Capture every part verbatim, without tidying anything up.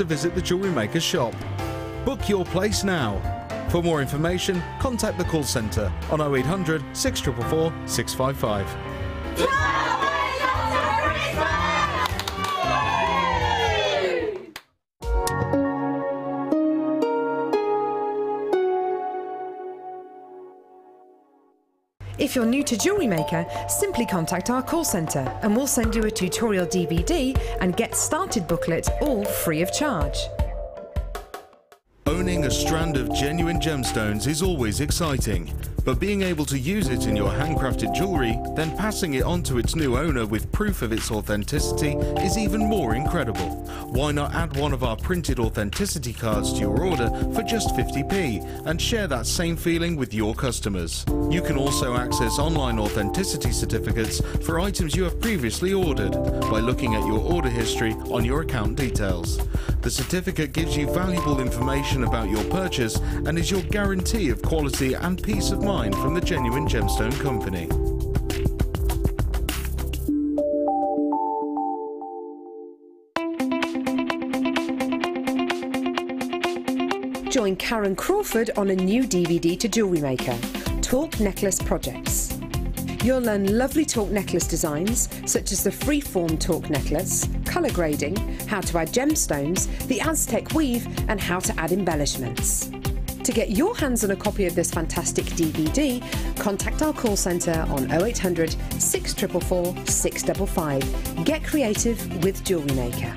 to visit the Jewellery Maker shop. Book your place now. For more information, contact the call centre on oh eight hundred, six four four, six five five. If you're new to Jewellery Maker, simply contact our call centre and we'll send you a tutorial D V D and Get Started booklet, all free of charge. Owning a strand of genuine gemstones is always exciting, but being able to use it in your handcrafted jewellery, then passing it on to its new owner with proof of its authenticity is even more incredible. Why not add one of our printed authenticity cards to your order for just fifty p and share that same feeling with your customers? You can also access online authenticity certificates for items you have previously ordered by looking at your order history on your account details. The certificate gives you valuable information about your purchase and is your guarantee of quality and peace of mind from the Genuine Gemstone Company. Join Karen Crawford on a new D V D to Jewellery Maker, Talk Necklace Projects. You'll learn lovely Talk necklace designs, such as the freeform Talk necklace, colour grading, how to add gemstones, the Aztec weave, and how to add embellishments. To get your hands on a copy of this fantastic D V D, contact our call centre on oh eight hundred, six four four, six five five. Get creative with Jewellery Maker.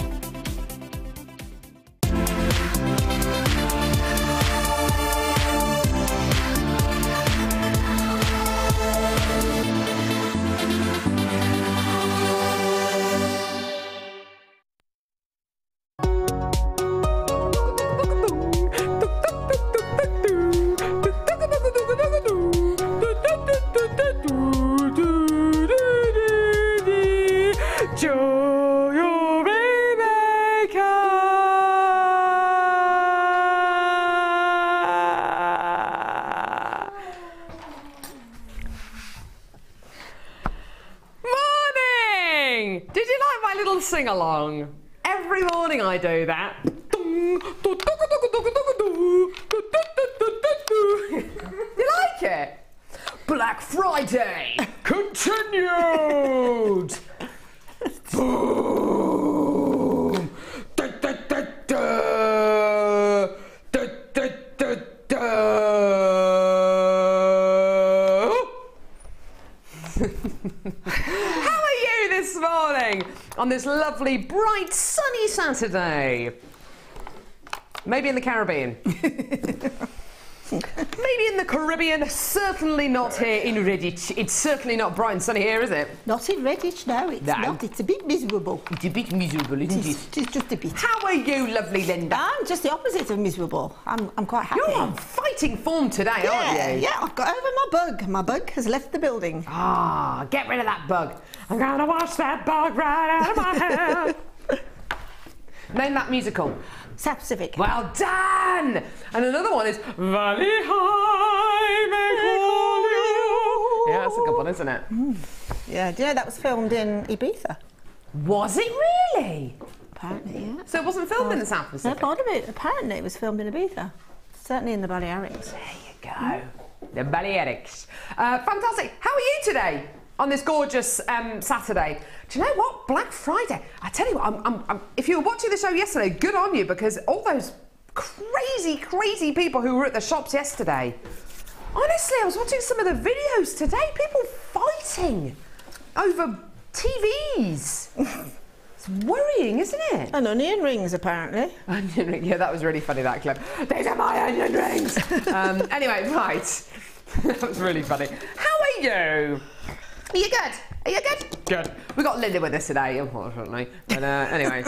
Along. Every morning I do that. You like it? Black Friday continued! Boom! Da, da, da, da. Da, da, da, da. How are you this morning? On this lovely, bright, sunny Saturday. Maybe in the Caribbean. Maybe in the Caribbean, certainly not here in Redditch. It's certainly not bright and sunny here, is it? Not in Redditch, no, it's no. not. It's a bit miserable. It's a bit miserable, isn't it? It's, it's just a bit. How are you, lovely Linda? I'm just the opposite of miserable. I'm, I'm quite happy. You're on fighting form today, yeah, aren't you? Yeah, I've got over my bug. My bug has left the building. Ah, get rid of that bug. I'm going to wash that bug right out of my hair. Name that musical. South Pacific. Well done! And another one is Valley High, they call you. Yeah, that's a good one, isn't it? Mm. Yeah, do you know that was filmed in Ibiza? Was it really? Apparently, yeah. So it wasn't filmed oh. in the South Pacific? No, part of it. Apparently it was filmed in Ibiza. Certainly in the Balearics. There you go. Mm. The Balearics. Uh, fantastic. How are you today? On this gorgeous um, Saturday. Do you know what? Black Friday. I tell you what, I'm, I'm, I'm, if you were watching the show yesterday, good on you, because all those crazy, crazy people who were at the shops yesterday. Honestly, I was watching some of the videos today, people fighting over T Vs. It's worrying, isn't it? And onion rings, apparently. Onion rings, yeah, that was really funny, that clip. These are my onion rings! um, anyway, right. That was really funny. How are you? Are you good? Are you good? Good. We got Linda with us today, unfortunately. But uh, anyway,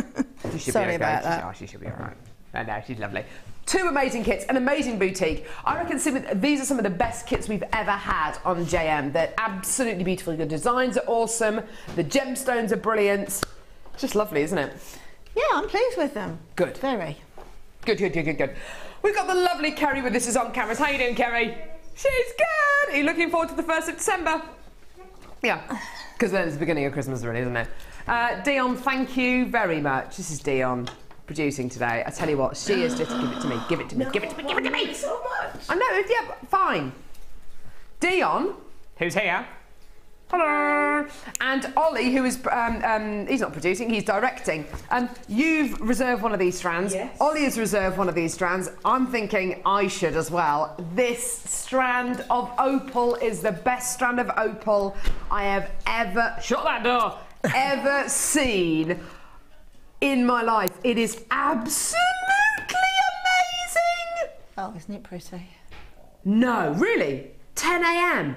she should Sorry be okay. about that. She, oh, she should be all right. I know, she's lovely. Two amazing kits, an amazing boutique. I reckon some of, these are some of the best kits we've ever had on J M. They're absolutely beautiful. The designs are awesome. The gemstones are brilliant. Just lovely, isn't it? Yeah, I'm pleased with them. Good. Very. Good, good, good, good, good. We've got the lovely Kerry with us on cameras. How you doing, Kerry? She's good. Are you looking forward to the first of December? Yeah, because then it's the beginning of Christmas already, isn't it? Uh, Dion, thank you very much. This is Dion. producing today. I tell you what, she is just give it to me, give it to me, no, give it to me, give it to me. So much. I know. Yeah, fine. Dion, who's here? Hello. And Ollie, who is um, um, he's not producing, he's directing. Um, you've reserved one of these strands. Yes. Ollie has reserved one of these strands. I'm thinking I should as well. This strand of opal is the best strand of opal I have ever shut that door ever seen in my life. It is absolutely amazing. Oh, isn't it pretty? No, really. ten a m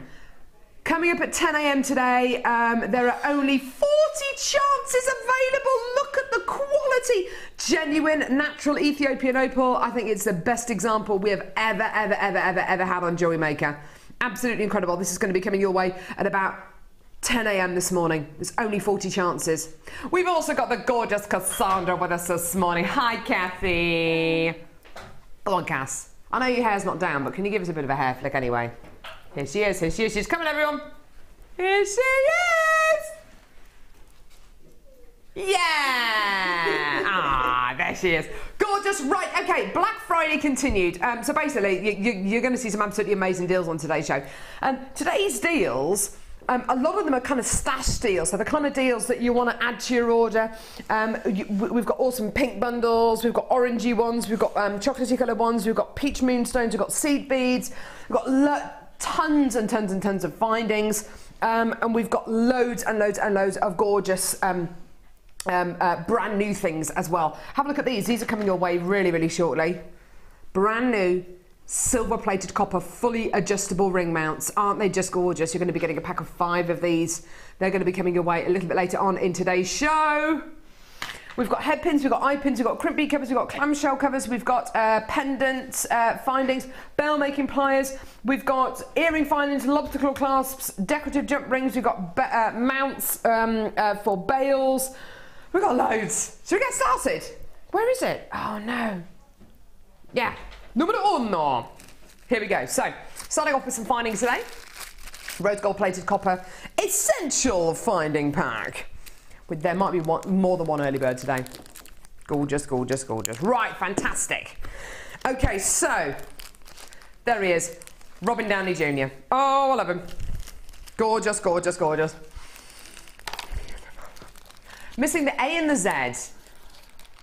Coming up at ten a m today, um, there are only forty chances available. Look at the quality. Genuine, natural Ethiopian opal. I think it's the best example we have ever, ever, ever, ever, ever had on Jewellery Maker. Absolutely incredible. This is going to be coming your way at about ten a m this morning. There's only forty chances. We've also got the gorgeous Cassandra with us this morning. Hi, Kathy. Go on, Cass. I know your hair's not down, but can you give us a bit of a hair flick anyway? Here she is, here she is, she's coming, everyone. Here she is! Yeah! Ah, there she is. Gorgeous, right, okay, Black Friday continued. Um, so basically, you, you, you're gonna see some absolutely amazing deals on today's show. Um, today's deals, um, a lot of them are kind of stash deals, so the kind of deals that you wanna add to your order. Um, you, we've got awesome pink bundles, we've got orangey ones, we've got um, chocolatey color ones, we've got peach moonstones, we've got seed beads, we've got tons and tons and tons of findings, um, and we've got loads and loads and loads of gorgeous um, um, uh, brand new things as well. Have a look at these. These are coming your way really, really shortly. Brand new silver plated copper fully adjustable ring mounts. Aren't they just gorgeous? You're going to be getting a pack of five of these. They're going to be coming your way a little bit later on in today's show. We've got head pins, we've got eye pins, we've got crimp bead covers, we've got clamshell covers, we've got uh, pendants, uh, findings, bell making pliers, we've got earring findings, lobster clasps, decorative jump rings, we've got uh, mounts um, uh, for bales. We've got loads. Should we get started? Where is it? Oh no. Yeah. Numero uno. Here we go. So, starting off with some findings today. Rose gold plated copper essential finding pack. There might be one, more than one early bird today. Gorgeous, gorgeous, gorgeous. Right, fantastic. Okay, so there he is, Robin Downey Junior Oh, I love him. Gorgeous, gorgeous, gorgeous. Missing the A and the Z.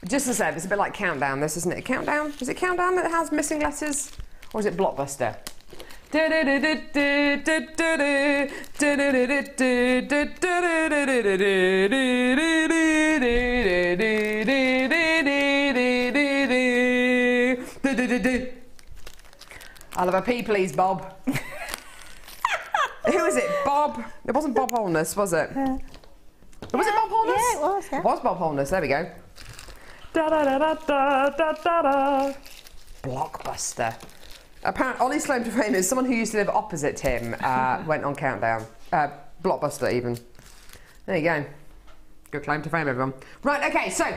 Just as I said, it's a bit like Countdown, this, isn't it? Countdown? Is it Countdown that has missing letters? Or is it Blockbuster? I'll have a pee, please, Bob. Who is it? Bob? It wasn't Bob Holness, was it? Yeah. Was it Bob Holness? Yeah, it was. Yeah. It was Bob Holness. There we go. Da da da da da da da. Blockbuster. Apparently, Ollie Sloane to fame is someone who used to live opposite him, uh, went on Countdown. Uh, Blockbuster, even. There you go. Good claim to fame, everyone. Right, okay, so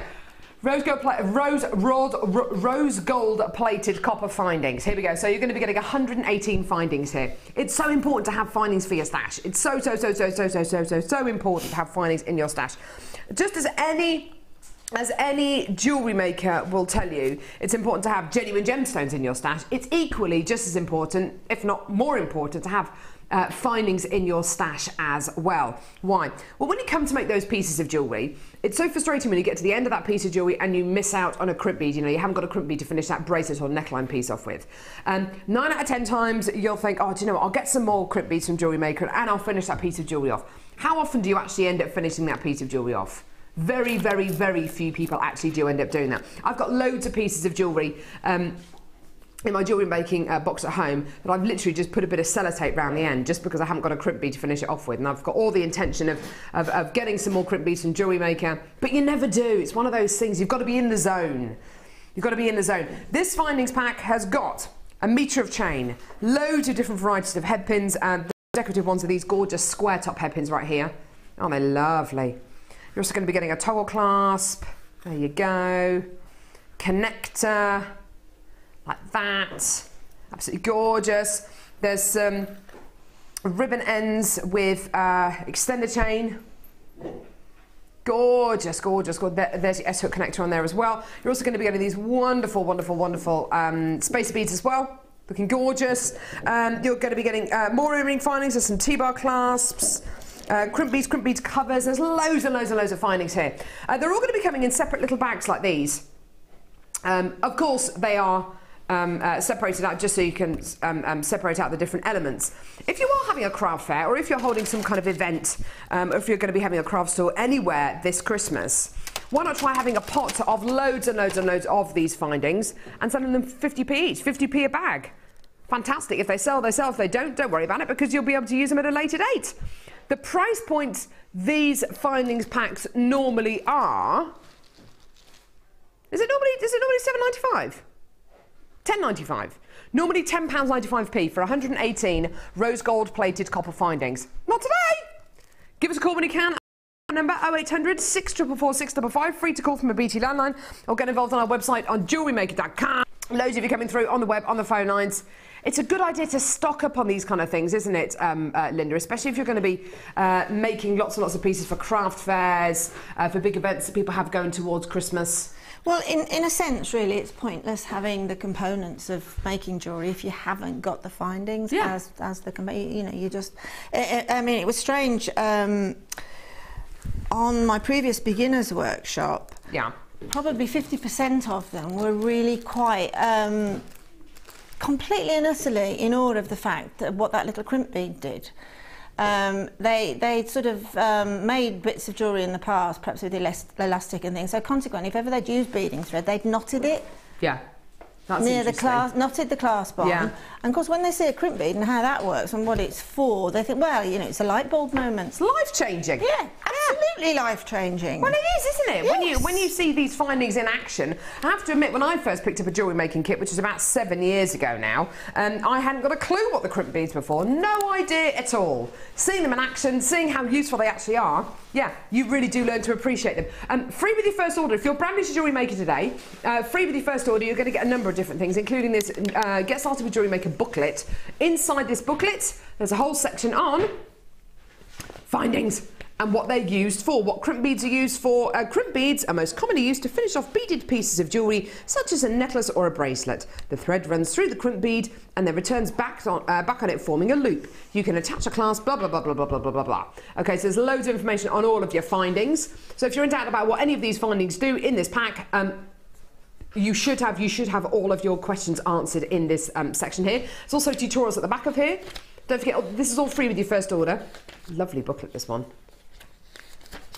rose gold, rose, rose, rose gold plated copper findings. Here we go. So you're going to be getting one hundred eighteen findings here. It's so important to have findings for your stash. It's so, so, so, so, so, so, so, so, so important to have findings in your stash. Just as any... As any jewellery maker will tell you, it's important to have genuine gemstones in your stash. It's equally just as important, if not more important, to have uh, findings in your stash as well. Why? Well, when you come to make those pieces of jewellery, it's so frustrating when you get to the end of that piece of jewellery and you miss out on a crimp bead. You know, you haven't got a crimp bead to finish that bracelet or neckline piece off with. Um, nine out of ten times, you'll think, oh, do you know what? I'll get some more crimp beads from Jewellery Maker and I'll finish that piece of jewellery off. How often do you actually end up finishing that piece of jewellery off? Very, very, very few people actually do end up doing that. I've got loads of pieces of jewellery um, in my jewellery making uh, box at home that I've literally just put a bit of sellotape around the end just because I haven't got a crimp bead to finish it off with. And I've got all the intention of, of, of getting some more crimp beads from Jewellery Maker, but you never do. It's one of those things, you've got to be in the zone. You've got to be in the zone. This findings pack has got a metre of chain, loads of different varieties of head pins, and the decorative ones are these gorgeous square top head pins right here. Aren't they lovely? You're also going to be getting a toggle clasp, there you go, connector, like that, absolutely gorgeous. There's some ribbon ends with uh, extender chain, Gorgeous, gorgeous, gorgeous. There, there's your S-hook connector on there as well. You're also going to be getting these wonderful, wonderful, wonderful um, spacer beads as well. Looking gorgeous. Um, you're going to be getting uh, more earring findings. There's some T-bar clasps, uh, crimp beads, crimp beads covers. There's loads and loads and loads of findings here. Uh, they're all going to be coming in separate little bags like these. Um, of course, they are um, uh, separated out just so you can um, um, separate out the different elements. If you are having a craft fair, or if you're holding some kind of event, um, or if you're going to be having a craft store anywhere this Christmas, why not try having a pot of loads and loads and loads of these findings and selling them fifty p each, fifty p a bag. Fantastic. If they sell, they sell. If they don't, don't worry about it, because you'll be able to use them at a later date. The price points these findings packs normally are... Is it normally, is it normally seven ninety-five? ten ninety-five. Normally ten pounds ninety-five p for one hundred and eighteen rose gold plated copper findings. Not today! Give us a call when you can. Number oh eight hundred, six four four, six five five, free to call from a B T landline, or get involved on our website on jewellery maker dot com. Loads of you coming through on the web, on the phone lines. It's a good idea to stock up on these kind of things, isn't it, um, uh, Linda? Especially if you're going to be uh, making lots and lots of pieces for craft fairs, uh, for big events that people have going towards Christmas. Well, in, in a sense, really, it's pointless having the components of making jewellery if you haven't got the findings. Yeah. As, as the, you know, you just... I, I mean, it was strange... Um, on my previous beginners workshop, yeah, probably fifty percent of them were really quite um, completely and utterly in awe of the fact that what that little crimp bead did. Um, they they sort of um, made bits of jewellery in the past, perhaps with elastic and things. So consequently, if ever they'd used beading thread, they'd knotted it. Yeah. That's near the clasp, knotted the clasp on, yeah. And of course when they see a crimp bead and how that works and what it's for, they think, well, you know, it's a light bulb moment. It's life changing. Yeah, absolutely, yeah. Life changing. Well, it is, isn't it? Yes. When you when you see these findings in action, I have to admit, when I first picked up a jewellery making kit, which is about seven years ago now, um, I hadn't got a clue what the crimp beads were for. No idea at all. Seeing them in action, seeing how useful they actually are. Yeah, you really do learn to appreciate them. Um, free with your first order. If you're brand new to Jewellery Maker today, uh, free with your first order, you're going to get a number of different things, including this uh, Get Started with Jewellery Maker booklet. Inside this booklet, there's a whole section on findings and what they're used for, what crimp beads are used for. Uh, crimp beads are most commonly used to finish off beaded pieces of jewellery, such as a necklace or a bracelet. The thread runs through the crimp bead and then returns back on, uh, back on it, forming a loop. You can attach a clasp, blah, blah, blah, blah, blah, blah, blah, blah, blah. Okay, so there's loads of information on all of your findings. So if you're in doubt about what any of these findings do in this pack, um, you should have you should have all of your questions answered in this um, section here. There's also tutorials at the back of here. Don't forget, oh, this is all free with your first order. Lovely booklet, this one.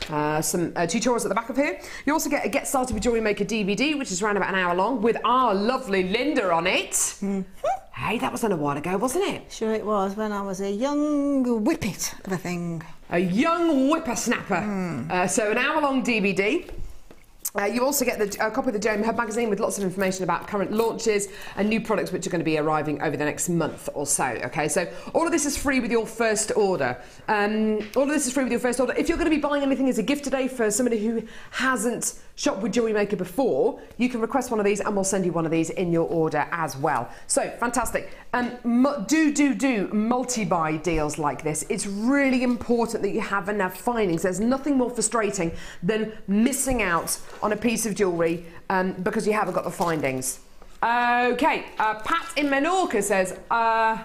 Uh, some uh, tutorials at the back of here. You also get a Get Started with Jewellery Maker D V D, which is around about an hour long, with our lovely Linda on it. Mm. Hey, that was done a while ago, wasn't it? Sure it was, when I was a young whippet of a thing. A young whippersnapper. Mm. Uh, so an hour-long D V D. Uh, you also get the, a copy of the J M Hub magazine with lots of information about current launches and new products which are going to be arriving over the next month or so. Okay, so all of this is free with your first order. Um, all of this is free with your first order. If you're going to be buying anything as a gift today for somebody who hasn't shopped with Jewellery Maker before, you can request one of these and we'll send you one of these in your order as well. So, fantastic. Um, do, do, do multi-buy deals like this. It's really important that you have enough findings. There's nothing more frustrating than missing out on a piece of jewellery um, because you haven't got the findings. Okay, uh, Pat in Menorca says, uh,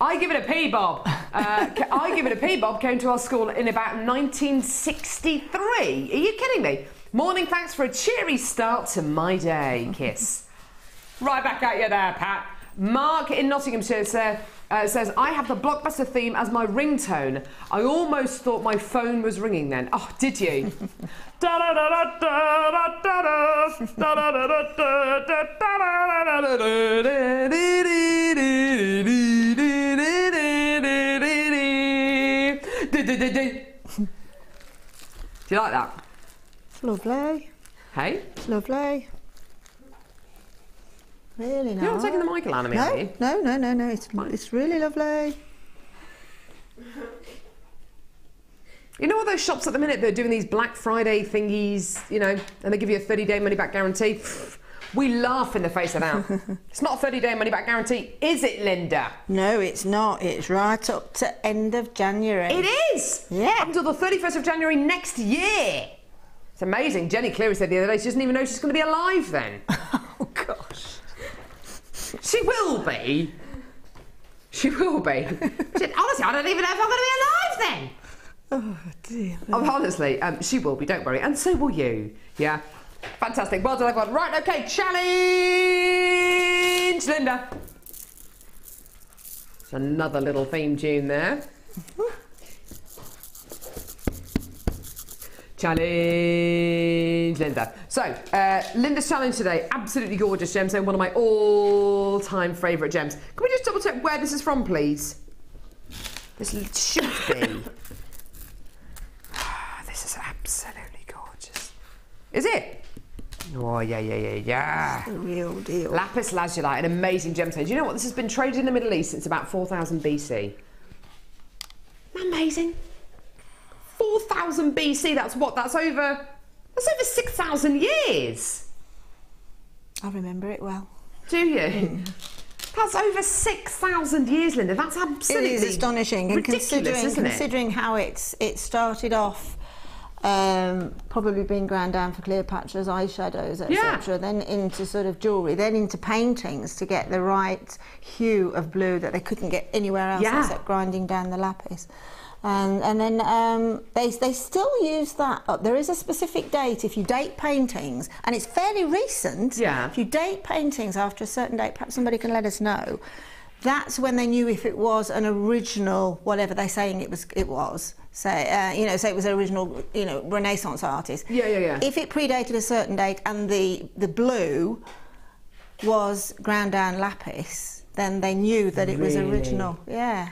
I give it a P, Bob. Uh, I give it a P, Bob came to our school in about nineteen sixty-three. Are you kidding me? Morning, thanks for a cheery start to my day. Kiss. Right back at you there, Pat. Mark in Nottinghamshire says, Uh, says, I have the Blockbuster theme as my ringtone. I almost thought my phone was ringing then. Oh, did you? Do you like that? It's lovely. Hey? It's lovely. Really nice. You're not taking the Michael anime, no, are you? No, no, no, no. It's, it's really lovely. You know all those shops at the minute, they're doing these Black Friday thingies, you know, and they give you a thirty day money back guarantee. We laugh in the face of that. It's not a thirty day money-back guarantee, is it, Linda? No, it's not. It's right up to end of January. It is! Yeah. Up until the thirty-first of January next year. It's amazing. Jenny Cleary said the other day she doesn't even know she's going to be alive then. Oh, gosh. She will be. She will be. She said, honestly, I don't even know if I'm going to be alive then. Oh, dear. Oh, honestly, um, she will be, don't worry. And so will you. Yeah. Fantastic. Well done, everyone. Right, okay, challenge, Linda. It's another little theme tune there. Challenge, Linda. So, uh, Linda's challenge today, absolutely gorgeous gemstone, one of my all-time favourite gems. Can we just double check where this is from, please? This should be. This is absolutely gorgeous. Is it? Oh, yeah, yeah, yeah, yeah. It's the real deal. Lapis lazuli, an amazing gemstone. Do you know what? This has been traded in the Middle East since about four thousand B C. Amazing. four thousand B C, that's what? That's over, that's over six thousand years. I remember it well. Do you? Mm. That's over six thousand years, Linda. That's absolutely ridiculous, isn't it? It is astonishing. And considering, considering how it's, it started off, Um, probably being ground down for Cleopatra's eyeshadows, et cetera. Yeah. Then into sort of jewellery, then into paintings to get the right hue of blue that they couldn't get anywhere else, yeah, except grinding down the lapis. And, and then um, they, they still use that up. There is a specific date if you date paintings, and it's fairly recent. Yeah. If you date paintings after a certain date, perhaps somebody can let us know. That's when they knew if it was an original, whatever they're saying it was. It was, say, uh, you know, say it was an original, you know, Renaissance artist. Yeah, yeah, yeah. If it predated a certain date and the the blue was ground down lapis, then they knew that it really was original. Yeah.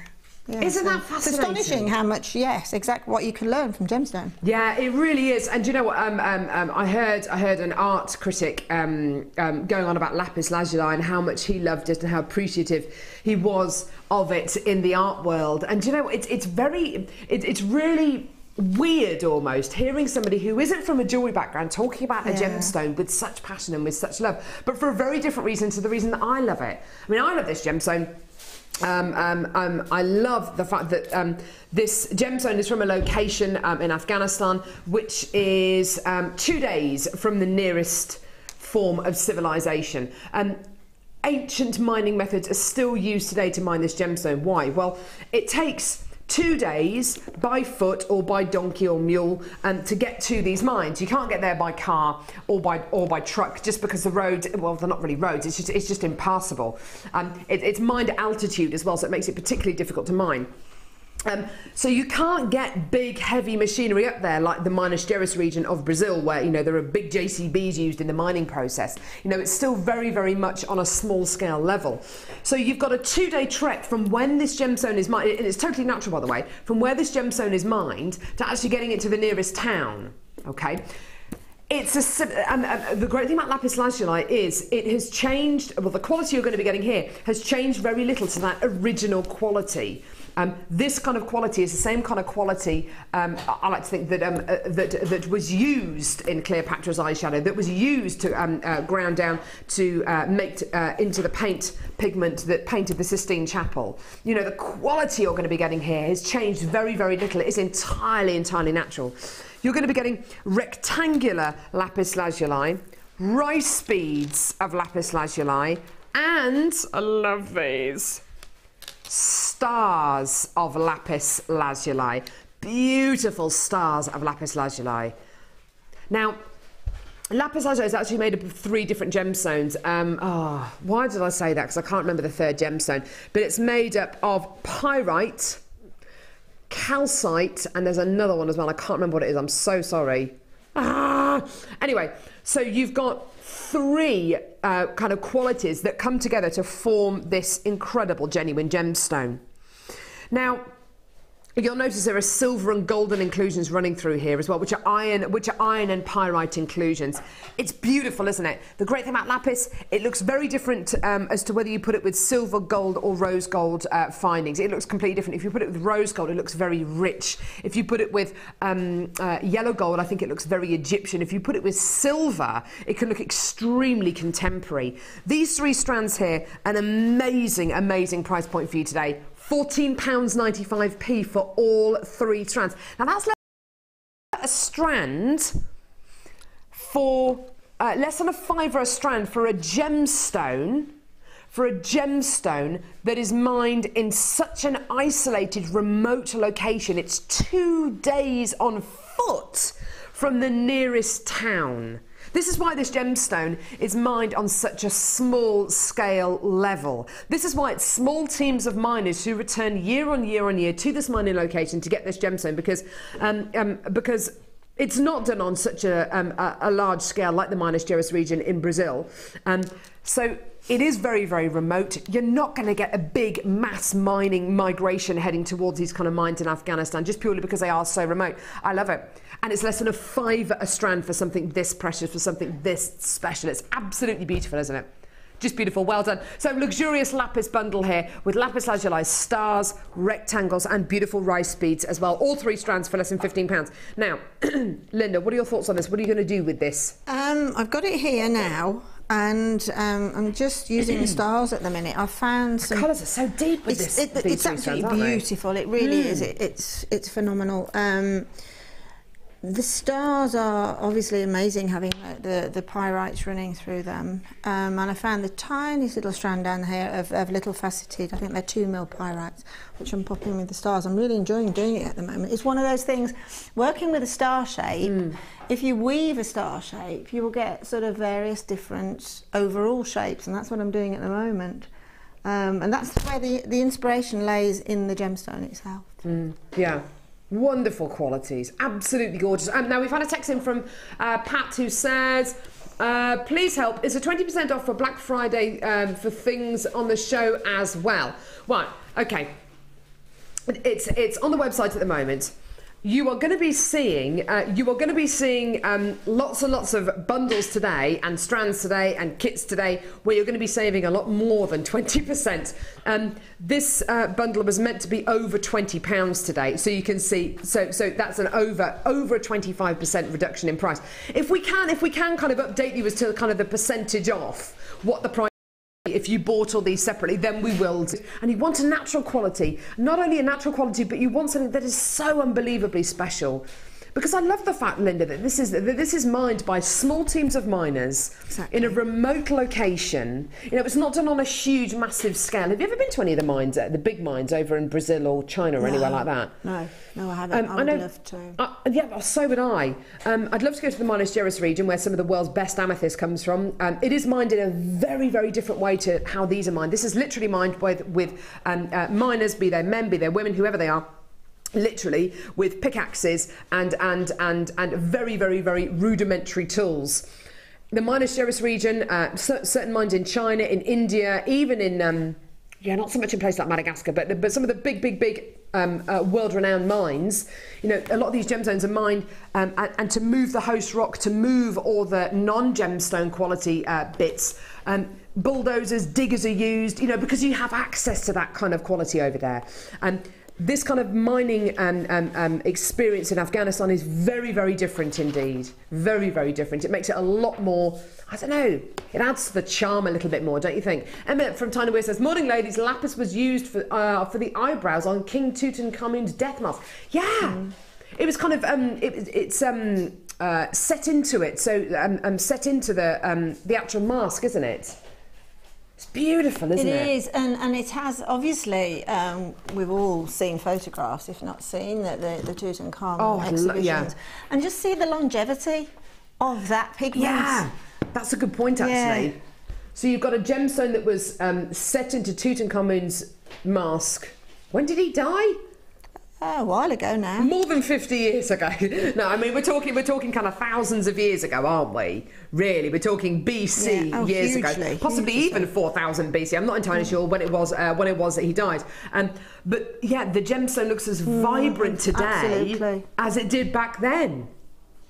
Yeah, isn't so that fascinating? It's astonishing how much, yes, exactly what you can learn from gemstone. Yeah, it really is. And do you know what? Um, um, um, I heard, I heard an art critic um, um, going on about lapis lazuli and how much he loved it and how appreciative he was of it in the art world. And do you know what? It's it's very, it, it's really weird almost hearing somebody who isn't from a jewellery background talking about, yeah, a gemstone with such passion and with such love, but for a very different reason to the reason that I love it. I mean, I love this gemstone. Um, um, um, I love the fact that um, this gemstone is from a location um, in Afghanistan which is um, two days from the nearest form of civilization. Um, ancient mining methods are still used today to mine this gemstone. Why? Well, it takes two days by foot or by donkey or mule and um, to get to these mines. You can't get there by car or by or by truck just because the road, well, they're not really roads, it's just it's just impassable. Um, it, it's mined at altitude as well, so it makes it particularly difficult to mine. Um, so you can't get big heavy machinery up there like the Minas Gerais region of Brazil, where, you know, there are big J C Bs used in the mining process. You know, it's still very, very much on a small scale level. So you've got a two day trek from when this gemstone is mined, and it's totally natural, by the way, from where this gemstone is mined to actually getting it to the nearest town. Okay. It's a, um, uh, the great thing about lapis lazuli is it has changed, well, the quality you're going to be getting here has changed very little to that original quality. Um, this kind of quality is the same kind of quality um, I like to think that, um, uh, that that was used in Cleopatra's eyeshadow, that was used to um, uh, ground down to uh, make uh, into the paint pigment that painted the Sistine Chapel. You know, the quality you're going to be getting here has changed very, very little. It is entirely, entirely natural. You're going to be getting rectangular lapis lazuli, rice beads of lapis lazuli, and I love these. Stars of lapis lazuli. Beautiful stars of lapis lazuli. Now, lapis lazuli is actually made up of three different gemstones. Um, oh, why did I say that? Because I can't remember the third gemstone. But it's made up of pyrite, calcite, and there's another one as well. I can't remember what it is. I'm so sorry. Ah! Anyway, so you've got three uh, kind of qualities that come together to form this incredible genuine gemstone. Now, You'll notice there are silver and golden inclusions running through here as well, which are iron, which are iron and pyrite inclusions. It's beautiful, isn't it? The great thing about lapis, it looks very different um, as to whether you put it with silver, gold, or rose gold uh, findings. It looks completely different. If you put it with rose gold, it looks very rich. If you put it with um, uh, yellow gold, I think it looks very Egyptian. If you put it with silver, it can look extremely contemporary. These three strands here, an amazing, amazing price point for you today. fourteen pounds ninety-five p for all three strands. Now that's a strand for uh, less than a fiver a strand for a gemstone, for a gemstone that is mined in such an isolated, remote location. It's two days on foot from the nearest town. This is why this gemstone is mined on such a small scale level. This is why it's small teams of miners who return year on year on year to this mining location to get this gemstone, because um, um, because it's not done on such a, um, a, a large scale like the Minas Gerais region in Brazil. Um, so it is very, very remote. You're not going to get a big mass mining migration heading towards these kind of mines in Afghanistan, just purely because they are so remote. I love it. And it's less than a fiver a strand for something this precious, for something this special. It's absolutely beautiful, isn't it? Just beautiful. Well done. So luxurious lapis bundle here with lapis lazuli, stars, rectangles, and beautiful rice beads as well. All three strands for less than fifteen pounds. Now, Linda, what are your thoughts on this? What are you going to do with this? Um, I've got it here now. And um, I'm just using the stars at the minute. I've found some... The colours are so deep with it's, this. It, it's absolutely beautiful. They? It really mm. is. It, it's, it's phenomenal. Um, the stars are obviously amazing, having the, the pyrites running through them. Um, and I found the tiniest little strand down here of, of little faceted, I think they're two mil pyrites, which I'm popping with the stars. I'm really enjoying doing it at the moment. It's one of those things, working with a star shape, mm. if you weave a star shape, you will get sort of various different overall shapes, and that's what I'm doing at the moment. Um, and that's where the, the inspiration lays in the gemstone itself. Mm. Yeah. Wonderful qualities, absolutely gorgeous. And um, now we've had a text in from uh, Pat, who says, uh, please help, is a twenty percent off for Black Friday um, for things on the show as well? Right, okay. It's, it's on the website at the moment. You are going to be seeing, uh, you are going to be seeing um, lots and lots of bundles today, and strands today, and kits today, where you're going to be saving a lot more than twenty percent. Um, this uh, bundle was meant to be over twenty pounds today, so you can see, so so that's an over over twenty-five percent reduction in price. If we can, if we can kind of update you as to kind of the percentage off what the price. If you bought all these separately, then we will. And you want a natural quality, not only a natural quality, but you want something that is so unbelievably special. Because I love the fact, Linda, that this is that this is mined by small teams of miners exactly. in a remote location. You know, it's not done on a huge, massive scale. Have you ever been to any of the mines, uh, the big mines over in Brazil or China or no, anywhere like that? No, no, I haven't. Um, I would I know, love to. I, yeah, so would I. Um, I'd love to go to the Minas Gerais region, where some of the world's best amethyst comes from. Um, it is mined in a very, very different way to how these are mined. This is literally mined with, with um, uh, miners, be they men, be they women, whoever they are. Literally with pickaxes and and and and very very very rudimentary tools. The Minas Gerais region, uh, certain mines in China, in India, even in um, yeah, not so much in places like Madagascar, but but some of the big big big. Um, uh, world-renowned mines, you know, a lot of these gemstones are mined, um, and, and to move the host rock, to move all the non-gemstone quality uh, bits, um, bulldozers, diggers are used, you know, because you have access to that kind of quality over there. And um, this kind of mining um, um, um, experience in Afghanistan is very, very different indeed. Very, very different. It makes it a lot more, I don't know, it adds to the charm a little bit more, don't you think? Emma from Tiny Weir says, morning ladies, lapis was used for, uh, for the eyebrows on King Tutankhamun's death mask. Yeah, mm. It was kind of, um, it, it's um, uh, set into it, so um, um, set into the, um, the actual mask, isn't it? It's beautiful, isn't it? It is, and, and it has, obviously, um, we've all seen photographs, if not seen, the, the, the Tutankhamun oh, exhibitions. Yeah. And just see the longevity of that pigment. Yeah, that's a good point, actually. Yeah. So you've got a gemstone that was um, set into Tutankhamun's mask. When did he die? Oh, a while ago now. More than fifty years ago. No, I mean, we're talking we're talking kind of thousands of years ago, aren't we? Really, we're talking B C yeah. oh, years hugely. ago, possibly hugely. even four thousand B C. I'm not entirely mm. sure when it was uh, when it was that he died. Um, but yeah, the gemstone looks as mm. vibrant today Absolutely. as it did back then.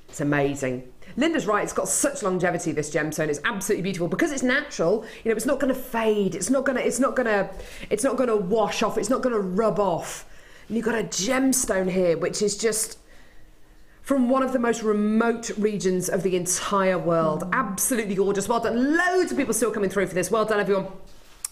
It's amazing. Linda's right, it's got such longevity, this gemstone. It's absolutely beautiful because it's natural. You know, it's not going to fade. It's not going to it's not going to it's not going to wash off. It's not going to rub off. And you've got a gemstone here which is just from one of the most remote regions of the entire world. Mm. Absolutely gorgeous. Well done. Loads of people still coming through for this. Well done, everyone.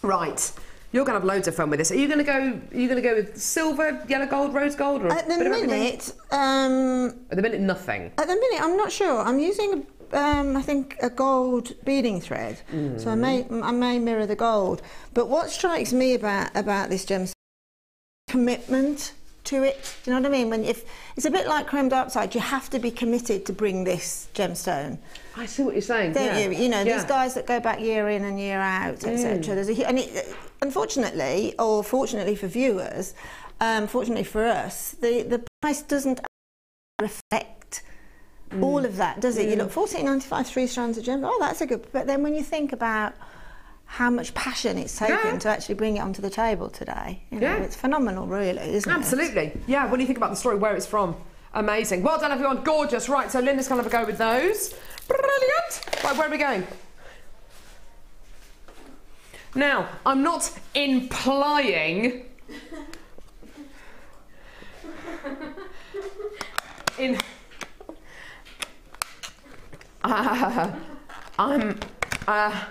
Right. You're going to have loads of fun with this. Are you going to go? Are you going to go with silver, yellow gold, rose gold, or at the minute? Um, at the minute, nothing. At the minute, I'm not sure. I'm using, um, I think, a gold beading thread, mm. so I may, I may mirror the gold. But what strikes me about about this gemstone is commitment to it. Do you know what I mean? When if it's a bit like chrome dioxide, you have to be committed to bring this gemstone. I see what you're saying. Don't yeah. you? You know, yeah. these guys that go back year in and year out, et cetera. Mm. There's a and it. Unfortunately, or fortunately for viewers, um, fortunately for us, the, the price doesn't reflect mm. all of that, does it? Mm. You look, fourteen ninety-five, three strands of gem, oh, that's a good... But then when you think about how much passion it's taken yeah. to actually bring it onto the table today, you know, yeah. it's phenomenal, really, isn't Absolutely. it? Absolutely. Yeah, when you think about the story, where it's from, amazing. Well done, everyone. Gorgeous. Right, so Linda's going to have a go with those. Brilliant. Right, where are we going? Now, I'm not implying in uh, I'm uh,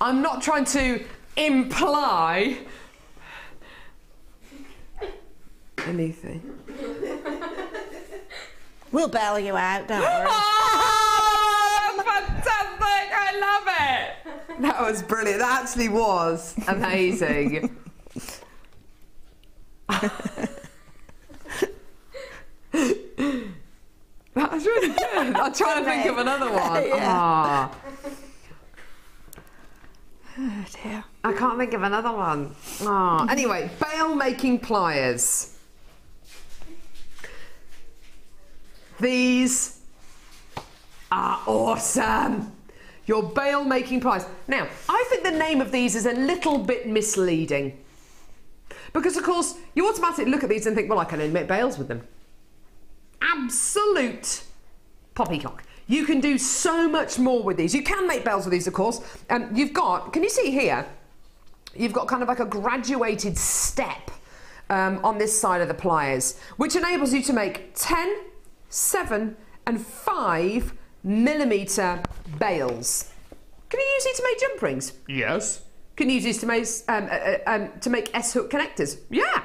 I'm not trying to imply anything. We'll bail you out, don't worry. Oh, fantastic! I love it! That was brilliant. That actually was amazing. That was really good. I'm trying to think of another one. Yeah. Oh. Oh dear. I can't think of another one. Oh. Anyway, bail making pliers. These are awesome. Your bail making pliers. Now, I think the name of these is a little bit misleading. Because, of course, you automatically look at these and think, well, I can make bails with them. Absolute poppycock. You can do so much more with these. You can make bails with these, of course. And you've got, can you see here? You've got kind of like a graduated step um, on this side of the pliers, which enables you to make ten, seven, and five millimetre bales. Can you use these to make jump rings? Yes. Can you use these to make um, uh, um, to make S-hook connectors? Yeah.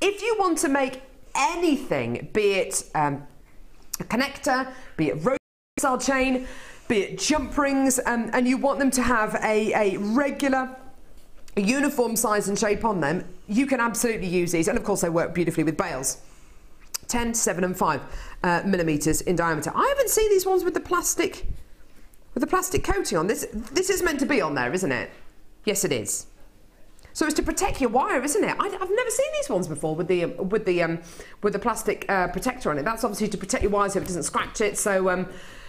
If you want to make anything, be it um, a connector, be it rope style chain, be it jump rings, um, and you want them to have a, a regular, uniform size and shape on them, you can absolutely use these, and of course they work beautifully with bales. ten, seven and five uh, millimetres in diameter. I haven't seen these ones with the plastic with the plastic coating on. This this is meant to be on there, isn't it? Yes, it is. So it's to protect your wire, isn't it? I, I've never seen these ones before with the with the um, with the plastic uh, protector on it. That's obviously to protect your wire so it doesn't scratch it. So um,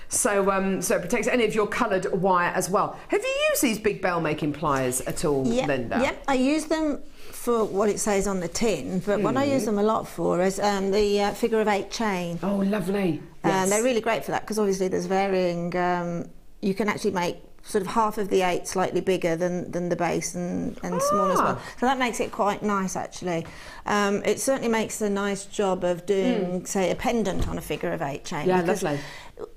so um, so it protects any of your coloured wire as well. Have you used these big bell making pliers at all, yep, Linda? Yep, I use them for what it says on the tin, but mm. what I use them a lot for is um, the uh, figure of eight chain. Oh, lovely. And yes. um, they're really great for that because obviously there's varying, um, you can actually make sort of half of the eight slightly bigger than, than the base and, and ah. smaller as well. So that makes it quite nice actually. Um, it certainly makes a nice job of doing, mm. say, a pendant on a figure of eight chain. Yeah, lovely.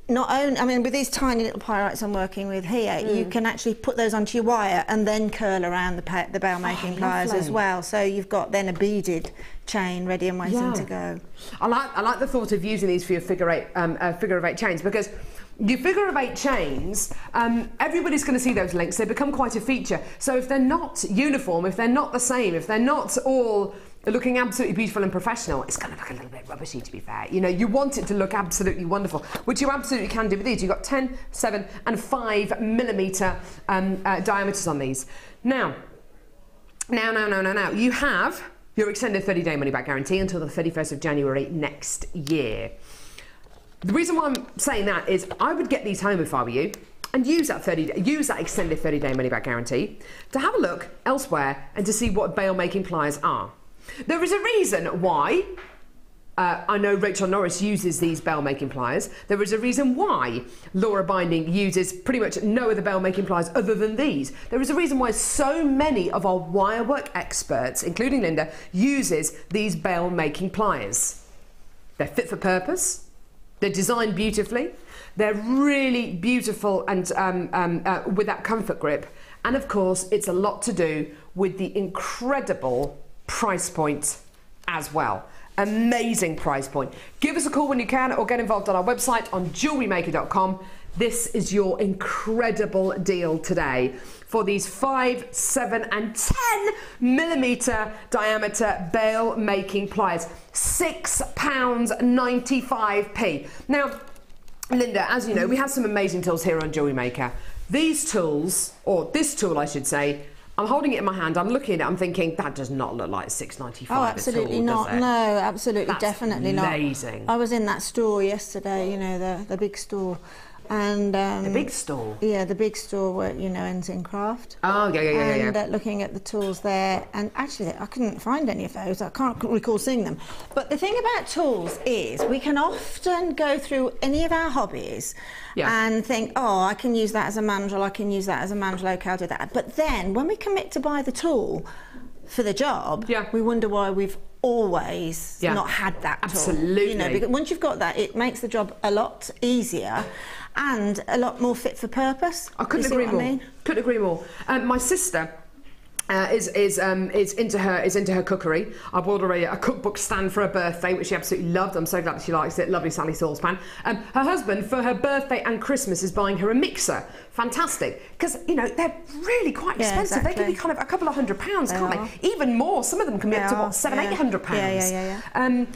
Not only, I mean, with these tiny little pyrites I'm working with here, mm. you can actually put those onto your wire and then curl around the, the bail making oh, pliers as well. So you've got then a beaded chain ready and waiting yeah. to go. I like, I like the thought of using these for your figure eight, um, uh, figure of eight chains because your figure of eight chains, um, everybody's going to see those links. They become quite a feature. So if they're not uniform, if they're not the same, if they're not all looking absolutely beautiful and professional, it's going to look a little bit rubbishy, to be fair. You know, you want it to look absolutely wonderful, which you absolutely can do with these. You've got ten, seven and five millimetre um, uh, diameters on these. Now, now, now, now, now, now, you have You're extended thirty day money-back guarantee until the thirty-first of January next year. The reason why I'm saying that is I would get these home if I were you and use that thirty, use that extended thirty day money-back guarantee to have a look elsewhere and to see what bail-making pliers are. There is a reason why uh, I know Rachel Norris uses these bail-making pliers. There is a reason why Laura Binding uses pretty much no other bail-making pliers other than these. There is a reason why so many of our wirework experts, including Linda, uses these bail-making pliers. They're fit for purpose. They're designed beautifully. They're really beautiful and um, um, uh, with that comfort grip. And of course, it's a lot to do with the incredible price point as well. Amazing price point. Give us a call when you can or get involved on our website on jewellery maker dot com. This is your incredible deal today for these five, seven and ten millimetre diameter bail making pliers. six pounds ninety-five p. Now, Linda, as you know, we have some amazing tools here on Jewellery Maker. These tools, or this tool I should say, I'm holding it in my hand, I'm looking at it, I'm thinking, that does not look like six pounds ninety-five. Oh, absolutely all, not, no, absolutely, That's definitely amazing. not. amazing. I was in that store yesterday, you know, the, the big store. And, um, the big store? Yeah, the big store where, you know, ends in craft. Oh, yeah, yeah, yeah. And yeah. Uh, looking at the tools there, and actually I couldn't find any of those, I can't recall seeing them. But the thing about tools is we can often go through any of our hobbies yeah. and think, oh, I can use that as a mandrel, I can use that as a mandrel, okay, I'll do that. But then when we commit to buy the tool for the job, yeah. we wonder why we've always yeah. not had that tool. Absolutely. You know, because once you've got that, it makes the job a lot easier and a lot more fit for purpose. I couldn't agree more. I mean? Couldn't agree more. Um, my sister uh, is is um, is into her is into her cookery. I bought her a, a cookbook stand for her birthday, which she absolutely loved. I'm so glad that she likes it. Lovely Sally saucepan. Um, her husband, for her birthday and Christmas, is buying her a mixer. Fantastic, because you know they're really quite yeah, expensive. Exactly. They can be kind of a couple of hundred pounds, they can't are. they? Even more. Some of them can be they up to are. what seven, yeah. eight hundred pounds. Yeah, yeah, yeah. yeah. Um,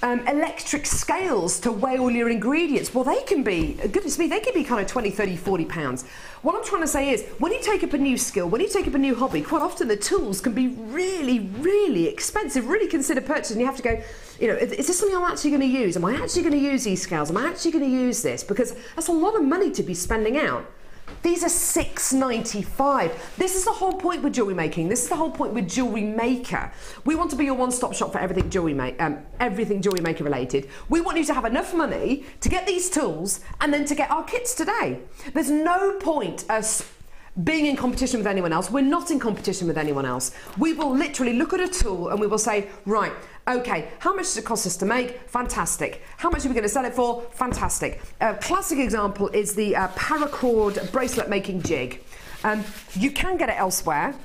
Um, electric scales to weigh all your ingredients. Well, they can be, goodness me, they can be kind of twenty, thirty, forty pounds. What I'm trying to say is, when you take up a new skill, when you take up a new hobby, quite often the tools can be really, really expensive, really consider purchasing. You have to go, you know, is this something I'm actually going to use? Am I actually going to use these scales? Am I actually going to use this? Because that's a lot of money to be spending out. These are six pounds ninety-five. This is the whole point with jewellery making. This is the whole point with Jewellery Maker. We want to be your one-stop shop for everything jewellery make, um, everything jewellery maker related. We want you to have enough money to get these tools and then to get our kits today. There's no point us being in competition with anyone else. We're not in competition with anyone else. We will literally look at a tool and we will say, right, okay, how much does it cost us to make? Fantastic. How much are we going to sell it for? Fantastic. A classic example is the uh, paracord bracelet making jig. Um, you can get it elsewhere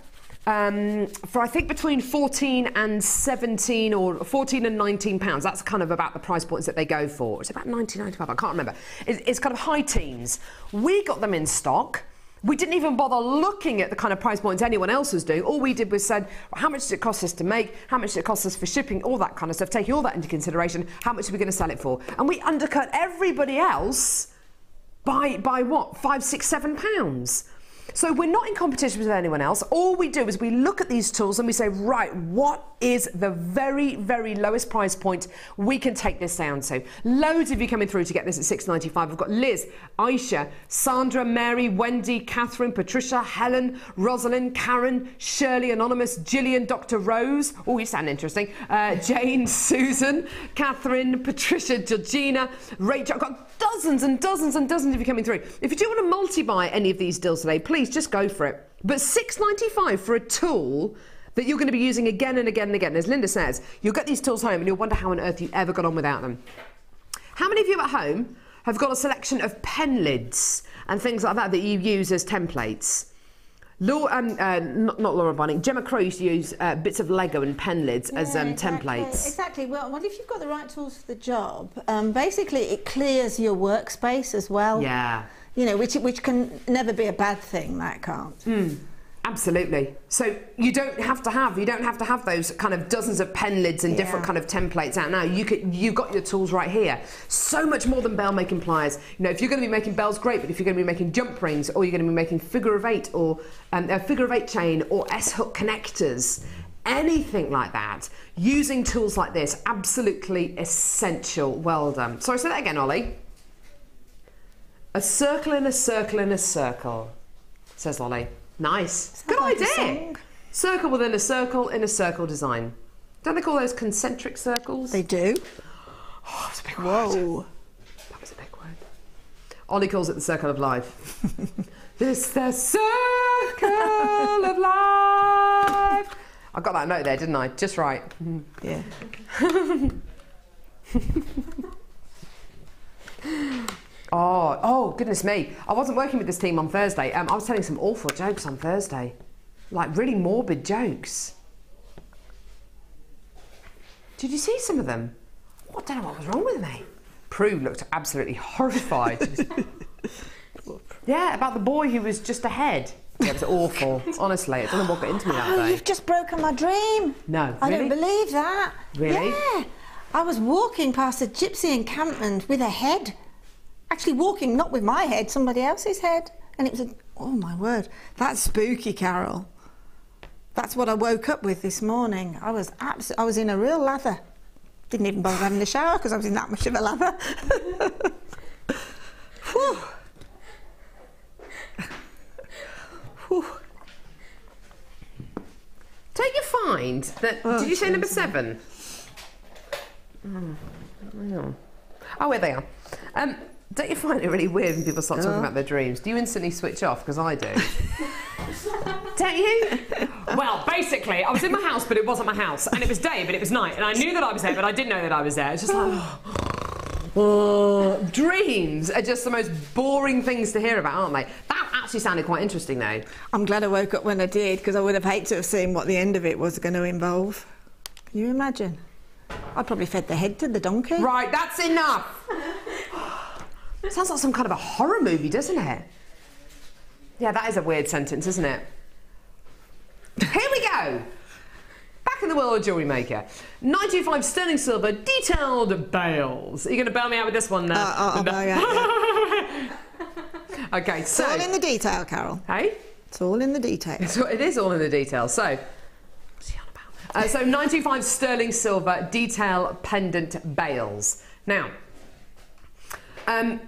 um, for I think between fourteen and seventeen or fourteen and nineteen pounds. That's kind of about the price points that they go for. It's about nineteen ninety-five, I can't remember. It's, it's kind of high teens. We got them in stock. We didn't even bother looking at the kind of price points anyone else was doing. All we did was said, well, how much does it cost us to make? How much does it cost us for shipping? All that kind of stuff. Taking all that into consideration, how much are we going to sell it for? And we undercut everybody else by, by what? Five, six, seven pounds. So we're not in competition with anyone else. All we do is we look at these tools and we say, right, what is the very, very lowest price point we can take this down to? Loads of you coming through to get this at six pounds ninety-five. We've got Liz, Aisha, Sandra, Mary, Wendy, Catherine, Patricia, Helen, Rosalind, Karen, Shirley, Anonymous, Gillian, Doctor Rose. Oh, you sound interesting. Uh, Jane, Susan, Catherine, Patricia, Georgina, Rachel. I've got dozens and dozens and dozens of you coming through. If you do want to multi-buy any of these deals today, please just go for it. But six pounds ninety-five for a tool that you're going to be using again and again and again. As Linda says, you'll get these tools home and you'll wonder how on earth you ever got on without them. How many of you at home have got a selection of pen lids and things like that that you use as templates? Laura, um, uh, not, not Laura Binding, Gemma Crow used to use uh, bits of Lego and pen lids yeah, as um, exactly, templates. Exactly. Well, well, if you've got the right tools for the job, um, basically it clears your workspace as well. Yeah. You know, which, which can never be a bad thing, that can't. Mm. Absolutely. So you don't have to have you don't have to have those kind of dozens of pen lids and yeah. different kind of templates out now. You could you've got your tools right here. So much more than bell making pliers. You know, if you're going to be making bells, great. But if you're going to be making jump rings, or you're going to be making figure of eight, or um, a figure of eight chain, or S hook connectors, anything like that, using tools like this, absolutely essential. Well done. Sorry, say that again, Ollie. A circle in a circle in a circle, says Ollie. Nice. Good idea. Circle within a circle in a circle design. Don't they call those concentric circles? They do. Oh, that's a big word. Whoa. That was a big word. Ollie calls it the circle of life. This the circle of life. I got that note there, didn't I? Just right. Yeah. oh, oh, goodness me. I wasn't working with this team on Thursday. Um, I was telling some awful jokes on Thursday. Like really morbid jokes. Did you see some of them? Oh, I don't know what was wrong with me. Prue looked absolutely horrified. Yeah, about the boy who was just ahead. Yeah, it was awful. Honestly, it doesn't walk it into me that oh, day. You've just broken my dream. No, I really? don't believe that. Really? Yeah. I was walking past a gypsy encampment with a head. Actually walking, not with my head, somebody else's head. And it was a, oh my word, that's spooky, Carol. That's what I woke up with this morning. I was absolutely, I was in a real lather. Didn't even bother having a shower because I was in that much of a lather. Whew. Don't you find that? Oh, did you say number seven? Oh, oh, where they are. Um, don't you find it really weird when people start oh. talking about their dreams? Do you instantly switch off? Because I do. Don't you? Well, basically, I was in my house, but it wasn't my house, and it was day, but it was night, and I knew that I was there, but I didn't know that I was there. It's just like. Oh. Oh, dreams are just the most boring things to hear about, aren't they? That actually sounded quite interesting, though. I'm glad I woke up when I did, because I would have hated to have seen what the end of it was going to involve. Can you imagine? I probably fed the head to the donkey. Right, that's enough. Sounds like some kind of a horror movie, doesn't it? Yeah, that is a weird sentence, isn't it? Here we go. Back in the world of Jewellery Maker. nine two five sterling silver, detailed bales. Are you going to bail me out with this one now? Uh, I'll, I'll bail you out, yeah. Okay, so... It's all in the detail, Carol. Hey? It's all in the detail. It's, it is all in the detail, so... What's he on about? Uh, so, nine two five sterling silver, detail pendant bales. Now, um,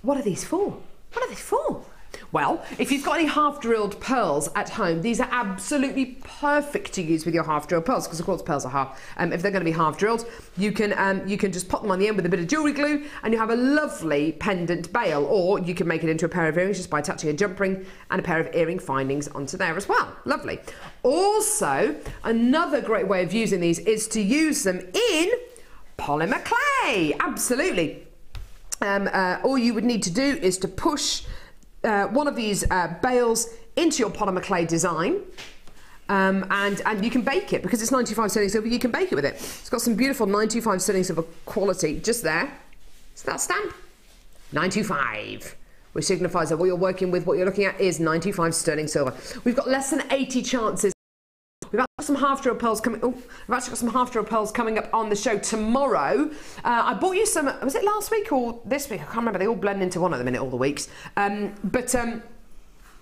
what are these for? What are these for? Well, if you've got any half-drilled pearls at home, these are absolutely perfect to use with your half-drilled pearls, because of course pearls are half. Um, if they're going to be half-drilled, you can um, you can just pop them on the end with a bit of jewellery glue, and you have a lovely pendant bale. Or you can make it into a pair of earrings just by attaching a jump ring and a pair of earring findings onto there as well. Lovely. Also, another great way of using these is to use them in polymer clay. Absolutely. Um, uh, all you would need to do is to push. Uh, one of these uh, bales into your polymer clay design, um, and and you can bake it because it's nine two five sterling silver. You can bake it with it. It's got some beautiful nine two five sterling silver quality just there. Is that stamp? nine two five, which signifies that what you're working with, what you're looking at, is nine two five sterling silver. We've got less than eighty chances. We've actually got some half-drill pearls coming. Oh, we've actually got some half-drill pearls coming up on the show tomorrow. Uh, I bought you some. Was it last week or this week? I can't remember. They all blend into one at the minute, all the weeks. Um, but um,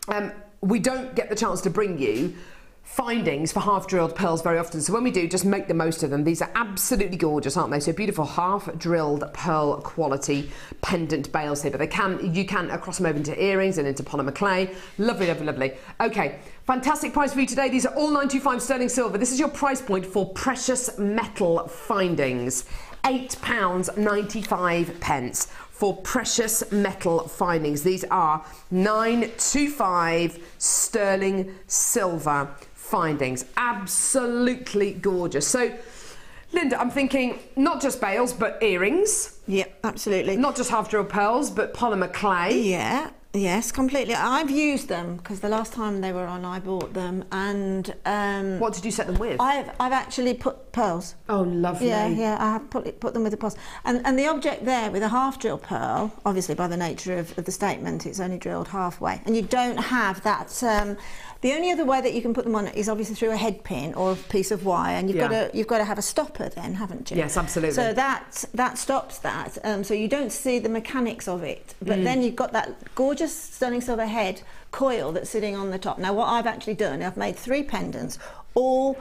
um, we don't get the chance to bring you findings for half-drilled pearls very often. So when we do, just make the most of them. These are absolutely gorgeous, aren't they? So beautiful half-drilled pearl quality pendant bales here. But they can, you can cross them over into earrings and into polymer clay. Lovely, lovely, lovely. Okay. Fantastic price for you today. These are all nine two five sterling silver. This is your price point for precious metal findings. eight pounds ninety-five for precious metal findings. These are nine two five sterling silver findings. Absolutely gorgeous. So, Linda, I'm thinking not just bales, but earrings. Yep, absolutely. Not just half-drilled pearls, but polymer clay. Yeah. Yes, completely. I've used them because the last time they were on, I bought them. And um, what did you set them with? I've I've actually put pearls. Oh, lovely. Yeah, yeah. I have put put them with the pearls. And and the object there with a half drill pearl, obviously by the nature of, of the statement, it's only drilled halfway, and you don't have that. Um, the only other way that you can put them on is obviously through a head pin or a piece of wire, and you've yeah. got to you've got to have a stopper then, haven't you? Yes, absolutely. So that that stops that. Um, so you don't see the mechanics of it, but mm. then you've got that gorgeous sterling silver head coil that's sitting on the top. Now what I've actually done, I've made three pendants, all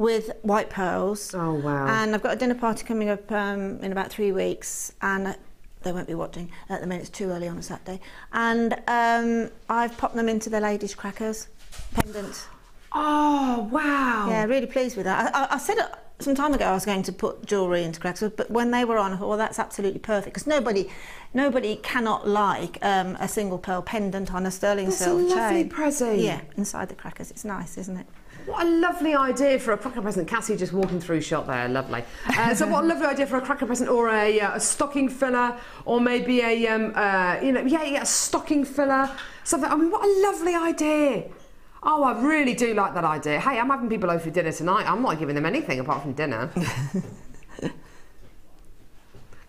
with white pearls. Oh, wow. And I've got a dinner party coming up um, in about three weeks, and they won't be watching at the minute, it's too early on a Saturday. And um, I've popped them into the ladies' crackers, pendants. Oh, wow. Yeah, really pleased with that. I, I, I said some time ago I was going to put jewellery into crackers, but when they were on, I thought, well, that's absolutely perfect, because nobody, nobody cannot like um, a single pearl pendant on a sterling that's silver chain. That's a lovely present. Yeah, inside the crackers. It's nice, isn't it? What a lovely idea for a cracker present. Cassie just walking through shop there, lovely. Uh, so what a lovely idea for a cracker present, or a, uh, a stocking filler, or maybe a, um, uh, you know, yeah, yeah, a stocking filler, something. I mean, what a lovely idea. Oh, I really do like that idea. Hey, I'm having people over for dinner tonight. I'm not giving them anything apart from dinner.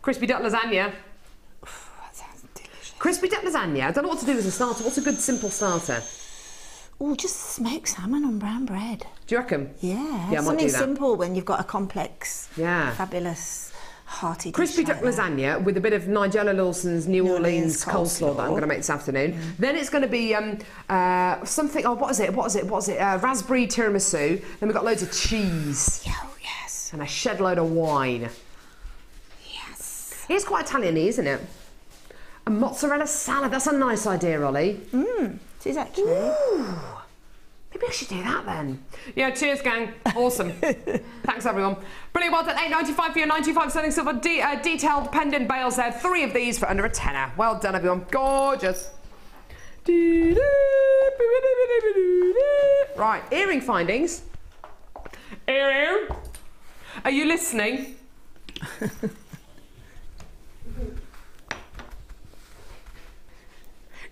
Crispy duck lasagna. Oof, that sounds delicious. Crispy duck lasagna. I don't know what to do as a starter. What's a good simple starter? Oh, just smoked salmon on brown bread. Do you reckon? Yeah. Yeah, something simple when you've got a complex, yeah, fabulous, hearty dish. Crispy duck like lasagna that, with a bit of Nigella Lawson's New, New Orleans, Orleans coleslaw, coleslaw that I'm going to make this afternoon. Mm. Then it's going to be um, uh, something, oh, what is it? What is it? What is it? Uh, raspberry tiramisu. Then we've got loads of cheese. Oh, yes. And a shed load of wine. Yes. It is quite Italian, isn't it? A mozzarella salad. That's a nice idea, Ollie. Mmm. She's actually. Ooh. Maybe I should do that then. Yeah, cheers, gang. Awesome. Thanks, everyone. Brilliant, well done. eight ninety-five for your ninety-five sterling silver de uh, detailed pendant bales there. Three of these for under a tenner. Well done, everyone. Gorgeous. Right, earring findings. Earring. Are you listening?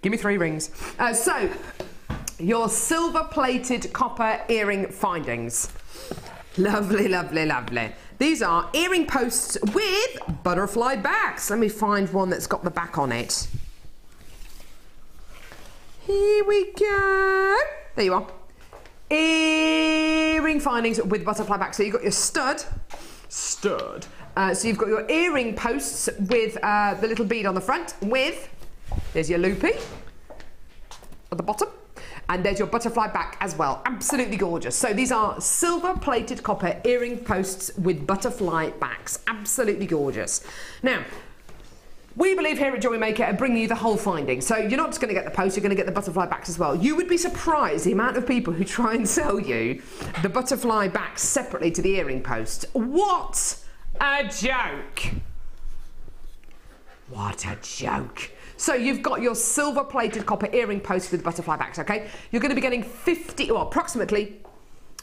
Give me three rings. Uh, so, your silver-plated copper earring findings. Lovely, lovely, lovely. These are earring posts with butterfly backs. Let me find one that's got the back on it. Here we go. There you are. Earring findings with butterfly backs. So you've got your stud. Stud. Uh, so you've got your earring posts with uh, the little bead on the front with... There's your loopy at the bottom, and there's your butterfly back as well. Absolutely gorgeous. So these are silver-plated copper earring posts with butterfly backs. Absolutely gorgeous. Now, we believe here at JewelleryMaker and bringing you the whole finding. So you're not just going to get the post, you're going to get the butterfly backs as well. You would be surprised the amount of people who try and sell you the butterfly backs separately to the earring post. What a joke. What a joke. So you've got your silver-plated copper earring post with butterfly backs, okay? You're going to be getting fifty, well, approximately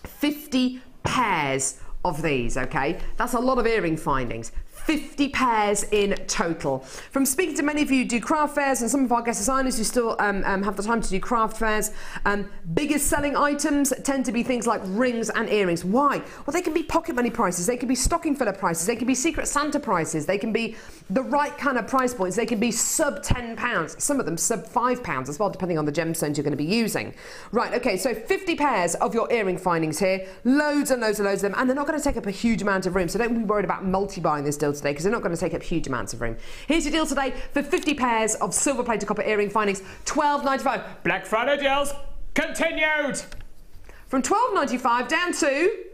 fifty pairs of these, okay? That's a lot of earring findings. fifty pairs in total. From speaking to many of you who do craft fairs and some of our guest designers who still um, um, have the time to do craft fairs, um, biggest selling items tend to be things like rings and earrings. Why? Well, they can be pocket money prices, they can be stocking filler prices, they can be secret Santa prices, they can be the right kind of price points, they can be sub ten pounds, some of them sub five pounds as well, depending on the gemstones you're going to be using. Right, okay, so fifty pairs of your earring findings here, loads and loads and loads of them, and they're not going to take up a huge amount of room, so don't be worried about multi-buying this deal today, because they're not going to take up huge amounts of room. Here's your deal today for fifty pairs of silver plated copper earring findings, twelve ninety-five. Black Friday deals continued from twelve ninety-five down to,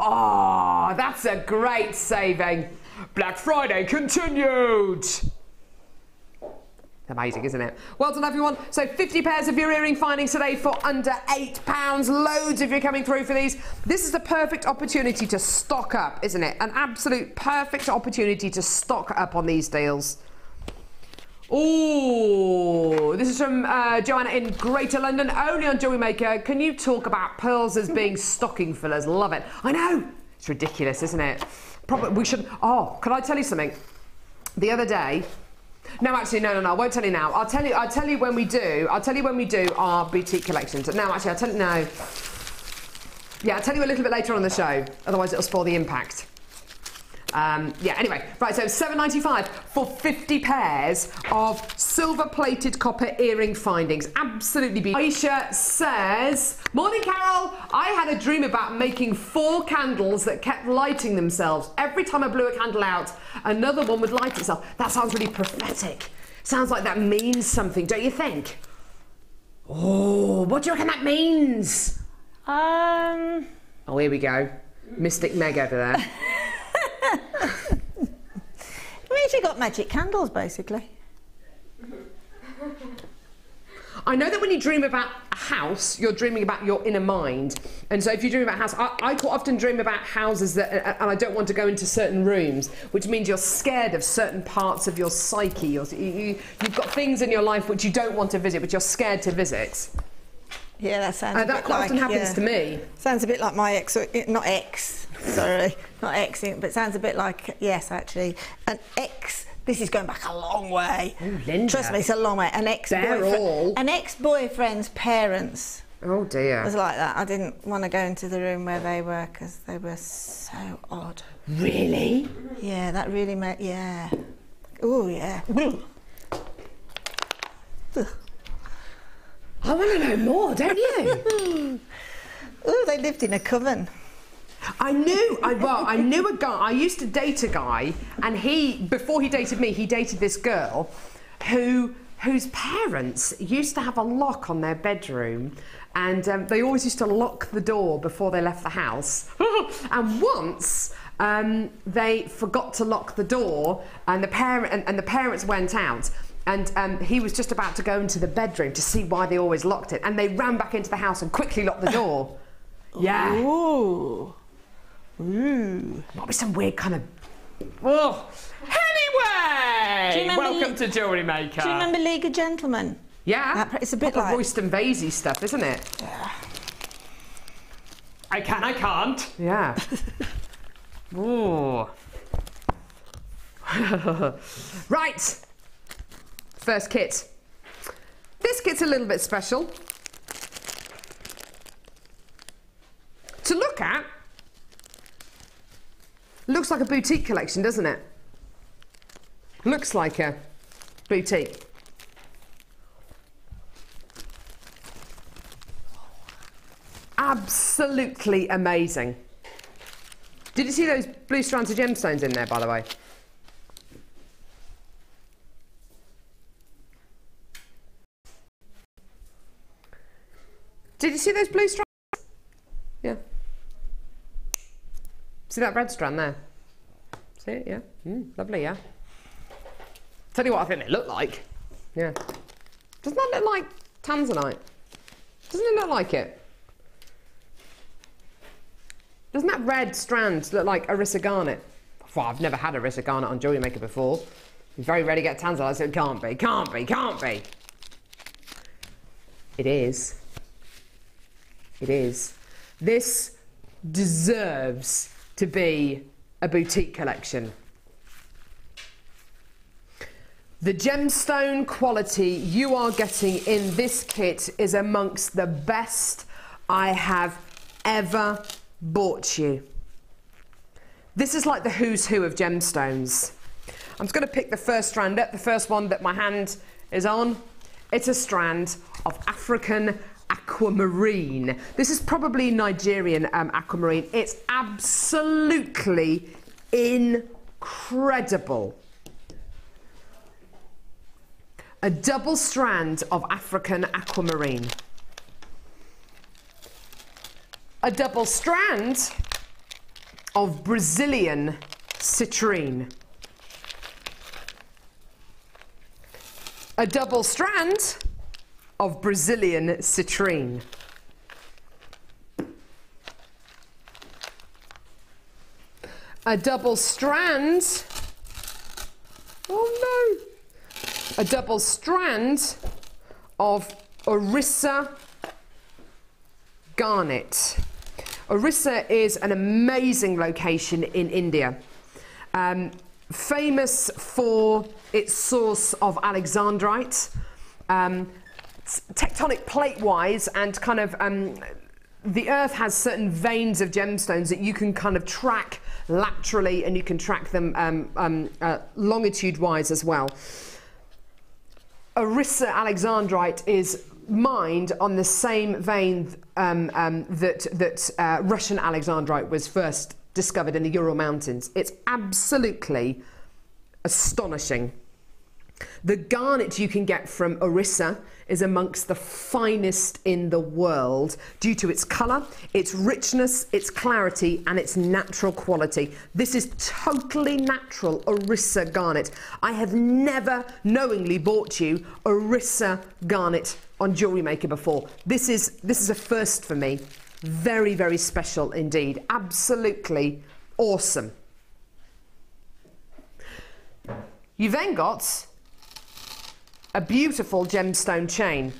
oh, that's a great saving. Black Friday continued. Amazing, isn't it? Well done, everyone. So fifty pairs of your earring findings today for under eight pounds. Loads of you coming through for these. This is the perfect opportunity to stock up, isn't it? An absolute perfect opportunity to stock up on these deals. Oh, this is from uh, Joanna in Greater London, only on JewelleryMaker. Can you talk about pearls as being stocking fillers? Love it. I know. It's ridiculous, isn't it? Probably we should... Oh, can I tell you something? The other day... No, actually, no, no, no. I won't tell you now. I'll tell you. I'll tell you when we do. I'll tell you when we do our boutique collections. No, actually, I'll tell you now. Yeah, I'll tell you a little bit later on the show. Otherwise, it'll spoil the impact. Um, yeah. Anyway, right. So seven ninety-five for fifty pairs of silver-plated copper earring findings. Absolutely beautiful. Aisha says, "Morning, Carol. I had a dream about making four candles that kept lighting themselves. Every time I blew a candle out, another one would light itself. That sounds really prophetic. Sounds like that means something, don't you think? Oh, what do you reckon that means?" Um. Oh, here we go. Mystic Meg over there. I mean, she got magic candles, basically. I know that when you dream about a house, you're dreaming about your inner mind. And so if you dream about a house, I, I quite often dream about houses that, and I don't want to go into certain rooms, which means you're scared of certain parts of your psyche. You're, you, you've got things in your life which you don't want to visit, but you're scared to visit. Yeah, that sounds uh, a that bit quite like, often happens yeah. to me. Sounds a bit like my ex, not ex, sorry, not ex, but sounds a bit like, yes, actually, an ex. This is going back a long way. Ooh, Linda. Trust me, it's a long way. An ex-boyfriend, an ex-boyfriend's parents. Oh dear. It was like that. I didn't want to go into the room where they were because they were so odd. Really? Yeah, that really made. Yeah. Oh yeah. I want to know more, don't you? Oh, they lived in a coven. I knew, I, well, I knew a guy, I used to date a guy, and he, before he dated me, he dated this girl who, whose parents used to have a lock on their bedroom, and um, they always used to lock the door before they left the house. And once, um, they forgot to lock the door, and the, parent, and, and the parents went out. And um, he was just about to go into the bedroom to see why they always locked it. And they ran back into the house and quickly locked the door. Yeah. Ooh. Ooh. Might be some weird kind of... Oh. Anyway! Welcome Le to Jewellery Maker. Do you remember League of Gentlemen? Yeah. That, it's a bit like... Royston Vasey stuff, isn't it? Yeah. I can, I can't. Yeah. Ooh. Right. First kit. This kit's a little bit special to look at. Looks like a boutique collection, doesn't it? Looks like a boutique. Absolutely amazing. Did you see those blue strands of gemstones in there, by the way? Did you see those blue strands? Yeah. See that red strand there? See it? Yeah. Mm, lovely, yeah. Tell you what I think they look like. Yeah. Doesn't that look like tanzanite? Doesn't it look like it? Doesn't that red strand look like Orissa garnet? Well, I've never had Orissa garnet on Jewellery Maker before. You very rarely get tanzanite, so it can't be, can't be, can't be. It is. It is. This deserves to be a boutique collection. The gemstone quality you are getting in this kit is amongst the best I have ever bought you. This is like the who's who of gemstones. I'm just going to pick the first strand up, the first one that my hand is on. It's a strand of African aquamarine. This is probably Nigerian um, aquamarine. It's absolutely incredible. A double strand of African aquamarine. A double strand of Brazilian citrine. A double strand of Brazilian citrine. A double strand, oh no, a double strand of Orissa garnet. Orissa is an amazing location in India, um, famous for its source of alexandrite. Um, Tectonic plate-wise, and kind of um, the earth has certain veins of gemstones that you can kind of track laterally, and you can track them um, um, uh, longitude-wise as well. Orissa alexandrite is mined on the same vein um, um, that that uh, Russian alexandrite was first discovered in the Ural Mountains. It's absolutely astonishing. The garnet you can get from Orissa is amongst the finest in the world due to its colour, its richness, its clarity and its natural quality. This is totally natural Orissa garnet. I have never knowingly bought you Orissa garnet on JewelleryMaker before. This is, this is a first for me. Very, very special indeed. Absolutely awesome. You've then got a beautiful gemstone chain.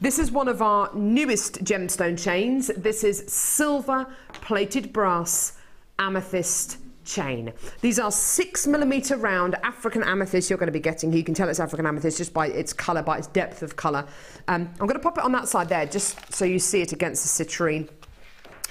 This is one of our newest gemstone chains. This is silver plated brass amethyst chain. These are six millimeter round African amethyst you're going to be getting. You can tell it's African amethyst just by its colour, by its depth of colour. Um, I'm going to pop it on that side there just so you see it against the citrine.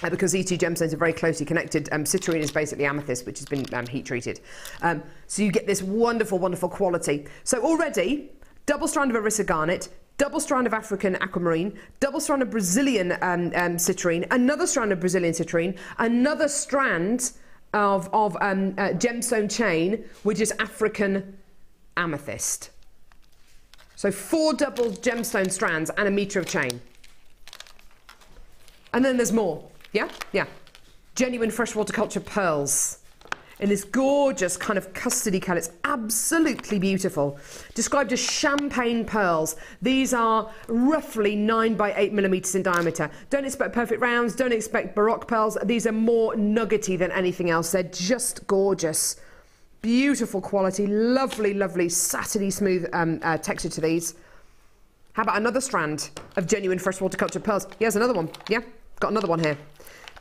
Uh, because these two gemstones are very closely connected, um, citrine is basically amethyst, which has been um, heat-treated. Um, so you get this wonderful, wonderful quality. So already, double strand of Orissa garnet, double strand of African aquamarine, double strand of Brazilian um, um, citrine, another strand of Brazilian citrine, another strand of, of um, uh, gemstone chain, which is African amethyst. So four double gemstone strands and a metre of chain. And then there's more. Yeah, yeah. Genuine freshwater culture pearls in this gorgeous kind of custardy colour. It's absolutely beautiful. Described as champagne pearls. These are roughly nine by eight millimetres in diameter. Don't expect perfect rounds. Don't expect baroque pearls. These are more nuggety than anything else. They're just gorgeous. Beautiful quality. Lovely, lovely, satiny smooth um, uh, texture to these. How about another strand of genuine freshwater culture pearls? Here's another one. Yeah. Got another one here.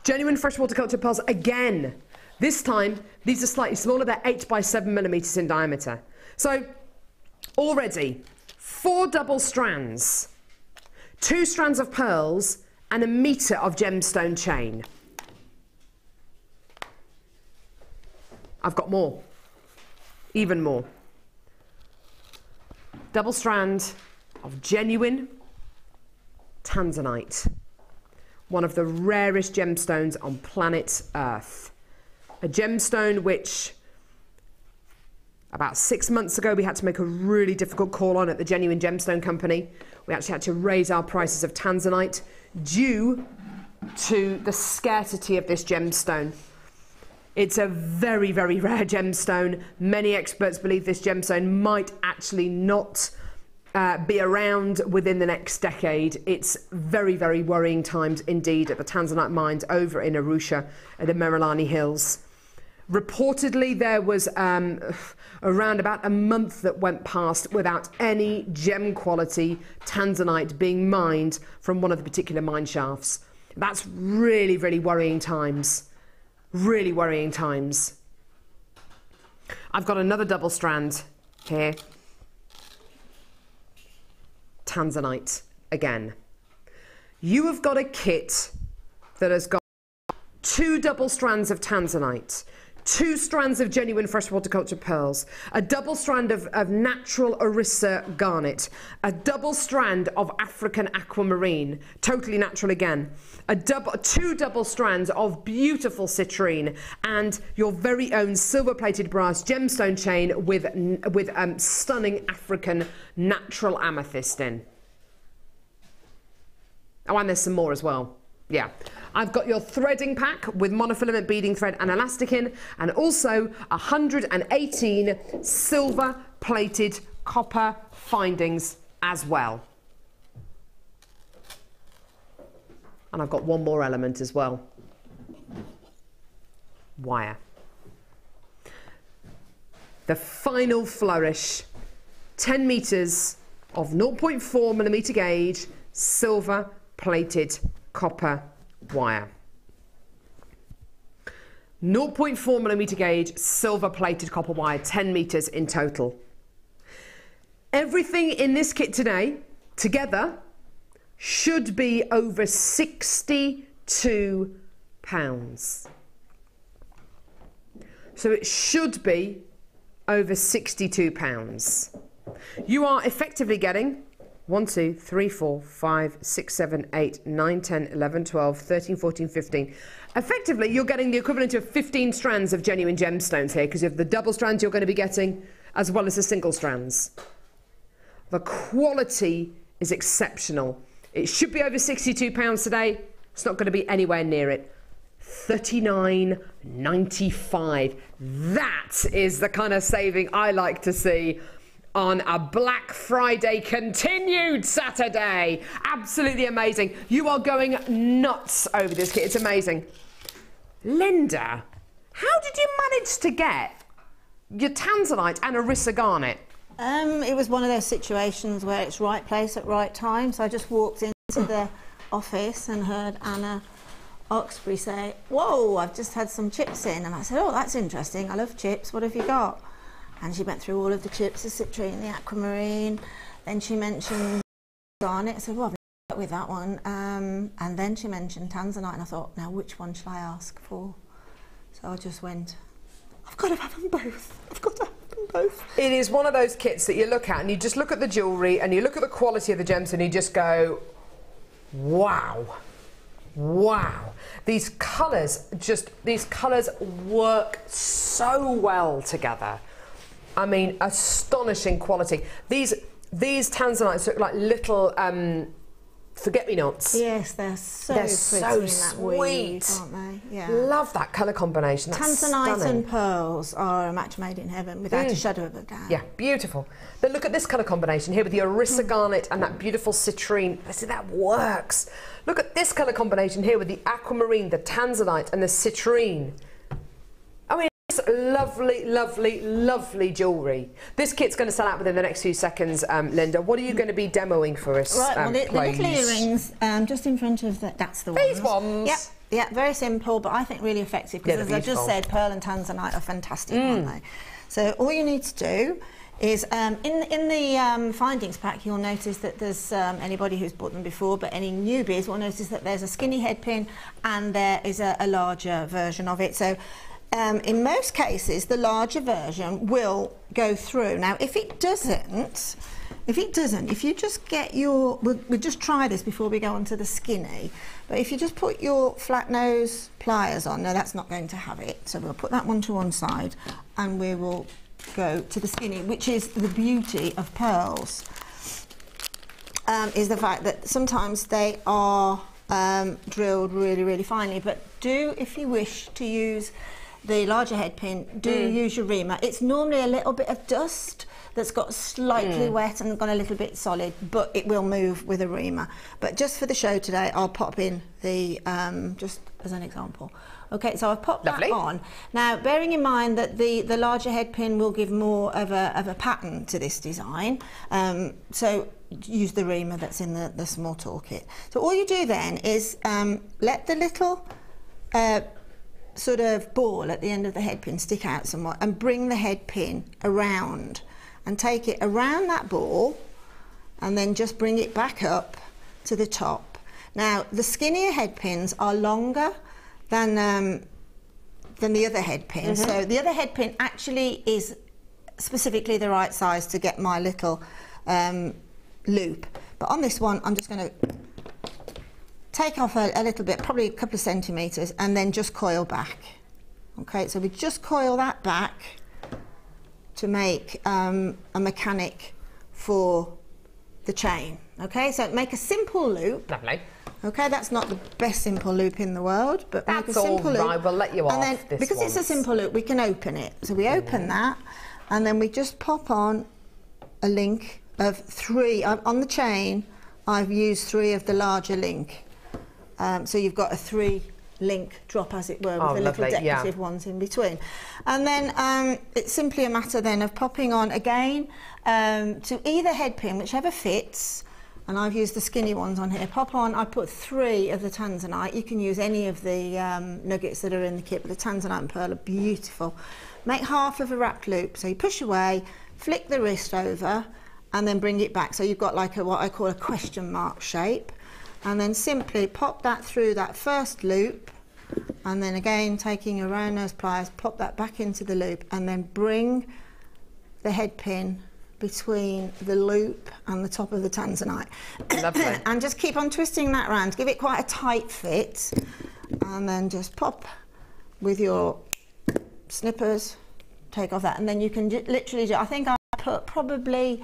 Genuine freshwater culture pearls again. This time, these are slightly smaller. They're eight by seven millimeters in diameter. So, already, four double strands, two strands of pearls, and a meter of gemstone chain. I've got more. Even more. Double strand of genuine tanzanite. One of the rarest gemstones on planet Earth. A gemstone which about six months ago we had to make a really difficult call on at the Genuine Gemstone Company. We actually had to raise our prices of tanzanite due to the scarcity of this gemstone. It's a very, very rare gemstone. Many experts believe this gemstone might actually not Uh, be around within the next decade. It's very, very worrying times indeed at the tanzanite mines over in Arusha, at the Merulani Hills. Reportedly, there was um, around about a month that went past without any gem quality tanzanite being mined from one of the particular mine shafts. That's really, really worrying times. Really worrying times. I've got another double strand here. Tanzanite again. You have got a kit that has got two double strands of tanzanite, two strands of genuine freshwater culture pearls, a double strand of, of natural Orissa garnet, a double strand of African aquamarine, totally natural again, a double, two double strands of beautiful citrine, and your very own silver-plated brass gemstone chain with, with um, stunning African natural amethyst in. Oh, and there's some more as well. Yeah, I've got your threading pack with monofilament beading thread and elastic in, and also one hundred eighteen silver plated copper findings as well. And I've got one more element as well. Wire. The final flourish. ten meters of zero point four millimeter gauge silver plated copper wire. zero point four millimeter gauge silver plated copper wire, ten meters in total. Everything in this kit today together should be over sixty-two pounds. So it should be over sixty-two pounds. You are effectively getting one, two, three, four, five, six, seven, eight, nine, ten, eleven, twelve, thirteen, fourteen, fifteen. Effectively, you're getting the equivalent of fifteen strands of genuine gemstones here because of the double strands you're going to be getting as well as the single strands. The quality is exceptional. It should be over sixty-two pounds today. It's not going to be anywhere near it. thirty-nine ninety-five. That is the kind of saving I like to see on a Black Friday continued Saturday. Absolutely amazing. You are going nuts over this kit. It's amazing. Linda, how did you manage to get your tanzanite and Orissa garnet? Um, it was one of those situations where it's right place at right time. So I just walked into the office and heard Anna Oxbury say, whoa, I've just had some chips in. And I said, oh, that's interesting. I love chips. What have you got? And she went through all of the chips, the citrine, the aquamarine. Then she mentioned garnet. I said, well, I've never worked with that one. Um, and then she mentioned tanzanite. And I thought, now, which one shall I ask for? So I just went, I've got to have them both. I've got to have them both. It is one of those kits that you look at and you just look at the jewellery and you look at the quality of the gems and you just go, wow, wow. These colours just, these colours work so well together. I mean, astonishing quality. These, these tanzanites look like little um, forget-me-nots. Yes, they're so they're pretty so in that weave, sweet, aren't they? Yeah. Love that colour combination. That's Tanzanite stunning. And pearls are a match made in heaven without mm. a shadow of a doubt. Yeah, beautiful. Then look at this colour combination here with the Orissa mm. garnet and that beautiful citrine. See, that works. Look at this colour combination here with the aquamarine, the tanzanite and the citrine. Lovely, lovely, lovely jewellery. This kit's going to sell out within the next few seconds, um, Linda. What are you going to be demoing for us? Right, um, well, the, the little earrings um, just in front of the, that's the ones. These ones? Yep, yep, very simple, but I think really effective because, yeah, as I just said, pearl and tanzanite are fantastic, mm. aren't they? So all you need to do is, um, in, in the um, findings pack, you'll notice that there's um, anybody who's bought them before, but any newbies will notice that there's a skinny head pin and there is a, a larger version of it. So. Um, in most cases, the larger version will go through. Now, if it doesn't, if it doesn't, if you just get your, we'll, we'll just try this before we go on to the skinny, but if you just put your flat nose pliers on, no, that's not going to have it. So we'll put that one to one side and we will go to the skinny, which is the beauty of pearls, um, is the fact that sometimes they are um, drilled really, really finely, but do, if you wish to use the larger head pin, do mm. use your reamer. It's normally a little bit of dust that's got slightly mm. wet and gone a little bit solid, but it will move with a reamer. But just for the show today, I'll pop in the, um, just as an example. Okay, so I've popped Lovely. that on. Now, bearing in mind that the, the larger head pin will give more of a, of a pattern to this design, um, so use the reamer that's in the, the small toolkit. So all you do then is um, let the little, uh, sort of ball at the end of the head pin stick out somewhat and bring the head pin around and take it around that ball and then just bring it back up to the top. Now, the skinnier head pins are longer than um, than the other head pin. Mm-hmm. So the other head pin actually is specifically the right size to get my little um, loop. But on this one, I'm just going to take off a, a little bit, probably a couple of centimetres, and then just coil back. Okay, so we just coil that back to make um, a mechanic for the chain. Okay, so make a simple loop. Lovely. Okay, that's not the best simple loop in the world, but that's make a simple all right. loop. We'll let you and off then, this because once. It's a simple loop, we can open it. So we open mm. that, and then we just pop on a link of three. On the chain, I've used three of the larger link. Um, so you've got a three-link drop, as it were, with oh, the lovely. little decorative yeah. ones in between. And then um, it's simply a matter then of popping on again um, to either head pin, whichever fits, and I've used the skinny ones on here. Pop on, I put three of the tanzanite. You can use any of the um, nuggets that are in the kit, but the tanzanite and pearl are beautiful. Make half of a wrapped loop. So you push away, flick the wrist over, and then bring it back. So you've got like a, what I call a question mark shape. And then simply pop that through that first loop, and then again taking your round nose pliers, pop that back into the loop, and then bring the head pin between the loop and the top of the tanzanite. Lovely. And just keep on twisting that round, give it quite a tight fit, and then just pop with your snippers, take off that, and then you can literally do, I think I put probably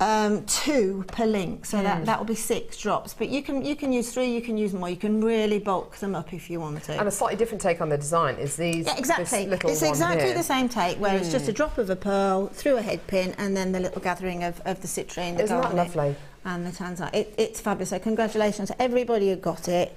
um, two per link, so mm. that that will be six drops. But you can you can use three, you can use more, you can really bulk them up if you want to. And a slightly different take on the design is these. Yeah, exactly. This little it's one exactly here. The same take, where mm. it's just a drop of a pearl through a head pin, and then the little gathering of of the citrine. The Isn't garlic, that lovely? And the tanzanite. It, it's fabulous. So congratulations to everybody who got it.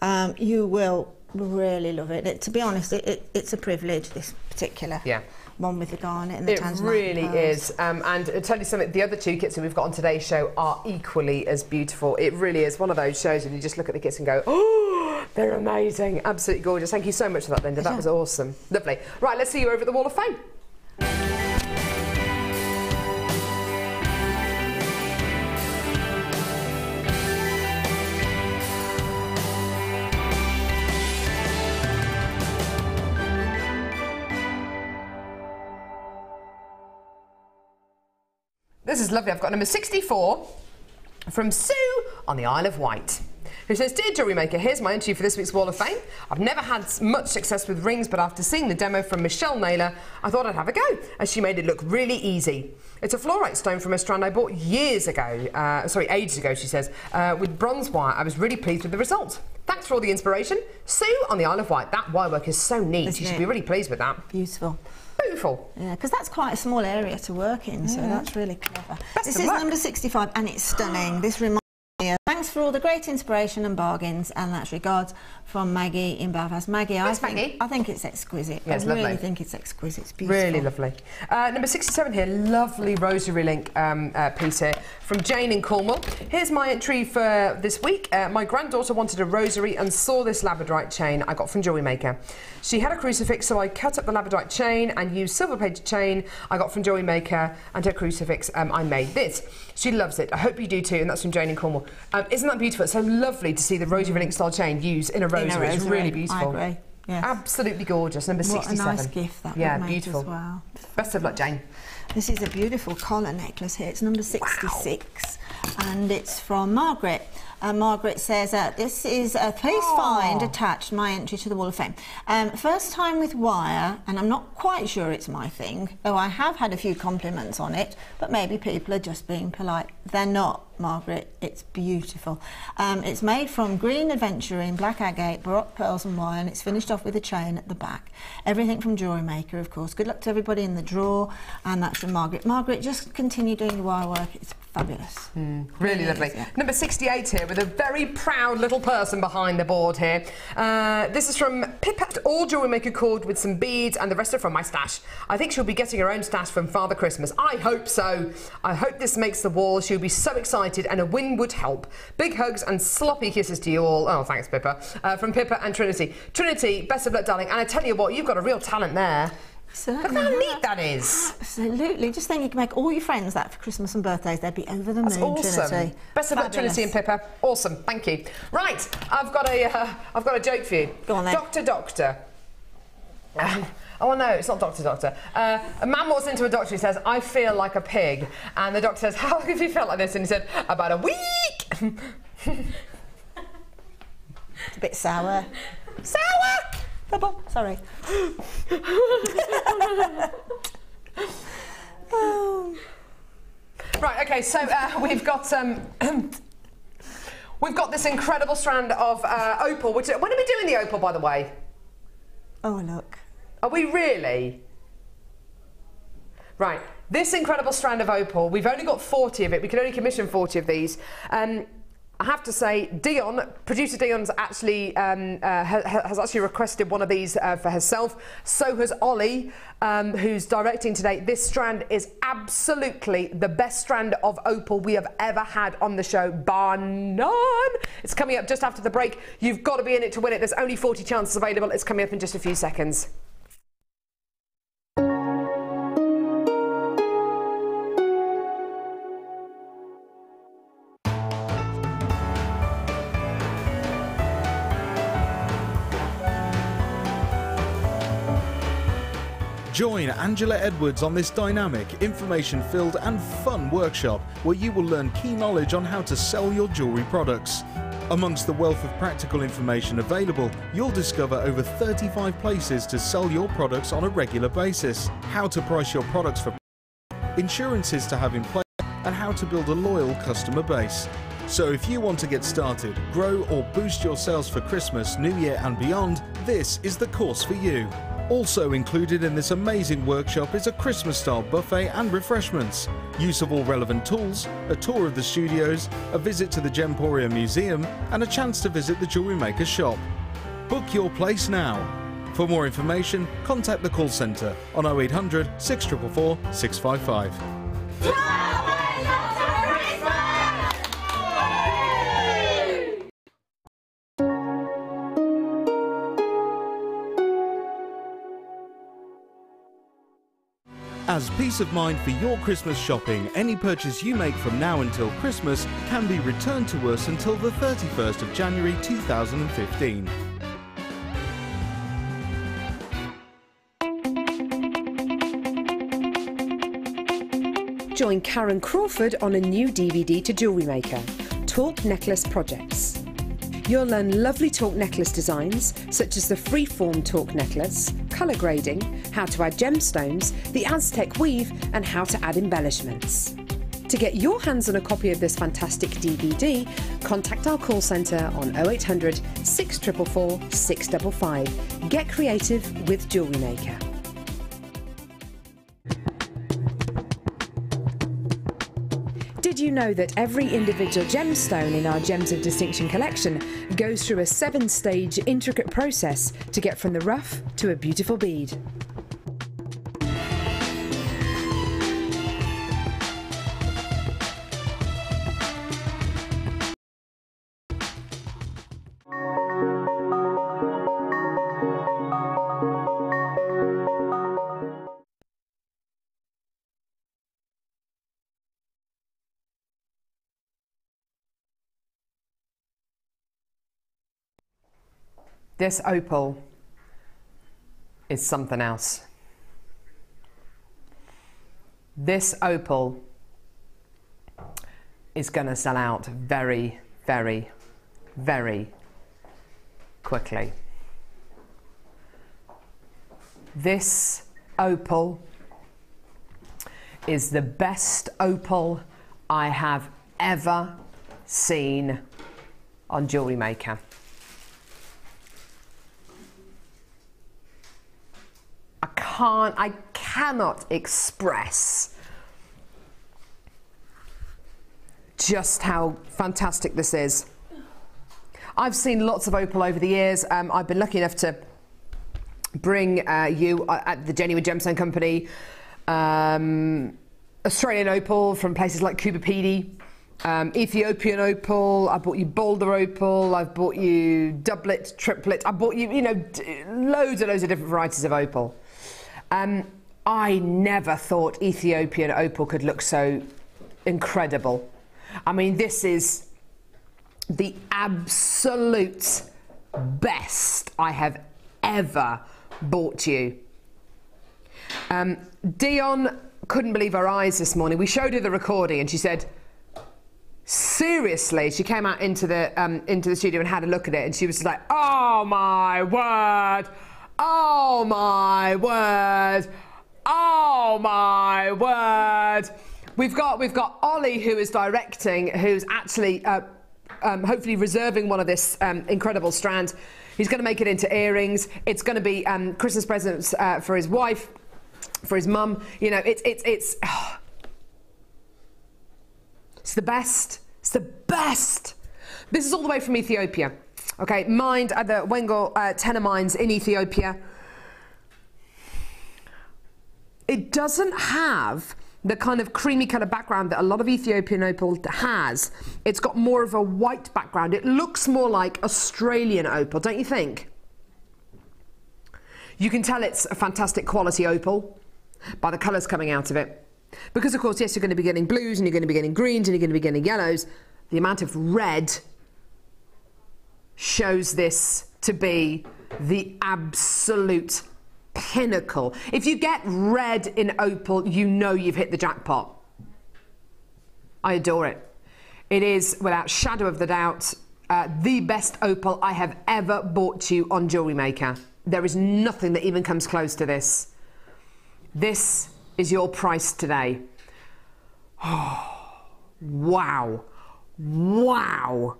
Um, you will really love it. it to be honest, it, it, it's a privilege, this particular yeah. one with the garnet and the tanzanite. It really is. Um, and I'll tell you something, the other two kits that we've got on today's show are equally as beautiful. It really is one of those shows and you just look at the kits and go, oh, they're amazing. Absolutely gorgeous. Thank you so much for that, Linda. That yeah. was awesome. Lovely. Right, let's see you over at the Wall of Fame. This is lovely. I've got number sixty-four from Sue on the Isle of Wight, who says, "Dear JewelleryMaker, here's my entry for this week's Wall of Fame. I've never had much success with rings, but after seeing the demo from Michelle Naylor, I thought I'd have a go, as she made it look really easy. It's a fluorite stone from a strand I bought years ago, uh, sorry, ages ago, she says, uh, with bronze wire. I was really pleased with the result. Thanks for all the inspiration. Sue on the Isle of Wight." That wire work is so neat. Isn't you should it? Be really pleased with that. Beautiful. Beautiful. Yeah, because that's quite a small area to work in, so yeah. that's really clever. Best this is luck. Number sixty-five, and it's stunning. This reminds me of, "Thanks for all the great inspiration and bargains, and that's regards from Maggie in Belfast." Maggie, I think, Maggie. I think it's exquisite. Yes, I lovely. really think it's exquisite. It's beautiful. Really lovely. Uh, number sixty-seven here, lovely rosary link um, uh, piece here from Jane in Cornwall. "Here's my entry for this week. Uh, my granddaughter wanted a rosary and saw this labradorite chain I got from JewelleryMaker. She had a crucifix, so I cut up the labradorite chain and used silver plated chain I got from JewelleryMaker and her crucifix. Um, I made this. She loves it. I hope you do too." And that's from Jane in Cornwall. Um, isn't that beautiful? It's so lovely to see the rosary link style chain used in a rosary. Rosary. It's really beautiful. I agree. Yes. Absolutely gorgeous. Number sixty-seven. What a nice gift that yeah, would make beautiful. As well. Best of luck, Jane. This is a beautiful collar necklace here. It's number sixty-six, wow. and it's from Margaret. Uh, Margaret says, uh, "This is a please oh. find attached my entry to the Wall of Fame. Um, first time with wire, and I'm not quite sure it's my thing, though I have had a few compliments on it, but maybe people are just being polite." They're not, Margaret. It's beautiful. Um, it's made from green aventurine, black agate, baroque pearls and wire, and it's finished off with a chain at the back. Everything from JewelleryMaker, of course. Good luck to everybody in the draw, and that's from Margaret. Margaret, just continue doing the wire work. It's fabulous. Mm, really, really lovely. Is, yeah. Number sixty-eight here, with a very proud little person behind the board here. Uh, this is from Pipette All JewelleryMaker cord with some beads, and the rest are from my stash. I think she'll be getting her own stash from Father Christmas. I hope so. I hope this makes the wall. She'll be so excited, and a win would help. Big hugs and sloppy kisses to you all. Oh, thanks, Pippa. Uh, from Pippa and Trinity. Trinity, best of luck, darling. And I tell you what, you've got a real talent there. Certainly. Look how neat that is. Absolutely. Just think you can make all your friends that for Christmas and birthdays. They'd be over the That's moon, awesome. Trinity. Best of luck, Trinity and Pippa. Awesome. Thank you. Right. I've got a, uh, I've got a joke for you. Go on then. Doctor, doctor. Uh, oh, no, it's not doctor, doctor. Uh, a man walks into a doctor who says, "I feel like a pig." And the doctor says, "How long have you felt like this?" And he said, "About a week." It's a bit sour. Sour! Sorry. Oh. Right, okay, so uh, we've got um, we've got this incredible strand of uh, opal. Which, when are we doing the opal, by the way? Oh, look. Are we really? Right, this incredible strand of opal. We've only got forty of it. We can only commission forty of these. Um, I have to say, Dion, producer Dion's actually um, uh, ha has actually requested one of these uh, for herself. So has Ollie, um, who's directing today. This strand is absolutely the best strand of opal we have ever had on the show, bar none. It's coming up just after the break. You've got to be in it to win it. There's only forty chances available. It's coming up in just a few seconds. Join Angela Edwards on this dynamic, information-filled and fun workshop where you will learn key knowledge on how to sell your jewellery products. Amongst the wealth of practical information available, you'll discover over thirty-five places to sell your products on a regular basis, how to price your products for insurances to have in place, and how to build a loyal customer base. So if you want to get started, grow or boost your sales for Christmas, New Year and beyond, this is the course for you. Also included in this amazing workshop is a Christmas-style buffet and refreshments, use of all relevant tools, a tour of the studios, a visit to the Gemporia Museum and a chance to visit the Jewellery Maker shop. Book your place now. For more information, contact the call centre on oh eight hundred, six four four, six five five. As peace of mind for your Christmas shopping, any purchase you make from now until Christmas can be returned to us until the thirty-first of January two thousand fifteen. Join Karen Crawford on a new D V D to Jewellery Maker, Talk Necklace Projects. You'll learn lovely Talk necklace designs, such as the freeform Talk necklace, colour grading, how to add gemstones, the Aztec weave and how to add embellishments. To get your hands on a copy of this fantastic D V D, contact our call centre on oh eight hundred, six four four, six five five. Get creative with Jewellery Maker. Did you know that every individual gemstone in our Gems of Distinction collection goes through a seven-stage intricate process to get from the rough to a beautiful bead? This opal is something else. This opal is going to sell out very, very, very quickly. This opal is the best opal I have ever seen on Jewellery Maker. Can't, I cannot express just how fantastic this is. I've seen lots of opal over the years. Um, I've been lucky enough to bring uh, you uh, at the Genuine Gemstone Company, um, Australian opal from places like Coober Pedy, um, Ethiopian opal. I bought you boulder opal. I've bought you doublet, triplet. I bought you, you know, d loads and loads of different varieties of opal. Um, I never thought Ethiopian opal could look so incredible. I mean, this is the absolute best I have ever bought you. Um, Dion couldn't believe her eyes this morning. We showed her the recording and she said, seriously, she came out into the, um, into the studio and had a look at it and she was like, oh my word! Oh my word! Oh my word! We've got we've got Ollie, who is directing, who's actually uh, um, hopefully reserving one of this um, incredible strand. He's going to make it into earrings. It's going to be um, Christmas presents uh, for his wife, for his mum. You know, it's it's it's oh. It's the best. It's the best. This is all the way from Ethiopia. Okay, mined at the Wengel uh, Tenor Mines in Ethiopia. It doesn't have the kind of creamy colour background that a lot of Ethiopian opal has. It's got more of a white background. It looks more like Australian opal, don't you think? You can tell it's a fantastic quality opal by the colours coming out of it. Because, of course, yes, you're going to be getting blues and you're going to be getting greens and you're going to be getting yellows. The amount of red shows this to be the absolute pinnacle. If you get red in opal, you know you've hit the jackpot. I adore it. It is, without shadow of the doubt, uh, the best opal I have ever bought you on Jewellery Maker. There is nothing that even comes close to this. This is your price today. Oh. Wow. Wow.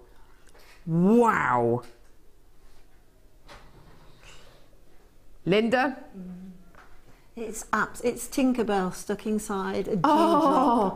Wow. Linda? It's abs it's Tinkerbell stuck inside a oh,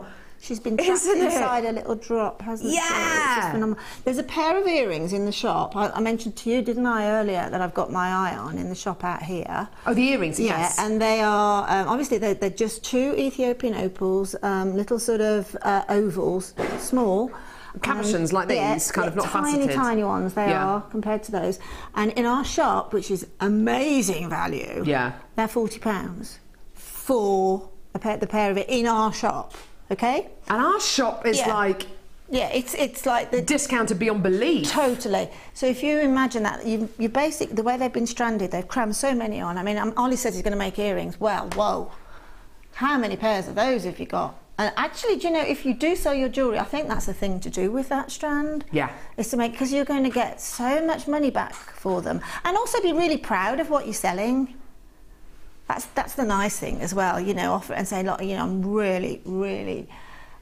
drop. She's been trapped inside it? a little drop, hasn't yeah. she? Yeah! It's just phenomenal. There's a pair of earrings in the shop. I, I mentioned to you, didn't I, earlier, that I've got my eye on in the shop out here. Oh, the earrings, yeah, yes. And they are, um, obviously, they're, they're just two Ethiopian opals, um, little sort of uh, ovals, small. Cabochons like these, yeah, kind yeah, of not tiny, faceted. Tiny, tiny ones they yeah. are compared to those. And in our shop, which is amazing value, yeah, they're forty pounds for a pair, the pair of it in our shop. Okay. And our shop is yeah. like, yeah, it's it's like the discounted beyond belief. Totally. So if you imagine that, you you basically the way they've been stranded, they've crammed so many on. I mean, um, Ollie says he's going to make earrings. Well, whoa, how many pairs of those have you got? And actually, do you know, if you do sell your jewellery, I think that's the thing to do with that strand. Yeah. Is to make, because you're going to get so much money back for them. And also be really proud of what you're selling. That's, that's the nice thing as well, you know, offer it and say, look, you know, I'm really, really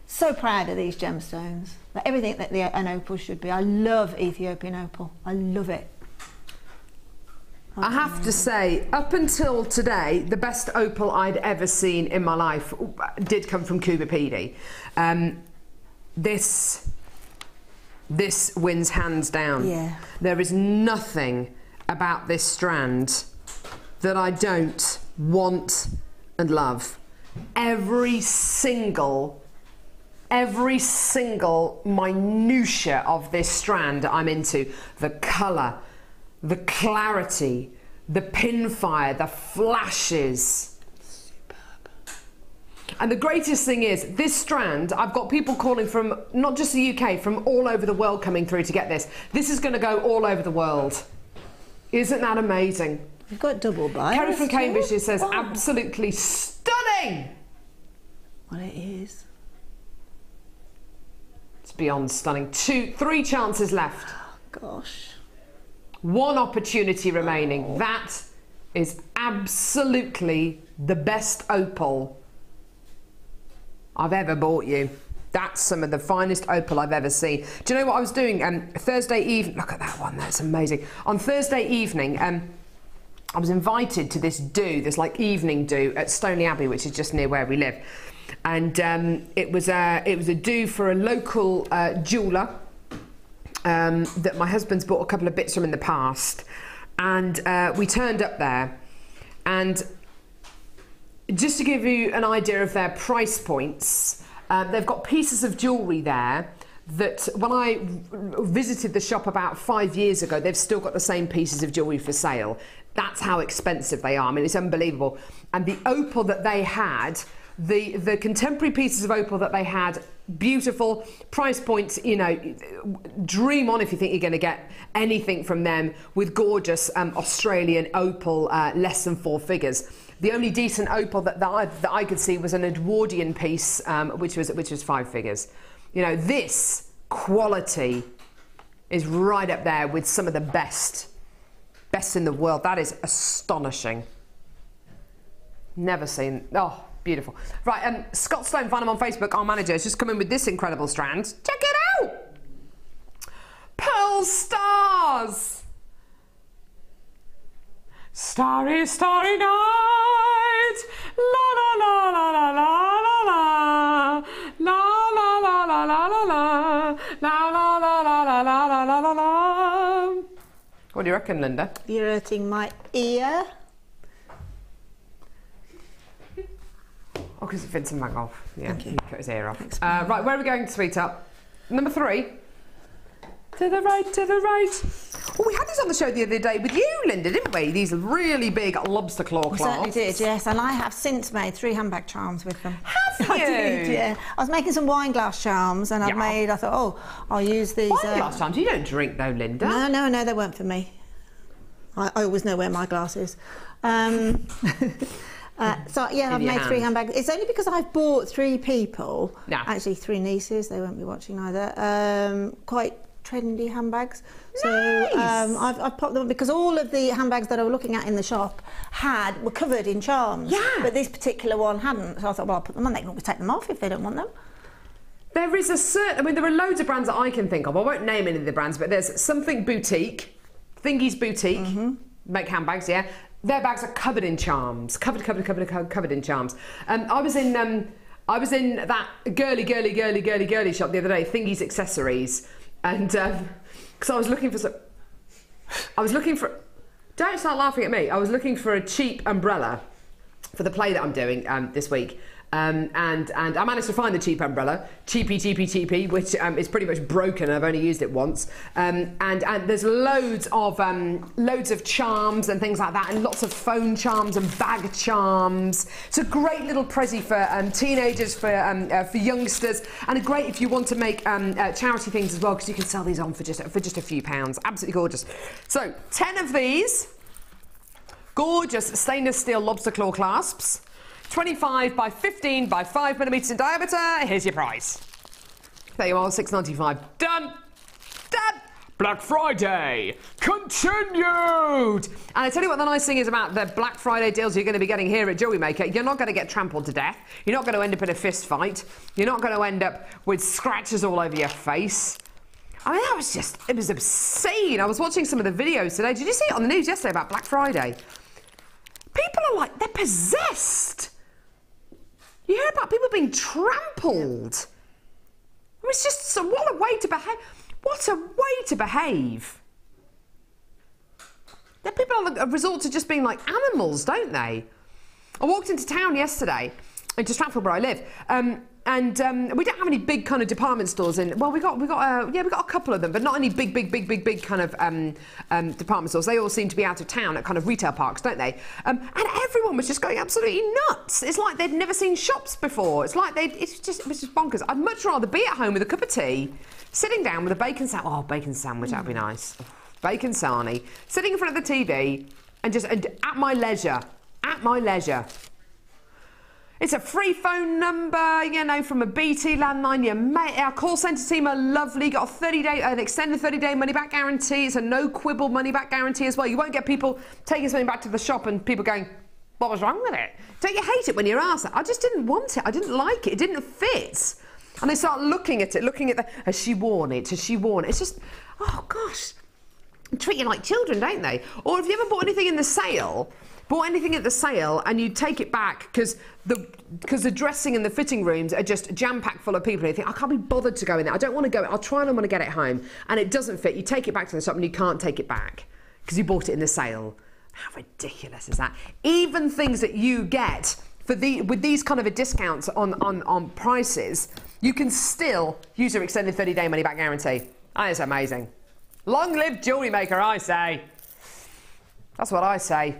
so proud of these gemstones. Like everything that the, an opal should be. I love Ethiopian opal. I love it. I have to say, up until today, the best opal I'd ever seen in my life did come from Coober Pedy. Um, this, this wins hands down. Yeah. There is nothing about this strand that I don't want and love. Every single, every single minutia of this strand I'm into. The colour, the clarity, the pinfire, the flashes. Superb. And the greatest thing is, this strand, I've got people calling from, not just the U K, from all over the world coming through to get this. This is going to go all over the world. Isn't that amazing? We've got double buys. Kerry from Cambridge says, wow. Absolutely stunning. Well, it is. It's beyond stunning. Two, three chances left. Oh, gosh. One opportunity remaining. Oh. That is absolutely the best opal I've ever bought you. That's some of the finest opal I've ever seen. Do you know what I was doing? Um, Thursday evening, look at that one, that's amazing. On Thursday evening, um, I was invited to this do, this like evening do at Stoney Abbey, which is just near where we live. And um, it was a, it was a do for a local uh, jeweller. Um, that my husband's bought a couple of bits from in the past, and uh, we turned up there, and just to give you an idea of their price points, uh, they've got pieces of jewellery there that when I visited the shop about five years ago, they've still got the same pieces of jewellery for sale. That's how expensive they are. I mean, it's unbelievable. And the opal that they had, the the contemporary pieces of opal that they had, beautiful price points, you know, dream on if you think you're going to get anything from them, with gorgeous um, Australian opal, uh, less than four figures. The only decent opal that, that, I, that I could see was an Edwardian piece, um, which was which was five figures. You know, this quality is right up there with some of the best, best in the world. That is astonishing. Never seen, oh. Beautiful. Right, um, Scott Sloan, find him on Facebook, our manager, has just come in with this incredible strand. Check it out! Pearl Stars! Starry, starry night! La la la la la la la la la la la la la la la la la la la la la la. What do you reckon, Linda? You're hurting my ear. Oh, because it's Vincent Van Gogh. Yeah, he cut his ear off. Uh, right, where are we going, sweetheart? Number three. To the right, to the right. Oh, we had this on the show the other day with you, Linda, didn't we? These really big lobster claw clasps. We certainly did, yes. And I have since made three handbag charms with them. Have you? I did, yeah. I was making some wine glass charms, and I've yeah. made, I thought, oh, I'll use these. Wine um, glass charms? You don't drink, though, Linda. No, no, no, they weren't for me. I, I always know where my glass is. Um... Uh, so yeah, I've made hand. three handbags. It's only because I've bought three people, no. actually three nieces, they won't be watching either, um, quite trendy handbags. Nice. So um, I've, I've popped them, because all of the handbags that I was looking at in the shop had, were covered in charms, yeah. but this particular one hadn't, so I thought, well, I'll put them on, they can always take them off if they don't want them. There is a certain, I mean, there are loads of brands that I can think of. I won't name any of the brands, but there's Something Boutique, Thingy's Boutique, mm-hmm. make handbags, yeah. Their bags are covered in charms, covered, covered, covered, covered in charms. Um, I was in, um, I was in that girly, girly, girly, girly, girly shop the other day, Thingy's Accessories, and because um, I was looking for some, I was looking for. Don't start laughing at me. I was looking for a cheap umbrella for the play that I'm doing um, this week. Um, and, and I managed to find the cheap umbrella, cheapy, cheapy, cheapy, which um, is pretty much broken. I've only used it once. Um, and, and there's loads of, um, loads of charms and things like that, and lots of phone charms and bag charms. It's a great little prezzy for um, teenagers, for, um, uh, for youngsters, and a great if you want to make um, uh, charity things as well, because you can sell these on for just, for just a few pounds. Absolutely gorgeous. So, ten of these gorgeous stainless steel lobster claw clasps. twenty-five by fifteen by five millimetres in diameter. Here's your price. There you are, six ninety-five. Done. Done. Black Friday continued. And I tell you what the nice thing is about the Black Friday deals you're going to be getting here at JewelleryMaker. You're not going to get trampled to death. You're not going to end up in a fist fight. You're not going to end up with scratches all over your face. I mean, that was just, it was obscene. I was watching some of the videos today. Did you see it on the news yesterday about Black Friday? People are like, they're possessed. You hear about people being trampled. It was just so, what a way to behave. What a way to behave. Then people are, resort to just being like animals, don't they? I walked into town yesterday, into Stratford where I live, um, and um, we don't have any big kind of department stores in. Well, we got we got uh, yeah we got a couple of them, but not any big big big big big kind of um, um, department stores. They all seem to be out of town at kind of retail parks, don't they? Um, and everyone was just going absolutely nuts. It's like they'd never seen shops before. It's like they it's just it was just bonkers. I'd much rather be at home with a cup of tea, sitting down with a bacon sandwich. Oh, bacon sandwich, mm. that'd be nice. Oh, bacon sarnie, sitting in front of the T V and just and at my leisure, at my leisure. It's a free phone number, you know, from a B T landline. Your mate, our call centre team are lovely. Got a thirty-day, an extended thirty-day money-back guarantee. It's a no-quibble money-back guarantee as well. You won't get people taking something back to the shop and people going, "What was wrong with it?" Don't you hate it when you're asked that? I just didn't want it. I didn't like it. It didn't fit. And they start looking at it, looking at the, has she worn it? Has she worn it? It's just, oh gosh, they treat you like children, don't they? Or if you ever bought anything in the sale. Bought anything at the sale and you take it back because the because the dressing and the fitting rooms are just jam-packed full of people and you think, I can't be bothered to go in there, I don't want to go, I'll try and I want to get it home, and it doesn't fit, you take it back to the shop and you can't take it back because you bought it in the sale. How ridiculous is that? Even things that you get for the with these kind of a discounts on, on, on prices, you can still use your extended thirty-day money-back guarantee. That is amazing. Long live JewelleryMaker, I say. That's what I say.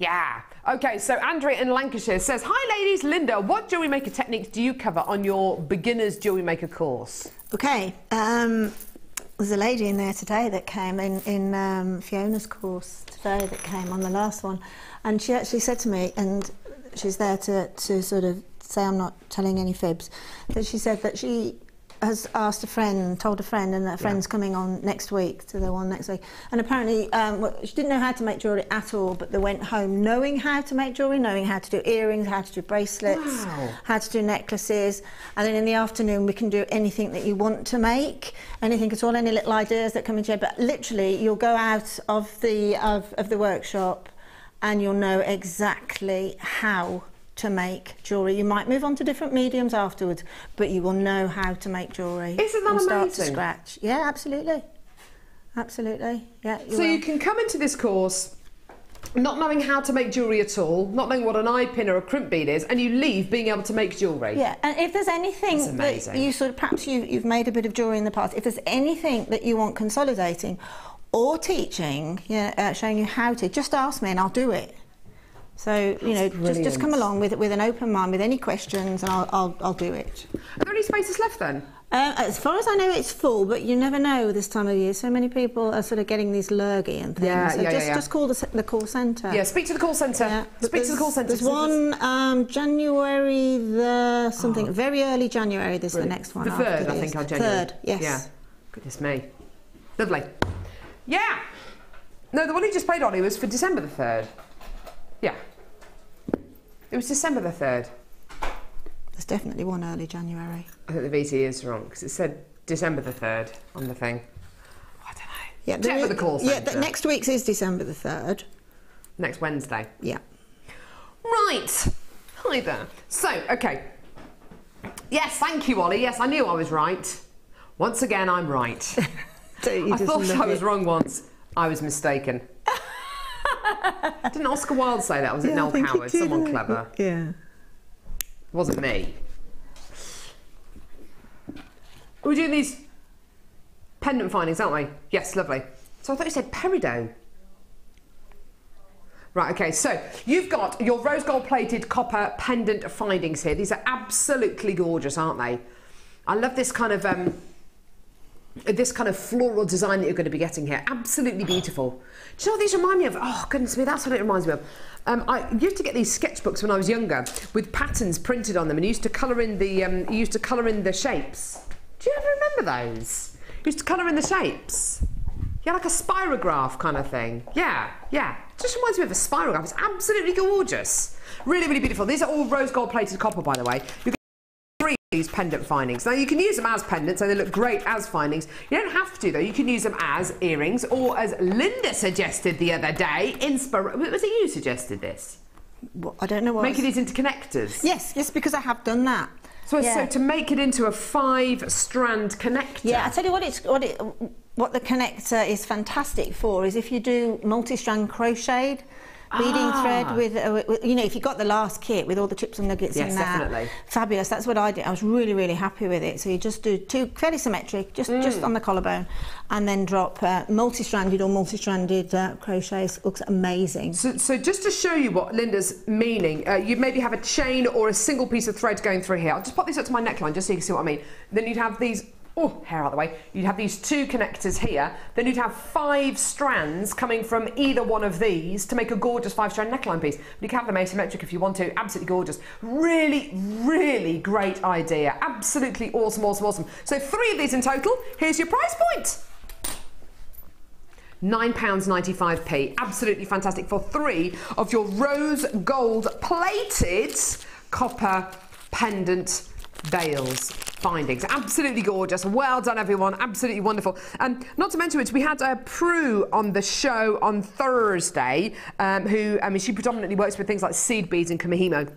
Yeah. Okay, so Andrea in Lancashire says, hi ladies, Linda, what jewellery maker techniques do you cover on your beginner's jewellery maker course? Okay, um, there's a lady in there today that came in, in um, Fiona's course today that came on the last one, and she actually said to me, and she's there to, to sort of say I'm not telling any fibs, that she said that she has asked a friend, told a friend, and that friend's yeah. coming on next week to the one next week. And apparently, um, well, she didn't know how to make jewellery at all, but they went home knowing how to make jewellery, knowing how to do earrings, how to do bracelets, wow. how to do necklaces. And then in the afternoon, we can do anything that you want to make, anything at all, any little ideas that come into your head. But literally, you'll go out of the of, of the workshop, and you'll know exactly how to make jewellery. You might move on to different mediums afterwards, but you will know how to make jewellery. Isn't that amazing? Start to scratch. Yeah, absolutely, absolutely. Yeah. You so will. You can come into this course not knowing how to make jewellery at all, not knowing what an eye pin or a crimp bead is, and you leave being able to make jewellery. Yeah, and if there's anything that you sort of perhaps you, you've made a bit of jewellery in the past, if there's anything that you want consolidating or teaching, yeah, uh, showing you how to, just ask me and I'll do it. So, you know, just, just come along with with an open mind, with any questions, and I'll, I'll, I'll do it. Are there any spaces left then? Uh, as far as I know, it's full, but you never know this time of year. So many people are sort of getting these lurgy and things. Yeah, so yeah, just, yeah. just call the, the call centre. Yeah, speak to the call centre. Yeah, speak to the call centre. There's one um, January the something, oh, very early January, there's really? The next one. The third, I think, our January. Third, yes. Yeah. Goodness me. Lovely. Yeah. No, the one he just played on, it was for December the third. Yeah. It was December the third. There's definitely one early January. I think the V T is wrong because it said December the third on the thing. Oh, I don't know. Yeah, check the, for the call centre. Yeah, the, next week's is December the third. Next Wednesday. Yeah. Right. Hi there. So, okay. Yes, thank you, Ollie. Yes, I knew I was right. Once again, I'm right. I thought I was wrong once. I was mistaken. Didn't Oscar Wilde say that? Was it yeah, Noel Coward? Someone clever. Yeah. It wasn't me. We're doing these pendant findings, aren't we? Yes, lovely. So I thought you said peridot. Right, okay, so you've got your rose gold plated copper pendant findings here. These are absolutely gorgeous, aren't they? I love this kind of um, this kind of floral design that you're going to be getting here. Absolutely beautiful. Do you know what these remind me of? Oh, goodness me, that's what it reminds me of. Um, I used to get these sketchbooks when I was younger with patterns printed on them, and used to colour in the um, used to colour in the shapes. Do you ever remember those? Used to colour in the shapes. Yeah, like a spirograph kind of thing. Yeah, yeah. Just reminds me of a spirograph. It's absolutely gorgeous. Really, really beautiful. These are all rose gold plated copper, by the way. You're going to get these pendant findings. Now, you can use them as pendants, and they look great as findings. You don't have to, though. You can use them as earrings, or as Linda suggested the other day. Inspira- was it you suggested this? Well, I don't know what. Making these into connectors. Yes, yes, because I have done that. So, yeah. So to make it into a five-strand connector. Yeah, I tell you what, it's what it. What the connector is fantastic for is if you do multi-strand crocheted, beading ah. thread with, uh, with, you know, if you got the last kit with all the chips and nuggets yes, in that, definitely. Fabulous. That's what I did. I was really, really happy with it. So you just do two fairly symmetric, just mm. just on the collarbone, and then drop uh, multi-stranded or multi-stranded uh, crochets. Looks amazing. So, so just to show you what Linda's meaning, uh, you maybe have a chain or a single piece of thread going through here. I'll just pop this up to my neckline just so you can see what I mean. Then you'd have these. Oh, hair out the way. You'd have these two connectors here, then you'd have five strands coming from either one of these to make a gorgeous five-strand neckline piece. You can have them asymmetric if you want to. Absolutely gorgeous. Really, really great idea. Absolutely awesome, awesome, awesome. So three of these in total. Here's your price point. nine pounds ninety-five p. Absolutely fantastic for three of your rose gold plated copper pendant veils. Findings. Absolutely gorgeous. Well done, everyone. Absolutely wonderful. Um, not to mention which, we had uh, Prue on the show on Thursday, um, who, I mean, she predominantly works with things like seed beads and kumihimo.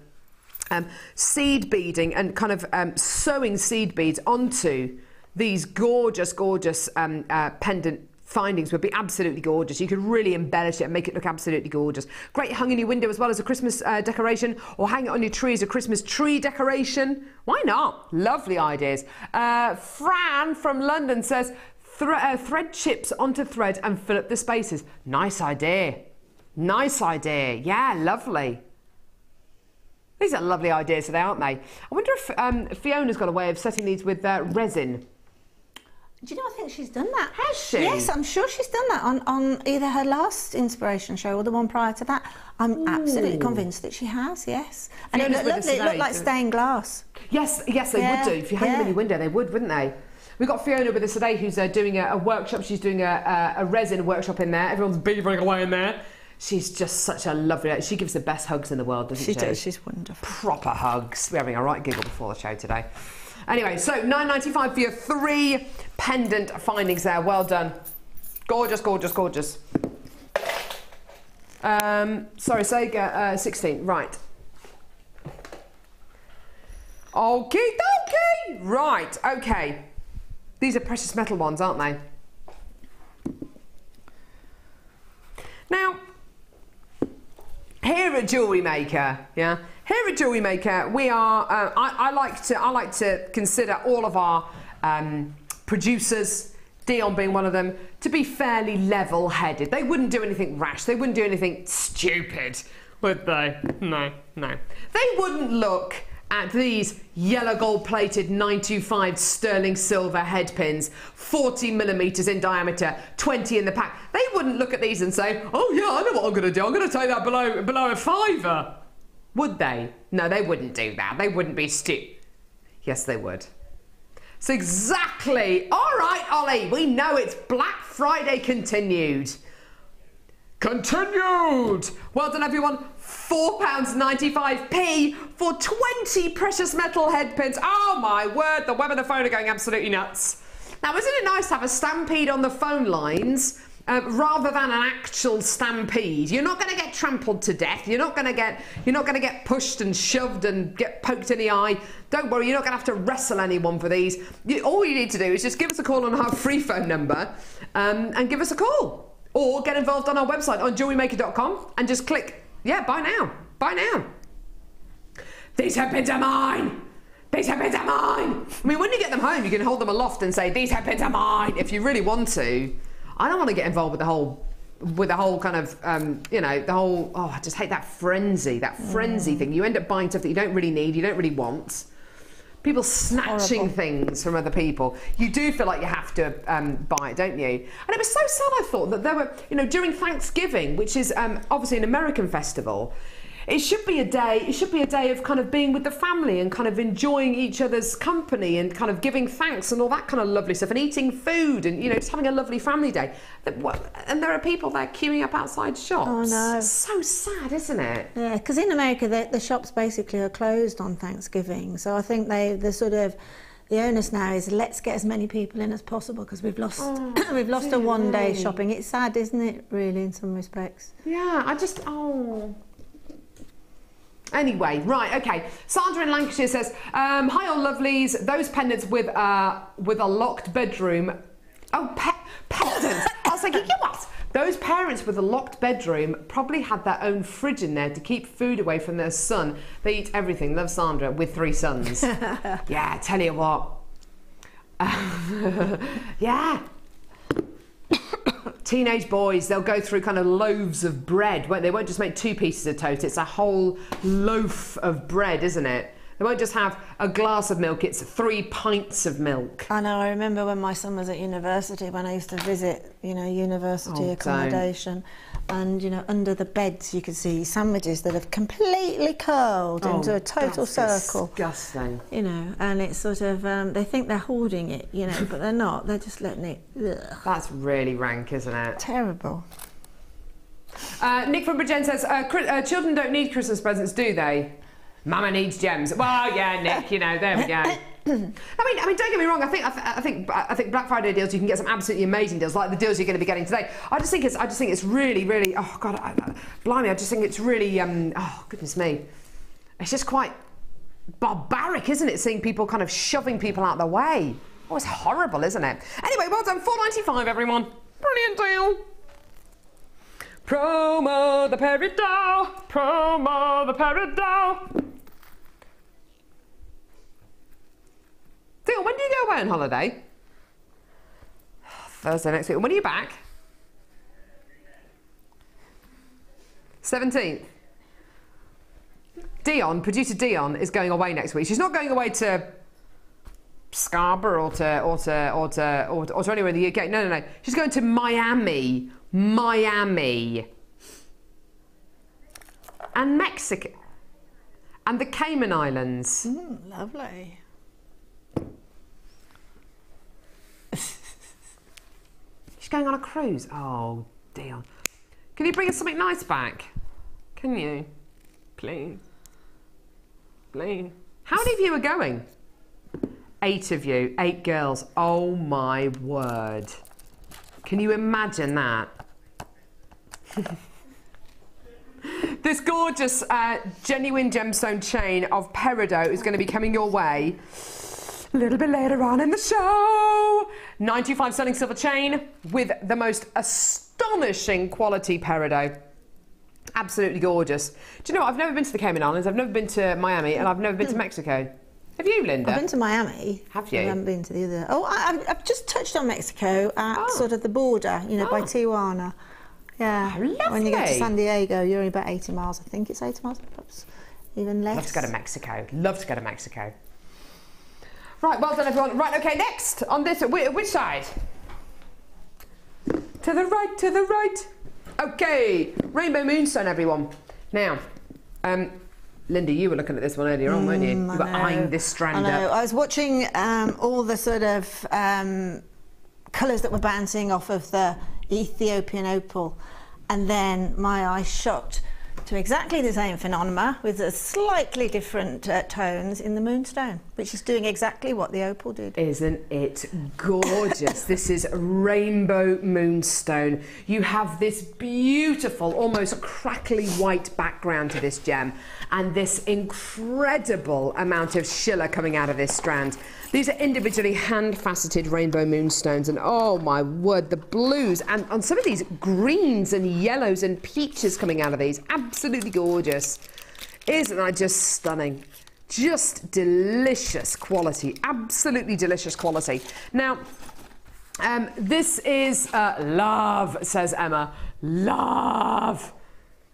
Um, seed beading and kind of um, sewing seed beads onto these gorgeous, gorgeous um, uh, pendant findings would be absolutely gorgeous. You could really embellish it and make it look absolutely gorgeous. Great hung in your window as well as a Christmas uh, decoration, or hang it on your tree as a Christmas tree decoration. Why not? Lovely ideas. Uh, Fran from London says, Thre uh, thread chips onto thread and fill up the spaces. Nice idea. Nice idea. Yeah, lovely. These are lovely ideas today, aren't they? I wonder if um, Fiona's got a way of setting these with uh, resin. Do you know, I think she's done that. Has she? Yes, I'm sure she's done that on, on either her last inspiration show or the one prior to that. I'm Ooh. absolutely convinced that she has, yes. And Fiona's it looked lovely, it looked like stained glass. Yes, yes, they yeah. would do. If you hang yeah. them in your window, they would, wouldn't they? We've got Fiona with us today who's uh, doing a, a workshop. She's doing a, a, a resin workshop in there. Everyone's beavering away in there. She's just such a lovely... She gives the best hugs in the world, doesn't she? She does, she's wonderful. Proper hugs. We're having a right giggle before the show today. Anyway, so nine pounds ninety-five for your three pendant findings there. Well done. Gorgeous, gorgeous, gorgeous. Um, sorry, Sega uh, sixteen. Right. Okie dokie. Right, okay. These are precious metal ones, aren't they? Now, here at Jewellery Maker, yeah? Here at Jewellery Maker, we are. Uh, I, I like to. I like to consider all of our um, producers, Dion being one of them, to be fairly level-headed. They wouldn't do anything rash. They wouldn't do anything stupid, would they? No, no. They wouldn't look at these yellow gold-plated nine two five sterling silver headpins, forty millimetres in diameter, twenty in the pack. They wouldn't look at these and say, "Oh yeah, I know what I'm going to do. I'm going to take that below below a fiver." Would they? No, they wouldn't do that. They wouldn't be stupid. Yes, they would. So exactly. All right, Ollie, we know it's Black Friday continued. continued. Well done, everyone. four pounds ninety-five p for twenty precious metal headpins. Oh my word, the web and the phone are going absolutely nuts. Now, isn't it nice to have a stampede on the phone lines uh, rather than an actual stampede? You're not going to get trampled to death. You're not going to get you're not going to get pushed and shoved and get poked in the eye. Don't worry, you're not going to have to wrestle anyone for these. You, all you need to do is just give us a call on our free phone number um, and give us a call. Or get involved on our website on jewellery maker dot com and just click, yeah, buy now, buy now. These headpins are mine. These headpins are mine. I mean, when you get them home, you can hold them aloft and say, these headpins are mine, if you really want to. I don't want to get involved with the whole, with the whole kind of, um, you know, the whole, oh, I just hate that frenzy, that frenzy mm. thing. You end up buying stuff that you don't really need, you don't really want. People snatching Horrible. things from other people. You do feel like you have to um, buy it, don't you? And it was so sad, I thought, that there were, you know, during Thanksgiving, which is um, obviously an American festival, it should be a day, it should be a day of kind of being with the family and kind of enjoying each other's company and kind of giving thanks and all that kind of lovely stuff and eating food and, you know, just having a lovely family day. And there are people there queuing up outside shops. Oh, no. It's so sad, isn't it? Yeah, because in America, the, the shops basically are closed on Thanksgiving. So I think they, the sort of, the onus now is let's get as many people in as possible because we've lost, oh, we've lost a one-day shopping. It's sad, isn't it, really, in some respects? Yeah, I just, oh... Anyway, right, okay. Sandra in Lancashire says, um, hi all lovelies, those pendants with, uh, with a locked bedroom. Oh, pe pendants. I was thinking, you what? Those parents with a locked bedroom probably had their own fridge in there to keep food away from their son. They eat everything. Love, Sandra, with three sons. Yeah, tell you what. Yeah. Teenage boys, they'll go through kind of loaves of bread, won't they? They won't just make two pieces of toast, it's a whole loaf of bread, isn't it? They won't just have a glass of milk, it's three pints of milk. I know, I remember when my son was at university, when I used to visit, you know, university oh, accommodation, don't. and, you know, under the beds you could see sandwiches that have completely curled oh, into a total that's circle. Disgusting. You know, and it's sort of, um, they think they're hoarding it, you know, but they're not, they're just letting it... Ugh. That's really rank, isn't it? Terrible. Uh, Nick from Bridgend says, uh, uh, children don't need Christmas presents, do they? Mama needs gems. Well, yeah, Nick, you know, there we go. I mean, I mean, don't get me wrong. I think, I, th I think, I think Black Friday deals. You can get some absolutely amazing deals, like the deals you're going to be getting today. I just think it's, I just think it's really, really. Oh God, I, I, blimey! I just think it's really. Um, oh goodness me, it's just quite barbaric, isn't it? Seeing people kind of shoving people out of the way. Oh, it's horrible, isn't it? Anyway, well done, four ninety-five, everyone. Brilliant deal. Promo the Perry Doll. Promo the Perry Doll. Theo, when do you go away on holiday? Thursday next week. When are you back? seventeenth. Dion, producer Dion, is going away next week. She's not going away to Scarborough or to or to or to or to, or to anywhere in the U K. No, no, no. She's going to Miami, Miami, and Mexico, and the Cayman Islands. Mm, lovely. She's going on a cruise. Oh, Dion. Can you bring us something nice back? Can you? Please. Please. How many of you are going? Eight of you. Eight girls. Oh, my word. Can you imagine that? This gorgeous uh, genuine gemstone chain of peridot is going to be coming your way a little bit later on in the show. ninety-five sterling silver chain with the most astonishing quality peridot. Absolutely gorgeous. Do you know what? I've never been to the Cayman Islands, I've never been to Miami, and I've never been to Mexico. Have you, Linda? I've been to Miami. Have you? I haven't been to the other. Oh, I, I've just touched on Mexico at oh. sort of the border, you know, oh. by Tijuana. Yeah. Oh, lovely. When you get to San Diego, you're only about eighty miles. I think it's eighty miles, perhaps even less. Love to go to Mexico. Love to go to Mexico. Right, well done everyone. Right, okay, next on this, which side? To the right, to the right. Okay, Rainbow Moonstone, everyone. Now, um, Linda, you were looking at this one earlier on, mm, weren't you? You were eyeing this strand I know. up. I was watching um, all the sort of um, colours that were bouncing off of the Ethiopian opal. and then my eye shot to exactly the same phenomena with a slightly different uh, tones in the moonstone, which is doing exactly what the opal did. Isn't it gorgeous? This is rainbow moonstone. You have this beautiful, almost crackly white background to this gem and this incredible amount of shiller coming out of this strand. These are individually hand-faceted rainbow moonstones, and oh my word, the blues and on some of these greens and yellows and peaches coming out of these, absolutely gorgeous. Isn't that just stunning? Just delicious quality, absolutely delicious quality. Now, um, this is uh, love, says Emma. Love.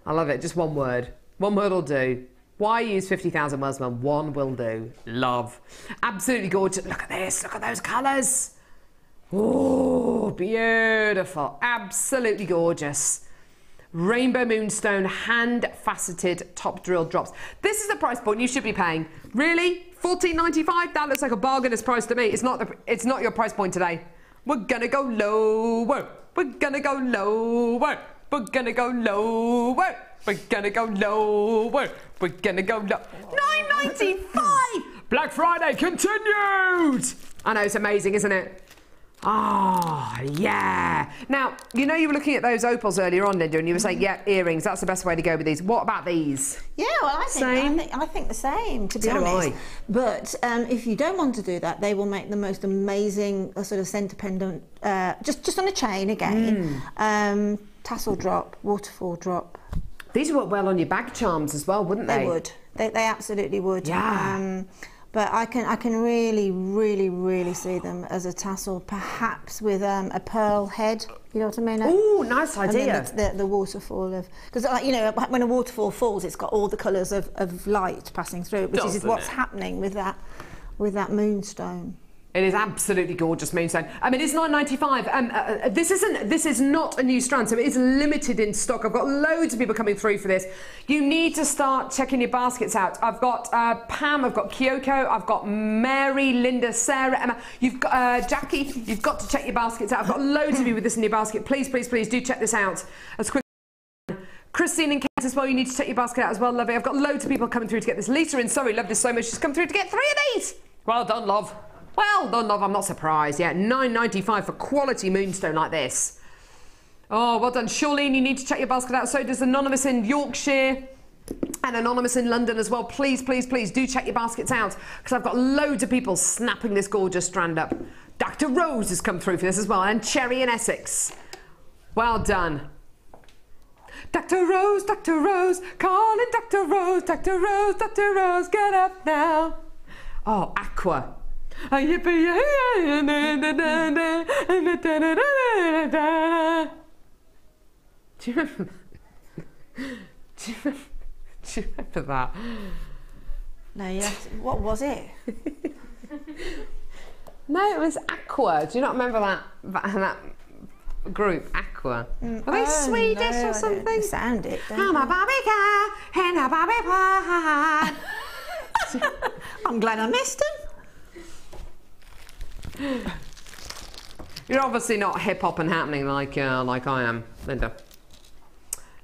I love it, just one word. One word will do. Why use fifty thousand words when one will do? Love. Absolutely gorgeous. Look at this. Look at those colours. Oh, beautiful. Absolutely gorgeous. Rainbow moonstone, hand-faceted top-drilled drops. This is the price point you should be paying. Really? fourteen ninety-five? That looks like a bargainous price to me. It's not, the, it's not your price point today. We're going to go lower. We're going to go lower. We're going to go lower. We're gonna go lower. We're gonna go low. nine ninety-five! Black Friday continued! I know, it's amazing, isn't it? Ah, oh, yeah. Now, you know you were looking at those opals earlier on, Linda, and you were saying, yeah, earrings, that's the best way to go with these. What about these? Yeah, well, I think, same. I think, I think the same, to be so honest. But um, if you don't want to do that, they will make the most amazing uh, sort of centre pendant, uh, just, just on a chain again. Mm. Um, tassel drop, waterfall drop. These would work well on your bag charms as well, wouldn't they? They would. They, they absolutely would. Yeah. Um, but I can I can really, really, really see them as a tassel, perhaps with um, a pearl head. You know what I mean? Oh, nice idea. And the, the, the waterfall of... Because, uh, you know, when a waterfall falls, it's got all the colours of, of light passing through it, which Doesn't is what's it? happening with that, with that moonstone. It is absolutely gorgeous moonstone. I mean, it's nine ninety-five. Um, uh, this isn't. This is not a new strand, so it is limited in stock. I've got loads of people coming through for this. You need to start checking your baskets out. I've got uh, Pam. I've got Kyoko. I've got Mary, Linda, Sarah, Emma. You've got uh, Jackie. You've got to check your baskets out. I've got loads of you with this in your basket. Please, please, please do check this out as quick. Christine and Kate as well, you need to check your basket out as well, lovey. I've got loads of people coming through to get this. Lisa in Surrey, love this so much. She's come through to get three of these. Well done, love. Well done, love, I'm not surprised. Yeah, nine ninety-five for quality moonstone like this. Oh, well done. Charlene, you need to check your basket out. So does Anonymous in Yorkshire and Anonymous in London as well. Please, please, please do check your baskets out because I've got loads of people snapping this gorgeous strand up. Doctor Rose has come through for this as well, and Cherry in Essex. Well done. Doctor Rose, Doctor Rose, calling Doctor Rose, Doctor Rose, Doctor Rose, get up now. Oh, Aqua. Do you remember? Do you remember? Do you remember that? No, you have to, what was it? No, it was Aqua. Do you not remember that that, that group Aqua? Mm, Are they oh, Swedish no, or something? I sound it. I'm glad I missed them. You're obviously not hip hop and happening like uh, like I am, Linda.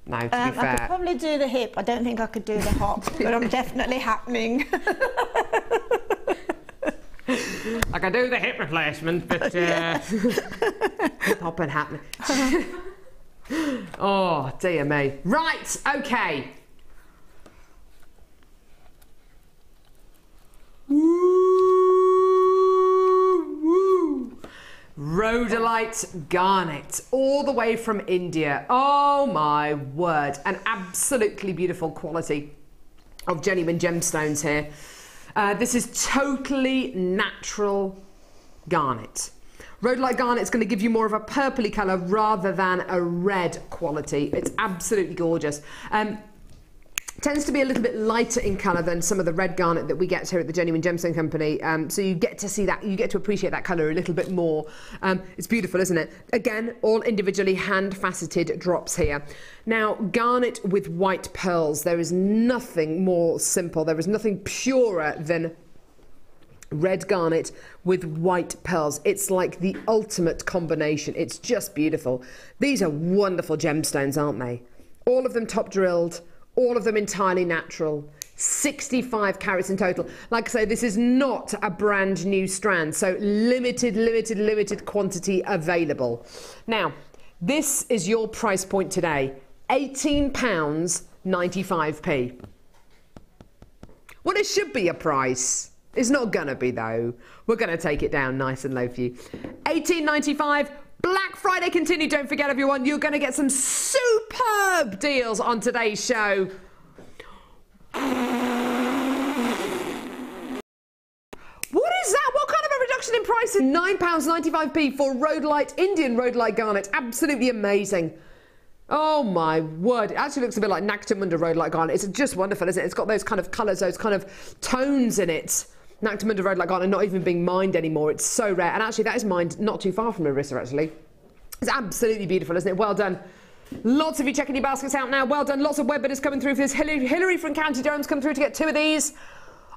No, to um, be fair. I could probably do the hip. I don't think I could do the hop, but I'm definitely happening. I can do the hip replacement, but uh, yeah. Hip hop and happening. Oh dear me! Right, okay. Rhodolite garnet, all the way from India. Oh my word, an absolutely beautiful quality of genuine gemstones here. Uh, this is totally natural garnet. Rhodolite garnet is going to give you more of a purpley colour rather than a red quality. It's absolutely gorgeous. Um, Tends to be a little bit lighter in colour than some of the red garnet that we get here at the Genuine Gemstone Company. Um, so you get to see that, you get to appreciate that colour a little bit more. Um, it's beautiful, isn't it? Again, all individually hand-faceted drops here. Now, garnet with white pearls. There is nothing more simple. There is nothing purer than red garnet with white pearls. It's like the ultimate combination. It's just beautiful. These are wonderful gemstones, aren't they? All of them top drilled, all of them entirely natural. sixty-five carats in total. Like I say, this is not a brand new strand, so limited, limited, limited quantity available. Now, this is your price point today, eighteen pounds ninety-five p. Well, it should be a price. It's not gonna be though. We're gonna take it down nice and low for you. eighteen ninety-five. Black Friday continued. Don't forget, everyone, you're gonna get some superb deals on today's show. What is that? What kind of a reduction in price? nine pounds ninety-five p for Rhode Light, Indian Rhode Light Garnet. Absolutely amazing. Oh my word. It actually looks a bit like Nactamunda Rhode Light Garnet. It's just wonderful, isn't it? It's got those kind of colours, those kind of tones in it. Nactamunda Rhode Light Garnet not even being mined anymore. It's so rare. And actually that is mined not too far from Orissa, actually. It's absolutely beautiful, isn't it? Well done. Lots of you checking your baskets out now. Well done. Lots of web bidders coming through for this. Hillary, Hillary from County Durham's come through to get two of these.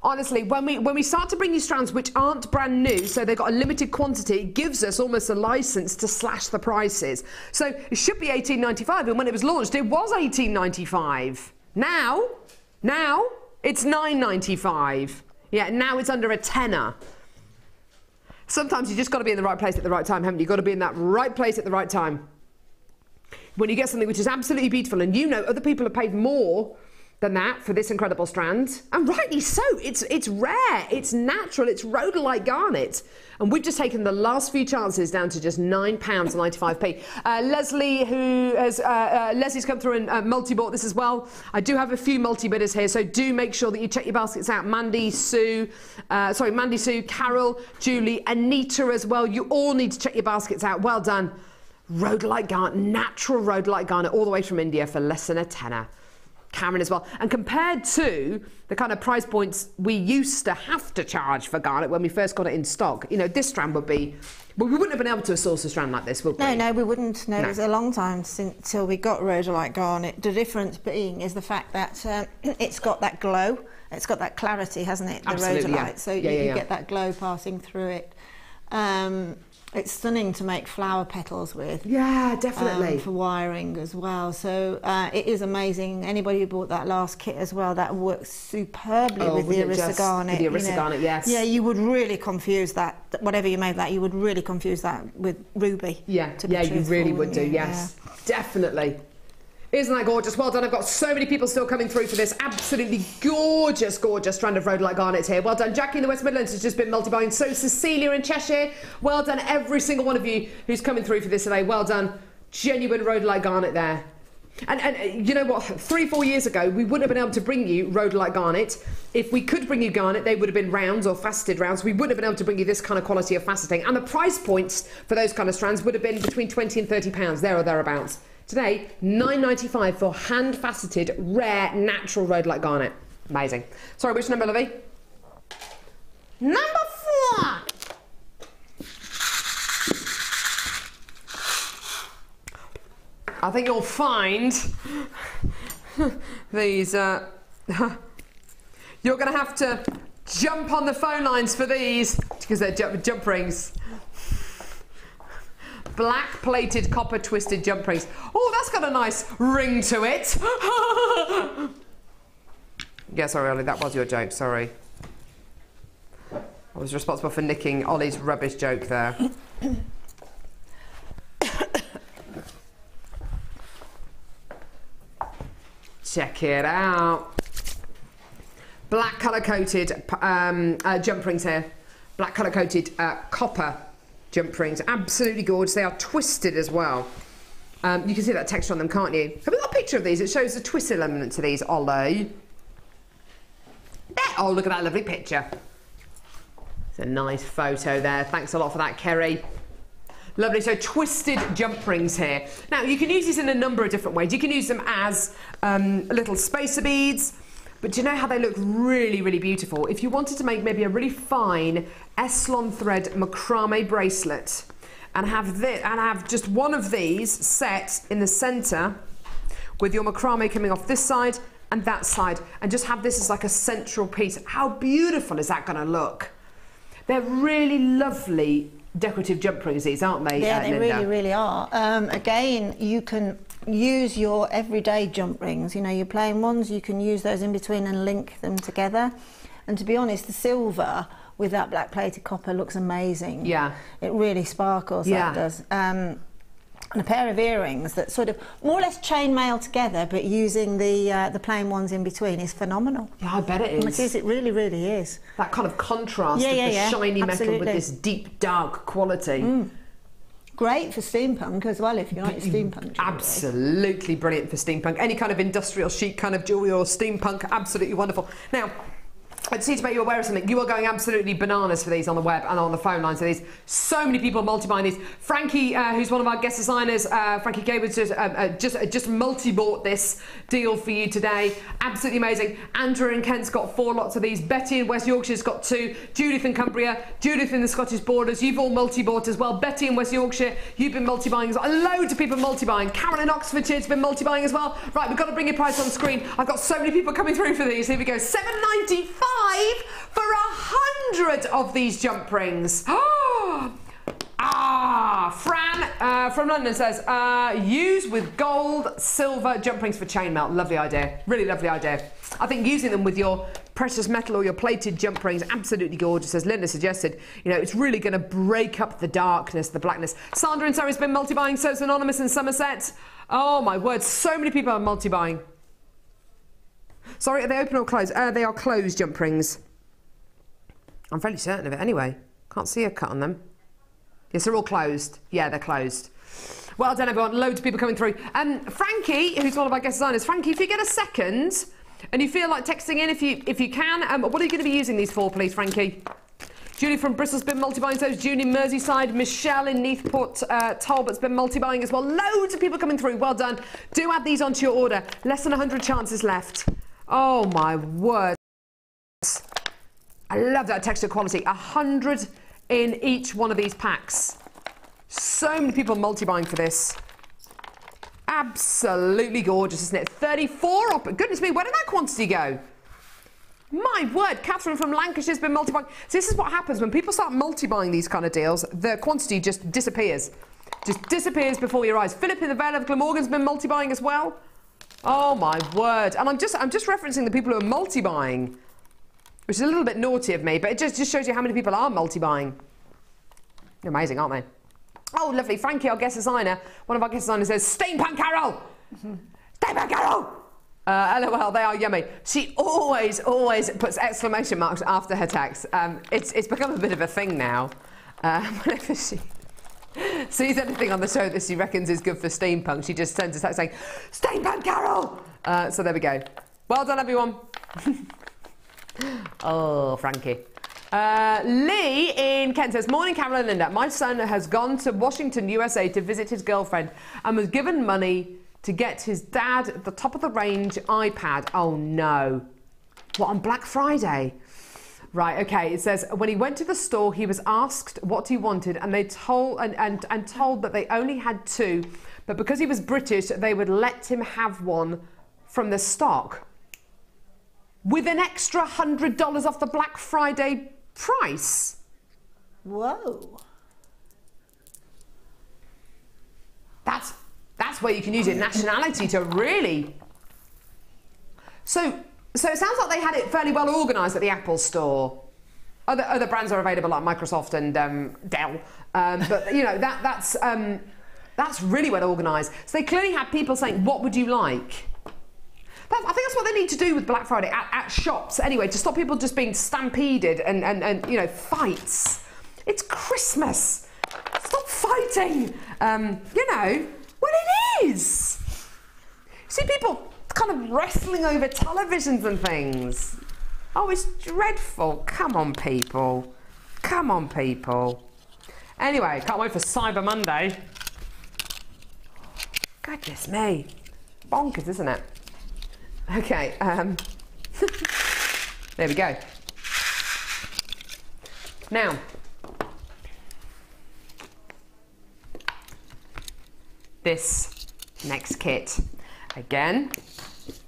Honestly, when we when we start to bring you strands which aren't brand new, so they've got a limited quantity, it gives us almost a license to slash the prices. So it should be eighteen ninety-five, and when it was launched, it was eighteen ninety-five. Now, now it's nine ninety-five. Yeah, now it's under a tenner. Sometimes you just got to be in the right place at the right time, haven't you? You've got to be in that right place at the right time. When you get something which is absolutely beautiful, and you know other people have paid more than that for this incredible strand, and rightly so. It's it's rare, it's natural, it's rhodolite garnet, and we've just taken the last few chances down to just nine pounds ninety-five p. Uh, Leslie, who has uh, uh, Leslie's come through and uh, multi-bought this as well. I do have a few multi-bidders here, so do make sure that you check your baskets out. Mandy, Sue, uh, sorry, Mandy, Sue, Carol, Julie, Anita as well. You all need to check your baskets out. Well done. Rhodolite garnet, natural rhodolite garnet, all the way from India for less than a tenner. Karen as well. And compared to the kind of price points we used to have to charge for garnet when we first got it in stock, you know, this strand would be, well, we wouldn't have been able to source a strand like this, would we? No, no, we wouldn't. No, no. It was a long time since till we got rhodolite garnet. The difference being is the fact that um, it's got that glow, it's got that clarity, hasn't it? The Absolutely, rhodolite, yeah. so yeah, you yeah, yeah. get that glow passing through it. Um, It's stunning to make flower petals with. Yeah, definitely. Um, for wiring as well. So uh, it is amazing. Anybody who bought that last kit as well, that works superbly oh, with the Orissa garnet. With the Orissa you know. garnet, yes. Yeah, you would really confuse that. Whatever you made that, you would really confuse that with ruby. Yeah, to yeah, truthful, you really would do, you? yes. Yeah. Definitely. Isn't that gorgeous? Well done. I've got so many people still coming through for this absolutely gorgeous, gorgeous strand of rhodolite garnets here. Well done. Jackie in the West Midlands has just been multi-buying. So Cecilia in Cheshire. Well done, every single one of you who's coming through for this today. Well done. Genuine rhodolite garnet there. And, and you know what? Three, four years ago, we wouldn't have been able to bring you rhodolite garnet. If we could bring you garnet, they would have been rounds or faceted rounds. We wouldn't have been able to bring you this kind of quality of faceting. And the price points for those kind of strands would have been between twenty and thirty pounds, there or thereabouts. Today, nine ninety-five for hand-faceted, rare, natural rhodolite garnet. Amazing. Sorry, which number, Lovey? Number four. I think you'll find these. Uh, you're going to have to jump on the phone lines for these because they're jump, jump rings. Black plated copper twisted jump rings. Oh, that's got a nice ring to it. Yeah, sorry, Ollie, that was your joke, sorry. I was responsible for nicking Ollie's rubbish joke there. Check it out. Black colour coated um, uh, jump rings here. Black colour coated uh, copper jump rings, absolutely gorgeous. They are twisted as well. Um, you can see that texture on them, can't you? Have we got a picture of these? It shows the twisted element to these, Ollie. There. Oh, look at that lovely picture. It's a nice photo there. Thanks a lot for that, Kerry. Lovely, so twisted jump rings here. Now, you can use these in a number of different ways. You can use them as um, little spacer beads, but do you know how they look really, really beautiful? If you wanted to make maybe a really fine eslon thread macrame bracelet and have this, and have just one of these set in the center with your macrame coming off this side and that side, and just have this as like a central piece, how beautiful is that going to look? They're really lovely decorative jump roses, aren't they? Yeah, uh, they Linda? really, really are. Um, again, you can use your everyday jump rings. You know, your plain ones, you can use those in between and link them together. And to be honest, the silver with that black plated copper looks amazing. Yeah. It really sparkles, yeah. that does. Um, and a pair of earrings that sort of more or less chainmail together, but using the uh, the plain ones in between is phenomenal. Yeah, I bet it is. It is, it really, really is. That kind of contrast yeah, of yeah, the yeah. shiny Absolutely. metal with this deep, dark quality. Mm. Great for steampunk as well, if you like steampunk jewellery. Absolutely brilliant for steampunk. Any kind of industrial chic kind of jewellery or steampunk, absolutely wonderful. Now, I just need to make you aware of something. You are going absolutely bananas for these on the web and on the phone lines. So there's so many people multi-buying these. Frankie, uh, who's one of our guest designers, uh, Frankie Gables, just, um, uh, just, uh, just multi-bought this deal for you today. Absolutely amazing. Andrew in Kent's got four lots of these. Betty in West Yorkshire's got two. Judith in Cumbria. Judith in the Scottish Borders. You've all multi-bought as well. Betty in West Yorkshire, you've been multi-buying as well. Loads of people multi-buying. Karen in Oxfordshire's been multi-buying as well. Right, we've got to bring your price on screen. I've got so many people coming through for these. Here we go. seven ninety-five for a hundred of these jump rings. Oh. Ah, Fran uh, from London says, uh, use with gold, silver jump rings for chainmail. Lovely idea, really lovely idea. I think using them with your precious metal or your plated jump rings, absolutely gorgeous. As Linda suggested, you know, it's really going to break up the darkness, the blackness. Sandra in Surrey's been multi-buying, so it's Anonymous in Somerset. Oh my word, so many people are multi-buying. Sorry, are they open or closed? Uh, they are closed jump rings. I'm fairly certain of it anyway. Can't see a cut on them. Yes, they're all closed. Yeah, they're closed. Well done, everyone. Loads of people coming through. Um, Frankie, who's one of our guest designers. Frankie, if you get a second and you feel like texting in, if you if you can, um, what are you going to be using these for, please, Frankie? Julie from Bristol's been multi-buying, so Julie in Merseyside. Michelle in Neathport uh, Talbot's been multi-buying as well. Loads of people coming through. Well done. Do add these onto your order. Less than a hundred chances left. Oh my word, I love that texture quality. A hundred in each one of these packs. So many people multi-buying for this. Absolutely gorgeous, isn't it? thirty-four up, goodness me, where did that quantity go? My word, Catherine from Lancashire's been multi-buying. So this is what happens when people start multi-buying these kind of deals, the quantity just disappears. Just disappears before your eyes. Philip in the Vale of Glamorgan's been multi-buying as well. Oh my word. And I'm just I'm just referencing the people who are multi-buying, which is a little bit naughty of me, but it just, just shows you how many people are multi-buying. They're amazing, aren't they? Oh, lovely. Frankie, our guest designer, one of our guest designers says, Steampunk Carol! Mm-hmm. Steampunk Carol! Uh, LOL, they are yummy. She always, always puts exclamation marks after her text. Um, it's, it's become a bit of a thing now. Uh, whenever she... sees anything on the show that she reckons is good for steampunk, she just sends us out saying, Steampunk Carol! Uh, so there we go. Well done, everyone. Oh, Frankie. Uh, Lee in Kent says, morning, Carol and Linda. My son has gone to Washington, U S A to visit his girlfriend and was given money to get his dad the top-of-the-range iPad. Oh, no. What, on Black Friday? Right, okay, it says, when he went to the store, he was asked what he wanted and they told and, and, and told that they only had two, but because he was British, they would let him have one from the stock with an extra hundred dollars off the Black Friday price. Whoa. That's, that's where you can use your nationality to really... So... So it sounds like they had it fairly well organised at the Apple store. Other, other brands are available like Microsoft and um, Dell, um, but you know that that's um, that's really well organised. So they clearly had people saying, "What would you like?" That, I think that's what they need to do with Black Friday at, at shops anyway, to stop people just being stampeded and, and and you know fights. It's Christmas. Stop fighting. Um, you know, well it is. See people. Kind of wrestling over televisions and things. Oh, it's dreadful. Come on, people. Come on, people. Anyway, can't wait for Cyber Monday. Goodness me. Bonkers, isn't it? Okay, um... there we go. Now... this next kit. Again...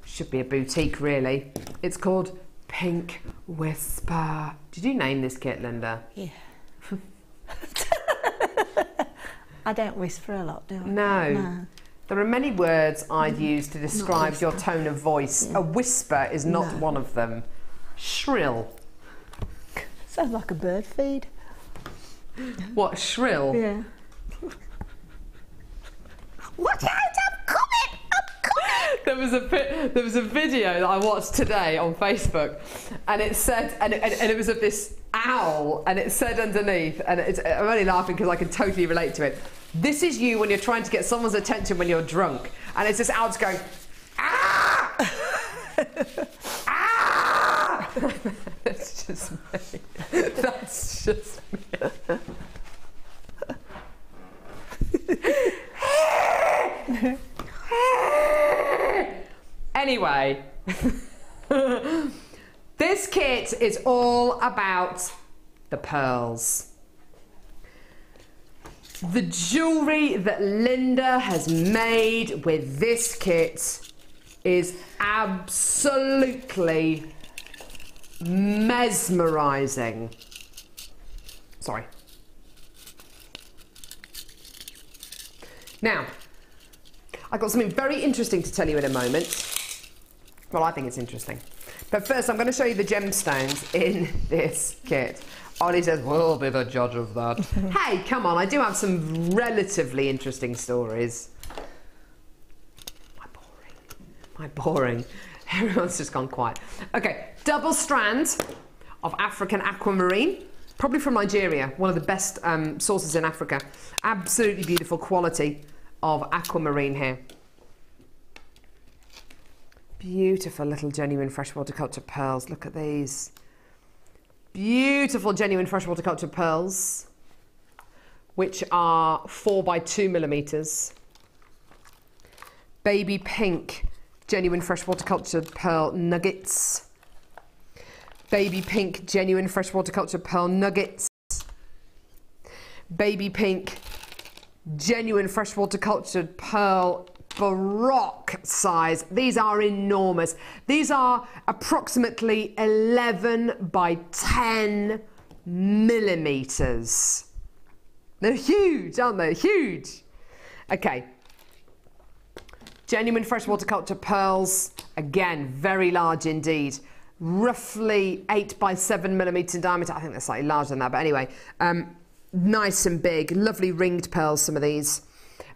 should be a boutique, really. It's called Pink Whisper. Did you name this kit, Linda? Yeah. I don't whisper a lot, do I? No. no. There are many words I'd use to describe your tone of voice. Yeah. A whisper is not no. one of them. Shrill. Sounds like a bird feed. What, shrill? Yeah. Watch out, I'm coming! I'm coming! There was a there was a video that I watched today on Facebook, and it said, and and, and it was of this owl, and it said underneath, and it's, I'm only laughing because I can totally relate to it. This is you when you're trying to get someone's attention when you're drunk, and it's this owl just going, ah, ah. That's just me. That's just me. Anyway, this kit is all about the pearls. The jewellery that Linda has made with this kit is absolutely mesmerising. Sorry. Now, I've got something very interesting to tell you in a moment. Well, I think it's interesting. But first, I'm going to show you the gemstones in this kit. Ollie says, we'll be the judge of that. Hey, come on, I do have some relatively interesting stories. Am I boring? Am I boring? Everyone's just gone quiet. Okay, double strand of African aquamarine. Probably from Nigeria, one of the best um, sources in Africa. Absolutely beautiful quality of aquamarine here. Beautiful little genuine freshwater culture pearls. Look at these. Beautiful genuine freshwater culture pearls, which are four by two millimeters. Baby pink genuine freshwater culture pearl nuggets. Baby pink genuine freshwater culture pearl nuggets. Baby pink genuine freshwater cultured pearl baroque size. These are enormous. These are approximately eleven by ten millimeters. They're huge, aren't they? Huge. Okay. Genuine freshwater culture pearls. Again, very large indeed. Roughly eight by seven millimeter in diameter. I think that's slightly larger than that, but anyway, um, nice and big, lovely ringed pearls, some of these,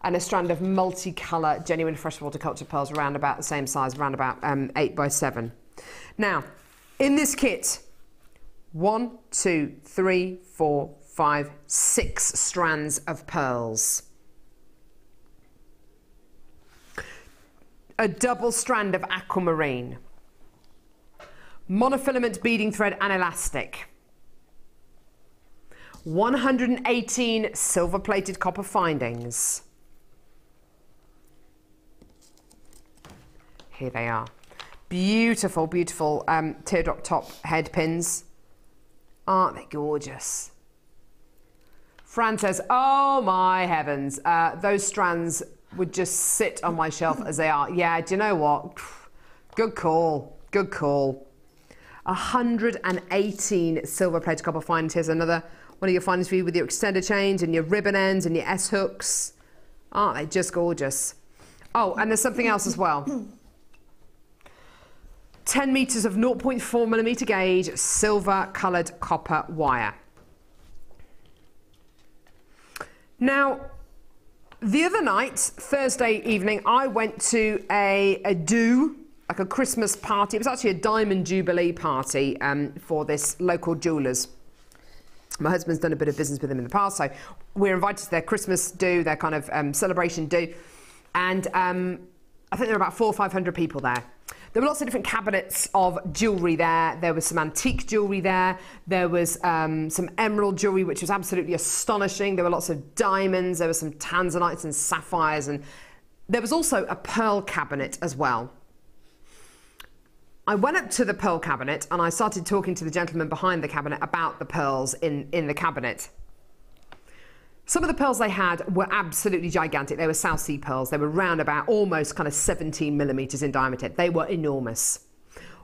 and a strand of multicolour genuine freshwater culture pearls around about the same size, around about um, eight by seven. Now, in this kit, one, two, three, four, five, six strands of pearls. A double strand of aquamarine. Monofilament beading thread and elastic. one hundred eighteen silver-plated copper findings. Here they are. Beautiful, beautiful um, teardrop top head pins. Aren't they gorgeous? Fran says, oh my heavens, uh, those strands would just sit on my shelf as they are. Yeah, do you know what? Good call, good call. one hundred eighteen silver plated copper findings. Here's another one of your findings for you with your extender chains and your ribbon ends and your S hooks. Aren't they just gorgeous? Oh, and there's something else as well. ten meters of zero point four millimeter gauge silver coloured copper wire. Now, the other night, Thursday evening, I went to a, a do. Like a Christmas party. It was actually a Diamond Jubilee party um, for this local jewellers. My husband's done a bit of business with them in the past, so we're invited to their Christmas do, their kind of um, celebration do, and um, I think there were about four or five hundred people there. There were lots of different cabinets of jewellery there. There was some antique jewellery there. There was um, some emerald jewellery, which was absolutely astonishing. There were lots of diamonds. There were some tanzanites and sapphires, and there was also a pearl cabinet as well. I went up to the pearl cabinet and I started talking to the gentleman behind the cabinet about the pearls in, in the cabinet. Some of the pearls they had were absolutely gigantic. They were South Sea pearls. They were round about almost kind of seventeen millimetres in diameter. They were enormous.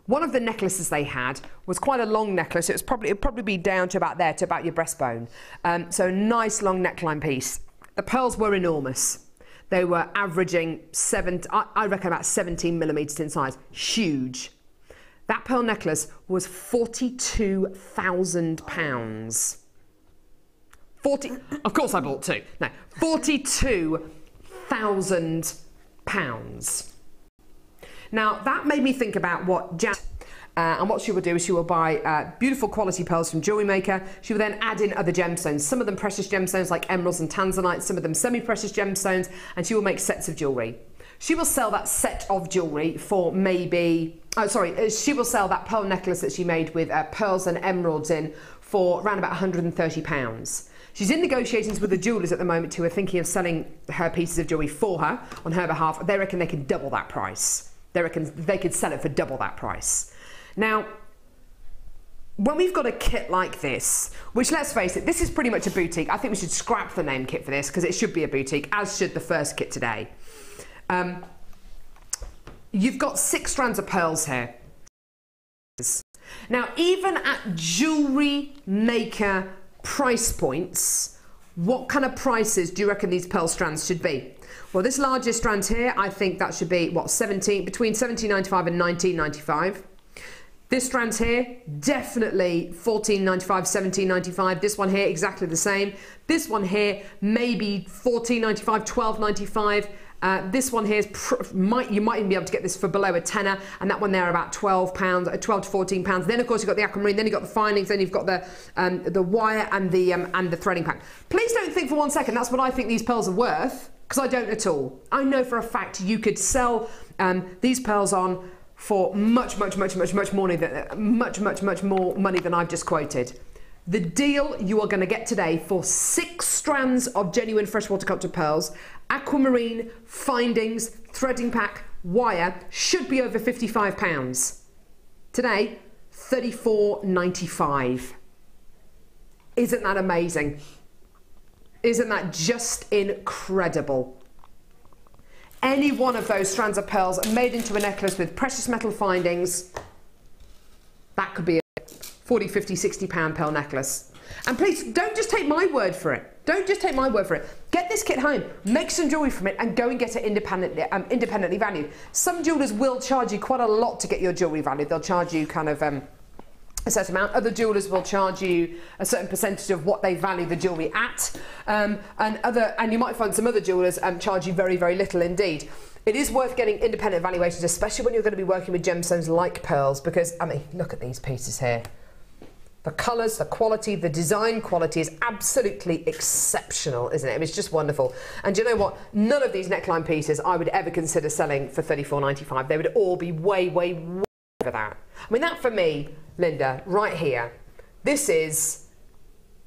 One of the necklaces they had was quite a long necklace. It was probably, it'd probably be down to about there, to about your breastbone. Um, so nice long neckline piece. The pearls were enormous. They were averaging seven, I, I reckon about seventeen millimetres in size. Huge. That pearl necklace was forty-two thousand pounds. Forty. Of course I bought two. No, forty-two thousand pounds. Now, that made me think about what Jan, uh, and what she will do is she will buy uh, beautiful quality pearls from JewelleryMaker. She will then add in other gemstones, some of them precious gemstones like emeralds and tanzanites, some of them semi-precious gemstones, and she will make sets of jewellery. She will sell that set of jewellery for maybe, oh sorry, she will sell that pearl necklace that she made with uh, pearls and emeralds in for around about one hundred and thirty pounds. She's in negotiations with the jewellers at the moment who are thinking of selling her pieces of jewellery for her on her behalf. They reckon they can double that price. They reckon they could sell it for double that price. Now, when we've got a kit like this, which, let's face it, this is pretty much a boutique. I think we should scrap the name kit for this because it should be a boutique, as should the first kit today. Um, you've got six strands of pearls here. Now, even at JewelleryMaker price points, what kind of prices do you reckon these pearl strands should be? Well, this largest strand here, I think that should be, what, seventeen, between seventeen ninety-five and nineteen ninety-five. This strand here, definitely fourteen ninety-five, seventeen ninety-five. This one here, exactly the same. This one here, maybe fourteen ninety-five, twelve ninety-five. Uh, this one here, is pr might, you might even be able to get this for below a tenner, and that one there about twelve pounds, twelve to fourteen pounds. Then, of course, you've got the aquamarine, then you've got the finings, then you've got the, um, the wire and the, um, and the threading pack. Please don't think for one second that's what I think these pearls are worth, because I don't at all. I know for a fact you could sell um, these pearls on for much, much, much, much, much more, than, much, much, much more money than I've just quoted. The deal you are going to get today for six strands of genuine freshwater cultured pearls, aquamarine, findings, threading pack, wire, should be over fifty-five pounds. Today, thirty-four ninety-five. Isn't that amazing? Isn't that just incredible? Any one of those strands of pearls made into a necklace with precious metal findings, that could be a forty, fifty, sixty pound pearl necklace. And please, don't just take my word for it. Don't just take my word for it. Get this kit home, make some jewellery from it, and go and get it independently, um, independently valued. Some jewellers will charge you quite a lot to get your jewellery valued. They'll charge you kind of... Um, a certain amount. Other jewellers will charge you a certain percentage of what they value the jewellery at, um, and other, and you might find some other jewellers um, charge you very, very little indeed. It is worth getting independent valuations, especially when you're going to be working with gemstones like pearls, because, I mean, look at these pieces here. The colours, the quality, the design quality is absolutely exceptional, isn't it? I mean, it's just wonderful. And do you know what? None of these neckline pieces I would ever consider selling for thirty-four ninety-five. They would all be way, way, way over that. I mean, that for me, Linda, right here, this is,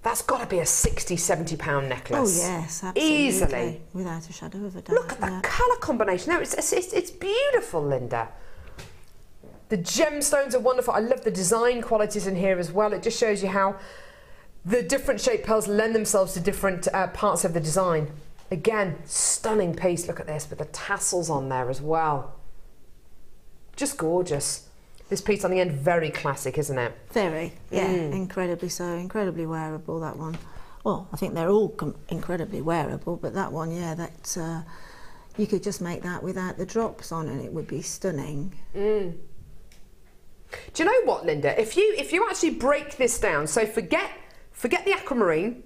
that's got to be a sixty, seventy pound necklace. Oh yes, absolutely. Easily. Without a shadow of a doubt. Look at that colour combination. No, it's, it's, it's beautiful, Linda. The gemstones are wonderful. I love the design qualities in here as well. It just shows you how the different shaped pearls lend themselves to different uh, parts of the design. Again, stunning piece. Look at this, with the tassels on there as well. Just gorgeous. This piece on the end, very classic, isn't it? Very, yeah, mm. Incredibly so, incredibly wearable, that one. Well, I think they're all com incredibly wearable, but that one, yeah, that uh, you could just make that without the drops on and it would be stunning. Mm. Do you know what, Linda? If you if you actually break this down, so forget forget the aquamarine,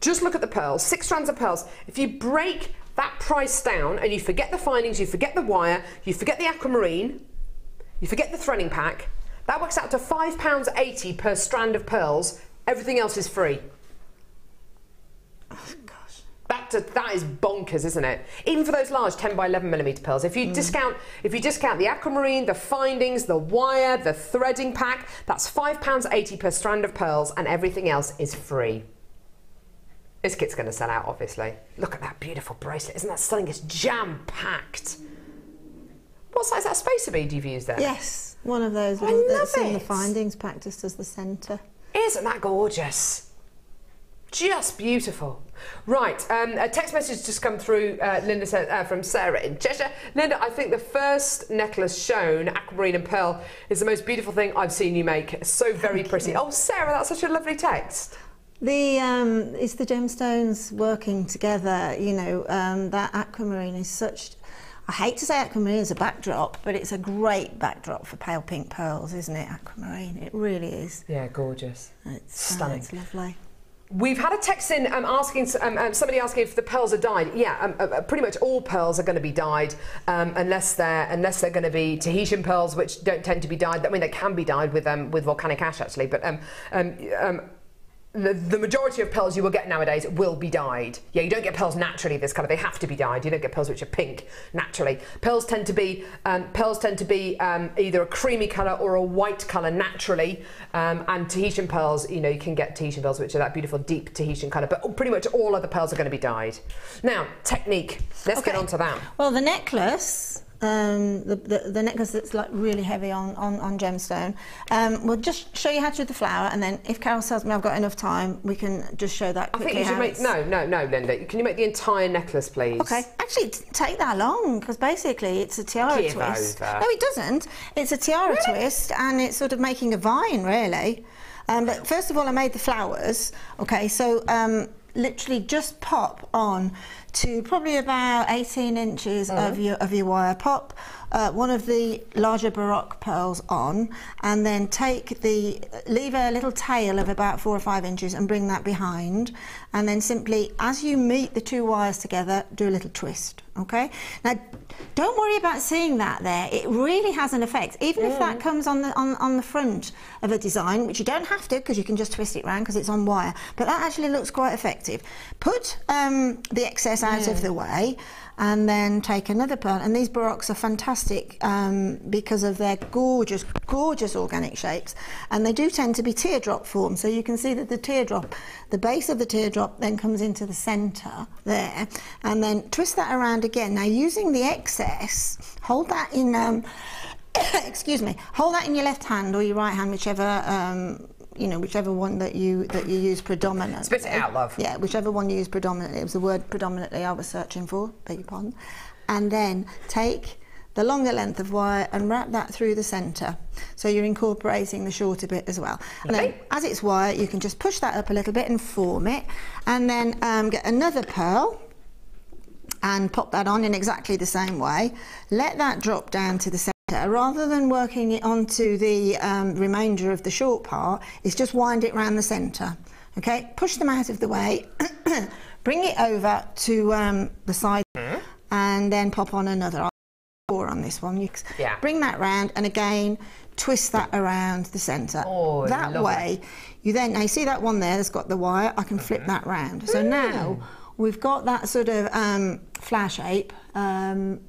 just look at the pearls, six strands of pearls. If you break that price down and you forget the findings, you forget the wire, you forget the aquamarine, you forget the threading pack, that works out to five pounds eighty per strand of pearls. Everything else is free. Oh, gosh. That, that is bonkers, isn't it? Even for those large ten by eleven millimeter pearls. If you, mm. discount, if you discount the aquamarine, the findings, the wire, the threading pack, that's five pounds eighty per strand of pearls, and everything else is free. This kit's going to sell out, obviously. Look at that beautiful bracelet. Isn't that stunning? It's jam-packed. What size is that spacer bead you've used there? Yes, one of those ones I that's love in it. The findings pack, just as the centre. Isn't that gorgeous? just beautiful. Right, um, a text message just come through, uh, Linda said, uh, from Sarah in Cheshire. Linda, I think the first necklace shown, aquamarine and pearl, is the most beautiful thing I've seen you make. So very Thank pretty. You. Oh, Sarah, that's such a lovely text. The, um, it's the gemstones working together, you know, um, that aquamarine is such... I hate to say aquamarine is a backdrop, but it's a great backdrop for pale pink pearls, isn't it, aquamarine? It really is. Yeah, gorgeous. It's stunning. Uh, it's lovely. We've had a text in um, asking um, um, somebody asking if the pearls are dyed. Yeah, um, uh, pretty much all pearls are going to be dyed, um, unless they're unless they're going to be Tahitian pearls, which don't tend to be dyed. I mean, they can be dyed with um, with volcanic ash actually, but um, um, um, the, the majority of pearls you will get nowadays will be dyed. Yeah, you don't get pearls naturally this colour; they have to be dyed. You don't get pearls which are pink naturally. Pearls tend to be um, pearls tend to be um, either a creamy colour or a white colour naturally. Um, and Tahitian pearls, you know, you can get Tahitian pearls, which are that beautiful deep Tahitian colour, but pretty much all other pearls are going to be dyed. Now, technique. Let's okay. get on to that. Well, the necklace, um, the, the, the necklace that's like really heavy on, on, on gemstone, um, we'll just show you how to do the flower, and then if Carol tells me I've got enough time, we can just show that quickly. I think you should make, no, no, no, Linda, can you make the entire necklace, please? Okay. Actually, it didn't take that long, because basically it's a tiara Give twist. Over. No, it doesn't. It's a tiara really? twist, and it's sort of making a vine, really. Um, but first of all, I made the flowers. Okay, so um, literally just pop on to probably about eighteen inches mm. of your of your wire. Pop uh, one of the larger baroque pearls on, and then take the leave a little tail of about four or five inches and bring that behind, and then simply as you meet the two wires together, do a little twist. Okay, now don't worry about seeing that there, it really has an effect, even mm. if that comes on the on, on the front of a design, which you don't have to, because you can just twist it around because it's on wire, but that actually looks quite effective. Put um, the excess out mm. of the way, and then take another pearl, and these baroques are fantastic um, because of their gorgeous, gorgeous organic shapes, and they do tend to be teardrop form, so you can see that the teardrop, the base of the teardrop then comes into the centre there, and then twist that around again. Now using the excess, hold that in, um, excuse me, hold that in your left hand or your right hand, whichever um, you know, whichever one that you that you use predominantly. Spit it out, love. Yeah, whichever one you use predominantly. It was the word predominantly I was searching for, beg your pardon. And then take the longer length of wire and wrap that through the centre. So you're incorporating the shorter bit as well. And okay. then as it's wire, you can just push that up a little bit and form it. And then um, get another pearl and pop that on in exactly the same way. Let that drop down to the centre. Rather than working it onto the um, remainder of the short part, is just wind it round the centre. Okay, push them out of the way, bring it over to um, the side, mm. and then pop on another. Four on this one. You yeah. bring that round and again twist that around the centre. Oh, that way, it. you then now you see that one there that's got the wire. I can flip mm. that round. So mm. now we've got that sort of um, flower shape. Um,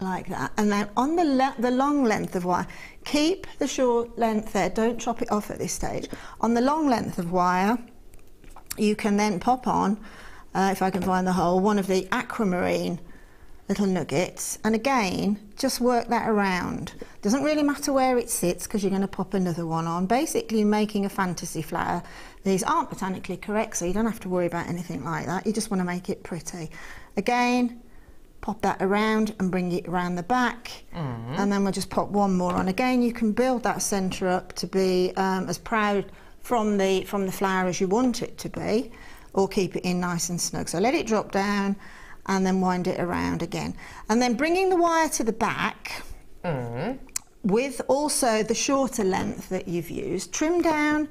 like that, and then on the le the long length of wire, keep the short length there, don't chop it off at this stage. On the long length of wire, you can then pop on, uh, if I can find the hole, one of the aquamarine little nuggets, and again just work that around. Doesn't really matter where it sits, because you're going to pop another one on, basically making a fantasy flower. These aren't botanically correct, so you don't have to worry about anything like that, you just want to make it pretty. Again, pop that around and bring it around the back, mm. and then we'll just pop one more on. Again, you can build that centre up to be um, as proud from the from the flower as you want it to be, or keep it in nice and snug. So let it drop down and then wind it around again, and then bringing the wire to the back mm. with also the shorter length that you've used. Trim down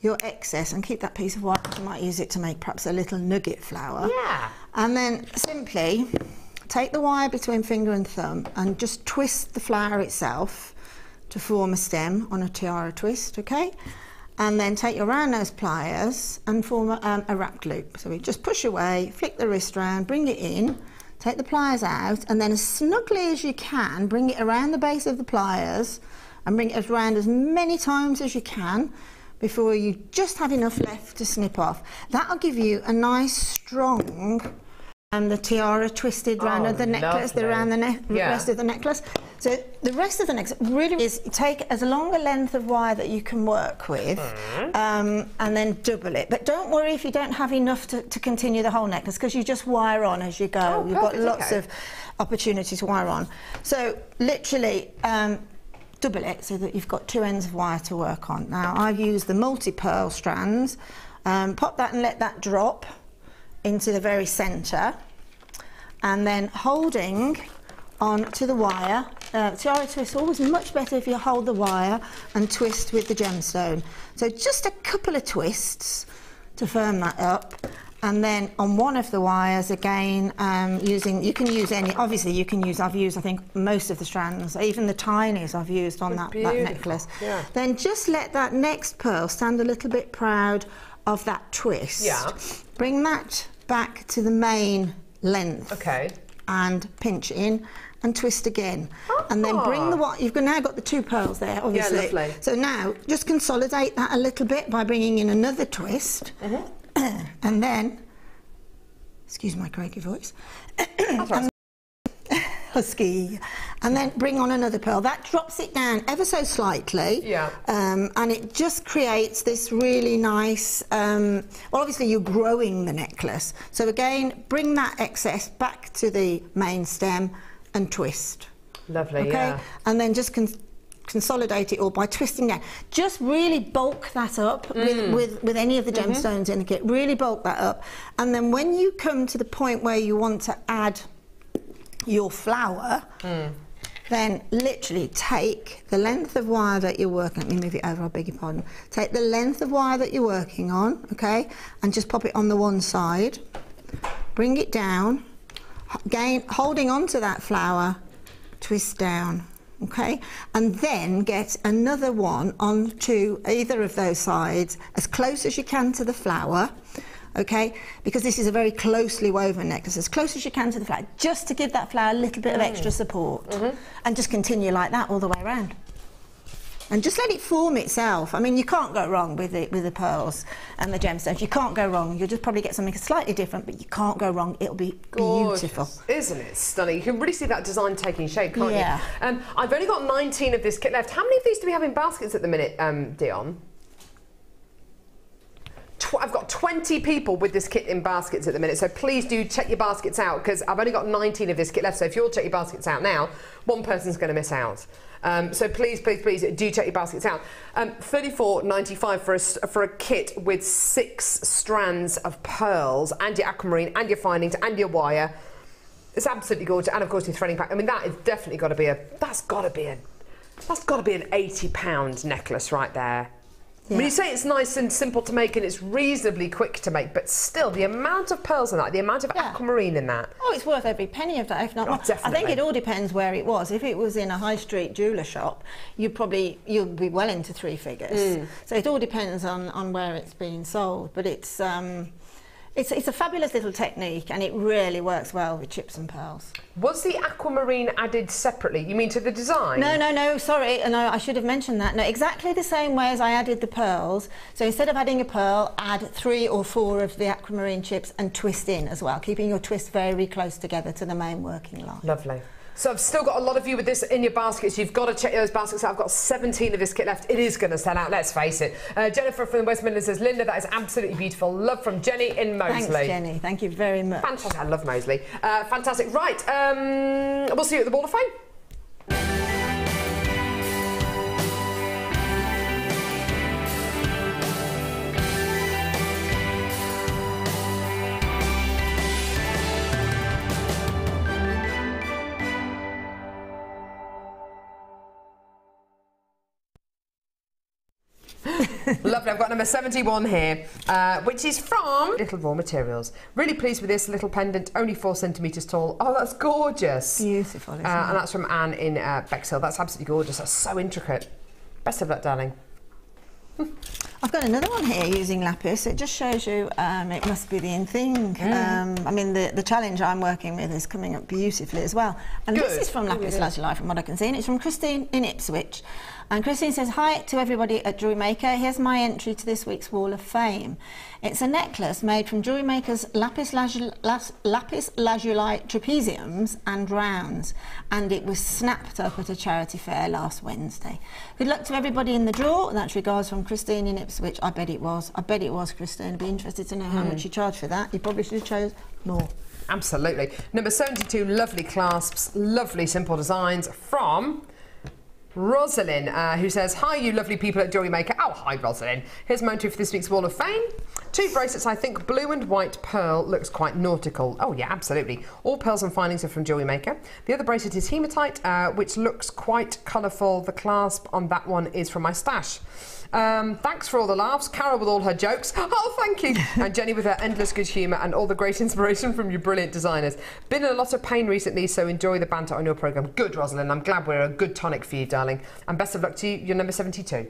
your excess and keep that piece of wire. You might use it to make perhaps a little nugget flower. Yeah. And then simply take the wire between finger and thumb and just twist the flower itself to form a stem on a tiara twist, okay? And then take your round nose pliers and form a, um, a wrapped loop. So we just push away, flick the wrist round, bring it in, take the pliers out, and then as snugly as you can, bring it around the base of the pliers and bring it around as many times as you can before you just have enough left to snip off. That'll give you a nice strong, and um, the tiara twisted round oh, of the necklace, lovely. the round the ne yeah. rest of the necklace. So the rest of the next really is take as long a length of wire that you can work with, mm. um, and then double it. But don't worry if you don't have enough to, to continue the whole necklace, because you just wire on as you go. Oh, You've perfect, got lots okay. of opportunity to wire on. So literally um, double it so that you've got two ends of wire to work on. Now I've used the multi-pearl strands. Um, pop that and let that drop into the very centre, and then holding on to the wire. Uh, tiara twist, always much better if you hold the wire and twist with the gemstone. So just a couple of twists to firm that up, and then on one of the wires again, um, using, you can use any, obviously you can use, I've used I think most of the strands, even the tinies I've used on that, that necklace. Yeah. Then just let that next pearl stand a little bit proud of that twist. Yeah. Bring that back to the main length. Okay. And pinch in and twist again. Oh. And then bring the what you've now got the two pearls there, obviously. Yeah, lovely. So now just consolidate that a little bit by bringing in another twist. Mm-hmm. And then, excuse my croaky voice. That's husky. And then bring on another pearl. That drops it down ever so slightly. Yeah. Um, and it just creates this really nice, um, well obviously you're growing the necklace. So again, bring that excess back to the main stem and twist. Lovely, okay? Yeah. And then just con consolidate it all by twisting down. Just really bulk that up mm. with, with, with any of the gemstones mm-hmm. in the kit. Really bulk that up. And then when you come to the point where you want to add your flower, mm. then literally take the length of wire that you're working on, let me move it over, I beg your pardon, take the length of wire that you're working on, okay, and just pop it on the one side, bring it down, again, holding on to that flower, twist down, okay, and then get another one onto either of those sides, as close as you can to the flower, okay, because this is a very closely woven necklace, as close as you can to the flower, just to give that flower a little bit mm. of extra support, mm-hmm. and just continue like that all the way around. And just let it form itself. I mean, you can't go wrong with it with the pearls and the gemstones. You can't go wrong. You'll just probably get something slightly different, but you can't go wrong. It'll be gorgeous. Beautiful. Isn't it stunning? You can really see that design taking shape, can't yeah. you? Um, I've only got nineteen of this kit left. How many of these do we have in baskets at the minute, um, Dion? I've got twenty people with this kit in baskets at the minute, so please do check your baskets out, because I've only got nineteen of this kit left, so if you'll check your baskets out now, one person's going to miss out. Um, so please, please, please do check your baskets out. Um, thirty-four ninety-five for a, for a kit with six strands of pearls and your aquamarine and your findings and your wire. It's absolutely gorgeous, and of course your threading pack. I mean, that is definitely got to be a, that's got to be a, that's got to be an eighty pound necklace right there. Yeah. When you say it's nice and simple to make and it's reasonably quick to make, but still the amount of pearls in that, the amount of yeah. aquamarine in that. Oh, it's worth every penny of that, if not oh, more. Definitely. I think it all depends where it was. If it was in a high street jeweller shop, you probably you'll be well into three figures. Mm. So it all depends on on where it's being sold, but it's um It's, it's a fabulous little technique, and it really works well with chips and pearls. Was the aquamarine added separately? You mean to the design? No, no, no, sorry. No, I should have mentioned that. No, exactly the same way as I added the pearls. So instead of adding a pearl, add three or four of the aquamarine chips and twist in as well, keeping your twist very close together to the main working line. Lovely. So I've still got a lot of you with this in your baskets. You've got to check those baskets out. I've got seventeen of this kit left. It is going to sell out, let's face it. Uh, Jennifer from the West Midlands says, Linda, that is absolutely beautiful. Love from Jenny in Moseley. Thanks, Jenny. Thank you very much. Fantastic. I love Moseley. Uh, fantastic. Right. Um, we'll see you at the Ball of Fame. Lovely, I've got number seventy-one here, uh, which is from Little Raw Materials. Really pleased with this little pendant, only four centimetres tall. Oh, that's gorgeous. Beautiful, isn't uh, it? And that's from Anne in uh, Bexhill. That's absolutely gorgeous. That's so intricate. Best of luck, darling. I've got another one here using lapis. It just shows you um, it must be the in thing. Mm. Um, I mean, the, the challenge I'm working with is coming up beautifully as well. And Good. This is from Lapis oh, Lazuli, from what I can see, and it's from Christine in Ipswich. And Christine says, hi to everybody at JewelleryMaker. Here's my entry to this week's Wall of Fame. It's a necklace made from JewelleryMaker's Lapis Lazuli, Lapis Lazuli trapeziums and rounds, and it was snapped up at a charity fair last Wednesday. Good luck to everybody in the draw, and that's regards from Christine in Ipswich. Which I bet it was. I bet it was, Christine. I'd be interested to know how mm. much you charge for that. You probably should have chose more. Absolutely. Number seventy-two, lovely clasps, lovely simple designs from Rosalind, uh, who says, hi, you lovely people at JewelleryMaker. Oh, hi, Rosalind. Here's my entry for this week's Wall of Fame. Two bracelets, I think blue and white pearl looks quite nautical. Oh, yeah, absolutely. All pearls and findings are from JewelleryMaker. The other bracelet is hematite, uh, which looks quite colourful. The clasp on that one is from my stash. Um, thanks for all the laughs, Carol with all her jokes, oh thank you, and Jenny with her endless good humour and all the great inspiration from you brilliant designers. Been in a lot of pain recently, so enjoy the banter on your programme. Good, Rosalind, I'm glad we're a good tonic for you, darling, and best of luck to you. You're number seventy-two.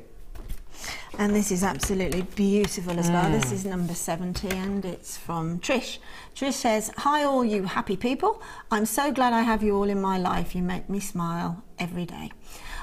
And this is absolutely beautiful as mm. well. This is number seventy and it's from Trish. Trish says, hi all you happy people, I'm so glad I have you all in my life, you make me smile every day.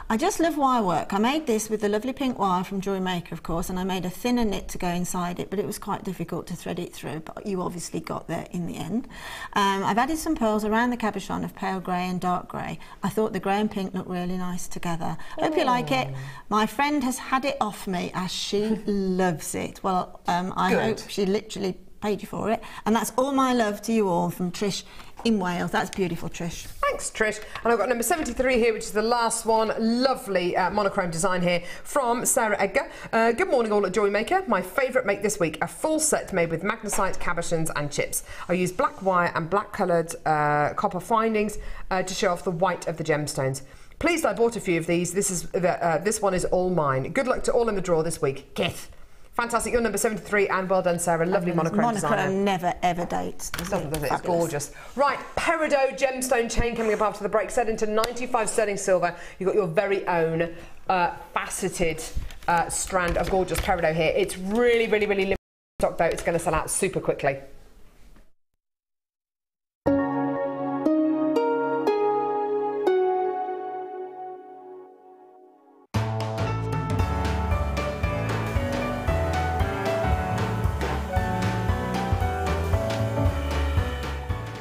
I just love wire work. I made this with the lovely pink wire from JewelleryMaker, of course, and I made a thinner knit to go inside it, but it was quite difficult to thread it through, but you obviously got there in the end. Um, I've added some pearls around the cabochon of pale grey and dark grey. I thought the grey and pink looked really nice together. Hope Aww. You like it. My friend has had it off me as she loves it. Well, um, I Good. Hope she literally paid you for it. And that's all my love to you all from Trish in Wales. That's beautiful, Trish. Thanks, Trish. And I've got number seventy-three here, which is the last one. Lovely uh, monochrome design here from Sarah Edgar. Uh, good morning all at JewelleryMaker. My favourite make this week, a full set made with magnesite, cabochons and chips. I used black wire and black coloured uh, copper findings uh, to show off the white of the gemstones. Pleased I bought a few of these. This, is the, uh, this one is all mine. Good luck to all in the draw this week. Kith. Fantastic, you're number seventy-three and well done, Sarah. Lovely monochrome, monochrome design. Monochrome never ever dates. It doesn't, does it? It's gorgeous. Right, peridot gemstone chain coming up after the break, set into ninety-five sterling silver. You've got your very own uh, faceted uh, strand of gorgeous peridot here. It's really, really, really limited stock though. It's going to sell out super quickly.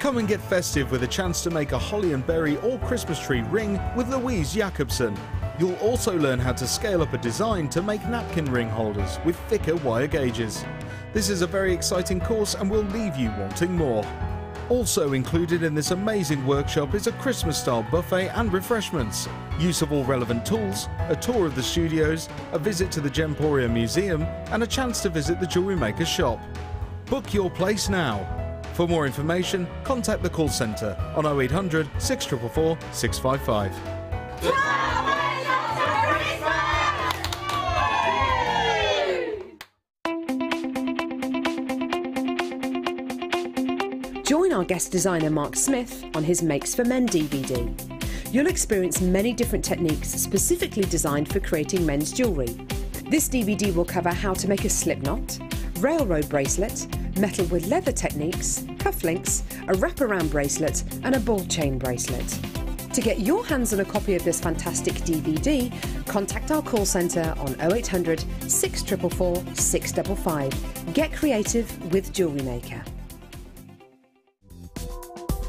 Come and get festive with a chance to make a holly and berry or Christmas tree ring with Louise Jacobson. You'll also learn how to scale up a design to make napkin ring holders with thicker wire gauges. This is a very exciting course and will leave you wanting more. Also included in this amazing workshop is a Christmas-style buffet and refreshments, use of all relevant tools, a tour of the studios, a visit to the Gemporia Museum and a chance to visit the JewelleryMaker shop. Book your place now. For more information, contact the call centre on oh eight hundred, six four four, six five five. Join our guest designer Mark Smith on his Makes for Men D V D. You'll experience many different techniques specifically designed for creating men's jewellery. This D V D will cover how to make a slip knot, railroad bracelet, metal with leather techniques, cufflinks, a wraparound bracelet and a ball chain bracelet. To get your hands on a copy of this fantastic D V D, contact our call centre on oh eight hundred, six four four, six five five. Get creative with JewelleryMaker.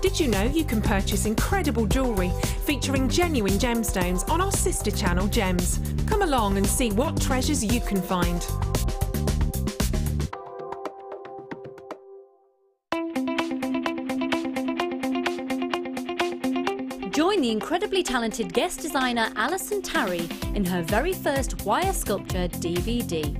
Did you know you can purchase incredible jewellery featuring genuine gemstones on our sister channel Gems? Come along and see what treasures you can find. The incredibly talented guest designer Alison Tarry in her very first Wire Sculpture D V D.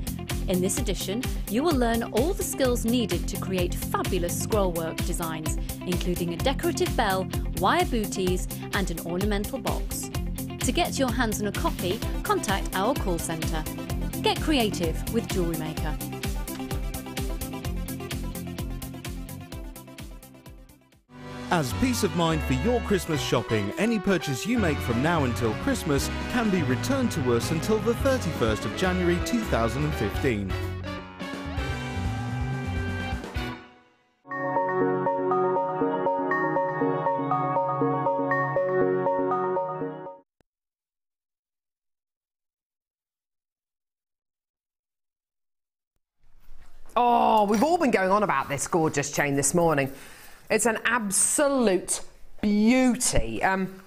In this edition, you will learn all the skills needed to create fabulous scrollwork designs, including a decorative bell, wire booties and an ornamental box. To get your hands on a copy, contact our call centre. Get creative with JewelleryMaker. As peace of mind for your Christmas shopping, any purchase you make from now until Christmas can be returned to us until the thirty-first of January two thousand fifteen. Oh, we've all been going on about this gorgeous chain this morning. It's an absolute beauty. Um,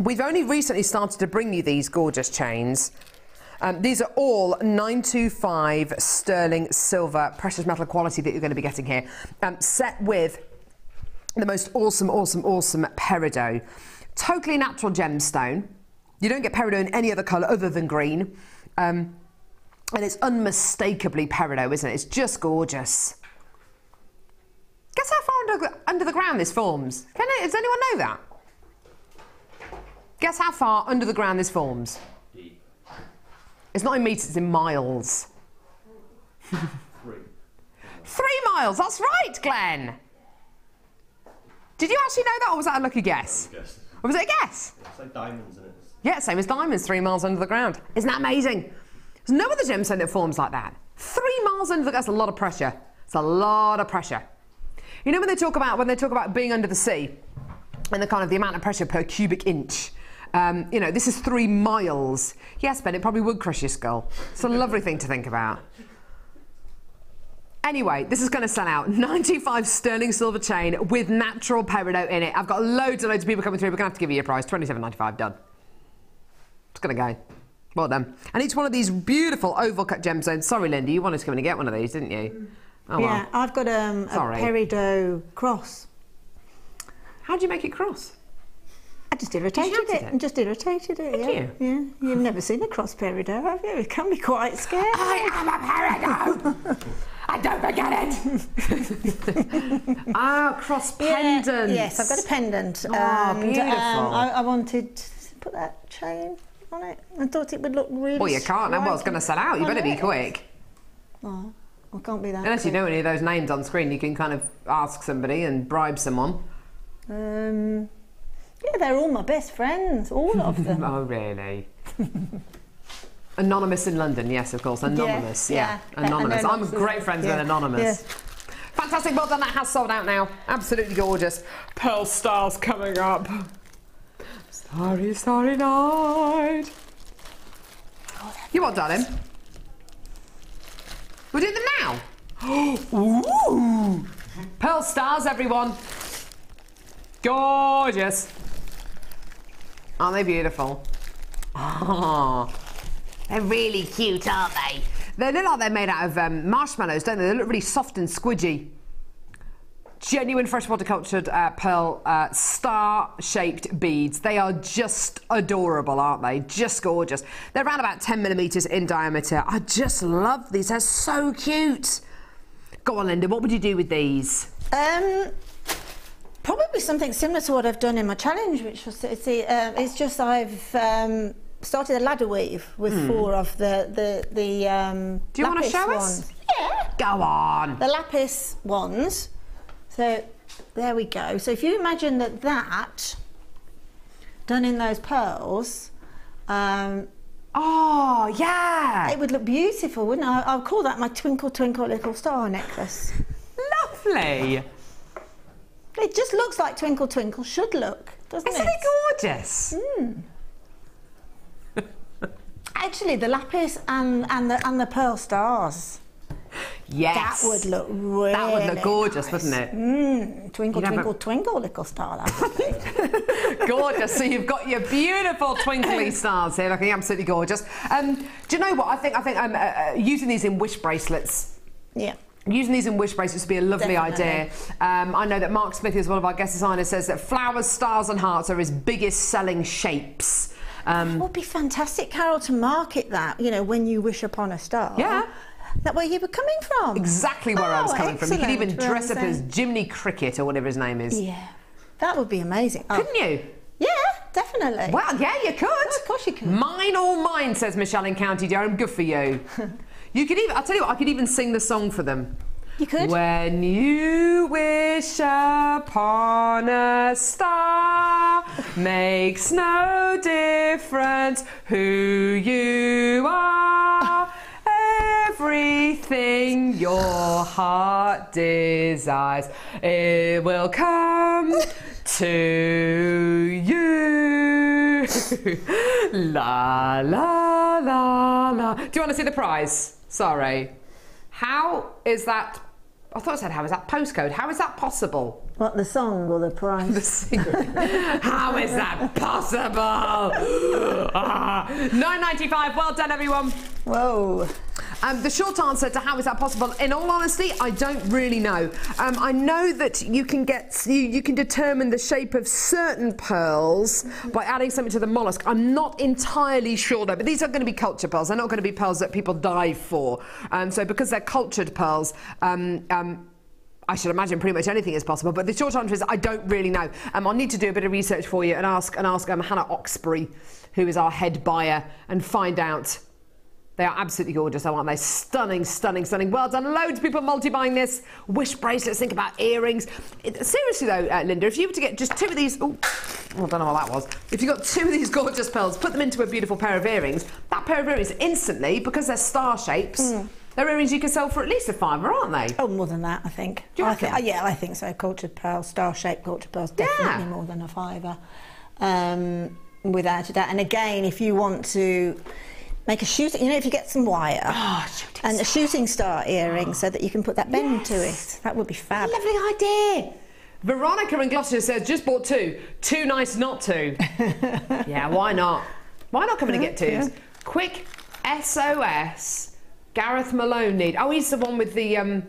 we've only recently started to bring you these gorgeous chains. Um, these are all nine two five sterling silver, precious metal quality that you're going to be getting here, um, set with the most awesome, awesome, awesome peridot. Totally natural gemstone. You don't get peridot in any other colour other than green. Um, And it's unmistakably peridot, isn't it? It's just gorgeous. Guess how far under, under the ground this forms? Can it, does anyone know that? Guess how far under the ground this forms? It's not in metres, it's in miles. Three. Three miles, that's right, Glenn. Did you actually know that, or was that a lucky guess? guess. Or was it a guess? It's like diamonds, isn't it? Yeah, same as diamonds, three miles under the ground. Isn't that amazing? There's no other gemstone that forms like that. Three miles under the ground, that's a lot of pressure. It's a lot of pressure. You know when they talk about when they talk about being under the sea and the kind of the amount of pressure per cubic inch. Um, you know, this is three miles. Yes, Ben, it probably would crush your skull. It's a lovely thing to think about. Anyway, this is going to sell out. ninety-five sterling silver chain with natural peridot in it. I've got loads and loads of people coming through. We're going to have to give you your price. twenty-seven ninety-five, done. It's going to go. Well done. And each one of these beautiful oval cut gemstones. Sorry, Linda, you wanted to come in and get one of these, didn't you? Oh, yeah, well. I've got um, a peridot cross. How do you make it cross? I just irritated it, it and just irritated it. Did yeah. you? Yeah. You've never seen a cross peridot, have you? It can be quite scary. I am a peridot! I don't forget it! Ah, cross pendant. Yeah, yes, I've got a pendant. Oh, and, beautiful. Um, I, I wanted to put that chain on it. I thought it would look really. Well, you can't. Now, well, it's going to sell out. You better be quick. Oh, I can't be that. Unless quick. You know any of those names on screen, you can kind of ask somebody and bribe someone. Um, yeah, they're all my best friends, all of them. Oh, really? Anonymous in London, yes, of course. Anonymous, yeah, yeah. yeah. Anonymous. I'm great friends yeah. with Anonymous. Yeah. Fantastic, well done. That has sold out now. Absolutely gorgeous. Pearl Star's coming up. Sorry, sorry night. Oh, you what, darling? We're doing them now. Ooh! Pearl Stars, everyone. Gorgeous. Aren't they beautiful? Oh, they're really cute, aren't they? They look like they're made out of um, marshmallows, don't they? They look really soft and squidgy. Genuine freshwater cultured uh, pearl uh, star-shaped beads. They are just adorable, aren't they? Just gorgeous. They're around about ten millimetres in diameter. I just love these. They're so cute. Go on, Linda. What would you do with these? Um, probably something similar to what I've done in my challenge, which was see, uh, it's just I've um, started a ladder weave with mm. four of the the the. Um, do you want to show ones. us? Yeah. Go on. The lapis ones. So there we go. So if you imagine that that done in those pearls, um, oh yeah, it would look beautiful, wouldn't it? I'll call that my twinkle twinkle little star necklace. Lovely. It just looks like twinkle twinkle should look, doesn't Isn't it? Isn't it gorgeous? Mm. Actually, the lapis and and the and the pearl stars. Yes. That would look really That would look gorgeous, nice. wouldn't it? Mm, twinkle, You'd twinkle, a... twinkle, little star. That gorgeous. So you've got your beautiful twinkly stars here, looking absolutely gorgeous. Um, do you know what? I think I think I'm um, uh, using these in wish bracelets. Yeah. Using these in wish bracelets would be a lovely Definitely. idea. Um, I know that Mark Smith, is one of our guest designers, says that flowers, stars and hearts are his biggest selling shapes. Um, it would be fantastic, Carol, to market that, you know, when you wish upon a star. Yeah. That where you were coming from. Exactly where oh, I was coming excellent. from. You could even dress up as Jiminy Cricket or whatever his name is. Yeah. That would be amazing. Couldn't oh. you? Yeah, definitely. Well, yeah, you could. Oh, of course you could. Mine all mine, says Michelle in County Durham. Good for you. You could even, I'll tell you what, I could even sing the song for them. You could. When you wish upon a star, makes no difference who you are. Everything your heart desires, it will come to you. La, la, la, la. Do you want to see the prize? Sorry. How is that? I thought I said, how is that postcode? How is that possible? What, the song or the prize? The secret. How is that possible? ah, nine ninety-five. Well done, everyone. Whoa. Um, the short answer to how is that possible, in all honesty, I don't really know. Um, I know that you can get, you, you can determine the shape of certain pearls by adding something to the mollusk. I'm not entirely sure though, but these are going to be culture pearls. They're not going to be pearls that people dive for. Um, so because they're cultured pearls, um, um, I should imagine pretty much anything is possible, but the short answer is I don't really know. Um, I'll need to do a bit of research for you and ask, and ask um, Hannah Oxbury, who is our head buyer, and find out. They are absolutely gorgeous, aren't they? Stunning, stunning, stunning. Well done. Loads of people multi-buying this. Wish bracelets, think about earrings. It, seriously though, uh, Linda, if you were to get just two of these... Ooh, well, I don't know what that was. If you got two of these gorgeous pearls, put them into a beautiful pair of earrings, that pair of earrings instantly, because they're star shapes, mm. they're earrings you can sell for at least a fiver, aren't they? Oh, more than that, I think. Do you I think? Th yeah, I think so. Cultured pearls, star-shaped cultured pearls, definitely yeah. more than a fiver, um, without a doubt. And again, if you want to... Make a shooting, you know, if you get some wire oh, and a shooting star earring oh. so that you can put that bend yes. to it. That would be fab. Lovely idea. Veronica in Gloucestershire says, just bought two. Too nice not to. Yeah, why not? Why not come in and get twos? Yeah. Quick S O S. Gareth Malone need. Oh, he's the one with the, um,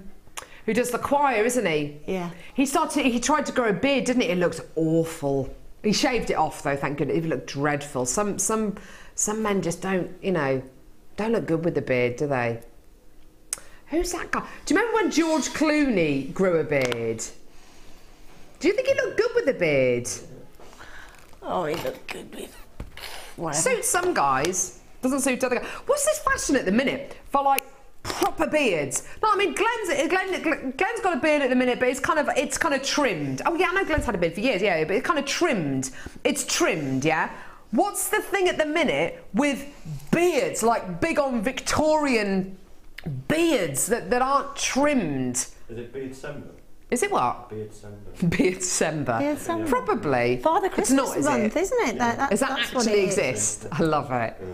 who does the choir, isn't he? Yeah. He started, he tried to grow a beard, didn't he? It looks awful. He shaved it off though, thank goodness. It looked dreadful. Some, some, Some men just don't, you know, don't look good with the beard, do they? Who's that guy? Do you remember when George Clooney grew a beard? Do you think he looked good with a beard? Oh, he looked good with whatever. Suits some guys, doesn't suit other guys. What's this fashion at the minute for, like, proper beards? No, I mean, Glenn's, Glenn, Glenn's got a beard at the minute, but it's kind of it's kind of trimmed. Oh, yeah, I know Glenn's had a beard for years, yeah, but it's kind of trimmed. It's trimmed, yeah? What's the thing at the minute with beards, like big on Victorian beards that, that aren't trimmed? Is it Beardsember? Is it what? Beardsember. Beardsember. Beardsember. Probably. Father Christmas is month, is isn't it? Yeah. That, Does that actually exist? I love it. Yeah.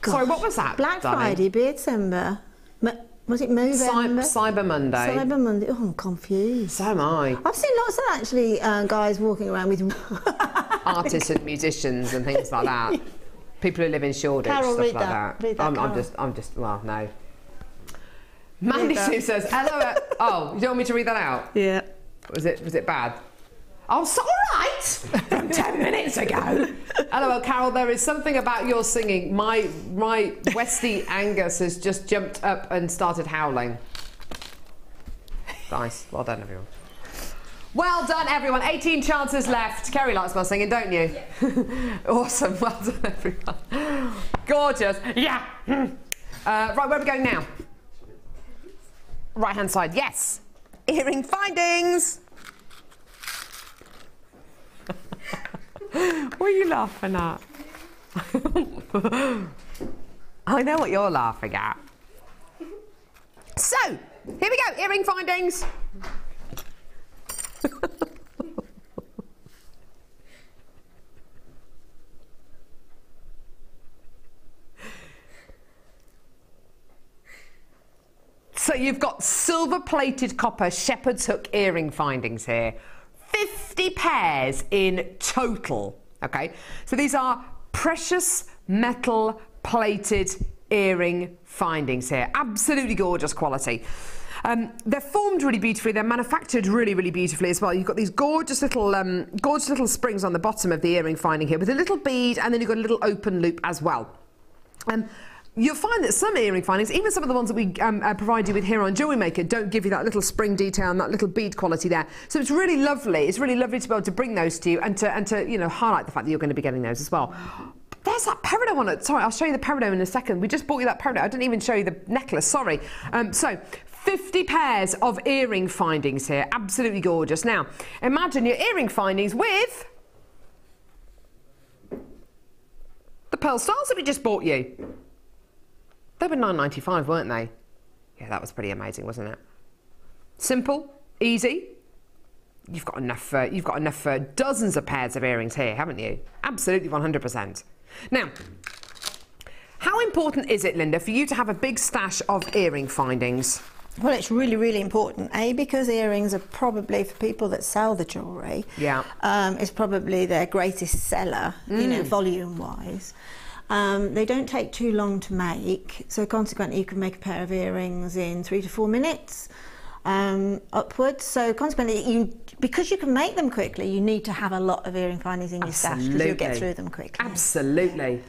Gosh, sorry, what was that? Black Danny? Friday, Beardsember. Was it Movember? Cyber Monday. Cyber Monday. Oh, I'm confused. So am I. I've seen lots of actually uh, guys walking around with artists and musicians and things like that. People who live in Shoreditch, Carol, stuff like that. that. that I'm, I'm just, I'm just, well, no. Mandy Sue says, "Hello." Oh, you don't want me to read that out? Yeah. Was it, was it bad? Oh, so, all right. From ten minutes ago. Hello, Carol. There is something about your singing. My my Westie Angus has just jumped up and started howling. Nice. Well done, everyone. Well done, everyone. eighteen chances left. Kerry likes my singing, don't you? Yeah. Awesome. Well done, everyone. Gorgeous. Yeah. uh, right, where are we going now? Right-hand side. Yes. Earring findings. What are you laughing at? I know what you're laughing at. So, here we go, earring findings. So you've got silver-plated copper shepherd's hook earring findings here. fifty pairs in total, okay? So these are precious metal plated earring findings here. Absolutely gorgeous quality. Um, they're formed really beautifully. They're manufactured really, really beautifully as well. You've got these gorgeous little, um, gorgeous little springs on the bottom of the earring finding here with a little bead, and then you've got a little open loop as well. Um, You'll find that some earring findings, even some of the ones that we um, uh, provide you with here on Jewellery Maker, don't give you that little spring detail and that little bead quality there. So it's really lovely. It's really lovely to be able to bring those to you and to, and to you know, highlight the fact that you're going to be getting those as well. They're There's that peridot on it. Sorry, I'll show you the peridot in a second. We just bought you that peridot. I didn't even show you the necklace, sorry. Um, so, fifty pairs of earring findings here. Absolutely gorgeous. Now, imagine your earring findings with the pearl stars that we just bought you. They were nine ninety-five, weren't they? Yeah, that was pretty amazing, wasn't it? Simple, easy. You've got enough, uh, you've got enough uh, dozens of pairs of earrings here, haven't you? Absolutely one hundred percent. Now, how important is it, Linda, for you to have a big stash of earring findings? Well, it's really, really important, eh? Because earrings are probably, for people that sell the jewellery, yeah. um, it's probably their greatest seller, mm. you know, volume-wise. Um, they don't take too long to make, so consequently you can make a pair of earrings in three to four minutes. Um, upwards, so consequently, you, because you can make them quickly, you need to have a lot of earring findings in your Absolutely. stash, because you'll get through them quickly. Absolutely.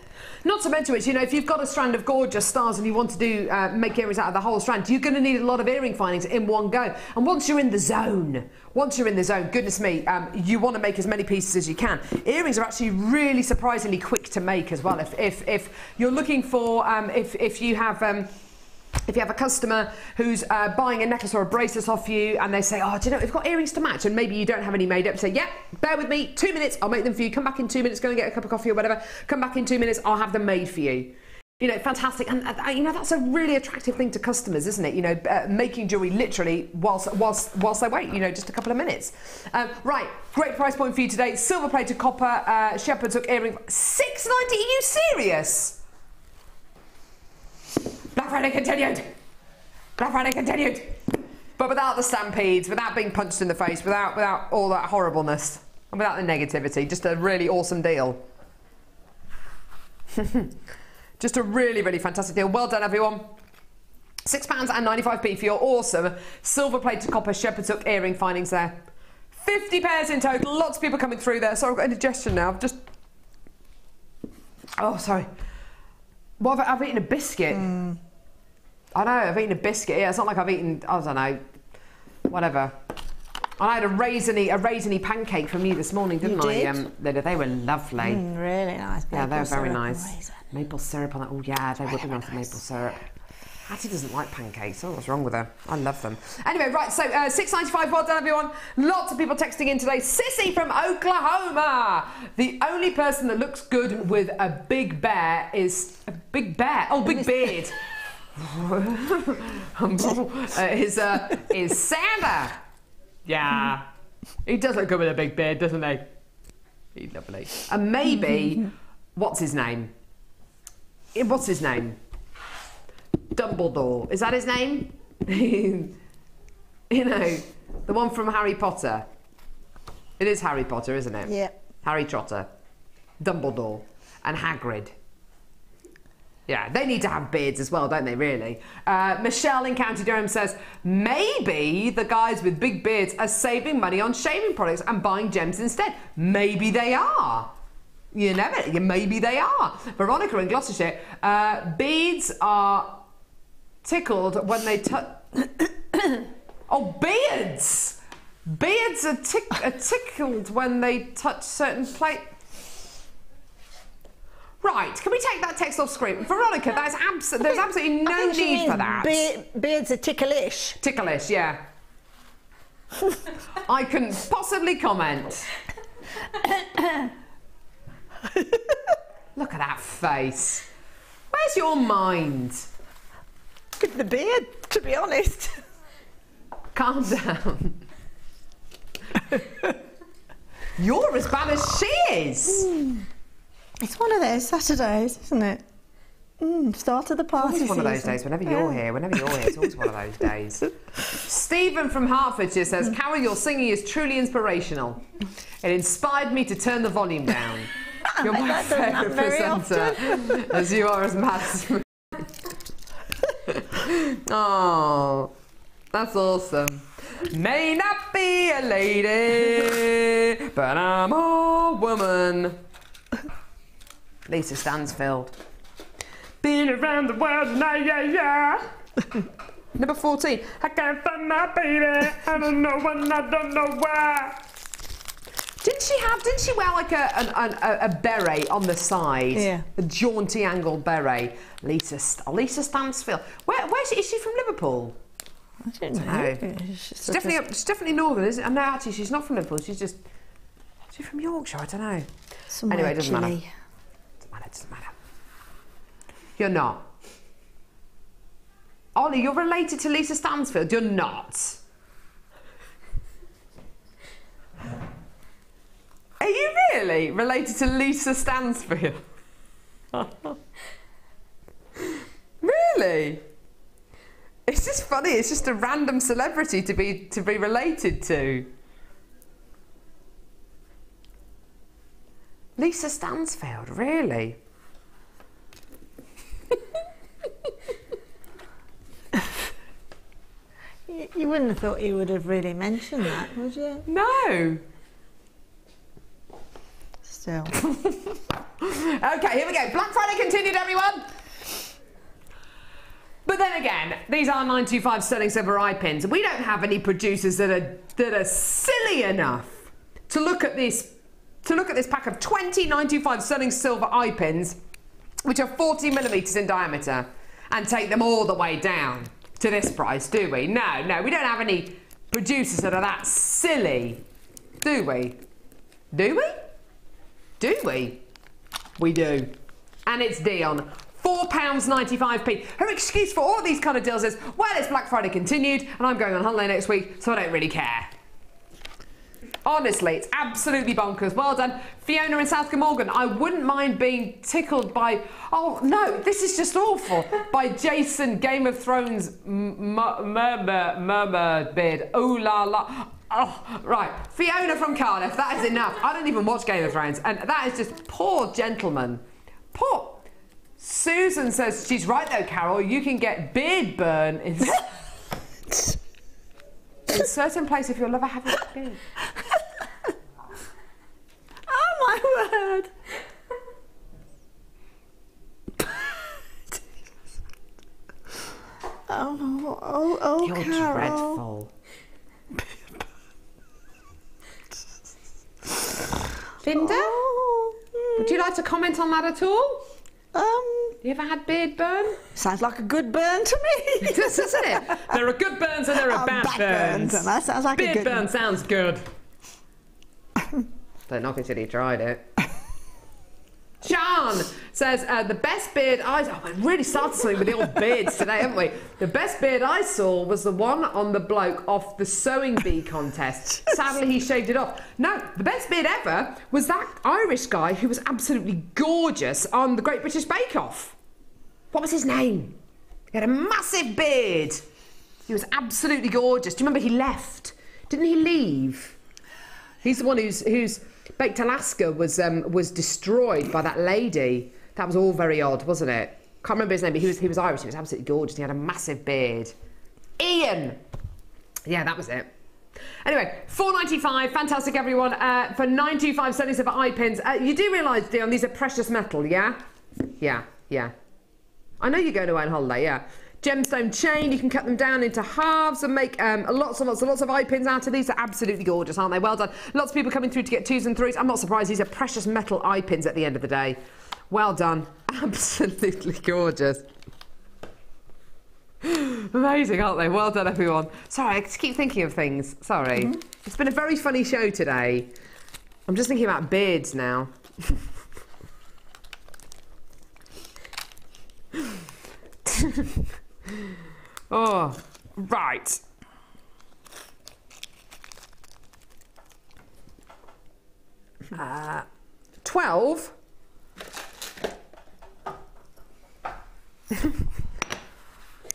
Not to mention which, you know, if you've got a strand of gorgeous stars and you want to do uh, make earrings out of the whole strand, you're going to need a lot of earring findings in one go. And once you're in the zone, once you're in the zone, goodness me, um, you want to make as many pieces as you can. Earrings are actually really surprisingly quick to make as well. If if, if you're looking for, um, if if you have. Um, If you have a customer who's uh, buying a necklace or a bracelet off you and they say, oh, do you know, we've got earrings to match and maybe you don't have any made up, say, yeah, bear with me, two minutes, I'll make them for you. Come back in two minutes, go and get a cup of coffee or whatever. Come back in two minutes, I'll have them made for you. You know, fantastic. And, uh, you know, that's a really attractive thing to customers, isn't it? You know, uh, making jewellery literally whilst, whilst, whilst they wait, you know, just a couple of minutes. Um, right, great price point for you today. Silver plated copper, uh, shepherd's hook earring, six ninety. Are you serious? Black Friday continued. Black Friday continued. But without the stampedes, without being punched in the face, without without all that horribleness, and without the negativity, just a really awesome deal. Just a really, really fantastic deal. Well done, everyone. six pounds ninety-five for your awesome silver-plated copper shepherd's hook earring findings there. fifty pairs in total. Lots of people coming through there. Sorry, I've got indigestion now. I've just... Oh, sorry. Well, I've, I've eaten a biscuit. Mm. I know, I've eaten a biscuit. Yeah, it's not like I've eaten, I don't know, whatever. I had a raisiny, a raisiny pancake from you this morning, didn't you I? Did? Um, they, they were lovely. Mm, really nice. Yeah, they were very nice. Maple syrup on that. Oh, yeah, they would be nice with maple syrup. Hattie doesn't like pancakes. Oh, what's wrong with her? I love them. Anyway, right, so uh, six ninety-five, well done, everyone. Lots of people texting in today. Sissy from Oklahoma. The only person that looks good with a big bear is... A big bear? Oh, big beard. uh, is, uh, is Santa. Yeah. He does look good with a big beard, doesn't he? He's lovely. And maybe... What's his name? What's his name? Dumbledore. Is that his name? You know, the one from Harry Potter. It is Harry Potter, isn't it? Yeah. Harry Trotter, Dumbledore, and Hagrid. Yeah, they need to have beards as well, don't they, really? Uh, Michelle in County Durham says, maybe the guys with big beards are saving money on shaving products and buying gems instead. Maybe they are. You never, maybe they are. Veronica in Gloucestershire, uh, beads are tickled when they touch. Oh, beards! Beards are, tick are tickled when they touch certain plate. Right, can we take that text off screen? Veronica, that is abs there's absolutely no need for that. Be beards are ticklish. Ticklish, yeah. I couldn't possibly comment. Look at that face. Where's your mind? With the beard, to be honest. Calm down. You're as bad as she is. Mm. It's one of those Saturdays, isn't it? Mm, start of the party. It's one of those days. Whenever yeah. you're here, whenever you're here, it's always one of those days. Stephen from Hertfordshire says, Carol, your singing is truly inspirational. It inspired me to turn the volume down. You're my favourite presenter, as you are as Mark Smith. Oh, that's awesome. May not be a lady, but I'm a woman. Lisa Stansfield. Been around the world, now, yeah, yeah. Number fourteen. I can't find my baby. I don't know when, I don't know why. Didn't she have, didn't she wear like a, an, an, a, a beret on the side? Yeah. A jaunty angled beret. Lisa, Lisa Stansfield. Where, where's she, is she from Liverpool? I don't know. No. She's, she's definitely, up, she's definitely northern, isn't it? No, actually, she's not from Liverpool. She's just, is she from Yorkshire? I don't know. Somewhere anyway, it doesn't matter. Doesn't matter, doesn't matter. You're not. Ollie, you're related to Lisa Stansfield. You're not. Are you really related to Lisa Stansfield? Really? It's just funny. It's just a random celebrity to be to be related to. Lisa Stansfield, really? you, you wouldn't have thought you would have really mentioned that, would you? No. Still. Okay, here we go. Black Friday continued, everyone. But then again, these are nine two five sterling silver eye pins. We don't have any producers that are that are silly enough to look at this to look at this pack of twenty nine two five sterling silver eye pins, which are forty millimeters in diameter, and take them all the way down to this price, do we? No, no, we don't have any producers that are that silly, do we? Do we? Do we? We do, and it's Dion. four pounds ninety-five p. Her excuse for all these kind of deals is, well, it's Black Friday continued and I'm going on holiday next week, so I don't really care. Honestly, it's absolutely bonkers. Well done. Fiona in South Glamorgan, I wouldn't mind being tickled by, oh no, this is just awful, by Jason Game of Thrones murmur, murmur bid. Ooh la la. Oh, right. Fiona from Cardiff, that is enough. I don't even watch Game of Thrones, and that is just poor gentleman. Poor. Susan says, she's right though, Carol, you can get beard burn in, in certain place if your lover having a beard. Oh my word. oh, oh, oh, You're Carol. Dreadful. Linda, oh. Would you like to comment on that at all? Um, you ever had beard burn? Sounds like a good burn to me. It does, doesn't it? There are good burns and there are um, bad, bad burns. burns. That sounds like beard a good burn one. Sounds good. Don't knock it till you tried it. Jan says, uh, the best beard I saw. Oh, we really started something with the old beards today, haven't we? The best beard I saw was the one on the bloke off the sewing bee contest. Sadly, he shaved it off. No, the best beard ever was that Irish guy who was absolutely gorgeous on the Great British Bake Off. What was his name? He had a massive beard. He was absolutely gorgeous. Do you remember he left? Didn't he leave? He's the one who's... who's Baked Alaska was um, was destroyed by that lady. That was all very odd, wasn't it? Can't remember his name, but he was he was Irish. He was absolutely gorgeous. He had a massive beard. Ian. Yeah, that was it. Anyway, four ninety-five. Fantastic, everyone. Uh, for nine two five sterling silver eye pins. Uh, you do realise, Dion, these are precious metal, yeah? Yeah, yeah. I know you're going away on holiday, yeah. Gemstone chain. You can cut them down into halves and make um, lots and lots and lots of eye pins out of these. They're absolutely gorgeous, aren't they? Well done. Lots of people coming through to get twos and threes. I'm not surprised. These are precious metal eye pins at the end of the day. Well done. Absolutely gorgeous. Amazing, aren't they? Well done, everyone. Sorry, I just keep thinking of things. Sorry. Mm-hmm. It's been a very funny show today. I'm just thinking about beards now. Oh, right. Uh, twelve.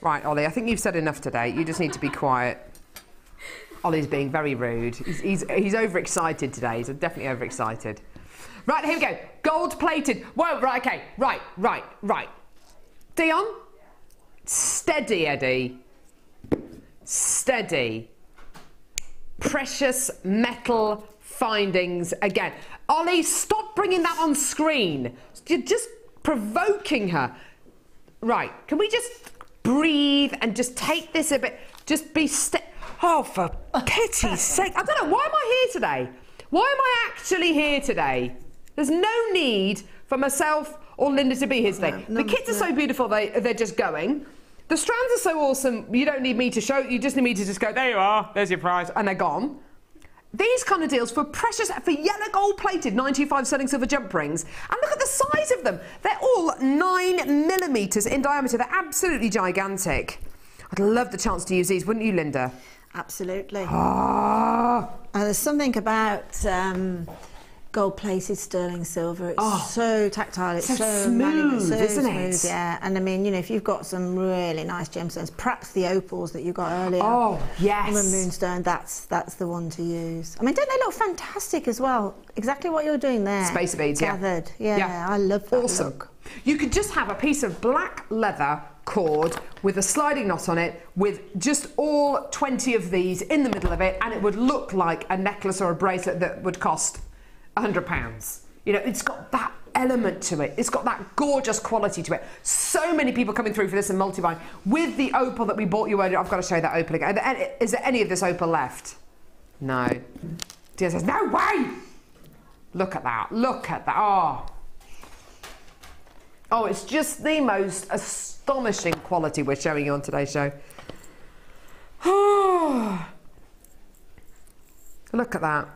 Right, Ollie, I think you've said enough today. You just need to be quiet. Ollie's being very rude. He's, he's, he's overexcited today. He's definitely overexcited. Right, here we go. Gold-plated. Whoa, right, okay. Right, right, right. Dion? Steady, Eddie. Steady. Precious metal findings again. Ollie, stop bringing that on screen. You're just provoking her. Right, can we just breathe and just take this a bit? Just be... St oh, for pity's sake. I don't know, why am I here today? Why am I actually here today? There's no need for myself or Linda to be here today. No, the kids are so beautiful, they, they're just going. The strands are so awesome, you don't need me to show, you just need me to just go, there you are, there's your prize, and they're gone. These kind of deals for precious, for yellow gold plated ninety-five sterling silver jump rings. And look at the size of them. They're all nine millimetres in diameter. They're absolutely gigantic. I'd love the chance to use these, wouldn't you, Linda? Absolutely. Ah. And there's something about um, gold plated sterling silver. It's oh, so tactile. It's so, so smooth, it's so isn't smooth, it? Yeah. And I mean, you know, if you've got some really nice gemstones, perhaps the opals that you got earlier. Oh, yes. The moonstone, that's that's the one to use. I mean, don't they look fantastic as well? Exactly what you're doing there. Space beads, yeah. Gathered. Yeah, yeah. I love that. Awesome. Look. You could just have a piece of black leather cord with a sliding knot on it with just all twenty of these in the middle of it, and it would look like a necklace or a bracelet that would cost a hundred pounds. You know, it's got that element to it. It's got that gorgeous quality to it. So many people coming through for this in Multivine with the opal that we bought you earlier. I've got to show you that opal again. Is there any of this opal left? No. Dear says, no way! Look at that. Look at that. Oh. Oh, it's just the most astonishing quality we're showing you on today's show. Oh. Look at that.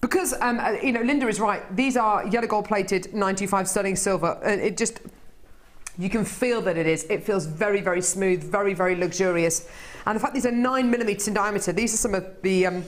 Because, um, you know, Linda is right. These are yellow gold plated ninety-five sterling silver. And it just, you can feel that it is. It feels very, very smooth, very, very luxurious. And the fact these are nine millimetres in diameter, these are some of the, um,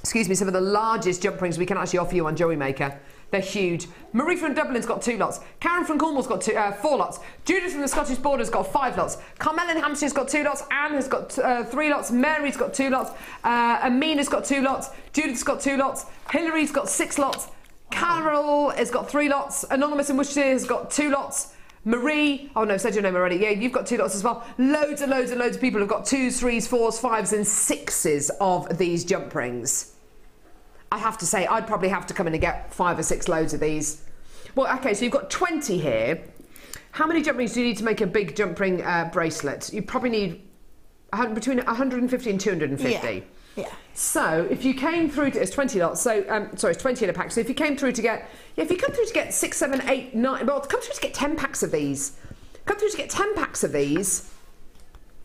excuse me, some of the largest jump rings we can actually offer you on JewelleryMaker. They're huge. Marie from Dublin's got two lots. Karen from Cornwall's got two, uh, four lots. Judith from the Scottish border's got five lots. Carmel in Hampshire's got two lots. Anne has got uh, three lots. Mary's got two lots. Uh, Amina's got two lots. Judith's got two lots. Hilary's got six lots. Carol has got three lots. Anonymous in Worcestershire has got two lots. Marie, oh no, said your name already. Yeah, you've got two lots as well. Loads and loads and loads of people have got twos, threes, fours, fives and sixes of these jump rings. I have to say, I'd probably have to come in and get five or six loads of these. Well, okay, so you've got twenty here. How many jump rings do you need to make a big jump ring uh, bracelet? You probably need one hundred, between one hundred fifty and two hundred fifty. Yeah. Yeah. So if you came through to, it's twenty lots, so, um, sorry, it's twenty in a pack. So if you came through to get, yeah, if you come through to get six, seven, eight, nine, well, come through to get ten packs of these. Come through to get ten packs of these,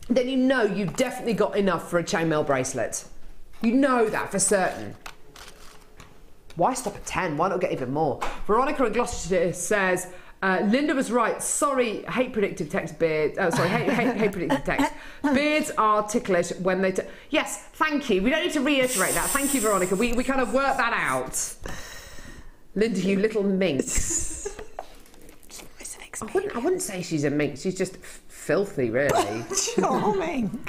then you know you've definitely got enough for a chainmail bracelet. You know that for certain. Why stop at ten? Why not get even more? Veronica in Gloucestershire says, uh, Linda was right. Sorry, hate predictive text beard. Oh, sorry, hate, hate, hate predictive text. Beards are ticklish when they... T yes, thank you. We don't need to reiterate that. Thank you, Veronica. We, we kind of worked that out. Linda, you little minx. I wouldn't, I wouldn't say she's a minx. She's just filthy, really. Charming.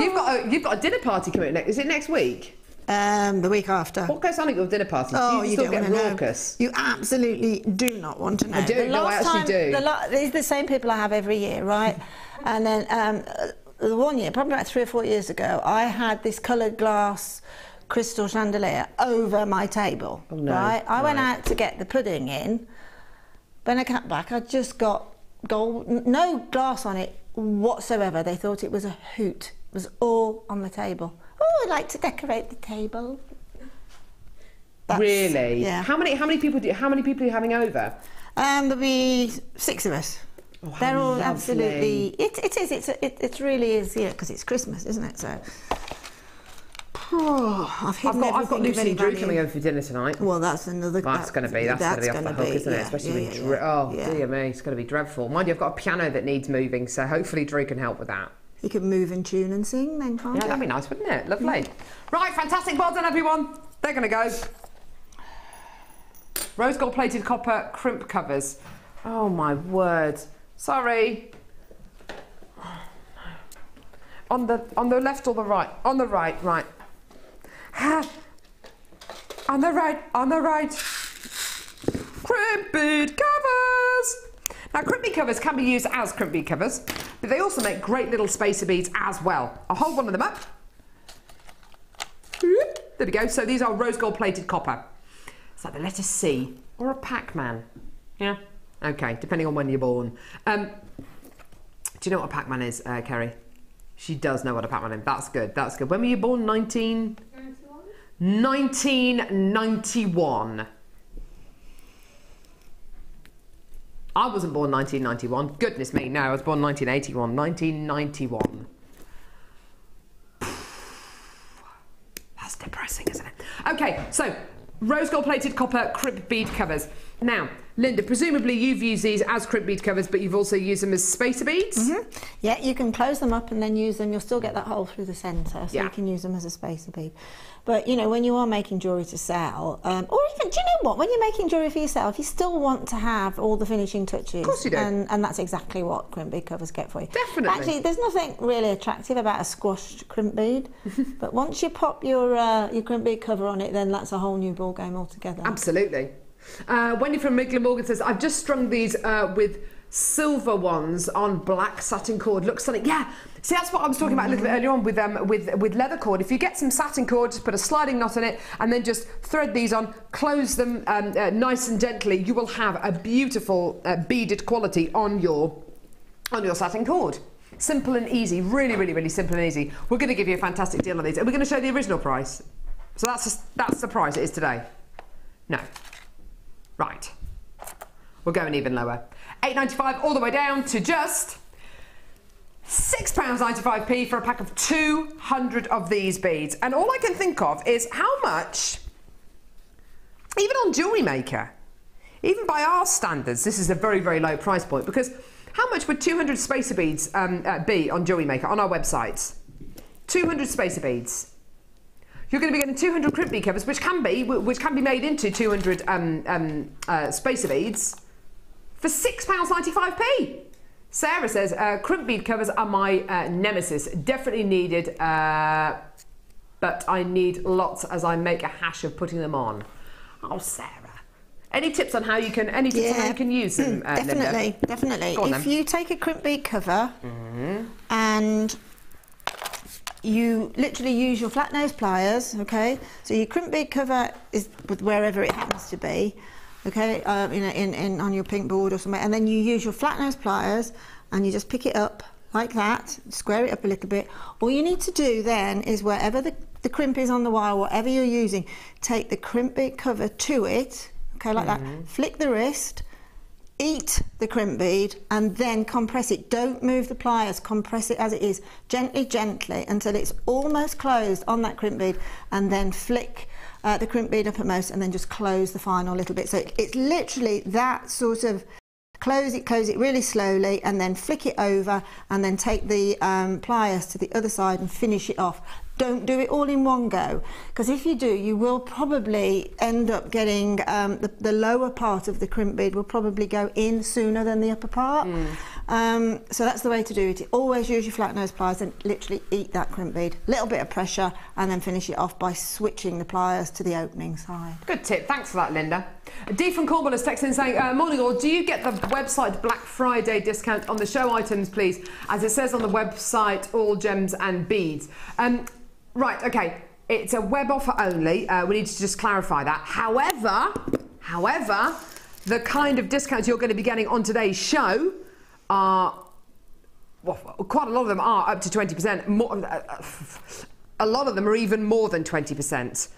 You've got a, you've got a dinner party coming up next. Is it next week? Um, the week after. What goes on at your dinner party? Oh, do you, you still don't get raucous? You absolutely do not want to know. I do. The no, last I actually time, do. The la these are the same people I have every year, right? And then um, one year, probably about three or four years ago, I had this coloured glass crystal chandelier over my table. Oh, no, right? I right. went out to get the pudding in. When I came back, I just got gold, no glass on it whatsoever. They thought it was a hoot. Was all on the table. Oh, I'd like to decorate the table. That's, really? Yeah. How many? How many people do? How many people are you having over? Um, there'll be six of us. Oh, how They're all lovely. absolutely. It, it is. It's. It, it really is. Yeah, because it's Christmas, isn't it? So. Oh, I've, I've got. I've got Lucy and Drew coming over for dinner tonight. Well, that's another. That's, that's going to be. That's, that's going to be off the hook, be, isn't yeah, it? Especially yeah, with. Yeah, yeah. Oh yeah. Dear me, it's going to be dreadful. Mind you, I've got a piano that needs moving, so hopefully Drew can help with that. You could move and tune and sing then, can't you? Yeah, that'd be nice, wouldn't it? Lovely. Mm. Right, fantastic. Well done, everyone. They're going to go. Rose gold plated copper crimp covers. Oh, my word. Sorry. Oh, no. On the on the left or the right? On the right, right. On the right, on the right. Crimped covers. Now, crimp bead covers can be used as crimp bead covers, but they also make great little spacer beads as well. I'll hold one of them up. There we go. So these are rose gold plated copper. It's like the letter C or a Pac-Man. Yeah. Okay, depending on when you're born. Um, do you know what a Pac-Man is, uh, Kerry? She does know what a Batman is. That's good. That's good. When were you born? nineteen... nineteen ninety-one. I wasn't born nineteen ninety-one. Goodness me, no. I was born nineteen eighty-one. nineteen ninety-one. That's depressing, isn't it? Okay, so rose gold-plated copper crib bead covers. Now, Linda, presumably you've used these as crib bead covers, but you've also used them as spacer beads? Mm-hmm. Yeah, you can close them up and then use them. You'll still get that hole through the centre, so yeah. you can use them as a spacer bead. But, you know, when you are making jewellery to sell, um, or even, do you know what, when you're making jewellery for yourself, you still want to have all the finishing touches. Of course you do. And, and that's exactly what crimp bead covers get for you. Definitely. Actually, there's nothing really attractive about a squashed crimp bead, but once you pop your, uh, your crimp bead cover on it, then that's a whole new ball game altogether. Absolutely. Uh, Wendy from Morgan says, I've just strung these uh, with silver ones on black satin cord. Looks stunning. Yeah, see, that's what I was talking about a little bit earlier on with um, with with leather cord. If you get some satin cord, just put a sliding knot in it and then just thread these on, close them um, uh, nice and gently. You will have a beautiful uh, beaded quality on your on your satin cord. Simple and easy. Really, really, really simple and easy. We're going to give you a fantastic deal on these. Are we going to show the original price? So that's a, that's the price it is today. No. Right, we're going even lower. eight pounds ninety-five all the way down to just six pounds ninety-five p for a pack of two hundred of these beads. And all I can think of is how much, even on JewelleryMaker, even by our standards, this is a very, very low price point, because how much would two hundred spacer beads um, uh, be on JewelleryMaker, on our websites? two hundred spacer beads. You're going to be getting two hundred crimp bead covers, which can be which can be made into two hundred um, um, uh, spacer beads for six pounds ninety-five p. Sarah says uh, crimp bead covers are my uh, nemesis. Definitely needed, uh, but I need lots as I make a hash of putting them on. Oh, Sarah. Any tips on how you can any tips yeah. on how you can use them? Mm, uh, definitely, Linda? definitely. On, if then. you take a crimp bead cover mm-hmm. and you literally use your flat nose pliers, okay? So your crimp bead cover is wherever it happens to be, okay? Uh, you know, in, in on your pink board or somewhere, and then you use your flat nose pliers and you just pick it up like that, square it up a little bit. All you need to do then is wherever the, the crimp is on the wire, whatever you're using, take the crimp bead cover to it, okay, like mm-hmm. that, flick the wrist, eat the crimp bead and then compress it. Don't move the pliers, compress it as it is, gently, gently, until it's almost closed on that crimp bead, and then flick uh, the crimp bead up at most and then just close the final little bit. So it, it's literally that sort of close it, close it really slowly and then flick it over and then take the um, pliers to the other side and finish it off. Don't do it all in one go, because if you do, you will probably end up getting um, the, the lower part of the crimp bead will probably go in sooner than the upper part. Mm. Um, so that's the way to do it. Always use your flat nose pliers and literally eat that crimp bead. Little bit of pressure and then finish it off by switching the pliers to the opening side. Good tip. Thanks for that, Linda. Dee from Cornwall has texted in saying, uh, morning all, do you get the website Black Friday discount on the show items, please? As it says on the website, all gems and beads. Um, Right, okay, it's a web offer only. Uh, we need to just clarify that. However, however, the kind of discounts you're going to be getting on today's show are, well, quite a lot of them are up to twenty percent. More, uh, a lot of them are even more than twenty percent.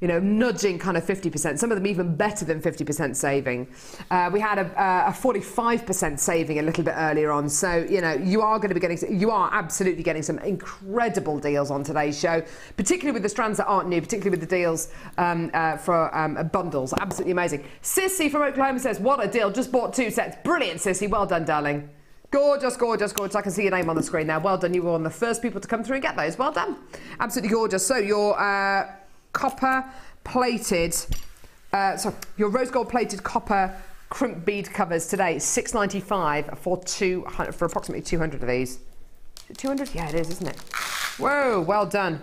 You know, nudging kind of fifty percent. Some of them even better than fifty percent saving. Uh, we had a forty-five percent saving a little bit earlier on. So, you know, you are going to be getting, you are absolutely getting some incredible deals on today's show, particularly with the strands that aren't new, particularly with the deals um, uh, for um, bundles. Absolutely amazing. Sissy from Oklahoma says, what a deal. Just bought two sets. Brilliant, Sissy. Well done, darling. Gorgeous, gorgeous, gorgeous. I can see your name on the screen now. Well done. You were one of the first people to come through and get those. Well done. Absolutely gorgeous. So your... Uh, copper plated, uh, sorry, your rose gold plated copper crimp bead covers today, six pounds ninety-five for two hundred, for approximately two hundred of these. two hundred? Yeah, it is, isn't it? Whoa, well done.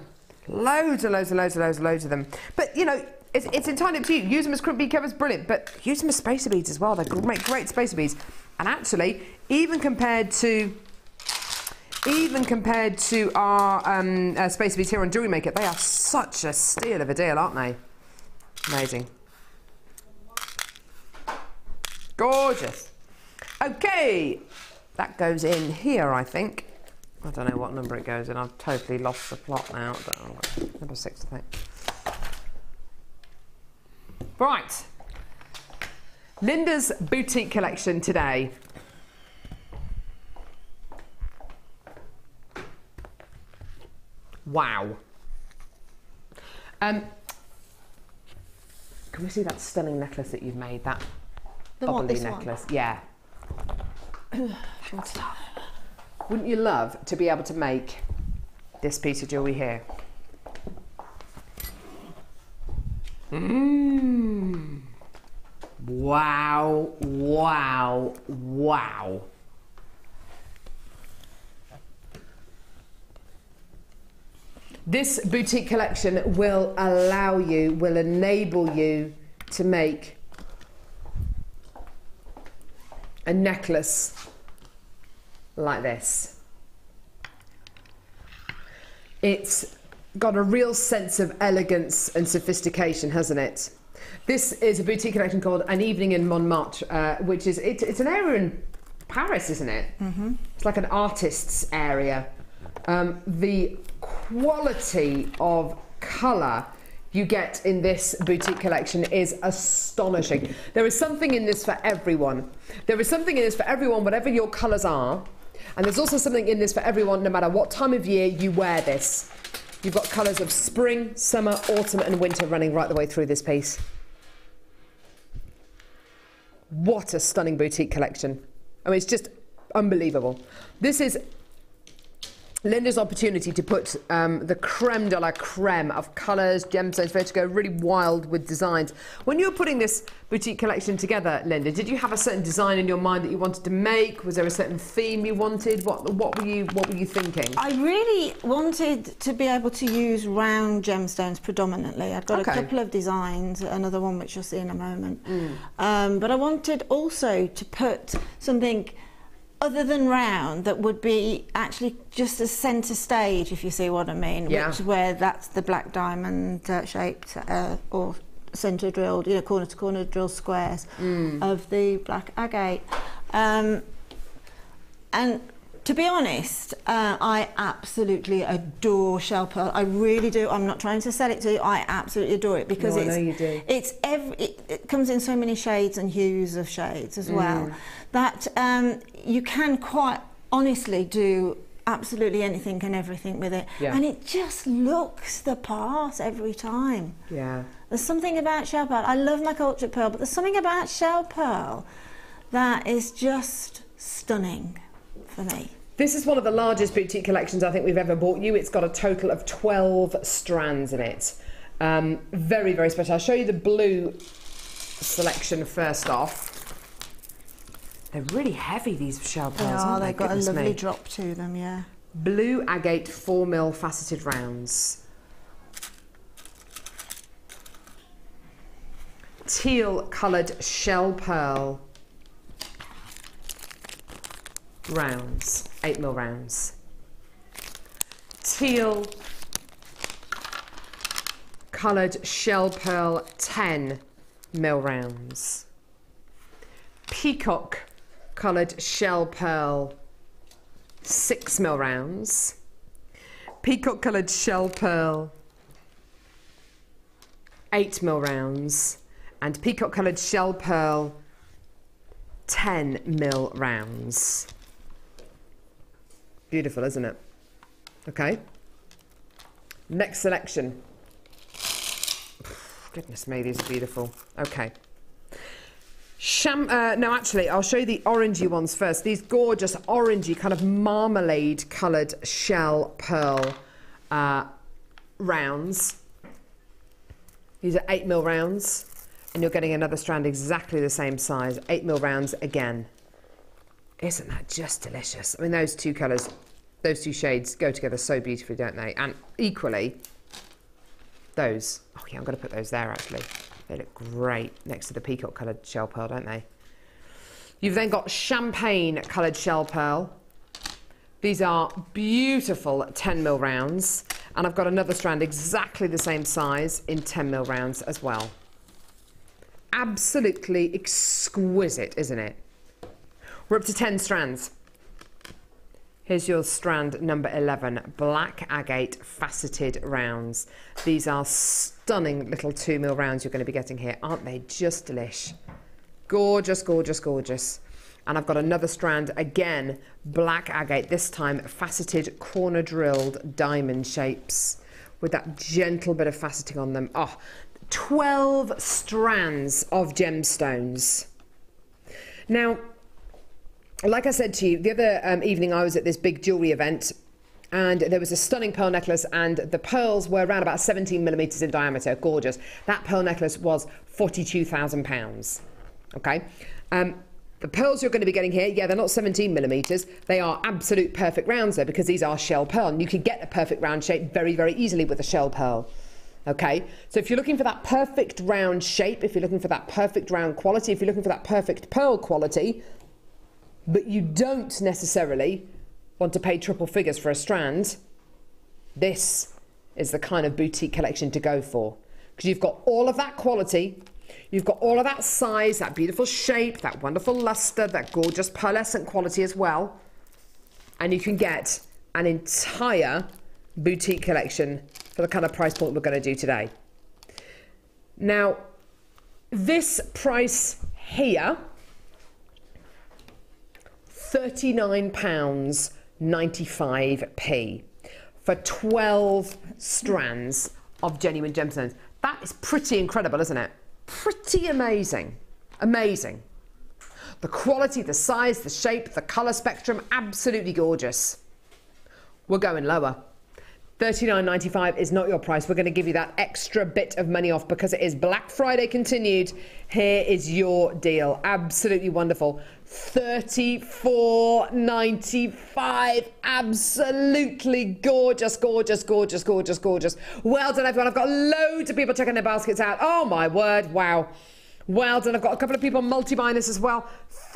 Loads and loads and loads and loads and loads of them. But you know, it's, it's entirely up to you. Use them as crimp bead covers, brilliant. But use them as spacer beads as well. They make great spacer beads. And actually, even compared to, even compared to our um, uh, spacer beads here on JewelleryMaker, they are such a steal of a deal, aren't they? Amazing. Gorgeous. Okay, that goes in here, I think. I don't know what number it goes in. I've totally lost the plot now. But number six, I think. Right. Linda's boutique collection today. Wow. Um, can we see that stunning necklace that you've made? That bobbly necklace. One? Yeah. Wouldn't you love to be able to make this piece of jewellery here? Mmm. Wow, wow, wow. This boutique collection will allow you, will enable you to make a necklace like this. It's got a real sense of elegance and sophistication, hasn't it? This is a boutique collection called An Evening in Montmartre, uh, which is, it, it's an area in Paris, isn't it? Mm-hmm. It's like an artist's area. Um, the quality of colour you get in this boutique collection is astonishing. There is something in this for everyone. There is something in this for everyone, whatever your colours are. And there's also something in this for everyone, no matter what time of year you wear this. You've got colours of spring, summer, autumn and winter running right the way through this piece. What a stunning boutique collection. I mean, it's just unbelievable. This is Linda's opportunity to put um, the creme de la creme of colours, gemstones, to go really wild with designs. When you were putting this boutique collection together, Linda, did you have a certain design in your mind that you wanted to make? Was there a certain theme you wanted? What, what, were, you, what were you thinking? I really wanted to be able to use round gemstones predominantly. I've got okay. a couple of designs, another one which you'll see in a moment. Mm. Um, but I wanted also to put something other than round, that would be actually just a centre stage, if you see what I mean, yeah. which where that's the black diamond uh, shaped uh, or centre drilled, you know, corner to corner drilled squares mm. of the black agate. Um, and to be honest, uh, I absolutely adore shell pearl. I really do. I'm not trying to sell it to you. I absolutely adore it because no, it's I know you do. it's every, it, it comes in so many shades and hues of shades as mm. well. That um, you can quite honestly do absolutely anything and everything with it. Yeah. And it just looks the part every time. Yeah. There's something about shell pearl. I love my cultured pearl, but there's something about shell pearl that is just stunning for me. This is one of the largest boutique collections I think we've ever bought you. It's got a total of twelve strands in it. Um, very, very special. I'll show you the blue selection first off. They're really heavy, these shell pearls, aren't they? They've got a lovely drop to them, yeah. Blue agate four mil faceted rounds. Teal coloured shell pearl rounds, eight mil rounds. Teal coloured shell pearl ten mil rounds. Peacock coloured shell pearl six mil rounds, peacock coloured shell pearl eight mil rounds and peacock coloured shell pearl ten mil rounds. Beautiful, isn't it? Okay, next selection. Goodness me, these are beautiful. Okay. Sham uh, no, actually, I'll show you the orangey ones first. These gorgeous orangey, kind of marmalade-coloured shell pearl uh, rounds. These are eight mil rounds, and you're getting another strand exactly the same size. eight mil rounds again. Isn't that just delicious? I mean, those two colours, those two shades go together so beautifully, don't they? And equally, those. Oh, yeah, I'm going to put those there, actually. They look great next to the peacock coloured shell pearl, don't they? You've then got champagne coloured shell pearl. These are beautiful ten mil rounds. And I've got another strand exactly the same size in ten mil rounds as well. Absolutely exquisite, isn't it? We're up to ten strands. Here's your strand number eleven, black agate faceted rounds. These are stunning little two mil rounds you're going to be getting here. Aren't they just delish? Gorgeous, gorgeous, gorgeous. And I've got another strand, again, black agate, this time faceted corner drilled diamond shapes with that gentle bit of faceting on them. Oh, twelve strands of gemstones. Now, like I said to you, the other um, evening I was at this big jewellery event and there was a stunning pearl necklace and the pearls were around about seventeen millimetres in diameter, gorgeous. That pearl necklace was forty-two thousand pounds, okay? Um, The pearls you're going to be getting here, yeah, they're not seventeen millimetres. They are absolute perfect rounds, though, because these are shell pearl. And you can get a perfect round shape very, very easily with a shell pearl. Okay? So if you're looking for that perfect round shape, if you're looking for that perfect round quality, if you're looking for that perfect pearl quality, but you don't necessarily want to pay triple figures for a strand, this is the kind of boutique collection to go for. Because you've got all of that quality. You've got all of that size, that beautiful shape, that wonderful luster, that gorgeous pearlescent quality as well. And you can get an entire boutique collection for the kind of price point we're going to do today. Now, this price here, thirty-nine pounds ninety-five p for twelve strands of genuine gemstones. That is pretty incredible, isn't it? Pretty amazing, amazing. The quality, the size, the shape, the colour spectrum, absolutely gorgeous. We're going lower. thirty-nine ninety-five is not your price. We're going to give you that extra bit of money off because it is Black Friday continued. Here is your deal. Absolutely wonderful. thirty-four ninety-five. Absolutely gorgeous, gorgeous, gorgeous, gorgeous, gorgeous. Well done, everyone. I've got loads of people checking their baskets out. Oh, my word. Wow. Well done. I've got a couple of people multi-buying this as well.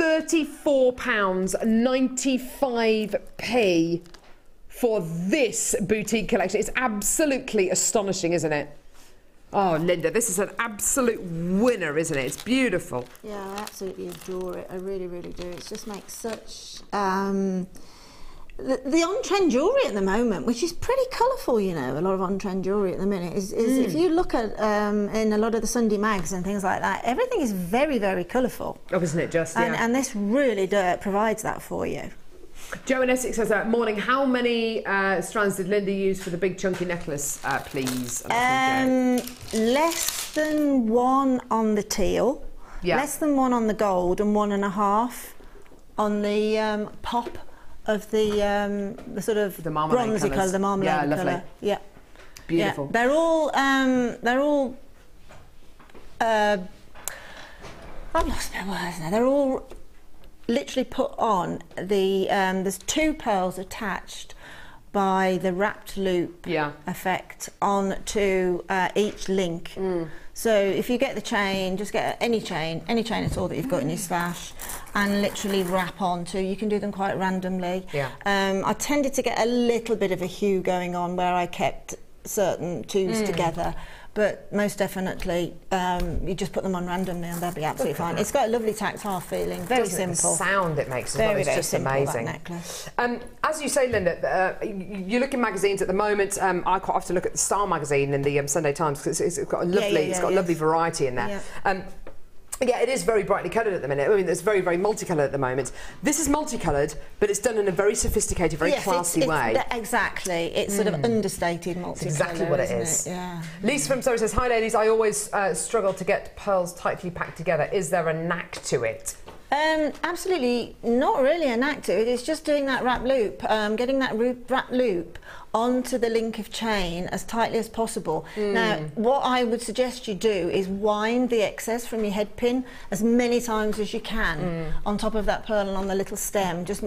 thirty-four pounds ninety-five p for this boutique collection. It's absolutely astonishing, isn't it? Oh, Linda, this is an absolute winner, isn't it? It's beautiful. Yeah, I absolutely adore it. I really, really do. It just makes such... Um, the, the on-trend jewellery at the moment, which is pretty colourful, you know, a lot of on-trend jewellery at the minute, is, is mm. if you look at um, in a lot of the Sunday mags and things like that, everything is very, very colourful. Oh, isn't it just, and, yeah. And this really do, provides that for you. Joe in Essex says, uh, morning, how many uh, strands did Linda use for the big chunky necklace, uh, please? Um, less than one on the teal, yeah. Less than one on the gold, and one and a half on the um, pop of the, um, the sort of the bronzy colour, the marmalade yeah, lovely. colour. Yeah, beautiful. Yeah. They're all, um, they're all, uh, I've lost my words now, they're all... literally put on the um there's two pearls attached by the wrapped loop yeah. effect on to uh, each link. Mm. So if you get the chain, just get any chain, any chain at all that you've got in your stash, and literally wrap onto. You can do them quite randomly. Yeah. Um, I tended to get a little bit of a hue going on where I kept certain twos mm. together. But most definitely, um, you just put them on randomly and they'll be absolutely fine. That. It's got a lovely tactile feeling, very Doesn't simple. The sound it makes as very, well, it's very just simple, amazing. That necklace. Um, as you say, Linda, uh, you look in magazines at the moment. Um, I quite often look at the Star magazine and the um, Sunday Times because it's, it's got a lovely, yeah, yeah, yeah, it's got yeah. a lovely variety in there. Yeah. Um, Yeah, it is very brightly coloured at the minute. I mean, it's very, very multicoloured at the moment. This is multicoloured, but it's done in a very sophisticated, very yes, classy it's, it's way. The, exactly. It's mm. sort of understated multicolour. It's exactly what it is. It? Yeah. Lisa from Surrey says, hi, ladies, I always uh, struggle to get pearls tightly packed together. Is there a knack to it? Um, absolutely not really a knack to it. It's just doing that wrap loop, um, getting that wrap loop onto the link of chain as tightly as possible. Mm. Now, what I would suggest you do is wind the excess from your head pin as many times as you can mm. on top of that pearl and on the little stem, just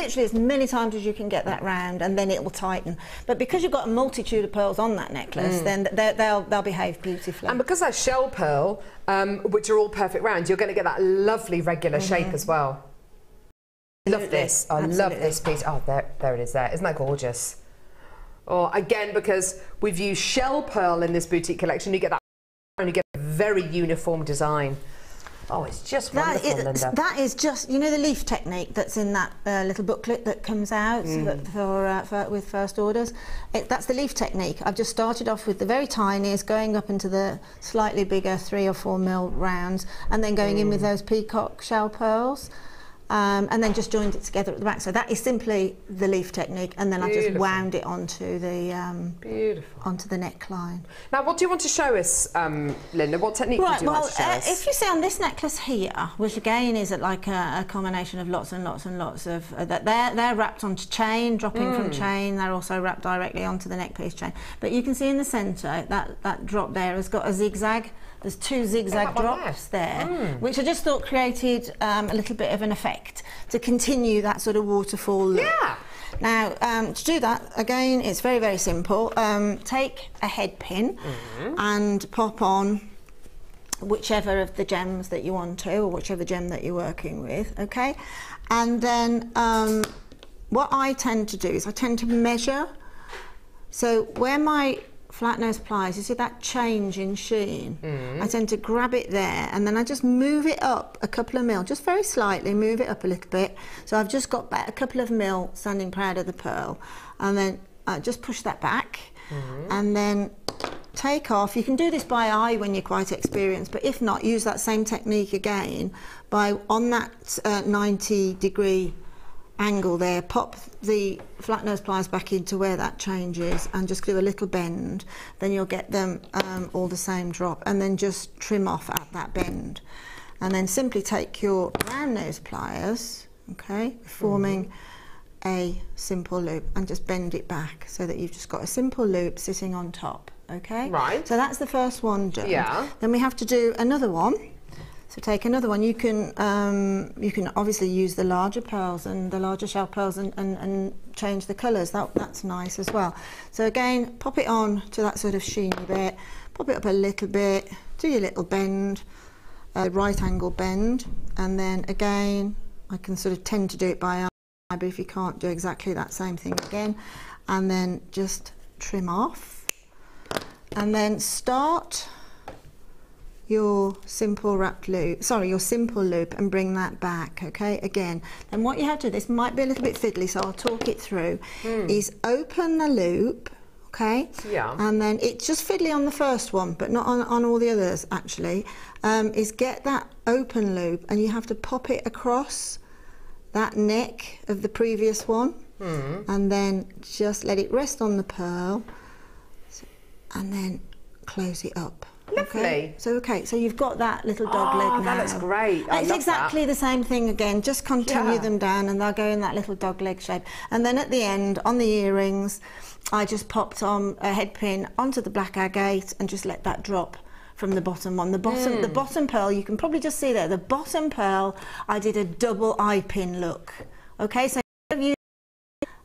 literally as many times as you can get that round, and then it will tighten. But because you've got a multitude of pearls on that necklace, mm. then they'll, they'll behave beautifully. And because they're shell pearl, um, which are all perfect rounds, you're going to get that lovely regular mm-hmm. shape as well. Absolutely. Love this. I Absolutely. love this piece. Oh, there, there it is there. Isn't that gorgeous? Or again, because we've used shell pearl in this boutique collection, you get that and you get a very uniform design. Oh, it's just wonderful, that is, Linda. That is just, you know, the leaf technique that's in that uh, little booklet that comes out mm. so that for, uh, for with first orders. It, that's the leaf technique. I've just started off with the very tiniest, going up into the slightly bigger three or four mil rounds, and then going mm. in with those peacock shell pearls. Um, and then just joined it together at the back. So that is simply the leaf technique, and then Beautiful. I've just wound it onto the um, Beautiful. onto the neckline. Now, what do you want to show us, um, Linda? What technique right, do you well, want to show uh, us? If you see on this necklace here, which again is like a, a combination of lots and lots and lots of uh, that they're they're wrapped onto chain, dropping mm. from chain. They're also wrapped directly onto the neckpiece chain. But you can see in the centre that that drop there has got a zigzag. There's two zigzag oh, drops there, mm. which I just thought created um, a little bit of an effect to continue that sort of waterfall look. Yeah. Now, um, to do that, again, it's very, very simple. Um, take a head pin mm. and pop on whichever of the gems that you want to, or whichever gem that you're working with, okay? And then um, what I tend to do is I tend to measure. So where my flat nose pliers, you see that change in sheen, mm. I tend to grab it there, and then I just move it up a couple of mil, just very slightly, move it up a little bit. So I've just got back a couple of mil standing proud of the pearl, and then I just push that back, mm. and then take off. You can do this by eye when you're quite experienced, but if not, use that same technique again by, on that uh, ninety degree angle there, pop the flat nose pliers back into where that change is and just do a little bend, then you'll get them um, all the same drop, and then just trim off at that bend, and then simply take your round nose pliers, okay, forming mm. a simple loop, and just bend it back so that you've just got a simple loop sitting on top, okay? Right. So that's the first one done. Yeah. Then we have to do another one. So take another one. You can um, you can obviously use the larger pearls and the larger shell pearls and, and, and change the colours. That, that's nice as well. So again, pop it on to that sort of sheeny bit, pop it up a little bit, do your little bend, a right angle bend, and then again, I can sort of tend to do it by eye, but if you can't, do exactly that same thing again, and then just trim off, and then start your simple wrapped loop, sorry, your simple loop, and bring that back, okay, again. And what you have to do, this might be a little bit fiddly, so I'll talk it through, mm. is open the loop, okay? Yeah. And then, it's just fiddly on the first one, but not on, on all the others, actually, um, is get that open loop, and you have to pop it across that neck of the previous one, mm. and then just let it rest on the pearl, and then close it up. Lovely. Okay. So okay, so you've got that little dog oh, leg now. That looks great. I it's love exactly that. The same thing again. Just continue yeah. them down, and they'll go in that little dog leg shape. And then at the end, on the earrings, I just popped on a head pin onto the black agate and just let that drop from the bottom one. The bottom, mm. the bottom pearl. You can probably just see there. The bottom pearl. I did a double eye pin look. Okay, so you.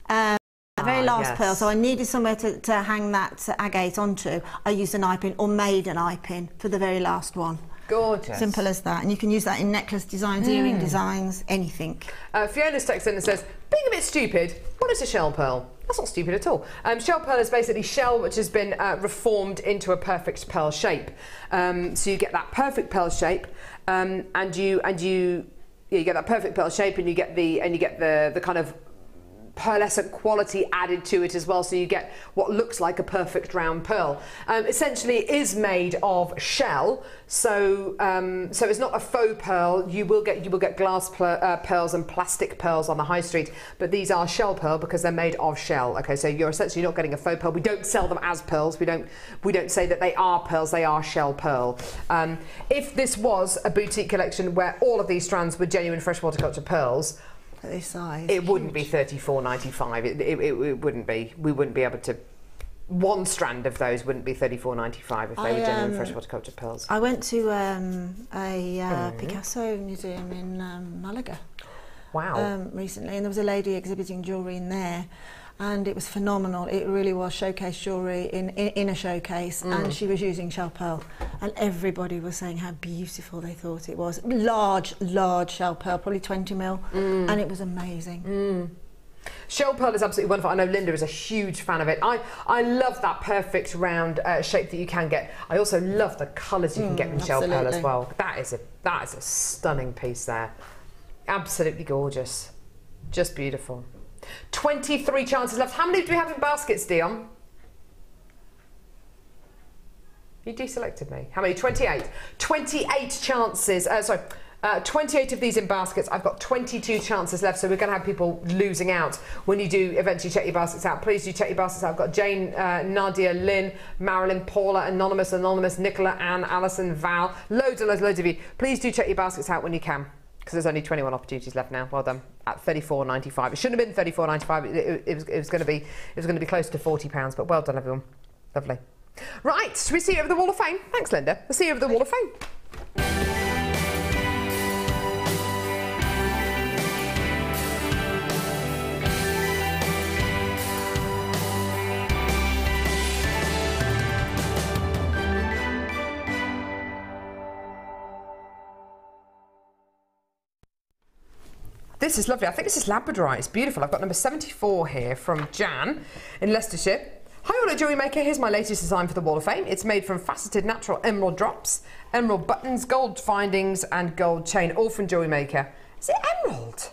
Um, The very last ah, yes. pearl, so I needed somewhere to, to hang that agate onto. I used an eye pin, or made an eye pin for the very last one. Gorgeous. Simple as that. And you can use that in necklace designs, mm. earring designs, anything. Uh, Fiona's texting in and says, being a bit stupid, what is a shell pearl? That's not stupid at all. Um, shell pearl is basically shell which has been uh, reformed into a perfect pearl shape. Um, so you get that perfect pearl shape, um, and you and you yeah, you get that perfect pearl shape, and you get the and you get the the kind of pearlescent quality added to it as well, so you get what looks like a perfect round pearl. Um, essentially it is made of shell, so um, so it's not a faux pearl. You will get you will get glass uh, pearls and plastic pearls on the high street, but these are shell pearl because they're made of shell. Okay, so you're essentially not getting a faux pearl. We don't sell them as pearls. We don't we don't say that they are pearls. They are shell pearl. Um, if this was a boutique collection where all of these strands were genuine freshwater culture pearls, this size, it wouldn't huge. Be thirty-four ninety-five. It, it, it, it wouldn't be. We wouldn't be able to. One strand of those wouldn't be thirty-four ninety-five if they I, were genuine um, freshwater culture pearls. I went to um, a uh, mm. Picasso museum in um, Malaga. Wow. Um, recently, and there was a lady exhibiting jewellery in there, and it was phenomenal. It really was showcase jewellery in, in, in a showcase, mm. and she was using shell pearl, and everybody was saying how beautiful they thought it was. Large, large shell pearl, probably twenty mil, mm. and it was amazing. Mm. Shell pearl is absolutely wonderful. I know Linda is a huge fan of it. I, I love that perfect round uh, shape that you can get. I also love the colours you mm, can get from absolutely. shell pearl as well. That is a that is a stunning piece there. Absolutely gorgeous. Just beautiful. twenty-three chances left. How many do we have in baskets, Dion? You deselected me. How many? twenty-eight. twenty-eight chances. Uh, sorry. Uh, twenty-eight of these in baskets. I've got twenty-two chances left, so we're going to have people losing out when you do eventually check your baskets out. Please do check your baskets out. I've got Jane, uh, Nadia, Lynn, Marilyn, Paula, Anonymous, Anonymous, Nicola, Anne, Alison, Val. Loads and loads, loads of you. Please do check your baskets out when you can, because there's only twenty-one opportunities left now. Well done. At thirty-four ninety-five. It shouldn't have been thirty-four ninety-five. It, it, it was, it was going to be, it was going to be close to forty pounds, but well done, everyone. Lovely. Right, shall we see you over the Wall of Fame? Thanks, Linda. We'll see you over the Wall of Fame. This is lovely. I think this is Labradorite. It's beautiful. I've got number seventy-four here from Jan in Leicestershire. Hi all at JewelleryMaker. Here's my latest design for the Wall of Fame. It's made from faceted natural emerald drops, emerald buttons, gold findings and gold chain, all from JewelleryMaker. Is it emerald?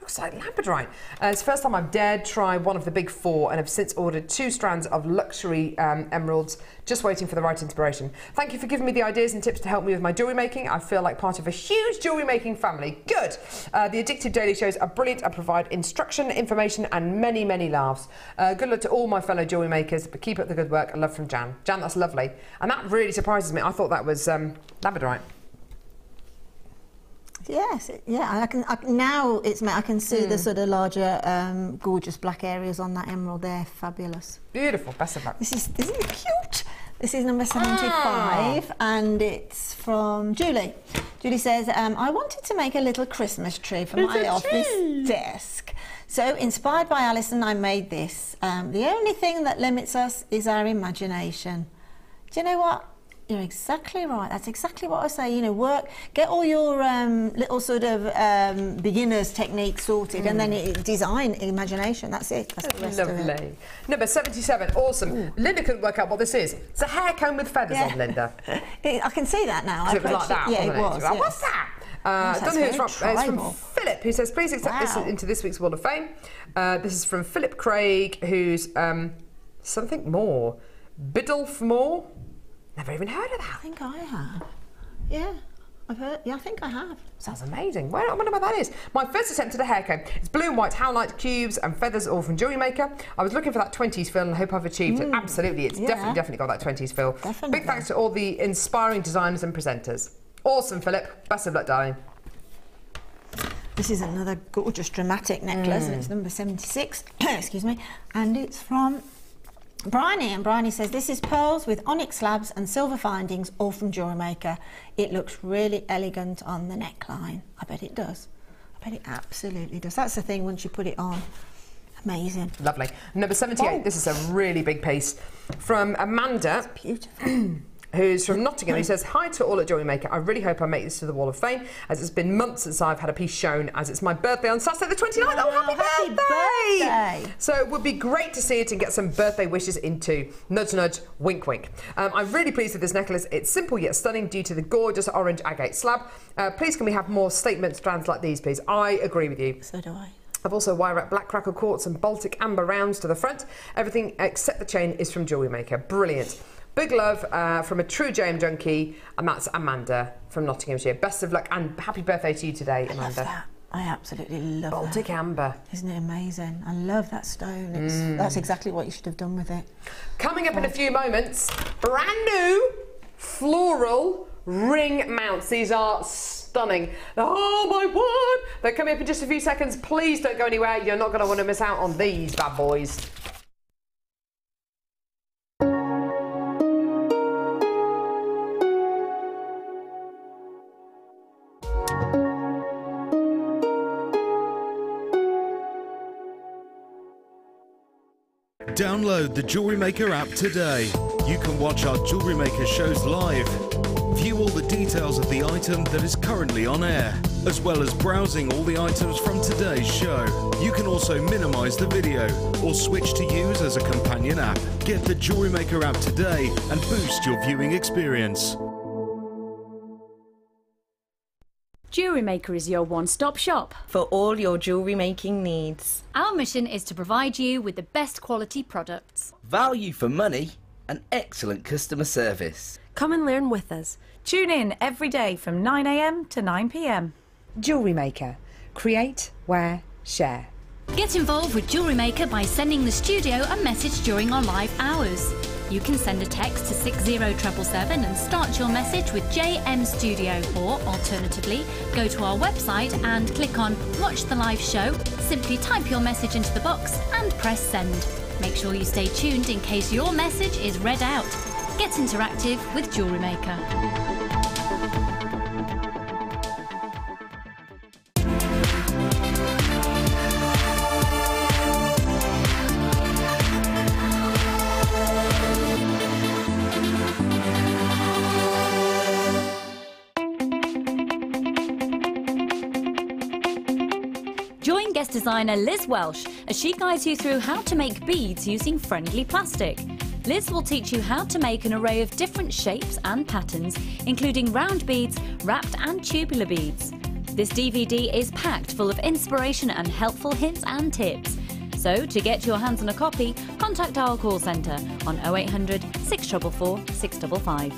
Looks like Labradorite. Uh, it's the first time I've dared try one of the big four and have since ordered two strands of luxury um, emeralds, just waiting for the right inspiration. Thank you for giving me the ideas and tips to help me with my jewellery making. I feel like part of a huge jewellery making family. Good! Uh, the Addictive Daily Shows are brilliant and provide instruction, information and many, many laughs. Uh, good luck to all my fellow jewellery makers, but keep up the good work. I love from Jan. Jan, that's lovely. And that really surprises me. I thought that was um, Labradorite. Yes, yeah. I can I, now it's I can see mm. the sort of larger, um, gorgeous black areas on that emerald there. Fabulous, beautiful. Best of luck. This is isn't it cute? This is number seventy-five, oh. and it's from Julie. Julie says, um, I wanted to make a little Christmas tree for it's my office tree. desk. So inspired by Alison, I made this. Um, the only thing that limits us is our imagination. Do you know what? You're exactly right. That's exactly what I say. You know, work, get all your um, little sort of um, beginner's techniques sorted, mm. and then it, design imagination. That's it. That's the rest Lovely. Of it. Number seventy-seven. Awesome. Ooh. Linda couldn't work out what this is. It's a hair comb with feathers yeah. on, Linda. it, I can see that now. I it was like that. It, yeah, wasn't it was. It? Yes. What's that? Uh, yes, I don't know who it's from. It's from Philip, who says, "Please accept wow. this into this week's Wall of Fame." Uh, this is from Philip Craig, who's um, something more, Biddulph Moore. Never even heard of that. I think I have. Yeah, I've heard. Yeah, I think I have. Sounds amazing. Well, I wonder what that is. My first attempt at a hair comb. It's blue and white howlite cubes and feathers, all from JewelleryMaker. I was looking for that twenties feel and hope I've achieved mm. it. Absolutely, it's yeah. definitely, definitely got that twenties feel. Definitely. Big thanks to all the inspiring designers and presenters. Awesome, Philip. Best of luck, darling. This is another gorgeous dramatic necklace, mm. and it's number seventy-six. Excuse me, and it's from Bryony, and Bryony says, this is pearls with onyx labs and silver findings, all from JewelleryMaker. It looks really elegant on the neckline. I bet it does. I bet it absolutely does. That's the thing, once you put it on. Amazing. Lovely. Number seventy-eight, oh. this is a really big piece. From Amanda. It's beautiful. Who's from Nottingham, who says, hi to all at JewelleryMaker. I really hope I make this to the Wall of Fame, as it's been months since I've had a piece shown, as it's my birthday on Saturday the twenty-ninth. Oh, oh happy, happy birthday. birthday! So it would be great to see it and get some birthday wishes in too. Nudge, nudge, wink, wink. Um, I'm really pleased with this necklace. It's simple yet stunning due to the gorgeous orange agate slab. Uh, please can we have more statement strands like these, please? I agree with you. So do I. I've also wire wrapped black crackle quartz and Baltic amber rounds to the front. Everything except the chain is from JewelleryMaker. Brilliant. Big love uh, from a true J M junkie, and that's Amanda from Nottinghamshire. Best of luck and happy birthday to you today, Amanda. I love that. I absolutely love Baltic that. Amber. Isn't it amazing? I love that stone. It's, mm. That's exactly what you should have done with it. Coming up yeah. in a few moments, brand new floral ring mounts. These are stunning. Oh my word! They're coming up in just a few seconds. Please don't go anywhere. You're not going to want to miss out on these bad boys. Download the JewelleryMaker app today. you can watch our Jewellery Maker shows live, view all the details of the item that is currently on air, as well as browsing all the items from today's show. You can also minimise the video or switch to use as a companion app. Get the Jewellery Maker app today and boost your viewing experience. Jewellery Maker is your one-stop shop for all your jewellery making needs. Our mission is to provide you with the best quality products, value for money and excellent customer service. Come and learn with us. Tune in every day from nine A M to nine P M. Jewellery Maker. Create, wear, share. Get involved with Jewellery Maker by sending the studio a message during our live hours. You can send a text to six zero seven seven seven and start your message with J M Studio, or alternatively, go to our website and click on Watch the Live Show. Simply type your message into the box and press send. Make sure you stay tuned in case your message is read out. Get interactive with Jewellery Maker. Designer Liz Welsh as she guides you through how to make beads using friendly plastic. Liz will teach you how to make an array of different shapes and patterns, including round beads, wrapped and tubular beads. This D V D is packed full of inspiration and helpful hints and tips. So to get your hands on a copy, contact our call centre on oh eight hundred, six four four, six five five.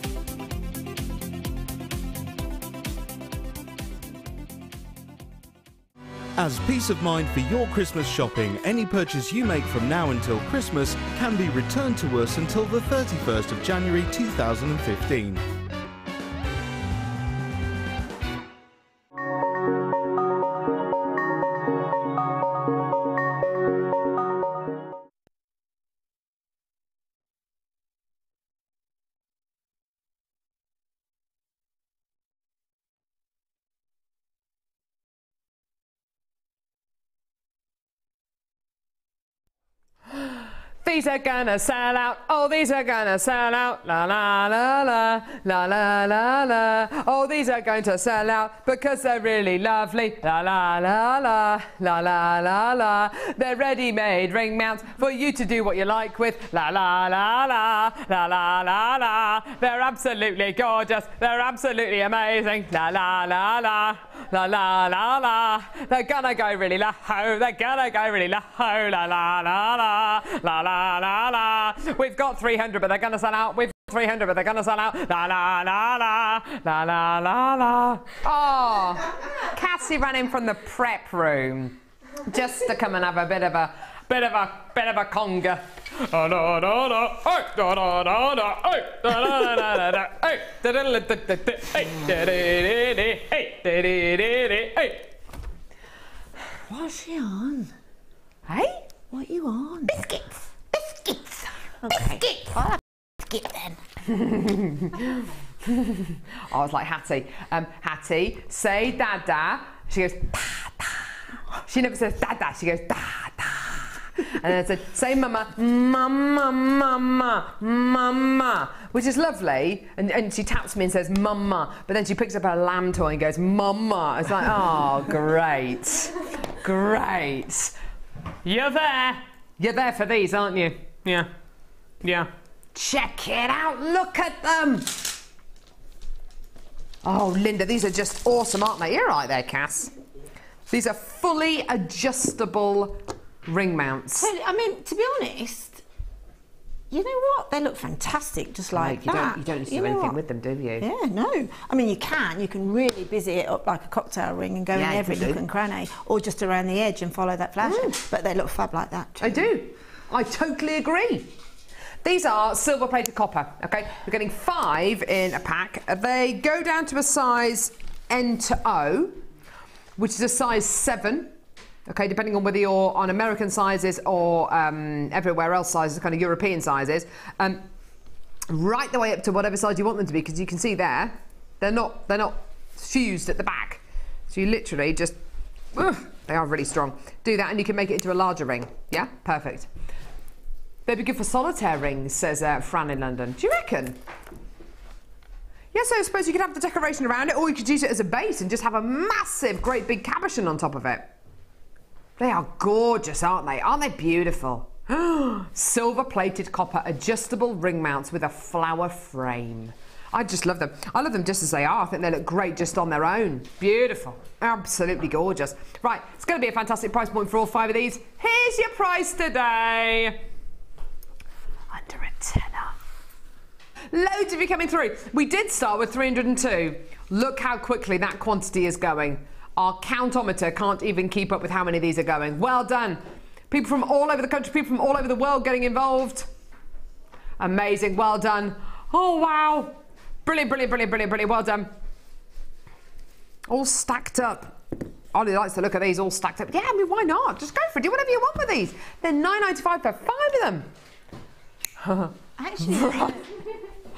As peace of mind for your Christmas shopping, any purchase you make from now until Christmas can be returned to us until the thirty-first of January two thousand fifteen. These are gonna sell out. Oh, these are gonna sell out. La la la la la la la la. Oh, these are going to sell out because they're really lovely. La la la la la la la la. They're ready-made ring mounts for you to do what you like with. La la la la la la la la. They're absolutely gorgeous. They're absolutely amazing. La la la la la la la la. They're gonna go really la ho. They're gonna go really la ho. La la la la la la. La, la, la. We've got three hundred, but they're going to sell out. We've got three hundred, but they're going to sell out. La, la, la, la. La, la, la, la. Oh, Cassie ran in from the prep room just to come and have a bit of a, bit of a, bit of a conga. What's she on? Hey? What are you on? Biscuits. Biscuits. Okay. Biscuits. I'll have a biscuit then. I was like Hattie. Um, Hattie, say dada. She goes dada. She never says dada. She goes dada. And then I said, say mama, mama, mama, mama, which is lovely. And, and she taps me and says mama, but then she picks up her lamb toy and goes mama. It's like, oh, great, great. You're there. You're there for these, aren't you? Yeah. Yeah. Check it out. Look at them. Oh, Linda, these are just awesome, aren't they? You're right there, Cass. These are fully adjustable ring mounts. Well, I mean, to be honest, you know what? They look fantastic just like no, you that. Don't, you don't need to you do anything what? With them, do you? Yeah, no. I mean, you can. You can really busy it up like a cocktail ring and go yeah, in every nook and cranny, or just around the edge and follow that flash. Mm. But they look fab like that too. I do. I totally agree. These are silver plated copper, okay? We're getting five in a pack. They go down to a size N to O, which is a size seven. Okay, depending on whether you're on American sizes or um, everywhere else sizes, kind of European sizes, um, right the way up to whatever size you want them to be, because you can see there, they're not they're not fused at the back. So you literally just, uh, they are really strong. Do that and you can make it into a larger ring. Yeah, perfect. They'd be good for solitaire rings, says uh, Fran in London. Do you reckon? Yeah, so I suppose you could have the decoration around it, or you could use it as a base and just have a massive, great big cabochon on top of it. They are gorgeous, aren't they? Aren't they beautiful? Silver-plated copper adjustable ring mounts with a flower frame. I just love them. I love them just as they are. I think they look great just on their own. Beautiful. Absolutely gorgeous. Right, it's going to be a fantastic price point for all five of these. Here's your price today. Under a tenner. Loads of you coming through. We did start with three hundred and two. Look how quickly that quantity is going. Our countometer can't even keep up with how many of these are going. Well done. People from all over the country, people from all over the world getting involved. Amazing. Well done. Oh, wow. Brilliant, brilliant, brilliant, brilliant, brilliant. Well done. All stacked up. Ollie likes the look of these all stacked up. Yeah, I mean, why not? Just go for it. Do whatever you want with these. They're nine ninety-five for five of them. Actually, right.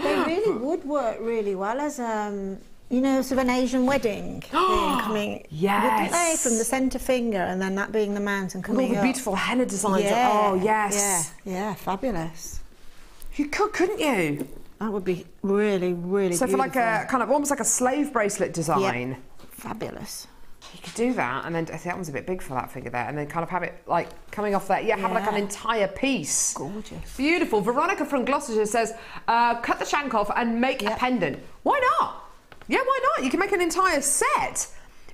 They really would work really well as um, you know, sort of an Asian wedding thing coming. Yes. They, from the centre finger and then that being the mountain coming all the beautiful up. Henna designs. Yeah. Oh, yes. Yeah. Yeah, fabulous. You could, couldn't you? That would be really, really so beautiful. So for like a kind of almost like a slave bracelet design. Yep. Fabulous. You could do that and then I think that one's a bit big for that figure there and then kind of have it like coming off that. Yeah, have yeah. like an entire piece. Gorgeous. Beautiful. Veronica from Gloucestershire says, uh, cut the shank off and make yep. a pendant. Why not? Yeah, why not? You can make an entire set.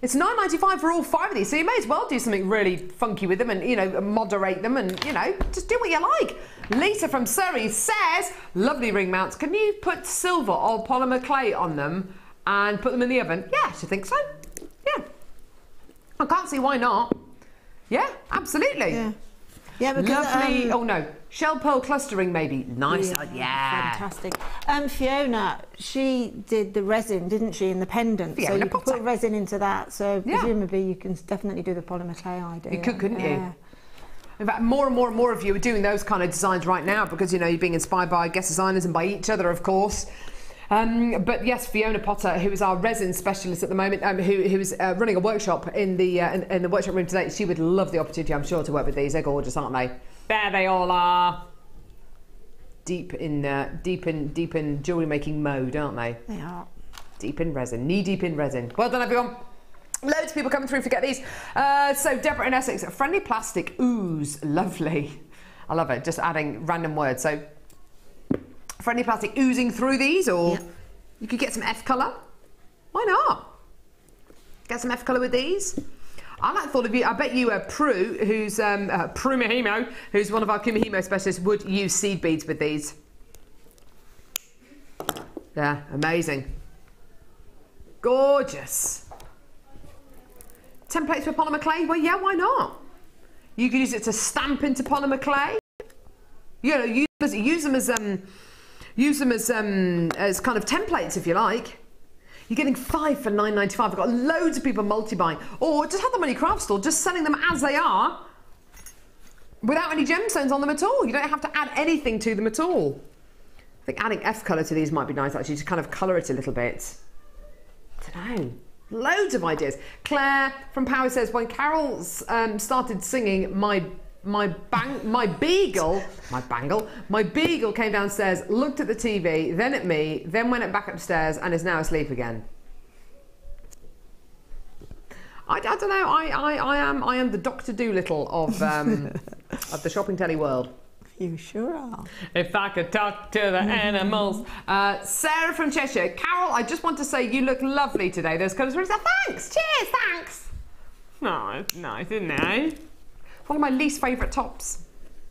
It's nine ninety-five for all five of these, so you may as well do something really funky with them and, you know, moderate them and, you know, just do what you like. Lisa from Surrey says, lovely ring mounts. Can you put silver or polymer clay on them and put them in the oven? Yeah, I should think so. Yeah. I can't see why not. Yeah, absolutely. Yeah. Yeah, because, lovely. Um, oh no, shell pearl clustering maybe. Nice. Yeah, yeah. Fantastic. Um, Fiona, she did the resin, didn't she, in the pendant? Fiona so you Potter. Could put resin into that. So yeah. presumably you can definitely do the polymer clay idea. You could, couldn't yeah. you? In fact, more and more and more of you are doing those kind of designs right now because you know you're being inspired by guest designers and by each other, of course. Um, but yes, Fiona Potter, who is our resin specialist at the moment, um, who, who is uh, running a workshop in the uh, in, in the workshop room today, she would love the opportunity, I'm sure, to work with these. They're gorgeous, aren't they? There they all are. Deep in uh, deep in deep in jewellery making mode, aren't they? They are. Deep in resin, knee deep in resin. Well done, everyone. Loads of people coming through. Forget these. Uh, so Deborah in Essex, friendly plastic ooze, lovely. I love it. Just adding random words. So. Friendly plastic oozing through these, or yep. you could get some F colour. Why not? Get some F colour with these. I like the thought of you. I bet you, uh, Prue, who's um, uh, Prue Mahimo, who's one of our Kumihimo specialists, would use seed beads with these. Yeah, amazing. Gorgeous. Templates for polymer clay? Well, yeah, why not? You could use it to stamp into polymer clay. You know, use, use them as. Um, Use them as um, as kind of templates, if you like. You're getting five for nine ninety-five. I've got loads of people multi-buying. Or just have them on your craft store, just selling them as they are without any gemstones on them at all. You don't have to add anything to them at all. I think adding F colour to these might be nice, actually, to kind of colour it a little bit. I don't know. Loads of ideas. Claire from Power says, when Carol um, started singing my... My bang, my beagle, my bangle, my beagle came downstairs, looked at the T V, then at me, then went back upstairs and is now asleep again. I, I don't know. I, I, I am, I am the Doctor Dolittle of um, of the shopping telly world. You sure are. If I could talk to the animals. Uh, Sarah from Cheshire, Carol, I just want to say you look lovely today. Those colours were. Thanks. Cheers. Thanks. No, it's nice, isn't it? One of my least favourite tops.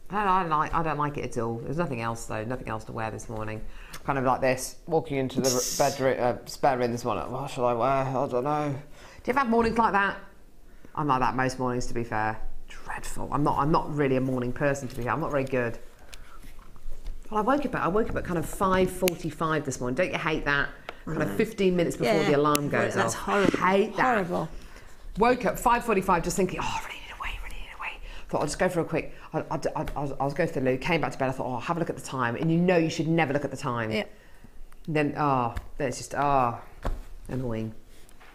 I don't, I, don't like, I don't like it at all. There's nothing else though, nothing else to wear this morning. Kind of like this, walking into the bedroom, uh, spare room this morning. What should I wear? I don't know. Do you ever have mornings like that? I'm like that most mornings, to be fair. Dreadful. I'm not. I'm not really a morning person, to be fair. I'm not very good. Well, I woke up. At, I woke up at kind of five forty-five this morning. Don't you hate that? Kind of fifteen minutes before yeah, the alarm goes that's off. That's horrible. I hate that. Horrible. Woke up five forty-five, just thinking, oh. Really thought I'll just go for a quick, I, I, I, I, was, I was going to the loo, came back to bed, I thought, oh, I'll have a look at the time. And you know you should never look at the time. Yeah. And then, oh, then it's just, oh, annoying.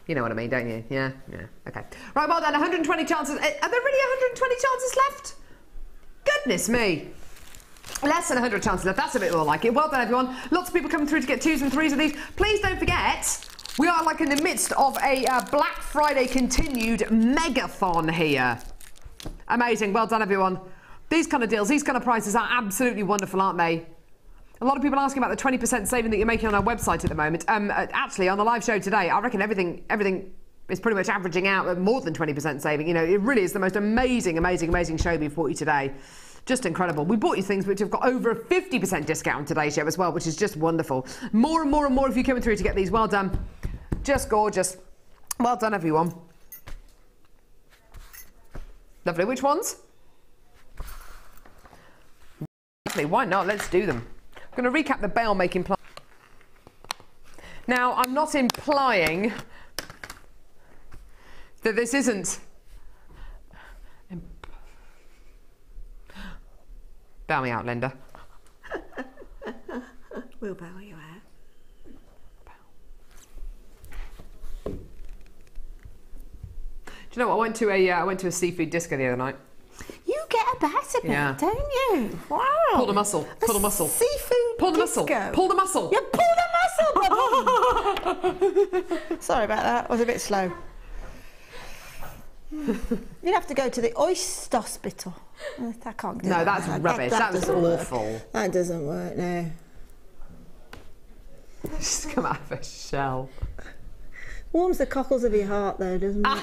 You know what I mean, don't you? Yeah, yeah, okay. Right, well done, one hundred and twenty chances. Are there really one hundred and twenty chances left? Goodness me. Less than one hundred chances left. That's a bit more like it. Well done, everyone. Lots of people coming through to get twos and threes of these. Please don't forget, we are like in the midst of a uh, Black Friday continued megathon here. Amazing. Well done, everyone. These kind of deals, these kind of prices are absolutely wonderful, aren't they? A lot of people asking about the twenty percent saving that you're making on our website at the moment. Um, actually, on the live show today, I reckon everything everything is pretty much averaging out at more than twenty percent saving. You know, it really is the most amazing, amazing, amazing show we've brought you today. Just incredible. We bought you things which have got over a fifty percent discount on today's show as well, which is just wonderful. More and more and more of you coming through to get these. Well done. Just gorgeous. Well done, everyone. Lovely. Which ones? Lovely. Why not? Let's do them. I'm going to recap the bail making plan. Now, I'm not implying that this isn't Bow me out, Linda. We'll bow you out. Do you know what? I went to a uh, I went to a seafood disco the other night. You get a better bit, yeah. Don't you? Wow. Pull the muscle. Pull the muscle. Seafood. Pull the disco. muscle. Pull the muscle. You pull the muscle. Sorry about that. I was a bit slow. You'd have to go to the oyster hospital. I can't do no, that. No, that's rubbish. That, that, that doesn't awful. Work. That doesn't work, no. She's come out of a shell. Warms the cockles of your heart, though, doesn't it?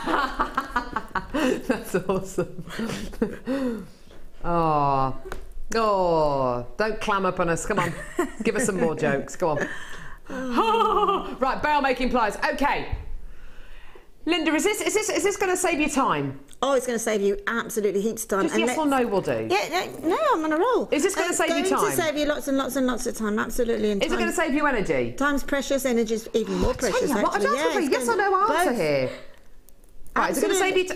That's awesome. Oh. Oh. Don't clam up on us. Come on. Give us some more jokes. Go on. Oh. Right, barrel making pliers. Okay. Linda, is this is this is this going to save you time? Oh, it's going to save you absolutely heaps of time. Just and yes or no will do. Yeah, no, no, I'm on a roll. Is this going to save going you time? It's going to save you lots and lots and lots of time, absolutely. And is time, it going to save you energy? Time's precious, energy's even more precious. I don't have a yes or no answer both. Here. Right, absolutely. Is it going to save you? T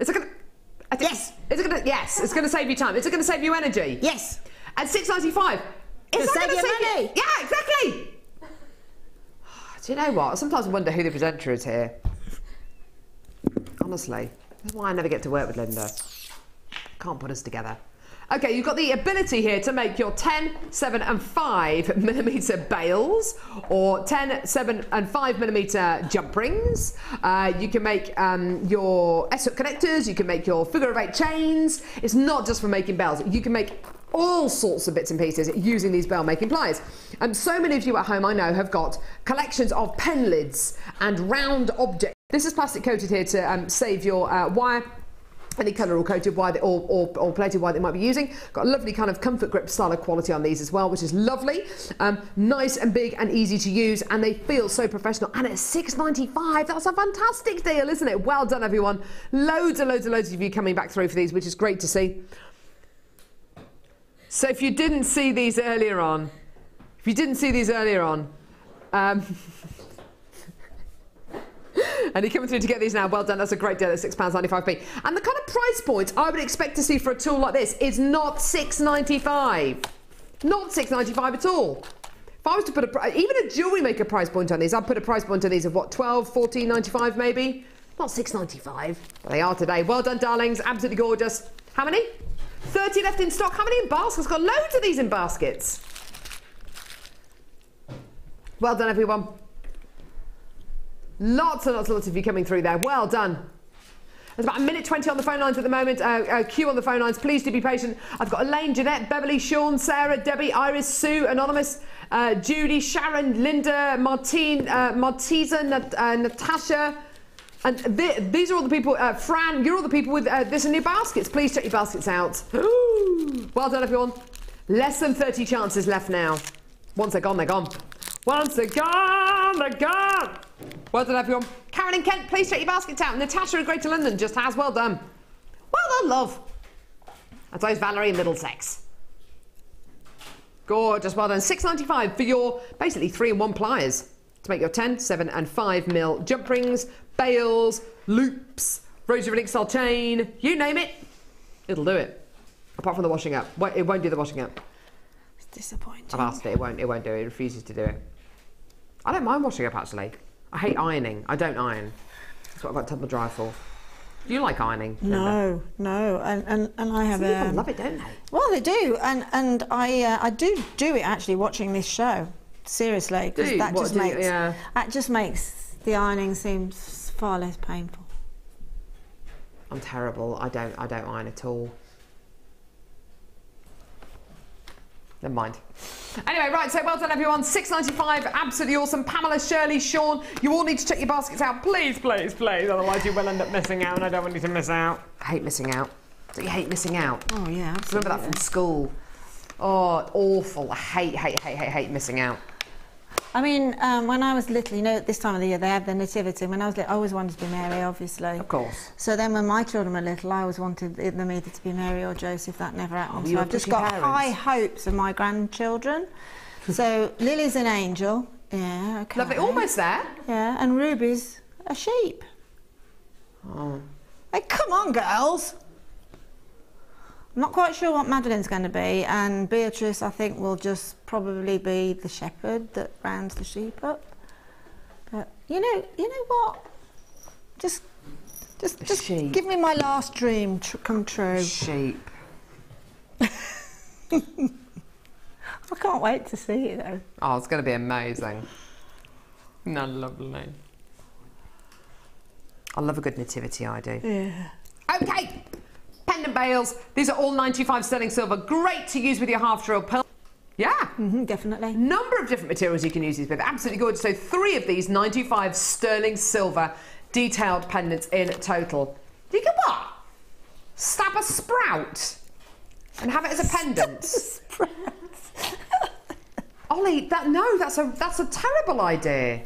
is it going? To, yes. Is it going to? Yes. It's going to save you time. Is it going to save you energy? Yes. At six ninety-five. Is that going to save you money? You? Yeah, exactly. Do you know what? Sometimes I wonder who the presenter is here. Honestly, that's why I never get to work with Linda. Can't put us together. Okay, you've got the ability here to make your ten, seven and five millimetre bales or ten, seven and five millimetre jump rings. Uh, you can make um, your S-hook connectors, you can make your figure of eight chains. It's not just for making bales. You can make all sorts of bits and pieces using these bell making pliers. And um, so many of you at home, I know, have got collections of pen lids and round objects. This is plastic coated here to um, save your uh, wire, any colour or coated wire that, or, or, or plated wire that you might be using. Got a lovely kind of comfort grip style of quality on these as well, which is lovely. Um, nice and big and easy to use, and they feel so professional. And at six ninety-five, that's a fantastic deal, isn't it? Well done, everyone. Loads and loads and loads of you coming back through for these, which is great to see. So if you didn't see these earlier on, if you didn't see these earlier on, um, and you're coming through to get these now, well done, that's a great deal at six pounds ninety-five p. And the kind of price point I would expect to see for a tool like this is not six ninety-five. Not six ninety-five at all. If I was to put a, even a jewellery maker price point on these, I'd put a price point on these of what, twelve, fourteen ninety-five maybe? Not six ninety-five, but they are today. Well done, darlings, absolutely gorgeous. How many? thirty left in stock. How many in baskets? Got loads of these in baskets. Well done, everyone. Lots and lots and lots of you coming through there. Well done. There's about a minute twenty on the phone lines at the moment. Uh, uh, queue on the phone lines. Please do be patient. I've got Elaine, Jeanette, Beverly, Sean, Sarah, Debbie, Iris, Sue, Anonymous, uh, Judy, Sharon, Linda, Martine, uh, Martiza, Nat uh, Natasha. And th these are all the people, uh, Fran, you're all the people with uh, this in your baskets. Please check your baskets out. Ooh. Well done, everyone. Less than thirty chances left now. Once they're gone, they're gone. Once they're gone, they're gone. Well done, everyone. Karen and Kent, please check your baskets out. Natasha of Greater London just has. Well done. Well done, love. And so is Valerie in Middlesex. Gorgeous, well done. six ninety-five for your basically three in one pliers to make your ten, seven and five mil jump rings, bales, loops, rosary relic style chain, you name it, it'll do it. Apart from the washing up. It won't do the washing up. It's disappointing. I've asked it, it won't, it won't do it. It refuses to do it. I don't mind washing up, actually. I hate ironing. I don't iron. That's what I've got tumble dryer for. Do you like ironing? No, no, and and, and I have. Some people um, love it, don't they? Well, they do, and and I uh, I do do it actually watching this show. Seriously, because that what just makes you, yeah. that just makes the ironing seem far less painful. I'm terrible. I don't I don't iron at all. Never mind. Anyway, right, so well done everyone. six ninety-five, absolutely awesome. Pamela, Shirley, Sean, you all need to check your baskets out. Please, please, please. Otherwise you will end up missing out, and I don't want you to miss out. I hate missing out. Don't you hate missing out? Oh yeah, absolutely. Remember that from school. Oh, awful. I hate, hate, hate, hate, hate missing out. I mean, um, when I was little, you know, at this time of the year they have the nativity. When I was little, I always wanted to be Mary, obviously. Of course. So then, when my children were little, I always wanted them either to be Mary or Joseph. That never happened. Oh, so I've just got parents. high hopes of my grandchildren. So Lily's an angel. Yeah. Okay. Lovely. Almost there. Yeah. And Ruby's a sheep. Oh. Hey, come on, girls. I'm not quite sure what Madeline's going to be, and Beatrice, I think, will just probably be the shepherd that rounds the sheep up. But you know, you know what? Just, just, just sheep. Give me my last dream tr come true. Sheep. I can't wait to see it though. Oh, it's going to be amazing. No, lovely. I love a good nativity. I do. Yeah. Okay. Pendant bales, these are all ninety-five sterling silver, great to use with your half drill pearl. Yeah, mm-hmm, definitely. Number of different materials you can use these with, absolutely good. So three of these ninety-five sterling silver detailed pendants in total. You can what? Stab a sprout and have it as a pendant. Stab a sprout. Ollie, that no, that's a that's a terrible idea.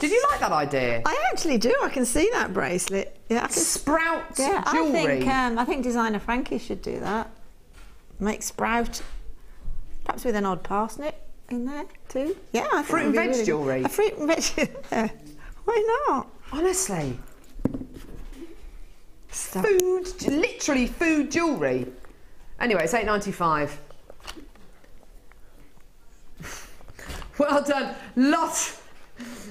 Did you like that idea? I actually do. I can see that bracelet. Yeah, I can sprout yeah, jewellery. I think, um, I think designer Frankie should do that. Make sprout, perhaps with an odd parsnip in there too. Yeah, I fruit and veg really jewellery. Good. A fruit and veg. Yeah. Why not? Honestly, Stop. food, literally food jewellery. Anyway, it's eight ninety-five. Well done. Lots.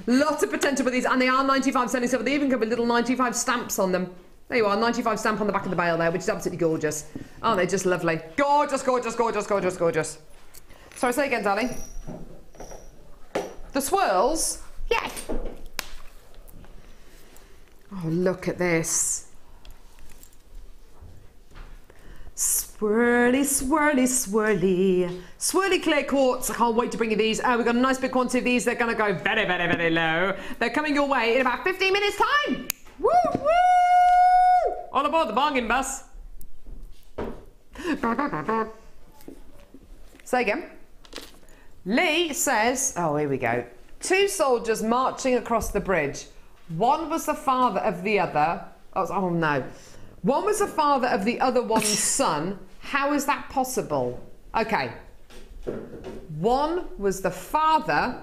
Lots of potential with these, and they are ninety-five sterling silver. They even come with little ninety-five stamps on them. There you are, ninety-five stamp on the back of the bale there, which is absolutely gorgeous. Aren't they just lovely? Gorgeous, gorgeous, gorgeous, gorgeous, gorgeous. Sorry, say again, darling. The swirls? Yeah. Oh, look at this. Swirly, swirly, swirly. Swirly clear quartz. I can't wait to bring you these. Oh, we've got a nice big quantity of these. They're going to go very, very, very low. They're coming your way in about fifteen minutes' time. Woo, woo! All aboard the bargain bus. Say again. Lee says, oh, here we go. Two soldiers marching across the bridge. One was the father of the other. Oh, oh no. One was the father of the other one's son. How is that possible? Okay. One was the father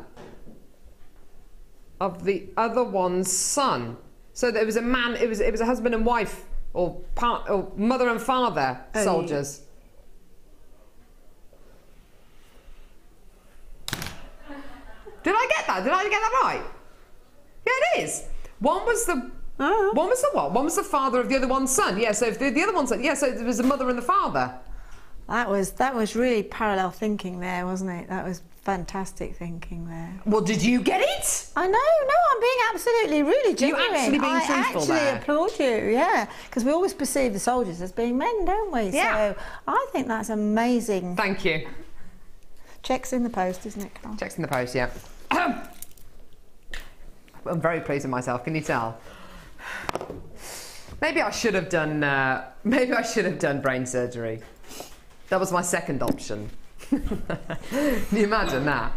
of the other one's son. So there was a man, it was it was a husband and wife, or part, or mother and father soldiers. Oh, yeah. Did I get that? Did I get that right? Yeah, it is. One was the Uh-huh. One was the what? One was the father of the other one's son. Yeah, so if the, the other one's son, yeah, so there was the mother and the father. That was that was really parallel thinking there, wasn't it? That was fantastic thinking there. Well, did you get it? I know, no, I'm being absolutely really genuine. You actually being truthful I actually there. applaud you, yeah, because we always perceive the soldiers as being men, don't we? Yeah. So I think that's amazing. Thank you. Checks in the post, isn't it, Carl? Checks in the post, yeah. I'm very pleased with myself. Can you tell? Maybe I should have done. Uh, maybe I should have done brain surgery. That was my second option. Can you imagine that?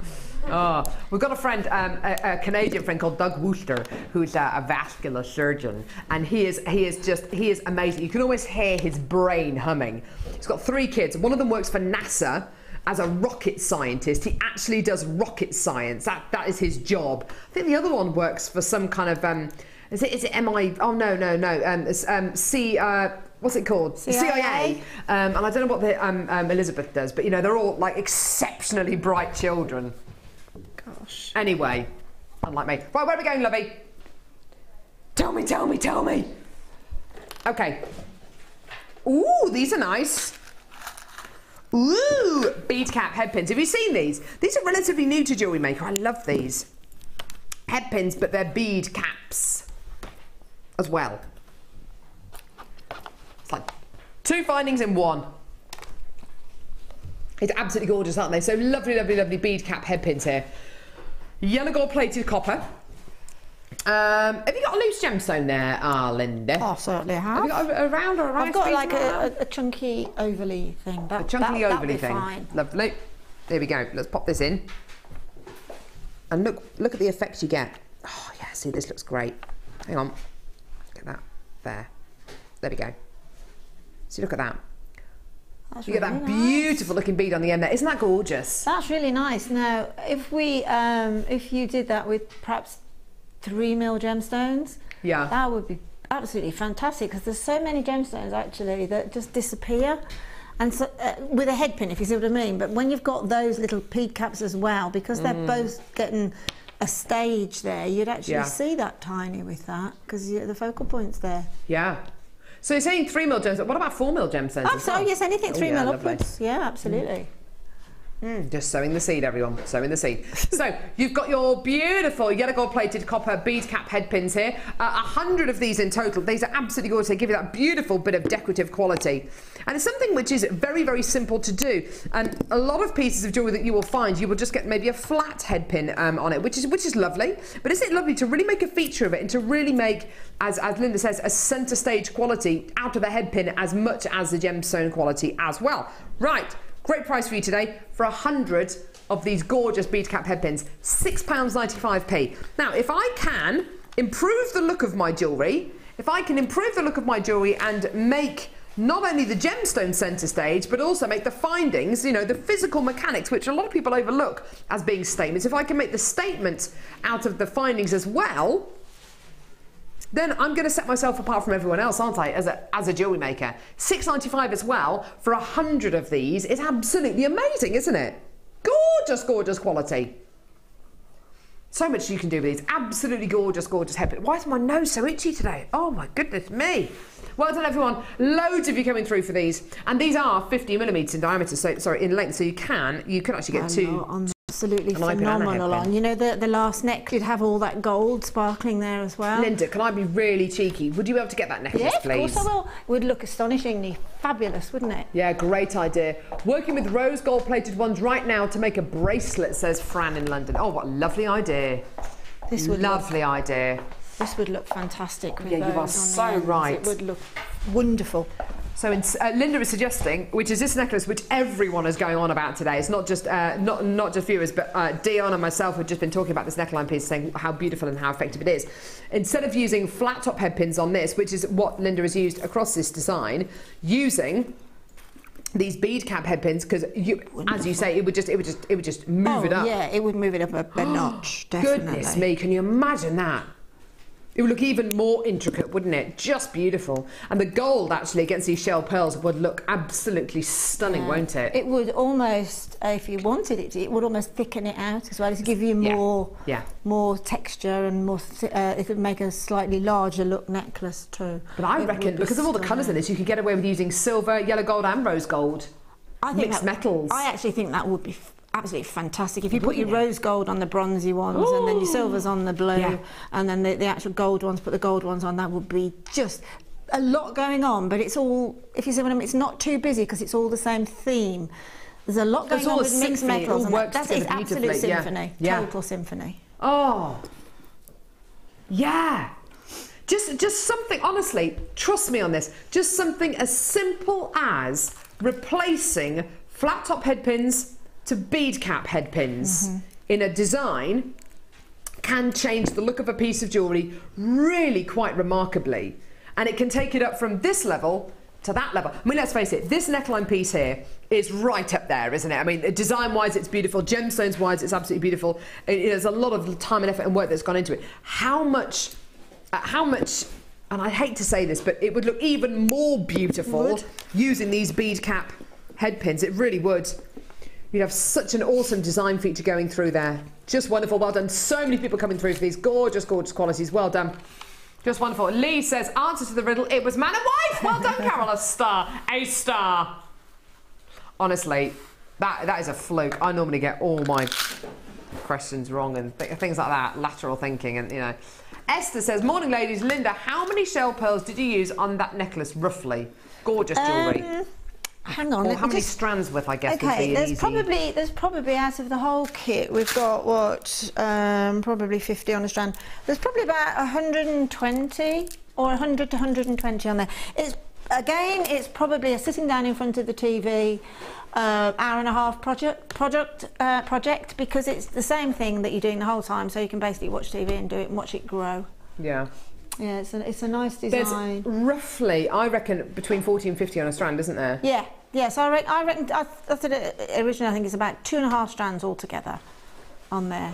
Oh, we've got a friend, um, a, a Canadian friend called Doug Wooster, who's a, a vascular surgeon, and he is he is just he is amazing. You can always hear his brain humming. He's got three kids. One of them works for NASA as a rocket scientist. He actually does rocket science. That that is his job. I think the other one works for some kind of. Um, Is it, is it M I? Oh, no, no, no. Um, it's, um, C, uh, what's it called? C I A. C I A. Um, and I don't know what the, um, um, Elizabeth does, but, you know, they're all, like, exceptionally bright children. Gosh. Anyway, unlike me. Right, where are we going, lovey? Tell me, tell me, tell me. Okay. Ooh, these are nice. Ooh, bead cap head pins. Have you seen these? These are relatively new to Jewellery Maker. I love these. Head pins, but they're bead caps as well. It's like two findings in one. It's absolutely gorgeous, aren't they? So lovely, lovely, lovely bead cap head pins here. Yellow gold plated copper. Um, have you got a loose gemstone there, ah, Linda? Oh, certainly I have. Have you got a, a round or a round? I've got like a, a, a chunky overlay thing. That, a chunky that, overlay thing. Fine. Lovely. There we go. Let's pop this in. And look, look at the effect you get. Oh yeah, see, this looks great. Hang on. Get that there. There we go. See, look at that. That's you really get that nice. Beautiful looking bead on the end there. Isn't that gorgeous? That's really nice. Now, if we, um, if you did that with perhaps three mil gemstones, yeah, that would be absolutely fantastic, because there's so many gemstones actually that just disappear, and so uh, with a head pin, if you see what I mean. But when you've got those little bead caps as well, because they're mm. both getting a stage there, you'd actually yeah. see that tiny with that, because the focal point's there. Yeah. So you're saying three mil gemstones. What about four mil gemstones? Oh, so well? Yes, anything oh, three yeah, mil lovely. Upwards. Yeah, absolutely. Mm. Mm, just sowing the seed, everyone, sowing the seed. So you've got your beautiful yellow gold plated copper bead cap head pins here, a uh, hundred of these in total. These are absolutely gorgeous. They give you that beautiful bit of decorative quality, and it's something which is very, very simple to do. And a lot of pieces of jewellery that you will find, you will just get maybe a flat head pin um, on it, which is which is lovely. But isn't it lovely to really make a feature of it, and to really make, as, as Linda says, a centre stage quality out of the head pin as much as the gemstone quality as well. Right. Great price for you today for a hundred of these gorgeous bead cap head pins, six pounds ninety-five p. Now, if I can improve the look of my jewellery, if I can improve the look of my jewellery and make not only the gemstone centre stage, but also make the findings, you know, the physical mechanics, which a lot of people overlook as being statements, if I can make the statements out of the findings as well, then I'm going to set myself apart from everyone else, aren't I, as a, as a jewellery maker. six pounds ninety-five as well for a hundred of these. It's absolutely amazing, isn't it? Gorgeous, gorgeous quality. So much you can do with these. Absolutely gorgeous, gorgeous headpin. Why is my nose so itchy today? Oh my goodness me. Well done, everyone. Loads of you coming through for these. And these are fifty millimetres in diameter, so sorry, in length, so you can, you can actually get two... Absolutely phenomenal on. You know, the, the last neck, you'd have all that gold sparkling there as well. Linda, can I be really cheeky? Would you be able to get that necklace, yes, please? Yes, of course I will. It would look astonishingly fabulous, wouldn't it? Yeah, great idea. Working with rose gold plated ones right now to make a bracelet, says Fran in London. Oh, what a lovely idea. This would Lovely look, idea. This would look fantastic. With yeah, you are so right. It would look wonderful. So in, uh, Linda is suggesting, which is this necklace, which everyone is going on about today. It's not just uh, not not just viewers, but uh, Dion and myself have just been talking about this neckline piece, saying how beautiful and how effective it is. Instead of using flat top head pins on this, which is what Linda has used across this design, using these bead cap head pins, because as you say, it would just it would just it would just move oh, it up. Yeah, it would move it up a, a notch. Definitely. Goodness me, can you imagine that? It would look even more intricate, wouldn't it? Just beautiful. And the gold, actually, against these shell pearls would look absolutely stunning, yeah. won't it? It would almost, uh, if you wanted it, it would almost thicken it out as well, to give you more, yeah. Yeah. more texture and more, uh, it would make a slightly larger look necklace too. But I it reckon, because of all the colours in this, you could get away with using silver, yellow gold and rose gold. I think mixed that, metals. I actually think that would be absolutely fantastic if you put your rose gold on the bronzy ones, ooh, and then your silvers on the blue, yeah, and then the, the actual gold ones, put the gold ones on. That would be just a lot going on, but it's all, if you see what I mean, it's not too busy because it's all the same theme. There's a lot going on with mixed metals, and that's it's absolute symphony, yeah. total symphony. Oh yeah, just just something, honestly, trust me on this, just something as simple as replacing flat top head pins to bead cap head pins, mm-hmm, in a design can change the look of a piece of jewellery really quite remarkably, and it can take it up from this level to that level. I mean, let's face it, this neckline piece here is right up there, isn't it? I mean, design wise it's beautiful, gemstones wise it's absolutely beautiful. There's a lot of time and effort and work that's gone into it. How much uh, how much and I hate to say this, but it would look even more beautiful using these bead cap head pins. It really would. You'd have such an awesome design feature going through there. Just wonderful, well done. So many people coming through for these gorgeous, gorgeous qualities. Well done. Just wonderful. Lee says, answer to the riddle, it was man and wife. Well done, Carol. A star. A star. Honestly, that that is a fluke. I normally get all my questions wrong and th things like that, lateral thinking, and you know. Esther says, morning ladies. Linda, how many shell pearls did you use on that necklace, roughly? Gorgeous jewellery. Um, hang on. Or how many just... strands worth, I guess, okay, would be there's easy. Probably, there's probably, out of the whole kit, we've got, what, um, probably fifty on a strand. There's probably about one hundred and twenty, or one hundred to one hundred and twenty on there. It's, again, it's probably a sitting down in front of the T V, uh, hour and a half project, product, uh, project, because it's the same thing that you're doing the whole time, so you can basically watch T V and do it and watch it grow. Yeah. Yeah, it's a, it's a nice design. There's roughly, I reckon, between forty and fifty on a strand, isn't there? Yeah, yeah, so I, re I reckon, I, I said originally, I think it's about two and a half strands altogether on there.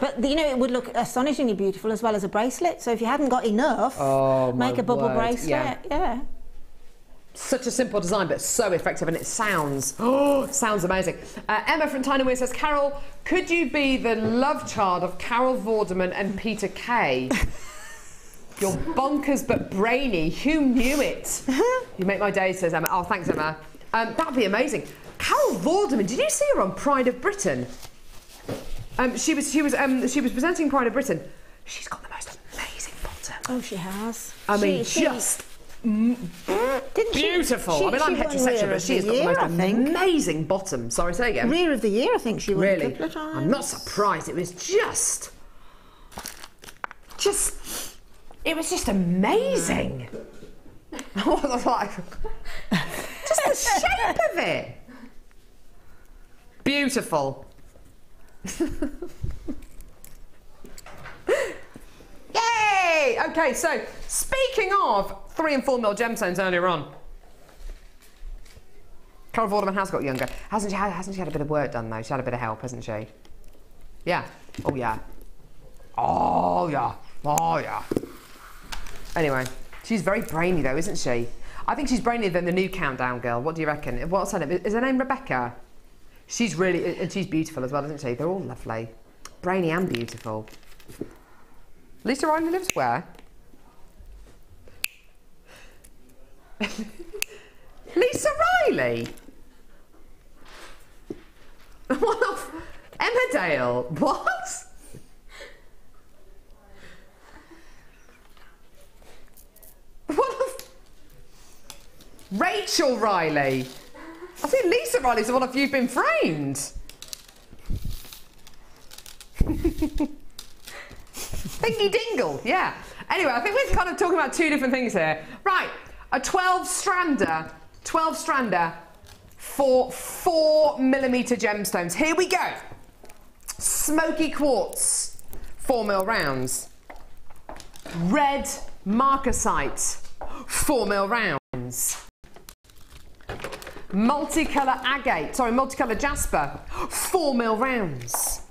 But, the, you know, it would look astonishingly beautiful as well as a bracelet, so if you hadn't got enough, oh, make a bubble word. bracelet, yeah. yeah. Such a simple design, but so effective, and it sounds, oh, sounds amazing. Uh, Emma from Tyne and Wear says, Carol, could you be the love child of Carol Vorderman and Peter Kay? You're bonkers but brainy. Who knew it? You make my day, says Emma. Oh, thanks, Emma. Um, that'd be amazing. Carol Vorderman, did you see her on Pride of Britain? Um, she was, she was, um, she was presenting Pride of Britain. She's got the most amazing bottom. Oh, she has. I she, mean, she, just mm, didn't beautiful. She, she, I mean, I'm heterosexual, but she has got the most amazing bottom. Sorry, say again. Rear of the year, I think she won. Really? A couple of times. I'm not surprised. It was just, just. It was just amazing. I was like, just the shape of it. Beautiful. Yay! Okay, so speaking of three and four mil gemstones earlier on, Carol Vorderman has got younger. Hasn't she, hasn't she had a bit of work done though? She had a bit of help, hasn't she? Yeah. Oh yeah. Oh yeah. Oh yeah. Anyway, she's very brainy though, isn't she? I think she's brainier than the new Countdown girl. What do you reckon? What's her name? Is her name Rebecca? She's really, and she's beautiful as well, isn't she? They're all lovely. Brainy and beautiful. Lisa Riley lives where? Lisa Riley? One off Emmerdale. What? What the f Rachel Riley. I think Lisa Riley's the one of you've been framed. Thingy dingle, yeah. Anyway, I think we're kind of talking about two different things here. Right, a twelve strander, twelve strander for four millimeter gemstones. Here we go. Smoky quartz, four mil rounds. Red marcasite, four mil rounds. Multicolour agate, sorry, multicolour jasper, four mil rounds.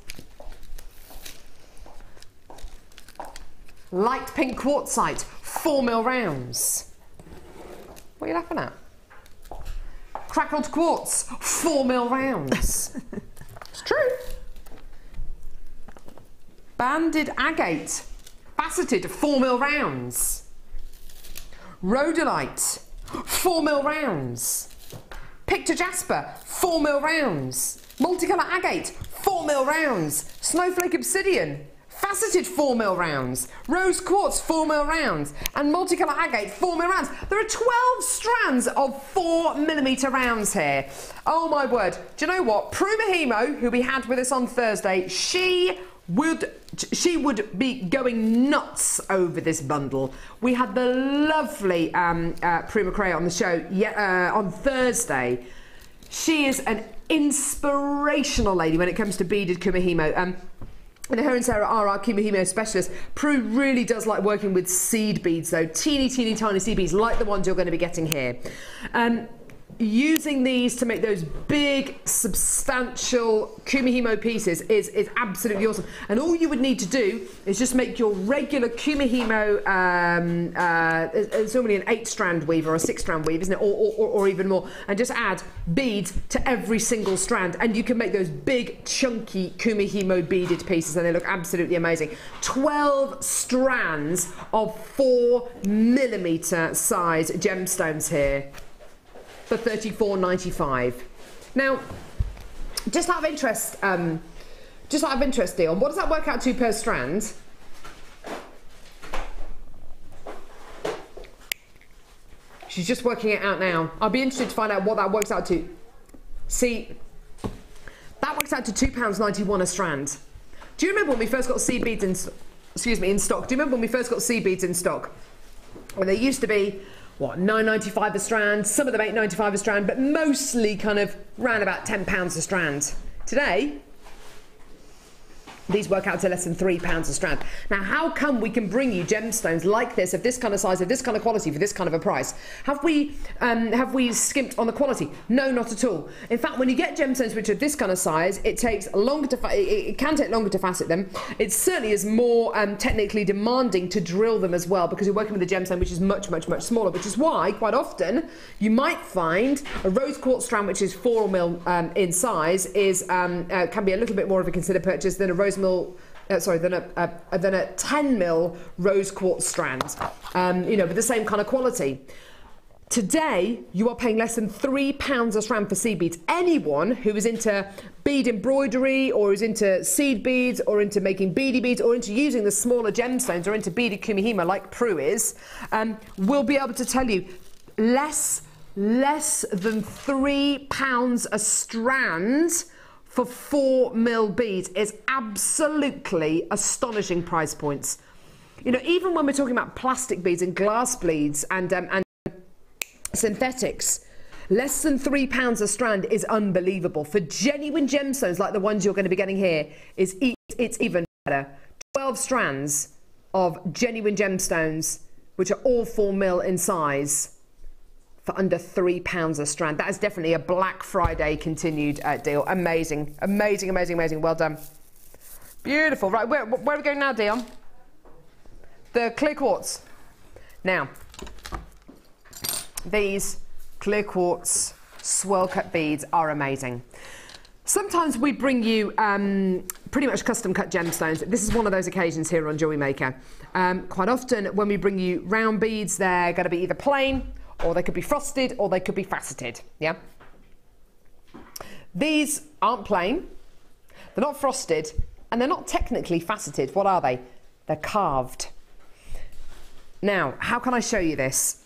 Light pink quartzite, four mil rounds. What are you laughing at? Crackled quartz, four mil rounds. It's true. Banded agate, faceted, four mil rounds. Rhodolite, four mil rounds. Picture jasper, four mil rounds. Multicolour agate, four mil rounds. Snowflake obsidian, faceted, four mil rounds. Rose quartz, four mil rounds. And multicolour agate, four mil rounds. There are twelve strands of four millimetre rounds here. Oh my word. Do you know what? Prue Mahimo, who we had with us on Thursday, she would she would be going nuts over this bundle. We had the lovely um, uh, Prue McRae on the show uh, on Thursday. She is an inspirational lady when it comes to beaded kumihimo. Um, and her and Sarah are our kumihimo specialists. Prue really does like working with seed beads though, teeny, teeny, tiny seed beads like the ones you're going to be getting here. Um, using these to make those big, substantial kumihimo pieces is, is absolutely awesome. And all you would need to do is just make your regular kumihimo, um, uh, it's normally an eight-strand weave or a six-strand weave, isn't it, or, or, or even more, and just add beads to every single strand, and you can make those big, chunky kumihimo beaded pieces, and they look absolutely amazing. twelve strands of four millimetre size gemstones here for thirty-four ninety-five. Now, just out of interest, um, just out of interest, Dion, what does that work out to per strand? She's just working it out now. I'll be interested to find out what that works out to. See, that works out to two pounds ninety-one a strand. Do you remember when we first got seed beads in, excuse me, in stock? Do you remember when we first got seed beads in stock? Well, they used to be, what, nine ninety-five a strand, some of them eight ninety-five a strand, but mostly kind of round about ten pounds a strand. Today, these work out to less than three pounds a strand. Now, how come we can bring you gemstones like this, of this kind of size, of this kind of quality, for this kind of a price? Have we, um, have we skimped on the quality? No, not at all. In fact, when you get gemstones which are this kind of size, it takes longer to, fa it can take longer to facet them. It certainly is more um, technically demanding to drill them as well, because you're working with a gemstone which is much, much, much smaller, which is why, quite often, you might find a rose quartz strand, which is four mil um, in size, is, um, uh, can be a little bit more of a considered purchase than a rose mil, uh, sorry, than a, a than a ten mil rose quartz strand, um, you know, with the same kind of quality. Today, you are paying less than three pounds a strand for seed beads. Anyone who is into bead embroidery, or is into seed beads, or into making beady beads, or into using the smaller gemstones, or into beaded kumihimo like Prue is, um, will be able to tell you less less than three pounds a strand for four mil beads is absolutely astonishing price points. You know, even when we're talking about plastic beads and glass beads and, um, and synthetics, less than three pounds a strand is unbelievable. For genuine gemstones like the ones you're going to be getting here, is e it's even better. twelve strands of genuine gemstones, which are all four mil in size, for under three pounds a strand. That is definitely a Black Friday continued uh, deal. Amazing, amazing, amazing, amazing. Well done. Beautiful. Right, where, where are we going now, Dion? The clear quartz. Now, these clear quartz swirl cut beads are amazing. Sometimes we bring you um, pretty much custom cut gemstones. This is one of those occasions here on Jewellery Maker. Um, quite often when we bring you round beads, they're gonna be either plain, or they could be frosted, or they could be faceted, yeah? These aren't plain, they're not frosted, and they're not technically faceted. What are they? They're carved. Now, how can I show you this?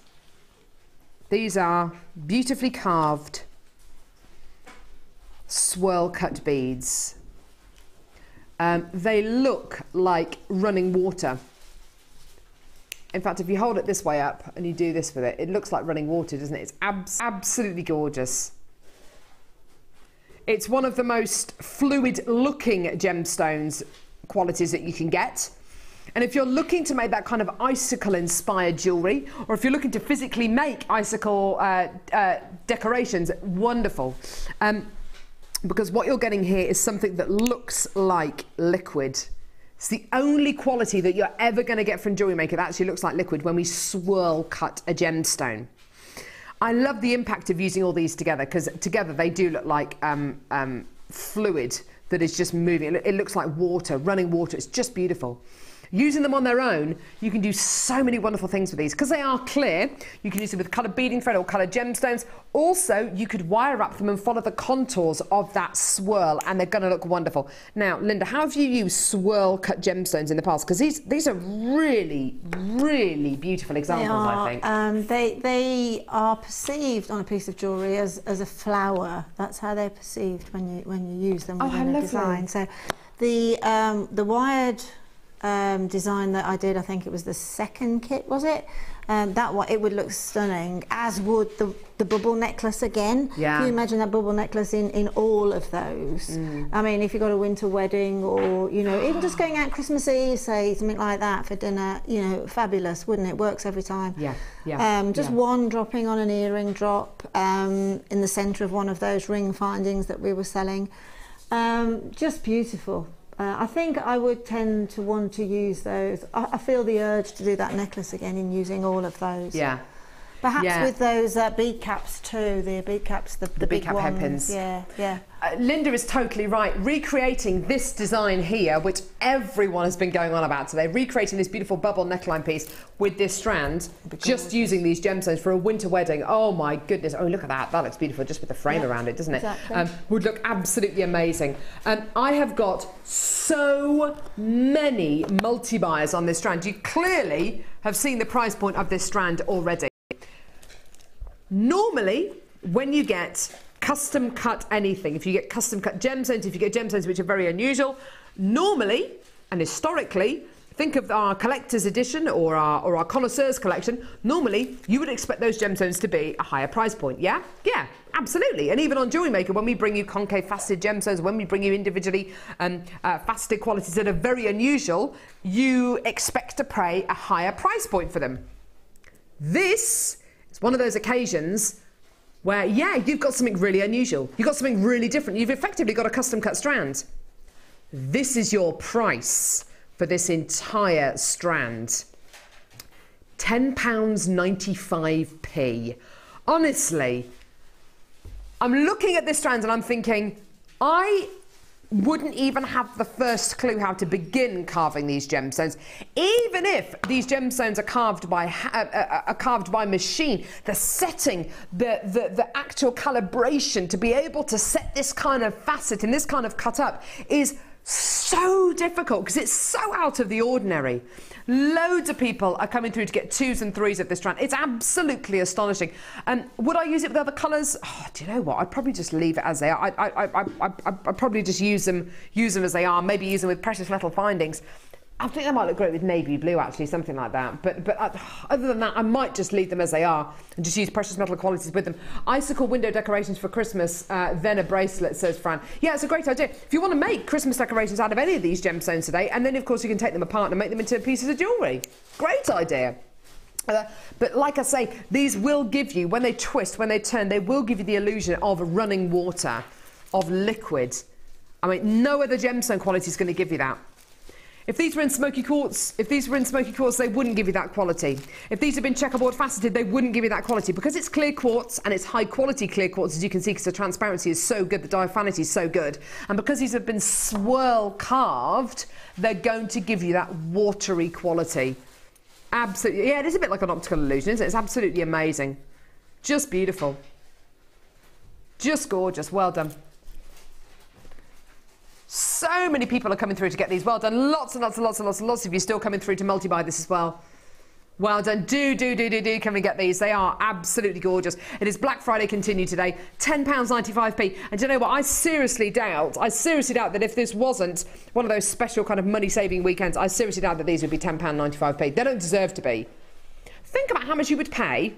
These are beautifully carved swirl cut beads. Um, they look like running water. In fact, if you hold it this way up and you do this with it, it looks like running water, doesn't it? It's ab absolutely gorgeous. It's one of the most fluid-looking gemstones qualities that you can get. And if you're looking to make that kind of icicle-inspired jewellery, or if you're looking to physically make icicle uh, uh, decorations, wonderful. Um, because what you're getting here is something that looks like liquid. It's the only quality that you're ever going to get from Jewellery Maker that actually looks like liquid when we swirl cut a gemstone. I love the impact of using all these together, because together they do look like um, um, fluid that is just moving. It looks like water, running water. It's just beautiful. Using them on their own, you can do so many wonderful things with these. Because they are clear, you can use them with coloured beading thread or coloured gemstones. Also, you could wire wrap them and follow the contours of that swirl, and they're going to look wonderful. Now, Linda, how have you used swirl cut gemstones in the past? Because these these are really, really beautiful examples, are, I think. Um, they, they are perceived on a piece of jewellery as, as a flower. That's how they're perceived when you, when you use them within oh, a lovely. design. So the, um, the wired um, design that I did, I think it was the second kit, was it? Um, that one, it would look stunning, as would the, the bubble necklace again. Yeah. Can you imagine that bubble necklace in, in all of those? Mm. I mean, if you've got a winter wedding or, you know, even just going out Christmas Eve, say, something like that for dinner, you know, fabulous, wouldn't it? Works every time. Yeah, yeah. Um, just yeah. one dropping on an earring drop um, in the centre of one of those ring findings that we were selling. Um, just beautiful. Uh, I think I would tend to want to use those. I, I feel the urge to do that necklace again in using all of those. Yeah. Perhaps yeah. with those uh, bead caps too, the bead caps, the, the, the big, big cap ones. Headpins. Yeah, yeah. Uh, Linda is totally right. Recreating this design here, which everyone has been going on about today, recreating this beautiful bubble neckline piece with this strand, because just using these gemstones for a winter wedding. Oh my goodness. Oh, look at that. That looks beautiful just with the frame yeah, around it, doesn't it? Exactly. Um, would look absolutely amazing. And um, I have got so many multi-buyers on this strand. You clearly have seen the price point of this strand already. Normally, when you get custom cut anything, if you get custom cut gemstones, if you get gemstones which are very unusual, normally and historically, think of our collector's edition or our, or our connoisseur's collection, normally you would expect those gemstones to be a higher price point, yeah? Yeah, absolutely. And even on Jewellery Maker, when we bring you concave faceted gemstones, when we bring you individually um, uh, faceted qualities that are very unusual, you expect to pay a higher price point for them. This one of those occasions where, yeah, you've got something really unusual. You've got something really different. You've effectively got a custom cut strand. This is your price for this entire strand. ten pounds ninety-five p. Honestly, I'm looking at this strand and I'm thinking, I wouldn't even have the first clue how to begin carving these gemstones. Even if these gemstones are carved by uh, are carved by machine, the setting, the, the the actual calibration to be able to set this kind of facet and this kind of cut up is so difficult because it's so out of the ordinary. Loads of people are coming through to get twos and threes at this strand. It's absolutely astonishing. And um, would I use it with other colours? Oh, do you know what? I'd probably just leave it as they are. I, I, I, I, I'd probably just use them, use them as they are. Maybe use them with precious metal findings. I think they might look great with navy blue, actually, something like that. But but uh, other than that, I might just leave them as they are and just use precious metal qualities with them. Icicle window decorations for Christmas, uh, then a bracelet, says Fran. Yeah, it's a great idea. If you want to make Christmas decorations out of any of these gemstones today, and then, of course, you can take them apart and make them into pieces of jewellery. Great idea. Uh, but like I say, these will give you, when they twist, when they turn, they will give you the illusion of running water, of liquid. I mean, no other gemstone quality is going to give you that. If these were in smoky quartz, if these were in smoky quartz, they wouldn't give you that quality. If these had been checkerboard faceted, they wouldn't give you that quality. Because it's clear quartz, and it's high quality clear quartz, as you can see, because the transparency is so good, the diaphanity is so good. And because these have been swirl carved, they're going to give you that watery quality. Absolutely. Yeah, it is a bit like an optical illusion, isn't it? It's absolutely amazing. Just beautiful. Just gorgeous. Well done. So many people are coming through to get these. Well done. Lots and lots and lots and lots and lots of you still coming through to multi-buy this as well. Well done. Do, do, do, do, do. Come and get these. They are absolutely gorgeous. It is Black Friday continue today. ten pounds ninety-five p. And do you know what? I seriously doubt, I seriously doubt that if this wasn't one of those special kind of money-saving weekends, I seriously doubt that these would be ten pounds ninety-five p. They don't deserve to be. Think about how much you would pay,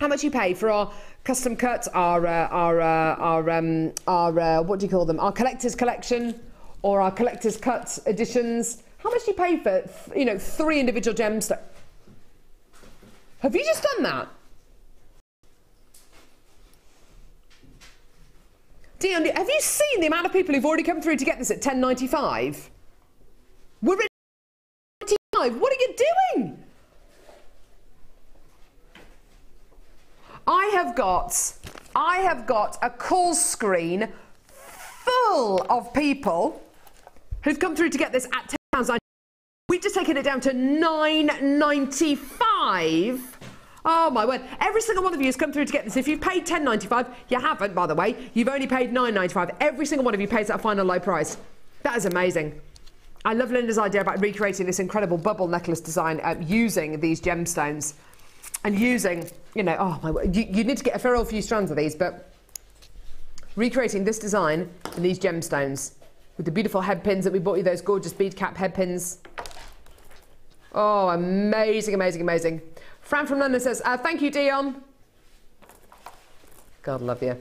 how much you pay for our custom cuts, our, uh, our, uh, our, um, our uh, what do you call them? Our collector's collection or our collector's cuts editions. How much do you pay for, you know, three individual gemstones? Have you just done that? Dion, have you seen the amount of people who've already come through to get this at ten ninety-five? We're at ninety-five. What are you doing? I have got, I have got a call screen full of people who've come through to get this at ten pounds ninety-five. We've just taken it down to nine ninety-five. Oh my word! Every single one of you has come through to get this. If you've paid ten ninety-five, you haven't, by the way. You've only paid nine ninety-five. Every single one of you pays that final low price. That is amazing. I love Linda's idea about recreating this incredible bubble necklace design uh, using these gemstones. And using, you know, oh my word, you, you need to get a fair old few strands of these, but recreating this design in these gemstones with the beautiful headpins that we bought you, those gorgeous bead cap headpins. Oh, amazing, amazing, amazing. Fran from London says, uh, thank you, Dion. God love you.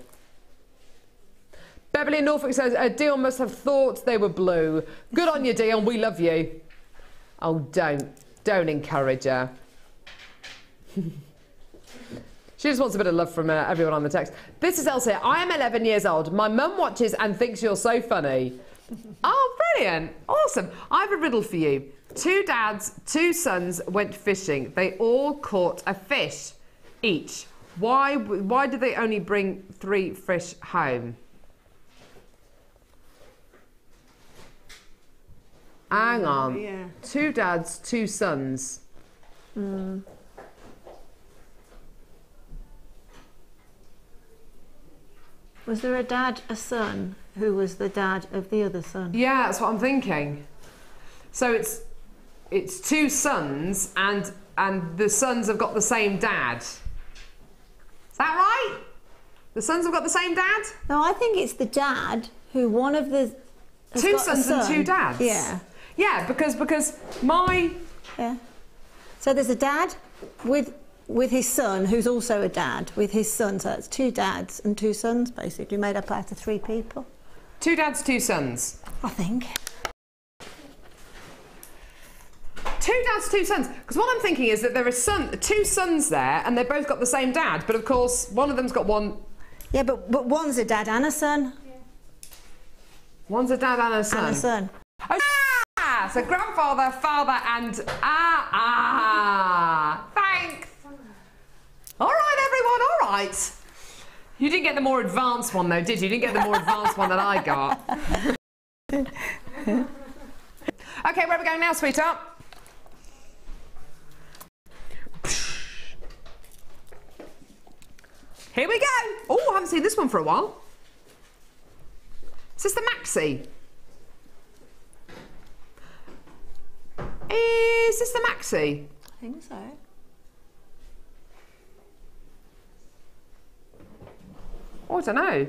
Beverly in Norfolk says, uh, Dion must have thought they were blue. Good on you, Dion. We love you. Oh, don't. Don't encourage her. She just wants a bit of love from uh, everyone on the text. This is Elsa. I am eleven years old. My mum watches and thinks you're so funny. Oh, brilliant. Awesome. I have a riddle for you. Two dads, two sons went fishing. They all caught a fish each. Why, why did they only bring three fish home? Hang on. Yeah. Two dads, two sons. Mm. Was there a dad, a son, who was the dad of the other son? Yeah, that's what I'm thinking. So it's it's two sons, and and the sons have got the same dad. Is that right? The sons have got the same dad? No, I think it's the dad who one of the two sons son. and two dads. Yeah. Yeah, because because my yeah. So there's a dad with. with his son, who's also a dad, with his son. So it's two dads and two sons, basically, made up out of three people. Two dads, two sons. I think. Two dads, two sons. Because what I'm thinking is that there are son, two sons there, and they've both got the same dad, but of course, one of them's got one... Yeah, but, but one's a dad and a son. Yeah. One's a dad and a son. And a son. Oh, ah! So grandfather, father, and... Ah, ah! Thanks! All right, everyone, all right. You didn't get the more advanced one, though, did you? You didn't get the more advanced one that I got. OK, where are we going now, sweetheart? Here we go. Oh, I haven't seen this one for a while. Is this the maxi? Is this the maxi? I think so. Oh, I don't know.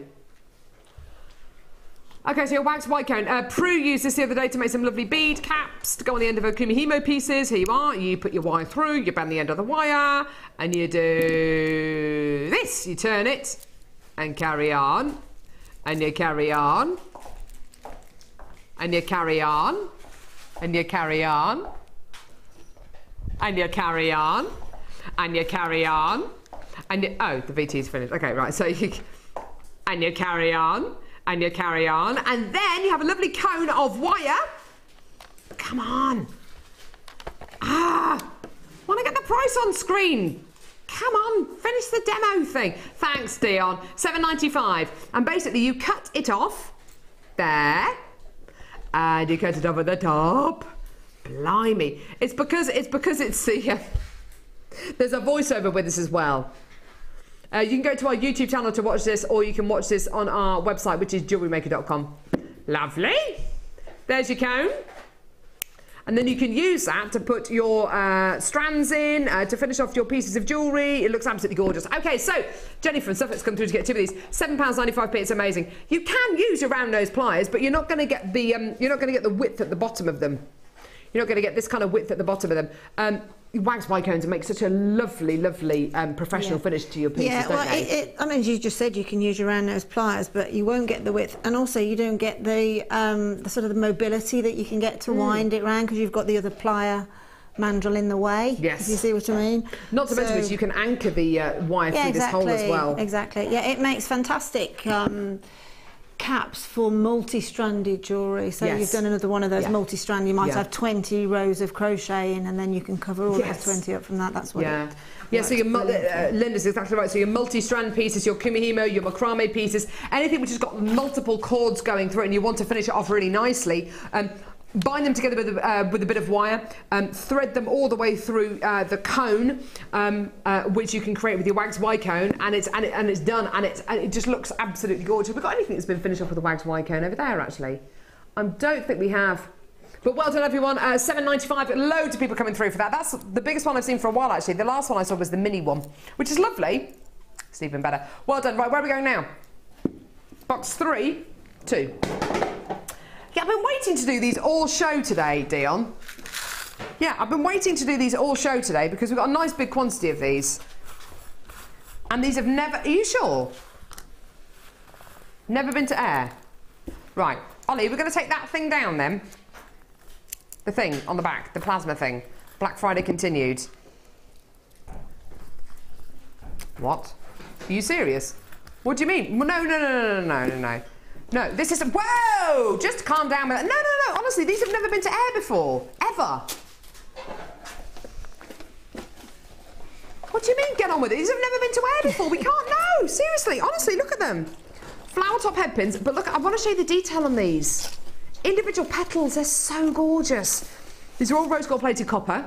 Okay, so your wax white cone. Uh, Prue used this the other day to make some lovely bead caps to go on the end of her kumihimo pieces. Here you are. You put your wire through, you bend the end of the wire, and you do this. You turn it and carry on, and you carry on, and you carry on, and you carry on, and you carry on, and you carry on, and you, oh, the V T's finished. Okay, right, so you... And you carry on, and you carry on, and then you have a lovely cone of wire. Come on. Ah, want to get the price on screen. Come on, finish the demo thing. Thanks, Dion. seven ninety-five. And basically you cut it off there, and you cut it off at the top. Blimey. It's because it's because it's the... Uh, there's a voiceover with us as well. Uh, you can go to our YouTube channel to watch this, or you can watch this on our website, which is jewellery maker dot com. Lovely. There's your cone. And then you can use that to put your uh, strands in, uh, to finish off your pieces of jewellery. It looks absolutely gorgeous. Okay, so Jenny from Suffolk's come through to get two of these. seven pounds ninety-five, it's amazing. You can use your round nose pliers, but you're not going to get the um, you're not going to get the width at the bottom of them. You're not going to get this kind of width at the bottom of them. Um, Wax white cones make such a lovely, lovely um, professional yeah. finish to your pieces, yeah, well, don't they? It, it, I mean, you just said you can use your round nose pliers, but you won't get the width, and also you don't get the, um, the sort of the mobility that you can get to mm. wind it round, because you've got the other plier mandrel in the way. Yes. If you see what I mean. Not to so, mention this, you can anchor the uh, wire yeah, through exactly, this hole as well. Exactly. Yeah, it makes fantastic. Um, caps for multi-stranded jewellery, so yes. you've done another one of those yeah. multi-strand. You might yeah. have twenty rows of crochet in, and then you can cover all yes. those twenty up from that. That's what yeah it yeah so your uh, Linda's exactly right. So your multi-strand pieces, your kumihimo, your macrame pieces, anything which has got multiple cords going through it, and you want to finish it off really nicely, um bind them together with, uh, with a bit of wire, um, thread them all the way through uh, the cone, um, uh, which you can create with your Wags Y cone, and it's and, it, and it's done, and it's and it just looks absolutely gorgeous. Have we got anything that's been finished off with a Wags Y cone over there? Actually, I don't think we have. But well done, everyone. Uh, seven ninety-five. Loads of people coming through for that. That's the biggest one I've seen for a while. Actually, the last one I saw was the mini one, which is lovely. It's even better. Well done. Right, where are we going now? Box three, two. Yeah, I've been waiting to do these all show today, Dion. Yeah, I've been waiting to do these all show today because we've got a nice big quantity of these. And these have never... Are you sure? Never been to air. Right, Ollie, we're going to take that thing down then. The thing on the back, the plasma thing. Black Friday continued. What? Are you serious? What do you mean? No, no, no, no, no, no, no. No, this is... Whoa! Just calm down with that. No, no, no, honestly, these have never been to air before. Ever. What do you mean, get on with it? These have never been to air before. We can't know. Seriously, honestly, look at them. Flower top head pins, but look, I want to show you the detail on these. Individual petals, they're so gorgeous. These are all rose gold plated copper.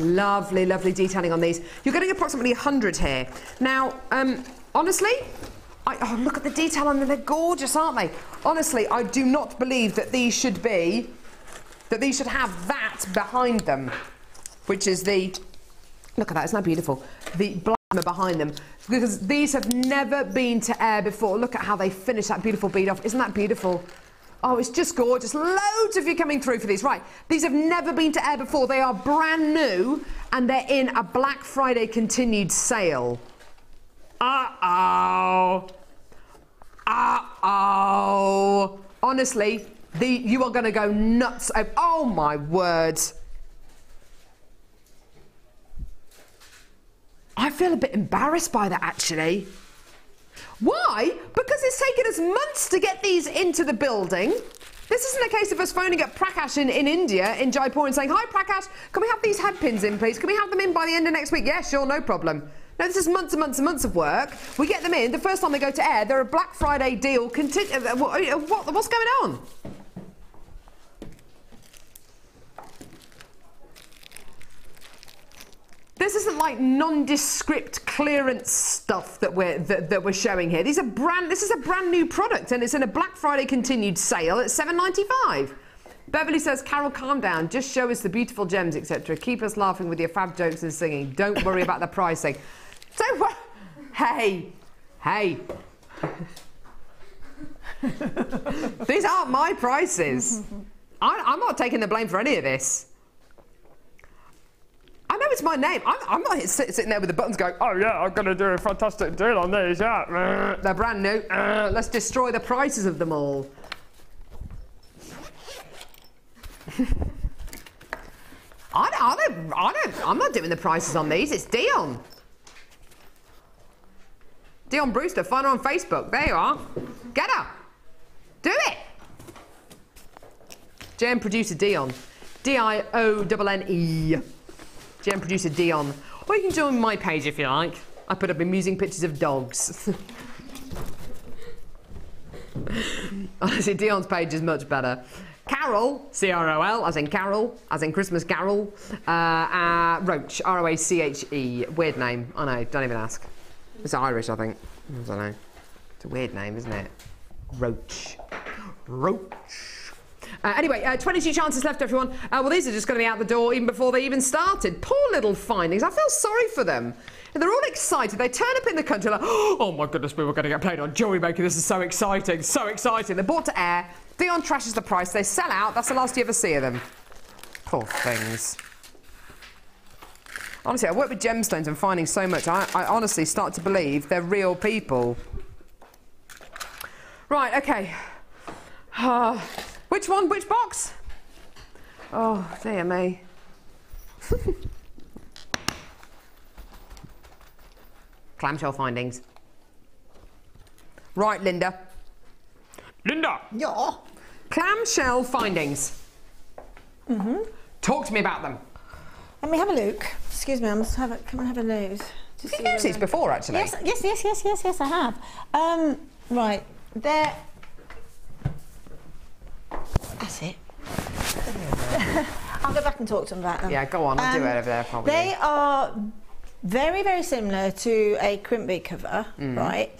Lovely, lovely detailing on these. You're getting approximately a hundred here. Now, um, honestly, I, oh, look at the detail on them. They're gorgeous, aren't they? Honestly, I do not believe that these should be, that these should have that behind them, which is the, look at that, isn't that beautiful? The plasma behind them, because these have never been to air before. Look at how they finish that beautiful bead off. Isn't that beautiful? Oh, it's just gorgeous. Loads of you coming through for these. Right, these have never been to air before. They are brand new, and they're in a Black Friday continued sale. Uh-oh. Uh-oh. Honestly, the, you are going to go nuts. Over, oh, my word. I feel a bit embarrassed by that, actually. Why? Because it's taken us months to get these into the building. This isn't a case of us phoning up Prakash in, in India, in Jaipur, and saying, hi Prakash, can we have these headpins in, please? Can we have them in by the end of next week? Yeah, sure, no problem. No, this is months and months and months of work. We get them in, the first time they go to air, they're a Black Friday deal. Conti what, what, what's going on? This isn't like nondescript clearance stuff that we're that, that we're showing here. These are brand. This is a brand new product, and it's in a Black Friday continued sale at seven ninety-five. Beverly says, "Carol, calm down. Just show us the beautiful gems, et cetera. Keep us laughing with your fab jokes and singing. Don't worry about the pricing." So, what? Hey, hey. These aren't my prices. I, I'm not taking the blame for any of this. I know it's my name. I'm, I'm not sitting there with the buttons going, oh yeah, I'm going to do a fantastic deal on these, yeah. They're brand new. Uh, let's destroy the prices of them all. I, don't, I, don't, I don't, I'm not doing the prices on these. It's Dion. Dion Brewster, find her on Facebook. There you are. Get her. Do it. J M producer Dion. D I O N N E. Gem producer Dion. Or you can join my page if you like. I put up amusing pictures of dogs. Honestly, Dion's page is much better. Carol, C R O L, as in Carol, as in Christmas Carol. Uh, uh, Roach, R O A C H E. Weird name. I know, don't even ask. It's Irish, I think. I don't know. It's a weird name, isn't it? Roach. Roach. Uh, anyway, uh, twenty-two chances left, everyone. Uh, well, these are just going to be out the door even before they even started. Poor little findings. I feel sorry for them. And they're all excited. They turn up in the country like, oh my goodness, we were going to get played on Jewellery Maker. This is so exciting, so exciting. They're bought to air. Dion trashes the price. They sell out. That's the last you ever see of them. Poor things. Honestly, I work with gemstones and findings so much. I, I honestly start to believe they're real people. Right, okay. Uh, Which one? Which box? Oh, dear me. Clamshell findings. Right, Linda. Linda! Yeah. Clamshell findings. Mm-hmm. Talk to me about them. Let me have a look. Excuse me, I must have a, come and have a nose. You've used these before, actually. Yes, yes, yes, yes, yes, yes, I have. Um, right, there. That's it. I'll go back and talk to them about them. Yeah, go on, I'll um, do it over there probably. They are very, very similar to a crimp bead cover, mm. right?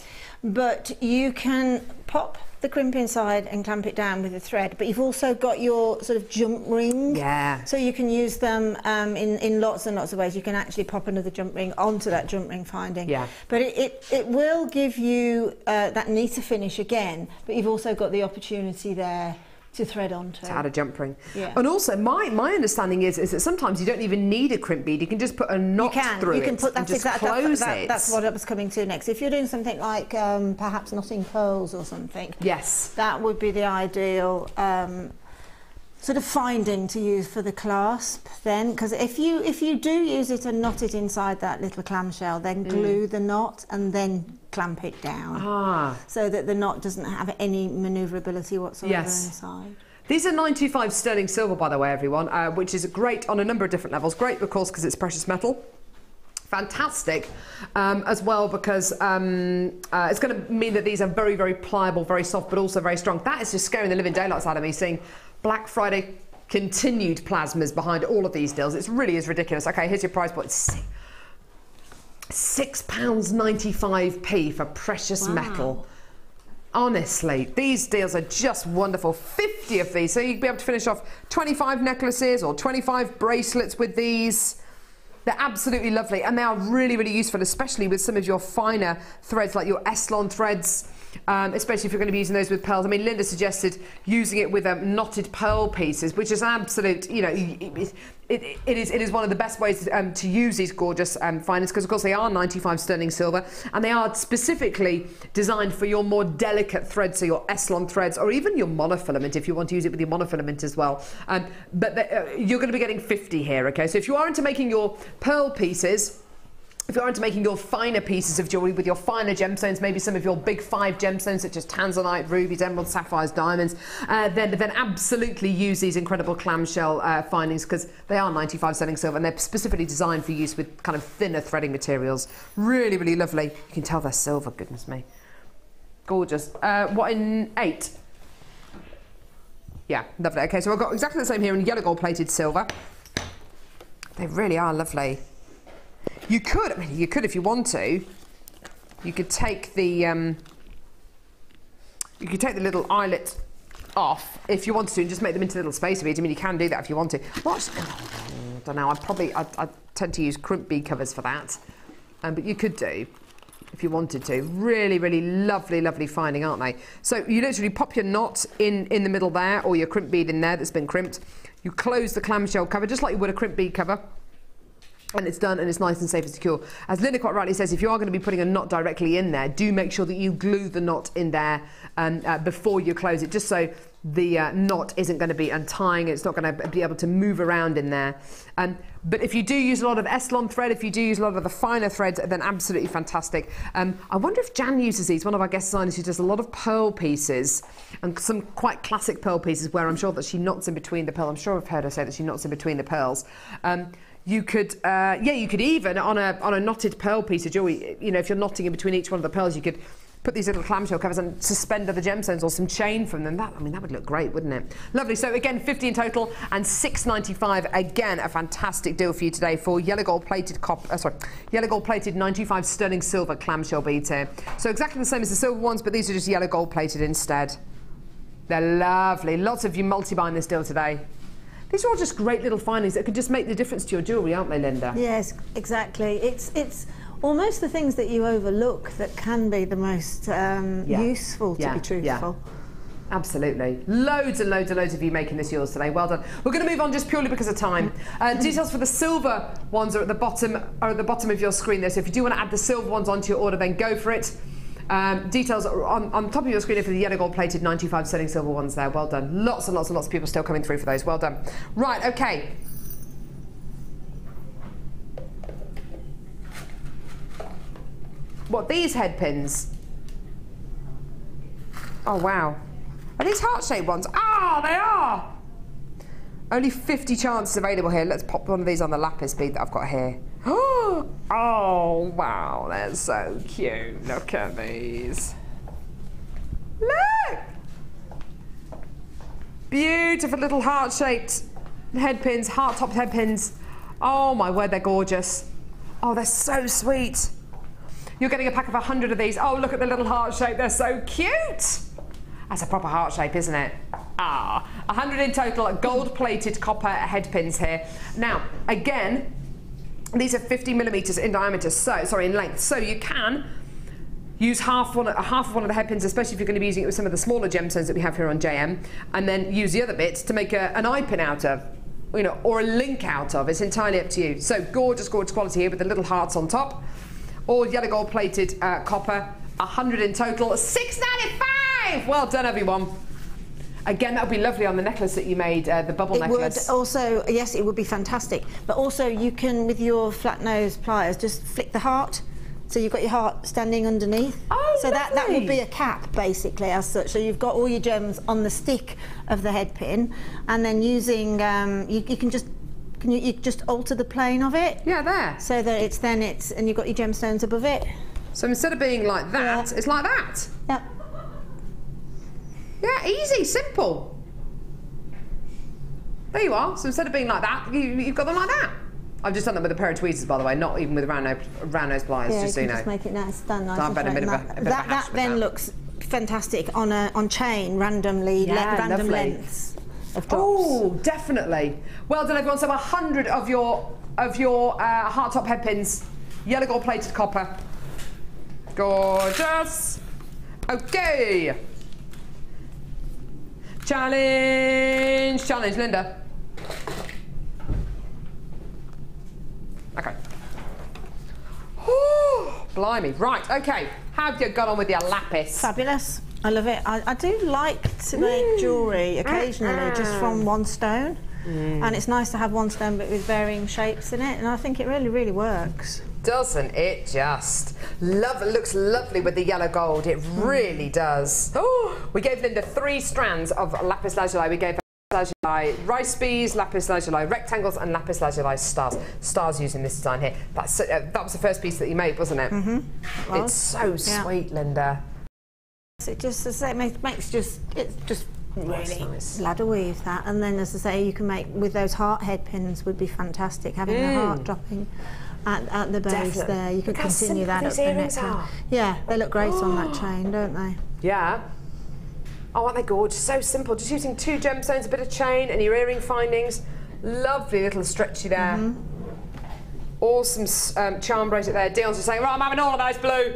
But you can pop the crimp inside and clamp it down with a thread, but you've also got your sort of jump ring. Yeah. So you can use them um, in, in lots and lots of ways. You can actually pop another jump ring onto that jump ring finding. Yeah. But it, it, it will give you uh, that neater finish again, but you've also got the opportunity there to thread onto. To add a jump ring. Yeah. And also, my, my understanding is is that sometimes you don't even need a crimp bead. You can just put a knot you can, through you can it put, that's and just exactly, close that, that, it. That's what I was coming to next. If you're doing something like um, perhaps knotting pearls or something, yes, that would be the ideal um, sort of finding to use for the clasp then, because if you if you do use it and knot it inside that little clamshell, then glue mm. the knot and then clamp it down ah. so that the knot doesn't have any manoeuvrability whatsoever yes. inside. These are nine two five sterling silver, by the way, everyone, uh, which is great on a number of different levels. Great, of course, because it's precious metal. Fantastic um, as well because um, uh, it's going to mean that these are very, very pliable, very soft, but also very strong. That is just scaring the living daylights out of me, seeing Black Friday continued plasmas behind all of these deals. It really is ridiculous. Okay, here's your price point. six pounds ninety-five p for precious wow. metal. Honestly, these deals are just wonderful. fifty of these, so you'd be able to finish off twenty-five necklaces or twenty-five bracelets with these. They're absolutely lovely, and they are really, really useful, especially with some of your finer threads, like your Eslon threads, um, especially if you're going to be using those with pearls. I mean, Linda suggested using it with um, knotted pearl pieces, which is absolute, you know, it, it, it, is, it is one of the best ways um, to use these gorgeous um, finds, because, of course, they are ninety-five sterling silver, and they are specifically designed for your more delicate threads, so your Eslon threads, or even your monofilament, if you want to use it with your monofilament as well. Um, but the, uh, you're going to be getting fifty here, okay? So if you are into making your pearl pieces, if you're into making your finer pieces of jewellery with your finer gemstones, maybe some of your big five gemstones such as tanzanite, rubies, emeralds, sapphires, diamonds, uh, then, then absolutely use these incredible clamshell uh, findings, because they are ninety-five sterling silver and they're specifically designed for use with kind of thinner threading materials. Really, really lovely. You can tell they're silver, goodness me. Gorgeous. Uh, what in eight? Yeah, lovely. Okay, so I've got exactly the same here in yellow gold plated silver. They really are lovely. You could, I mean, you could if you want to. You could take the, um, you could take the little eyelet off if you wanted to, and just make them into little space beads. I mean, you can do that if you want to. What? I don't know. I probably, I, I tend to use crimp bead covers for that, um, but you could do if you wanted to. Really, really lovely, lovely finding, aren't they? So you literally pop your knot in in the middle there, or your crimp bead in there that's been crimped. You close the clamshell cover, just like you would a crimp bead cover, and it's done, and it's nice and safe and secure. As Linda quite rightly says, if you are going to be putting a knot directly in there, do make sure that you glue the knot in there um, uh, before you close it, just so the uh, knot isn't going to be untying, it's not going to be able to move around in there. Um, but if you do use a lot of Eslon thread, if you do use a lot of the finer threads, then absolutely fantastic. Um, I wonder if Jan uses these, one of our guest designers who does a lot of pearl pieces, and some quite classic pearl pieces where I'm sure that she knots in between the pearl. I'm sure I've heard her say that she knots in between the pearls. Um, You could, uh, yeah, you could even, on a on a knotted pearl piece of jewellery, you know, if you're knotting in between each one of the pearls, you could put these little clamshell covers and suspend other gemstones or some chain from them. That, I mean, that would look great, wouldn't it? Lovely. So again, fifty in total and six ninety-five. Again, a fantastic deal for you today for yellow gold plated copper. Uh, sorry, yellow gold plated ninety-five sterling silver clamshell beads here. So exactly the same as the silver ones, but these are just yellow gold plated instead. They're lovely. Lots of you multi-buying this deal today. These are all just great little findings that could just make the difference to your jewellery, aren't they, Linda? Yes, exactly. It's it's almost the things that you overlook that can be the most um, yeah. useful, to yeah. be truthful. Yeah. Absolutely. Loads and loads and loads of you making this yours today. Well done. We're going to move on just purely because of time. Uh, details for the silver ones are at the bottom are at the bottom of your screen there. So if you do want to add the silver ones onto your order, then go for it. Um, details are on, on top of your screen for the yellow gold plated ninety-five sterling silver ones there. Well done. Lots and lots and lots of people still coming through for those. Well done. Right, okay. What, these head pins? Oh, wow. Are these heart-shaped ones? Ah, they are! Only fifty chances available here. Let's pop one of these on the lapis bead that I've got here. Oh, wow, they're so cute. Look at these. Look! Beautiful little heart-shaped head pins, heart-topped head pins. Oh, my word, they're gorgeous. Oh, they're so sweet. You're getting a pack of a hundred of these. Oh, look at the little heart shape. They're so cute. That's a proper heart shape, isn't it? Ah, a hundred in total, gold-plated copper head pins here. Now, again, these are fifty millimeters in diameter, so sorry in length. So you can Use half one, half of one of the headpins, especially if you're going to be using it with some of the smaller gemstones that we have here on J M, and then use the other bits to make a, an eye pin out of, you know, or a link out of. It's entirely up to you. So gorgeous, gorgeous quality here with the little hearts on top. All yellow gold plated uh, copper, one hundred in total, six ninety-five. Well done, everyone. Again, that would be lovely on the necklace that you made, uh, the bubble it necklace. It would also, yes, it would be fantastic. But also, you can, with your flat nose pliers, just flick the heart. So you've got your heart standing underneath. Oh, so that, that would be a cap, basically, as such. So you've got all your gems on the stick of the head pin, and then using, um, you, you can just, can you, you just alter the plane of it. Yeah, there. So that it's then it's, and you've got your gemstones above it. So instead of being like that, yeah. It's like that. Yeah. Yeah, easy, simple. There you are. So instead of being like that, you, you've got them like that. I've just done that with a pair of tweezers, by the way, not even with round nose, round nose pliers, yeah, just so you know. Just make it nice, done nice. So I've been a bit of a, a bit that, of a that then that. looks fantastic on a on chain, randomly, yeah, le random lovely. lengths of drops. Oh, definitely. Well done, everyone. So a hundred of your of your uh, hard top head pins, yellow gold plated copper. Gorgeous. Okay. Challenge, challenge, Linda. Okay. Whew, blimey. Right, okay. How have you got on with your lapis? Fabulous. I love it. I, I do like to make mm. jewellery occasionally uh-uh. just from one stone. Mm. And it's nice to have one stone but with varying shapes in it. And I think it really, really works. Doesn't it just? Love, it looks lovely with the yellow gold. It really does. Oh, we gave Linda three strands of lapis lazuli. We gave her lapis lazuli rice bees, lapis lazuli rectangles, and lapis lazuli stars. Stars using this design here. That's, uh, that was the first piece that you made, wasn't it? Mm-hmm. Well, it's so yeah. sweet, Linda. It just, as I say, makes just, it's just really nice. Ladder weave that, and then as I say, you can make with those heart head pins would be fantastic. Having mm. the heart dropping. At, at the base Definitely. there, you could continue that up the next one. Yeah, they look great oh. on that chain, don't they? Yeah. Oh, aren't they gorgeous? So simple, just using two gemstones, a bit of chain, and your earring findings. Lovely little stretchy there. Mm-hmm. Awesome um, charm bracelet there. Dion's just saying, right, I'm having all of those blue.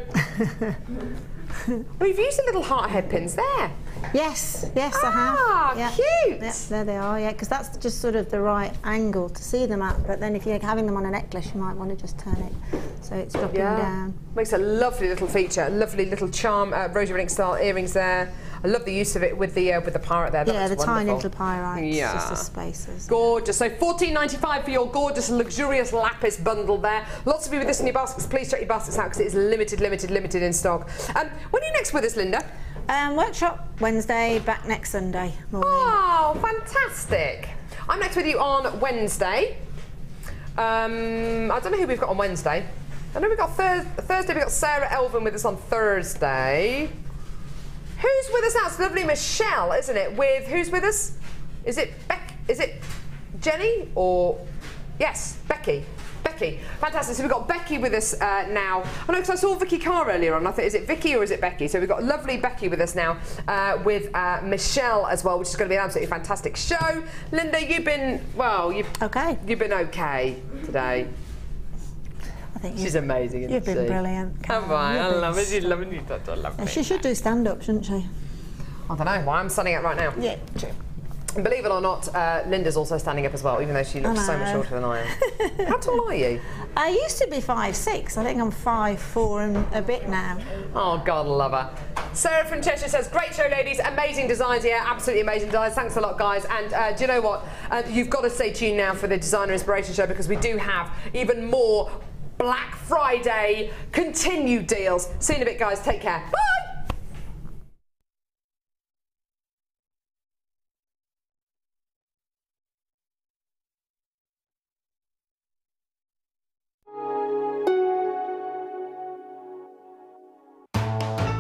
We've used the little heart head pins there. Yes, yes, ah, I have. Ah, yeah. cute! Yep, there they are, yeah, because that's just sort of the right angle to see them at, but then if you're having them on a necklace, you might want to just turn it so it's dropping yeah. down. Makes a lovely little feature, lovely little charm, uh, rosary ring style earrings there. I love the use of it with the uh, with the pyrite there. That yeah, the wonderful. tiny little pyrites, yeah. just the spaces. Gorgeous. So fourteen ninety-five for your gorgeous, luxurious lapis bundle there. Lots of you with this in your baskets. Please check your baskets out because it is limited, limited, limited in stock. Um, when are you next with us, Linda? Um, workshop Wednesday, back next Sunday morning. Oh, fantastic. I'm next with you on Wednesday. Um, I don't know who we've got on Wednesday. I know we've got thir Thursday, we've got Sarah Elvin with us on Thursday. Who's with us now? It's lovely Michelle, isn't it? With, who's with us? Is it Beck? Is it Jenny or, yes, Becky. Becky. Fantastic. So we've got Becky with us uh, now. I know because I saw Vicky Carr earlier on. I thought, is it Vicky or is it Becky? So we've got lovely Becky with us now uh, with uh, Michelle as well, which is going to be an absolutely fantastic show. Linda, you've been, well, you've, okay. you've been okay today. I think she's amazing, isn't she? You've been brilliant. Come on, I love it. She's loving you. I love it. She should do stand-up, shouldn't she? I don't know. Well, I'm standing up right now. Yeah. And believe it or not, uh, Linda's also standing up as well, even though she looks so much shorter than I am. How tall are you? I used to be five six. I think I'm five four and a bit now. Oh, God, love her. Sarah from Cheshire says, great show, ladies. Amazing designs here. Absolutely amazing designs. Thanks a lot, guys. And uh, do you know what? Uh, you've got to stay tuned now for the Designer Inspiration Show because we do have even more Black Friday continued deals. See you in a bit, guys. Take care. Bye.